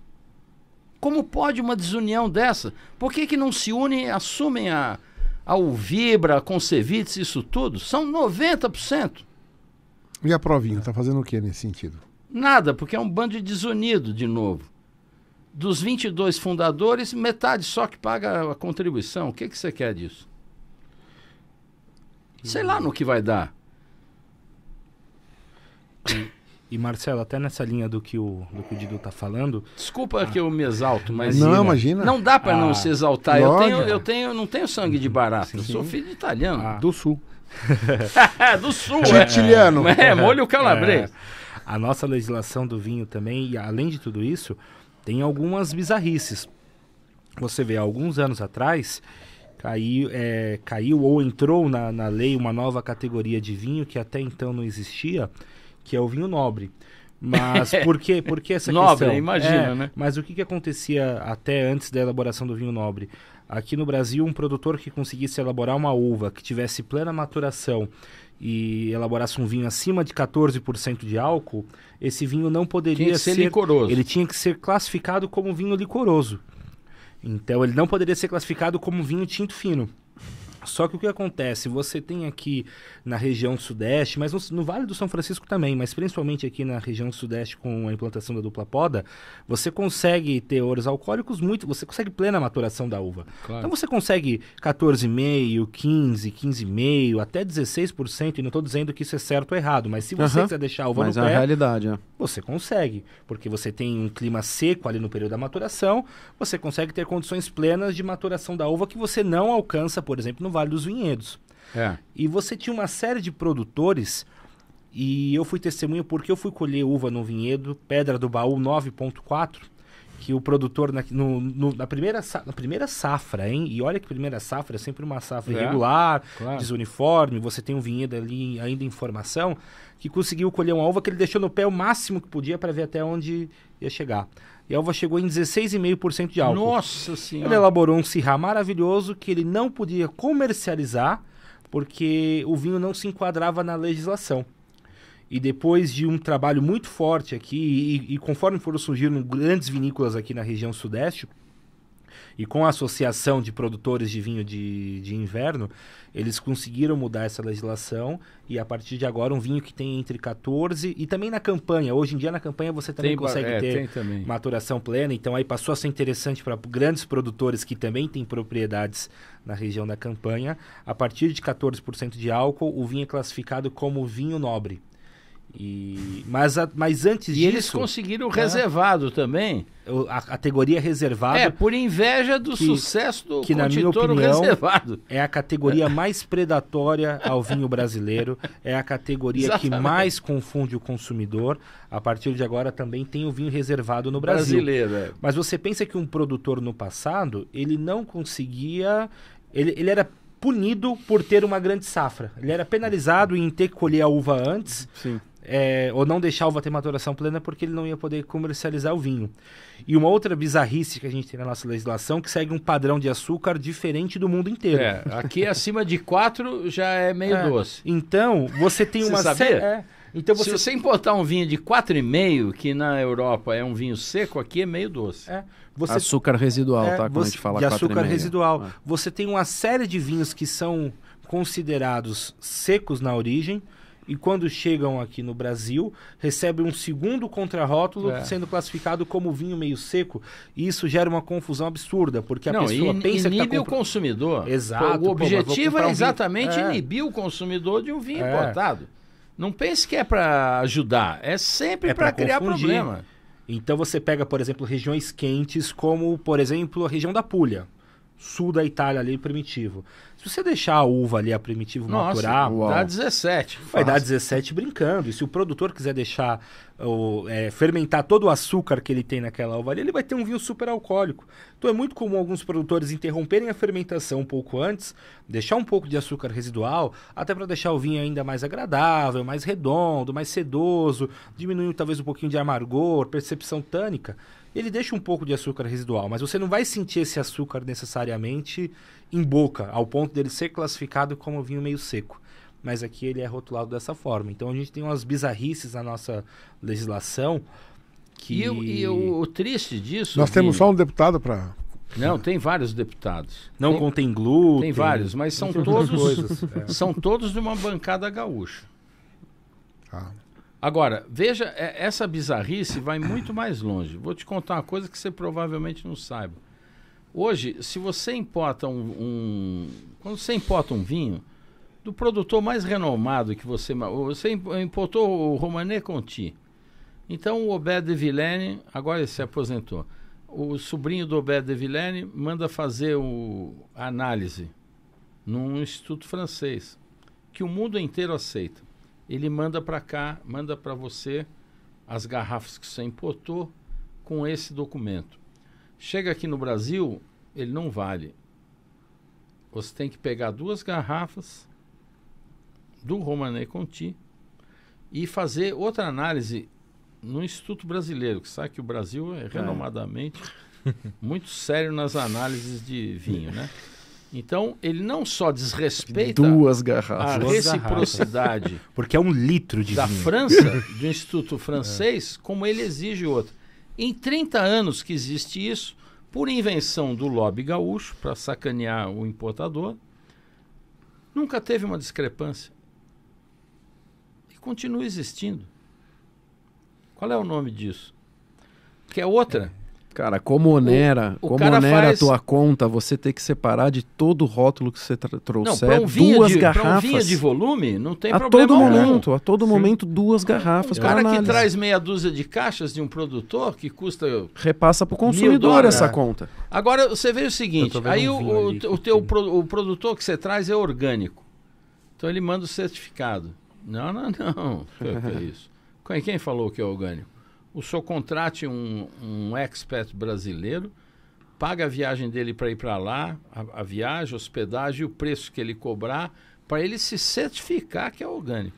Como pode uma desunião dessa? Por que, que não se unem e assumem a, a Uvibra, a Concevites, isso tudo? São noventa por cento. E a Provinha está fazendo o que nesse sentido? Nada, porque é um bando de desunido de novo. Dos vinte e dois fundadores, metade só que paga a contribuição. O que, que você quer disso? Sei lá no que vai dar. E Marcelo, até nessa linha do que o, do que o Didu tá falando... Desculpa ah, que eu me exalto, mas... Não, imagina. Não dá para ah, não se exaltar. Eu, tenho, eu tenho, não tenho sangue de barata. Sim, eu sim. sou filho de italiano. Ah. Do sul. Do sul, é. Titiliano. É, é, molho calabrês. É. A nossa legislação do vinho também, e além de tudo isso, tem algumas bizarrices. Você vê, há alguns anos atrás... Caiu, é, caiu ou entrou na, na lei uma nova categoria de vinho que até então não existia, que é o vinho nobre. Mas por quê? Por que essa nobre, questão? Nobre, imagina, é, né? Mas o que, que acontecia até antes da elaboração do vinho nobre? Aqui no Brasil, um produtor que conseguisse elaborar uma uva, que tivesse plena maturação e elaborasse um vinho acima de quatorze por cento de álcool, esse vinho não poderia ser... Tinha que ser licoroso. Ele tinha que ser classificado como vinho licoroso. Então, ele não poderia ser classificado como vinho tinto fino. Só que o que acontece? Você tem aqui na região sudeste, mas no, no Vale do São Francisco também, mas principalmente aqui na região sudeste com a implantação da dupla poda, você consegue teores alcoólicos muito... Você consegue plena maturação da uva. Claro. Então, você consegue quatorze vírgula cinco por cento, quinze por cento, quinze vírgula cinco por cento, até dezesseis por cento. E não estou dizendo que isso é certo ou errado, mas se você uhum. quiser deixar a uva mas no pé... Mas é a realidade, é. Você consegue, porque você tem um clima seco ali no período da maturação, você consegue ter condições plenas de maturação da uva que você não alcança, por exemplo, no Vale dos Vinhedos. É. E você tinha uma série de produtores, e eu fui testemunha porque eu fui colher uva no vinhedo, Pedra do Baú nove ponto quatro, que o produtor na, no, no, na, primeira, na primeira safra, hein? E olha que primeira safra é sempre uma safra é. irregular, claro. Desuniforme, você tem um vinhedo ali ainda em formação, que conseguiu colher uma uva que ele deixou no pé o máximo que podia para ver até onde ia chegar. E a uva chegou em dezesseis vírgula cinco por cento de álcool. Nossa Senhora! Ele elaborou um Syrah maravilhoso que ele não podia comercializar porque o vinho não se enquadrava na legislação. E depois de um trabalho muito forte aqui, e, e conforme foram surgindo grandes vinícolas aqui na região sudeste, e com a associação de produtores de vinho de, de inverno, eles conseguiram mudar essa legislação e a partir de agora um vinho que tem entre quatorze e também na campanha. Hoje em dia na campanha você também tem, consegue é, ter também. maturação plena, então aí passou a ser interessante para grandes produtores que também têm propriedades na região da campanha. A partir de quatorze por cento de álcool, o vinho é classificado como vinho nobre. E, mas, a, mas antes e disso... E eles conseguiram o né? reservado também. A, a categoria reservado... É, por inveja do que, sucesso do que, na minha opinião, reservado. É a categoria mais predatória ao vinho brasileiro. É a categoria Exatamente. que mais confunde o consumidor. A partir de agora também tem o vinho reservado no Brasil. Brasileiro, é. Mas você pensa que um produtor no passado, ele não conseguia... Ele, ele era... punido por ter uma grande safra. Ele era penalizado em ter que colher a uva antes, Sim. É, ou não deixar a uva ter maturação plena, porque ele não ia poder comercializar o vinho. E uma outra bizarrice que a gente tem na nossa legislação, que segue um padrão de açúcar diferente do mundo inteiro. É, aqui acima de quatro já é meio é, doce. Então, você tem uma... Você sabia? É, então você... Se você importar um vinho de quatro vírgula cinco, que na Europa é um vinho seco, aqui é meio doce. É. Você... Açúcar residual, é, tá? Quando você... a gente fala de açúcar residual. Ah. Você tem uma série de vinhos que são considerados secos na origem e quando chegam aqui no Brasil, recebem um segundo contrarótulo é. sendo classificado como vinho meio seco. E isso gera uma confusão absurda, porque a Não, pessoa in, pensa que tá compra... o consumidor. Exato. O objetivo é exatamente um é. inibir o consumidor de um vinho é. importado. Não pense que é para ajudar, é sempre é para criar confundir. problema. Então você pega, por exemplo, regiões quentes, como, por exemplo, a região da Puglia, sul da Itália, ali primitivo. Se você deixar a uva ali, a primitivo, Nossa, maturar... Nossa, dá dezessete. Vai fácil. Dar dezessete brincando. E se o produtor quiser deixar, ou, é, fermentar todo o açúcar que ele tem naquela uva ali, ele vai ter um vinho super alcoólico. Então é muito comum alguns produtores interromperem a fermentação um pouco antes, deixar um pouco de açúcar residual, até para deixar o vinho ainda mais agradável, mais redondo, mais sedoso, diminuindo talvez um pouquinho de amargor, percepção tânica. Ele deixa um pouco de açúcar residual, mas você não vai sentir esse açúcar necessariamente em boca, ao ponto dele ser classificado como vinho meio seco. Mas aqui ele é rotulado dessa forma. Então a gente tem umas bizarrices na nossa legislação que... E, o, e o, o triste disso... Nós que... temos só um deputado para... Não, tem vários deputados. Não tem, contém glúten. Tem vários, mas são todos, coisas, é. são todos de uma bancada gaúcha. Ah. Agora, veja, essa bizarrice vai muito mais longe. Vou te contar uma coisa que você provavelmente não saiba. Hoje, se você importa um, um... Quando você importa um vinho, do produtor mais renomado que você... Você importou o Romanée Conti. Então o Obed de Villene, agora ele se aposentou, o sobrinho do Obed de Villene manda fazer o, a análise num instituto francês, que o mundo inteiro aceita. Ele manda para cá, manda para você as garrafas que você importou com esse documento. Chega aqui no Brasil, ele não vale. Você tem que pegar duas garrafas do Romanée Conti e fazer outra análise no Instituto Brasileiro, que sabe que o Brasil é renomadamente muito sério nas análises de vinho, né? Então, ele não só desrespeita duas garrafas. a reciprocidade porque é um litro de da vinho. França, do Instituto Francês, é. como ele exige outro. Em trinta anos que existe isso, por invenção do lobby gaúcho, para sacanear o importador, nunca teve uma discrepância. E continua existindo. Qual é o nome disso? Que é outra... É. Cara, como onera, o, o como cara onera faz... a tua conta, você tem que separar de todo o rótulo que você trouxer não, um duas de, garrafas. Para um vinho de volume, não tem a problema todo momento, A todo Sim. momento, duas garrafas. O cara análise. que traz meia dúzia de caixas de um produtor que custa... Repassa para o consumidor essa conta. Agora, você vê o seguinte, aí um o, ali, o, teu pro, o produtor que você traz é orgânico. Então ele manda o certificado. Não, não, não. Que é isso? Quem falou que é orgânico? O senhor contrate um, um expat brasileiro, paga a viagem dele para ir para lá, a, a viagem, a hospedagem, o preço que ele cobrar, para ele se certificar que é orgânico.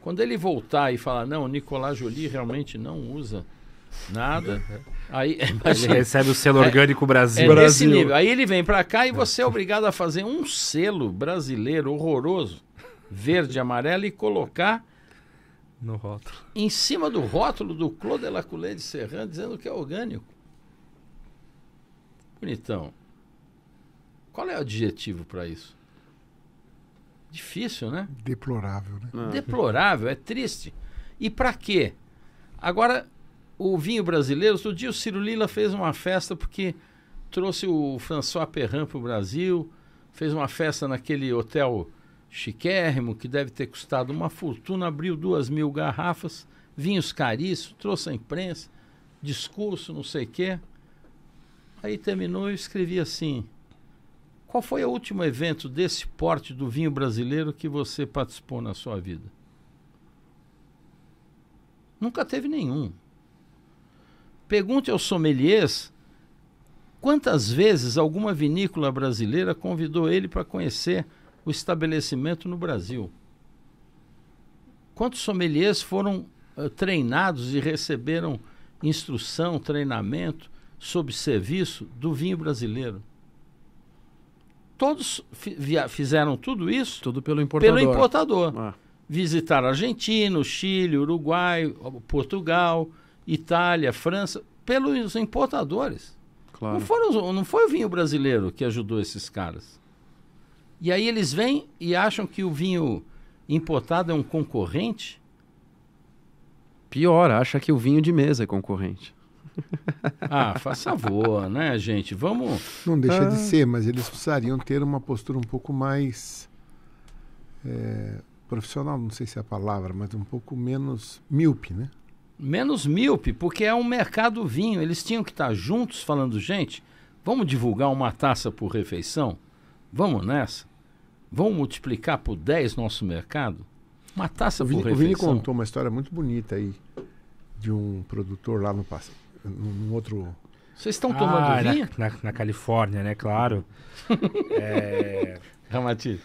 Quando ele voltar e falar, não, o Nicolas Joly realmente não usa nada, aí mas, ele recebe o selo orgânico é, Brasil. É nesse nível. Aí ele vem para cá e você é obrigado a fazer um selo brasileiro horroroso, verde, amarelo, e colocar no rótulo. Em cima do rótulo do Clos de la Coulée de Serran, dizendo que é orgânico. Bonitão. Qual é o adjetivo para isso? Difícil, né? Deplorável, né? Ah. Deplorável, é triste. E para quê? Agora, o vinho brasileiro, outro dia o Ciro Lilla fez uma festa porque trouxe o François Perrin para o Brasil, fez uma festa naquele hotel chiquérrimo, que deve ter custado uma fortuna, abriu duas mil garrafas, vinhos caríssimos, trouxe a imprensa, discurso, não sei o quê. Aí terminou e eu escrevi assim, qual foi o último evento desse porte do vinho brasileiro que você participou na sua vida? Nunca teve nenhum. Pergunte aos sommeliers quantas vezes alguma vinícola brasileira convidou ele para conhecer o estabelecimento no Brasil. Quantos sommeliers foram uh, treinados e receberam instrução, treinamento sob serviço do vinho brasileiro? Todos fizeram tudo isso tudo pelo importador. Pelo importador. Ah. Visitaram Argentina, Chile, Uruguai, Portugal, Itália, França, pelos importadores. Claro. Não foram, não foi o vinho brasileiro que ajudou esses caras. E aí eles vêm e acham que o vinho importado é um concorrente? Pior, acha que o vinho de mesa é concorrente. Ah, faz favor, né, gente? Vamos... Não deixa ah. de ser, mas eles precisariam ter uma postura um pouco mais é, profissional, não sei se é a palavra, mas um pouco menos míope, né? Menos míope, porque é um mercado vinho. Eles tinham que estar juntos falando, gente, vamos divulgar uma taça por refeição? Vamos nessa? Vamos multiplicar por dez nosso mercado? Uma taça por refeição. O Vini contou uma história muito bonita aí de um produtor lá no passado, num outro... Vocês estão ah, tomando vinho? Na, na, na Califórnia, né? Claro. é... Ramati,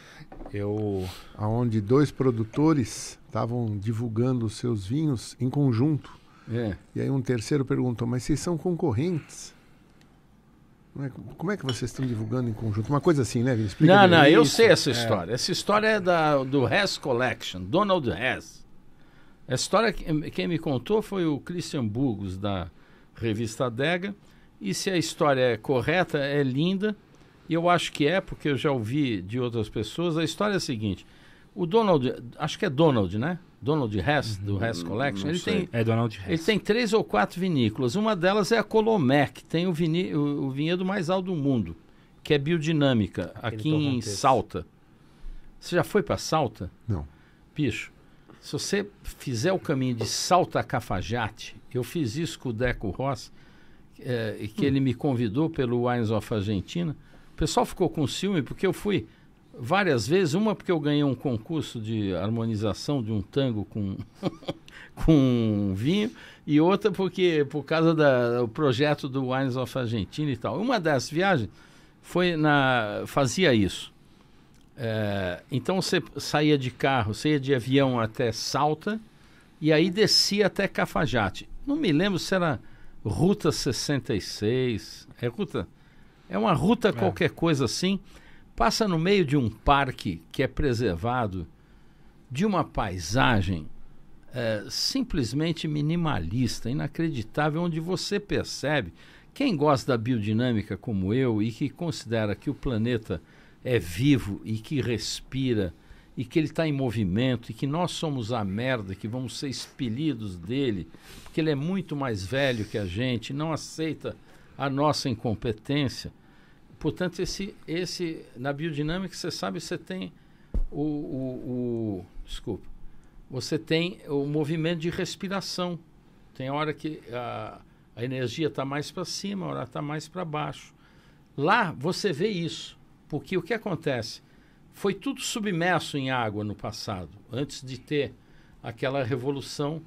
eu... Onde dois produtores estavam divulgando os seus vinhos em conjunto. É. E aí um terceiro perguntou, mas vocês são concorrentes? Como é que vocês estão divulgando em conjunto? Uma coisa assim, né? Explica não, não, isso. eu sei essa história. É. Essa história é da, do Hess Collection, Donald Hess. Essa história, quem me contou foi o Christian Burgos, da revista Adega. E se a história é correta, é linda. E eu acho que é, porque eu já ouvi de outras pessoas. A história é a seguinte. O Donald, acho que é Donald, né? Donald Hess, do uhum, Hess Collection. Ele tem, é Donald Hess. Ele tem três ou quatro vinícolas. Uma delas é a Colomé, que tem o, vini, o, o vinhedo mais alto do mundo, que é biodinâmica, Aquele aqui em Salta. Você já foi para Salta? Não. Bicho, se você fizer o caminho de Salta a Cafajate, Eu fiz isso com o Deco Ross, é, que hum. ele me convidou pelo Wines of Argentina. O pessoal ficou com ciúme porque eu fui várias vezes. Uma porque eu ganhei um concurso de harmonização de um tango com, com vinho. E outra porque por causa da, do projeto do Wines of Argentina e tal. Uma das viagens foi na, fazia isso. É, então você saía de carro, saía de avião até Salta e aí descia até Cafajate. Não me lembro se era Ruta sessenta e seis, é, ruta, é uma ruta é. qualquer coisa assim, passa no meio de um parque que é preservado, de uma paisagem é, simplesmente minimalista, inacreditável, onde você percebe, quem gosta da biodinâmica como eu e que considera que o planeta é vivo e que respira e que ele está em movimento e que nós somos a merda, que vamos ser expelidos dele, porque ele é muito mais velho que a gente, não aceita a nossa incompetência. Portanto, esse, esse, na biodinâmica, você sabe, você tem o, o, o desculpa, você tem o movimento de respiração. Tem hora que a, a energia está mais para cima, a hora está mais para baixo. Lá você vê isso. Porque o que acontece? Foi tudo submerso em água no passado, antes de ter aquela revolução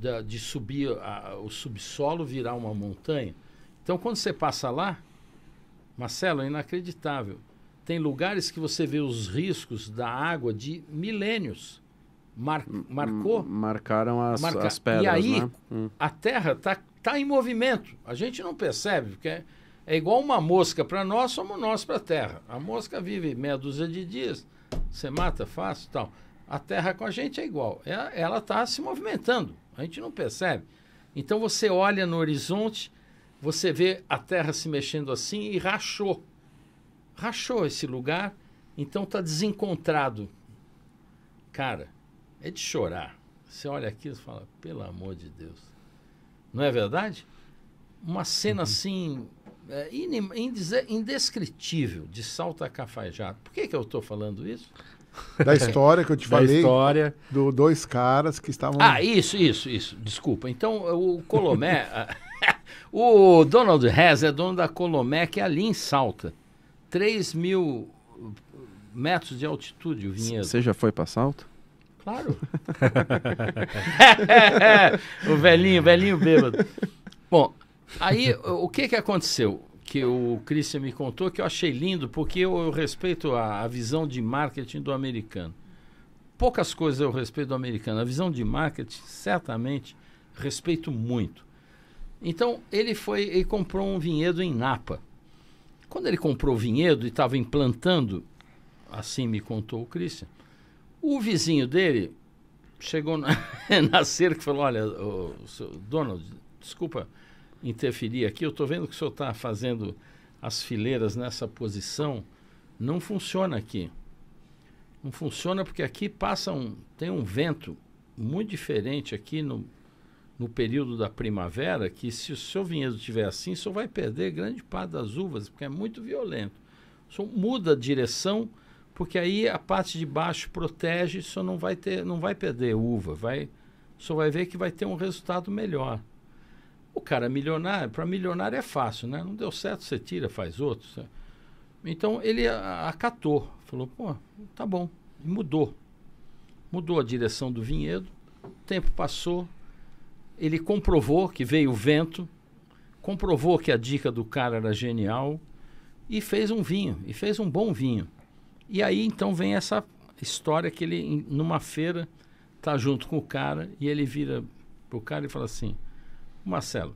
da, de subir a, o subsolo, virar uma montanha. Então, quando você passa lá, Marcelo, é inacreditável. Tem lugares que você vê os riscos da água de milênios. Mar, marcou? Marcaram as, marca, as pedras. E aí, né? hum. a Terra está tá em movimento. A gente não percebe, porque... É, É igual uma mosca para nós, somos nós para a Terra. A mosca vive meia dúzia de dias, você mata fácil e tal. A Terra com a gente é igual. Ela está se movimentando, a gente não percebe. Então você olha no horizonte, você vê a Terra se mexendo assim e rachou. Rachou esse lugar, então está desencontrado. Cara, é de chorar. Você olha aqui e fala, pelo amor de Deus. Não é verdade? Uma cena uhum. assim... É indescritível, de Salto a Cafajate. Por que que eu estou falando isso? Da história que eu te falei, da história do dois caras que estavam... Ah, isso, isso, isso, desculpa. Então, o Colomé, o Donald Hess é dono da Colomé, que é ali em Salta. três mil metros de altitude o vinhedo. Você já foi para Salto? Claro. O velhinho, velhinho bêbado. Bom... Aí, o que que aconteceu? Que o Christian me contou, que eu achei lindo, porque eu, eu respeito a, a visão de marketing do americano. Poucas coisas eu respeito do americano. A visão de marketing, certamente, respeito muito. Então, ele foi e comprou um vinhedo em Napa. Quando ele comprou o vinhedo e estava implantando, assim me contou o Christian, o vizinho dele chegou na, na cerca e falou, olha, o, o Donald, desculpa... interferir aqui, eu estou vendo que o senhor está fazendo as fileiras nessa posição, não funciona aqui. Não funciona porque aqui passa um, tem um vento muito diferente aqui no, no período da primavera, que se o seu vinhedo estiver assim, o senhor vai perder grande parte das uvas, porque é muito violento. O senhor muda a direção, porque aí a parte de baixo protege, o senhor não vai, ter, não vai perder uva, vai, o senhor vai ver que vai ter um resultado melhor. O cara milionário, para milionário é fácil, né? Não deu certo, você tira, faz outro. Certo? Então, ele acatou. Falou, pô, tá bom. E mudou. Mudou a direção do vinhedo. O tempo passou. Ele comprovou que veio o vento. Comprovou que a dica do cara era genial. E fez um vinho. E fez um bom vinho. E aí, então, vem essa história que ele, numa feira, tá junto com o cara. E ele vira pro cara e fala assim... Marcelo,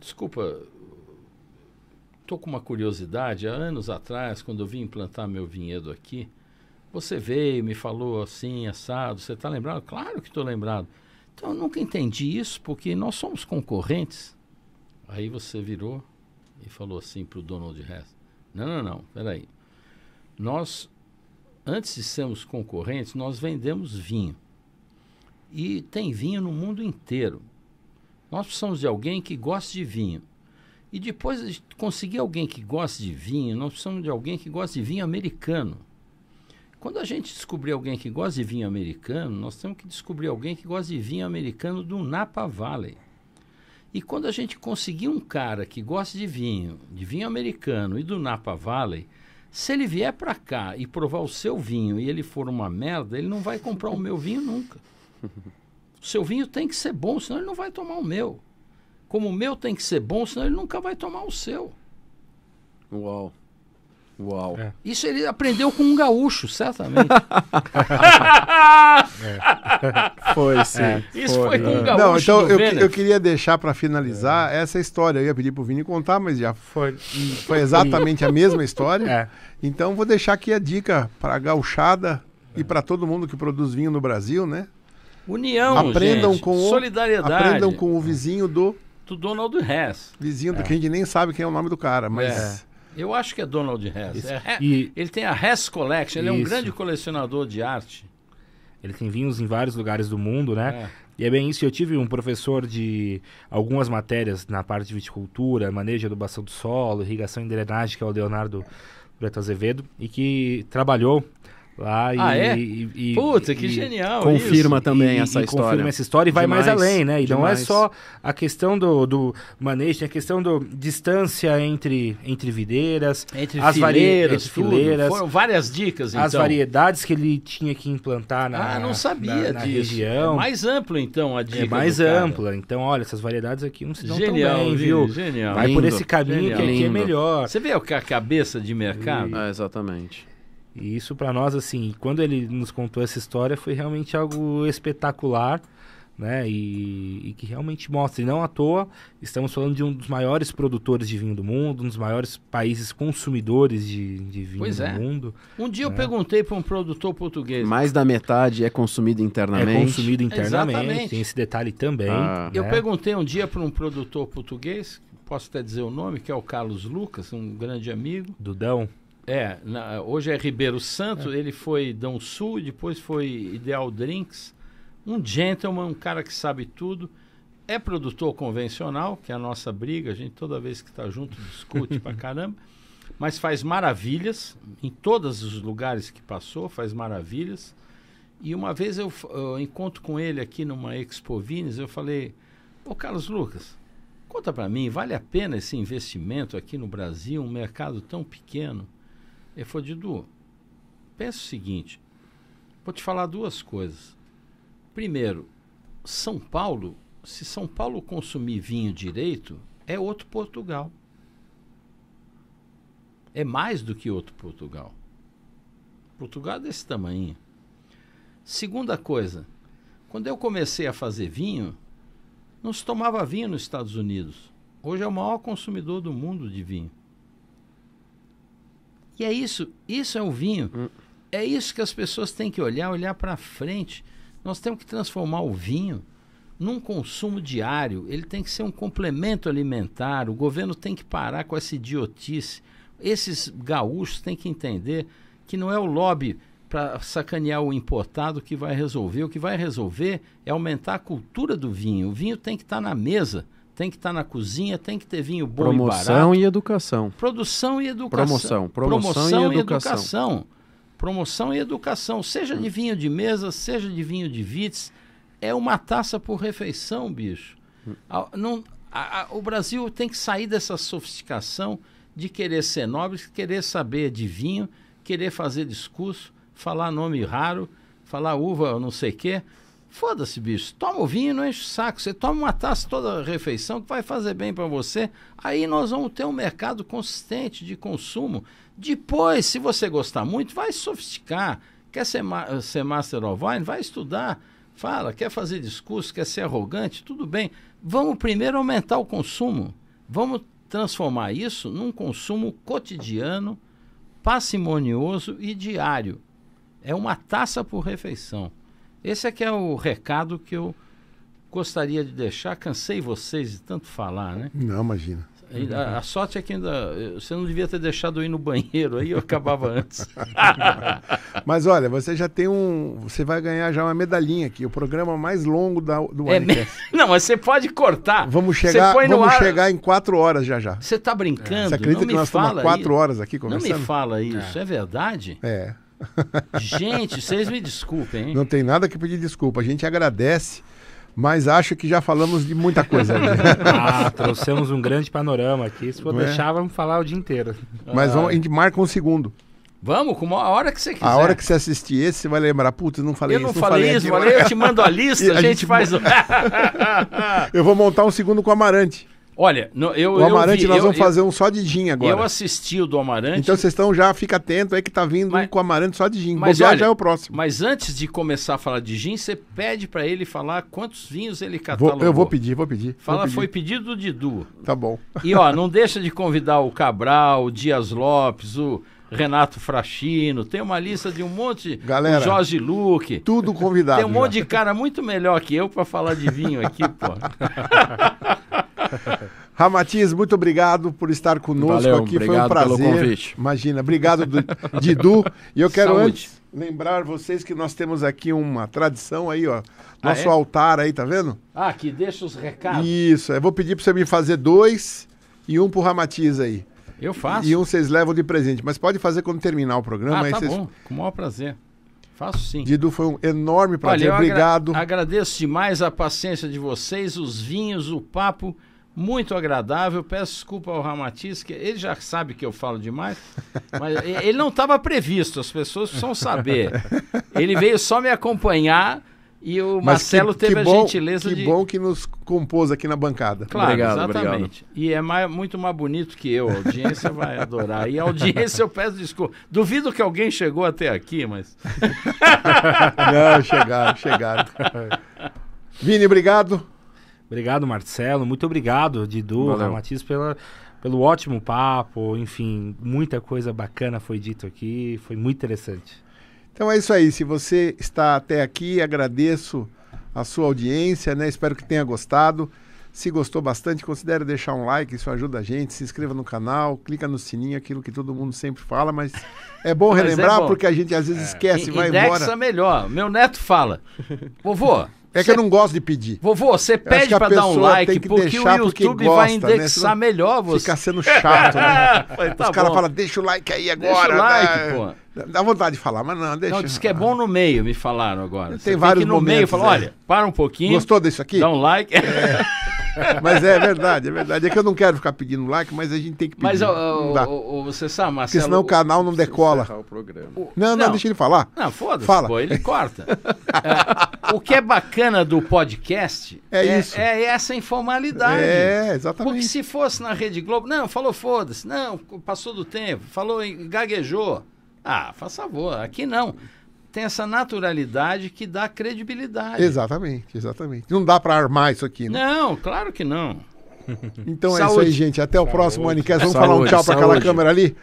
desculpa, estou com uma curiosidade. Há anos atrás, quando eu vim implantar meu vinhedo aqui, você veio e me falou assim, assado, você está lembrado? Claro que estou lembrado. Então, eu nunca entendi isso, porque nós somos concorrentes. Aí você virou e falou assim para o Donald Hess, não, não, não, peraí. Nós, antes de sermos concorrentes, nós vendemos vinho. E tem vinho no mundo inteiro. Nós precisamos de alguém que goste de vinho. E depois de conseguir alguém que goste de vinho, nós precisamos de alguém que goste de vinho americano. Quando a gente descobrir alguém que gosta de vinho americano, nós temos que descobrir alguém que gosta de vinho americano do Napa Valley. E quando a gente conseguir um cara que gosta de vinho, de vinho americano e do Napa Valley, se ele vier para cá e provar o seu vinho e ele for uma merda, ele não vai comprar o meu vinho nunca. O seu vinho tem que ser bom, senão ele não vai tomar o meu. Como o meu tem que ser bom, senão ele nunca vai tomar o seu. Uau. Uau. É. Isso ele aprendeu com um gaúcho, certamente. é. Foi, sim. É. Isso foi, foi com um gaúcho. Não, então eu, eu queria deixar para finalizar é. essa história. Eu ia pedir pro Vini contar, mas já foi, foi exatamente a mesma história. É. Então vou deixar aqui a dica para a gauchada é. e para todo mundo que produz vinho no Brasil, né? União, aprendam gente. Com o, solidariedade. Aprendam com o vizinho do... Do Donald Hess. Vizinho é. do que a gente nem sabe quem é o nome do cara, mas... É. Eu acho que é Donald Hess. É, e, ele tem a Hess Collection, ele isso. é um grande colecionador de arte. Ele tem vinhos em vários lugares do mundo, né? É. E é bem isso. Eu tive um professor de algumas matérias na parte de viticultura, manejo de adubação do solo, irrigação e drenagem, que é o Leonardo Preto Azevedo, e que trabalhou lá e... Ah, é? E, e Puta, que e, genial Confirma isso. também e, essa e história. Confirma essa história e demais, vai mais além, né? E demais. Não é só a questão do, do manejo, tem a questão da distância entre, entre videiras, entre as fileiras, vari... entre fileiras. Foram várias dicas, então. As variedades que ele tinha que implantar na, ah, não sabia na, na disso. região. É mais amplo, então, a dica. É mais ampla. Cara. Então, olha, essas variedades aqui não se dão genial, tão bem, viu? Genial. Vai lindo, por esse caminho genial. que aqui lindo. é melhor. Você vê a cabeça de mercado? E... Ah, exatamente. E isso para nós, assim, quando ele nos contou essa história, foi realmente algo espetacular, né? E, e que realmente mostra, e não à toa, estamos falando de um dos maiores produtores de vinho do mundo, um dos maiores países consumidores de, de vinho pois do é. mundo. Um dia né? eu perguntei para um produtor português... Mais da metade é consumido internamente. É consumido internamente, Exatamente. tem esse detalhe também. Ah, eu né? perguntei um dia para um produtor português, posso até dizer o nome, que é o Carlos Lucas, um grande amigo. Dudão. É, na, hoje é Ribeiro Santo, é. ele foi Dão Sul, depois foi Ideal Drinks, um gentleman, um cara que sabe tudo, é produtor convencional, que é a nossa briga, a gente toda vez que está junto discute pra caramba, mas faz maravilhas, em todos os lugares que passou, faz maravilhas, e uma vez eu, eu encontro com ele aqui numa Expo Vines, eu falei, ô Carlos Lucas, conta pra mim, vale a pena esse investimento aqui no Brasil, um mercado tão pequeno? Ele falou, Didu, pensa o seguinte, vou te falar duas coisas. Primeiro, São Paulo, se São Paulo consumir vinho direito, é outro Portugal. É mais do que outro Portugal. Portugal é desse tamanho. Segunda coisa, quando eu comecei a fazer vinho, não se tomava vinho nos Estados Unidos. Hoje é o maior consumidor do mundo de vinho. E é isso, isso é o vinho. Hum. É isso que as pessoas têm que olhar, olhar para frente. Nós temos que transformar o vinho num consumo diário. Ele tem que ser um complemento alimentar. O governo tem que parar com essa idiotice. Esses gaúchos têm que entender que não é o lobby para sacanear o importado que vai resolver. O que vai resolver é aumentar a cultura do vinho. O vinho tem que estar na mesa. Tem que estar na cozinha, tem que ter vinho bom e barato. Promoção e educação. Produção e educação. Promoção, promoção, promoção e, educação. e educação. Promoção e educação. Seja hum. de vinho de mesa, seja de vinho de vites. É uma taça por refeição, bicho. Hum. A, não, a, a, o Brasil tem que sair dessa sofisticação de querer ser nobre, querer saber de vinho, querer fazer discurso, falar nome raro, falar uva não sei o quê. Foda-se, bicho. Toma o vinho e não enche o saco. Você toma uma taça toda a refeição que vai fazer bem para você. Aí nós vamos ter um mercado consistente de consumo. Depois, se você gostar muito, vai sofisticar. Quer ser, ma ser Master of Wine? Vai estudar. Fala. Quer fazer discurso? Quer ser arrogante? Tudo bem. Vamos primeiro aumentar o consumo. Vamos transformar isso num consumo cotidiano, parcimonioso e diário. É uma taça por refeição. Esse aqui é o recado que eu gostaria de deixar. Cansei vocês de tanto falar, né? Não, imagina. A, a sorte é que ainda... Você não devia ter deixado eu ir no banheiro, aí eu acabava antes. Mas olha, você já tem um... Você vai ganhar já uma medalhinha aqui. O programa mais longo da, do é me... Não, mas você pode cortar. Vamos chegar, vamos ar... chegar em quatro horas já já. Você está brincando? Você acredita não que nós estamos quatro horas aqui conversando? Não me fala isso. É, é verdade? É. Gente, vocês me desculpem, hein? Não tem nada que pedir desculpa. A gente agradece mas acho que já falamos de muita coisa. Ah, trouxemos um grande panorama aqui. Se for não deixar, é? Vamos falar o dia inteiro. Mas vamos, a gente marca um segundo. Vamos, com a hora que você quiser. A hora que você assistir esse, você vai lembrar, putz, não falei eu isso. Eu não falei, falei isso, falei, eu te mando a lista, a, a gente, gente faz... Eu vou montar um segundo com o Amarante. Olha, no, eu... O Amarante eu vi, nós eu, vamos eu, fazer um só de gin agora. Eu assisti o do Amarante. Então vocês estão já, fica atento, é que tá vindo mas, um com o Amarante só de gin. Mas olha, já é o próximo. Mas antes de começar a falar de gin, você pede para ele falar quantos vinhos ele catalogou. Vou, eu vou pedir, vou pedir. Fala, vou pedir. Foi pedido do Didu. Tá bom. E ó, não deixa de convidar o Cabral, o Dias Lopes, o... Renato Fraschino, tem uma lista de um monte, galera, Jorge Luque, tudo convidado. Tem um já. monte de cara muito melhor que eu para falar de vinho aqui, pô. Ramatiz, muito obrigado por estar conosco. Valeu, aqui, foi um prazer. Pelo convite. Imagina, obrigado do, Didu. E eu quero Saúde. antes lembrar vocês que nós temos aqui uma tradição aí, ó, nosso ah, é? altar aí, tá vendo? Ah, que deixa os recados. Isso, eu vou pedir para você me fazer dois e um pro Ramatiz aí. Eu faço. E um vocês levam de presente. Mas pode fazer quando terminar o programa. Ah, aí tá vocês... bom. Com o maior prazer. Faço sim. Didu, foi um enorme prazer. Olha, obrigado. Agra agradeço demais a paciência de vocês, os vinhos, o papo. Muito agradável. Peço desculpa ao Ramatiz, que ele já sabe que eu falo demais. Mas ele não estava previsto. As pessoas precisam saber. Ele veio só me acompanhar... E o Mas Marcelo que, teve que a bom, gentileza que de... Que bom que nos compôs aqui na bancada. Claro, obrigado, exatamente. Obrigado. E é mais, muito mais bonito que eu. A audiência vai adorar. E a audiência, eu peço desculpa. Duvido que alguém chegou até aqui, mas... Não, chegaram, chegaram. Vini, obrigado. Obrigado, Marcelo. Muito obrigado, Didu, Ramatiz, pela... Pelo ótimo papo. Enfim, muita coisa bacana foi dito aqui. Foi muito interessante. Então é isso aí, se você está até aqui, agradeço a sua audiência, né? Espero que tenha gostado. Se gostou bastante, considere deixar um like, isso ajuda a gente. Se inscreva no canal, clica no sininho, aquilo que todo mundo sempre fala, mas é bom relembrar, é bom. Porque a gente às vezes esquece, é. vai embora. Indexa melhor, meu neto fala, vovô... É que cê... eu não gosto de pedir. Vovô, você pede para dar um like, porque o YouTube gosta, vai indexar, né? Melhor você. Fica sendo chato, né? Tá, os caras falam, deixa o like aí agora. Deixa o like, dá, pô. Dá vontade de falar, mas não, deixa. Não, diz que é bom no meio, me falaram agora. Tem vários momentos. No meio, fala, é. olha, para um pouquinho. Gostou disso aqui? Dá um like. É. Mas é verdade, é verdade. É que eu não quero ficar pedindo like, mas a gente tem que pedir. Mas o, o, você sabe, Marcelo... Porque senão o canal não decola. O programa. O, não, não, não, deixa ele falar. Não, foda-se, Fala. pô, ele corta. É, o que é bacana do podcast é, é, isso. é essa informalidade. É, exatamente. Porque se fosse na Rede Globo... Não, falou foda-se, não, passou do tempo, falou, gaguejou. Ah, faz favor, aqui não. Tem essa naturalidade que dá credibilidade. Exatamente, exatamente. Não dá para armar isso aqui, né? Não, claro que não. Então Saúde. é isso aí, gente. Até o Saúde. próximo Anicast. Vamos Saúde. falar um tchau para aquela câmera ali.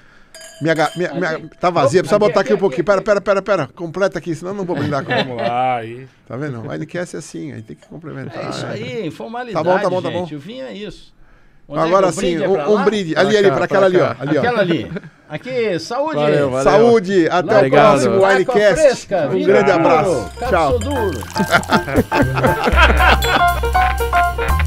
Minha, minha, minha, tá vazia, precisa botar aqui um pouquinho. Pera, pera, pera, pera. Completa aqui, senão não vou brindar com. Vamos lá. Aí. Tá vendo? O Anicast é assim, aí tem que complementar. É isso aí, informalidade. Tá bom, tá bom, tá bom. Gente, o vinho é isso. Onde Agora é um sim, brinde um, é um brinde. Ali, pra ali, para aquela ali, ó. Ali, ó. Aquela ali. Aqui, saúde. Valeu, valeu. Saúde. Até Obrigado. o próximo Winecast. Um Vira grande duro. abraço. Cato Tchau.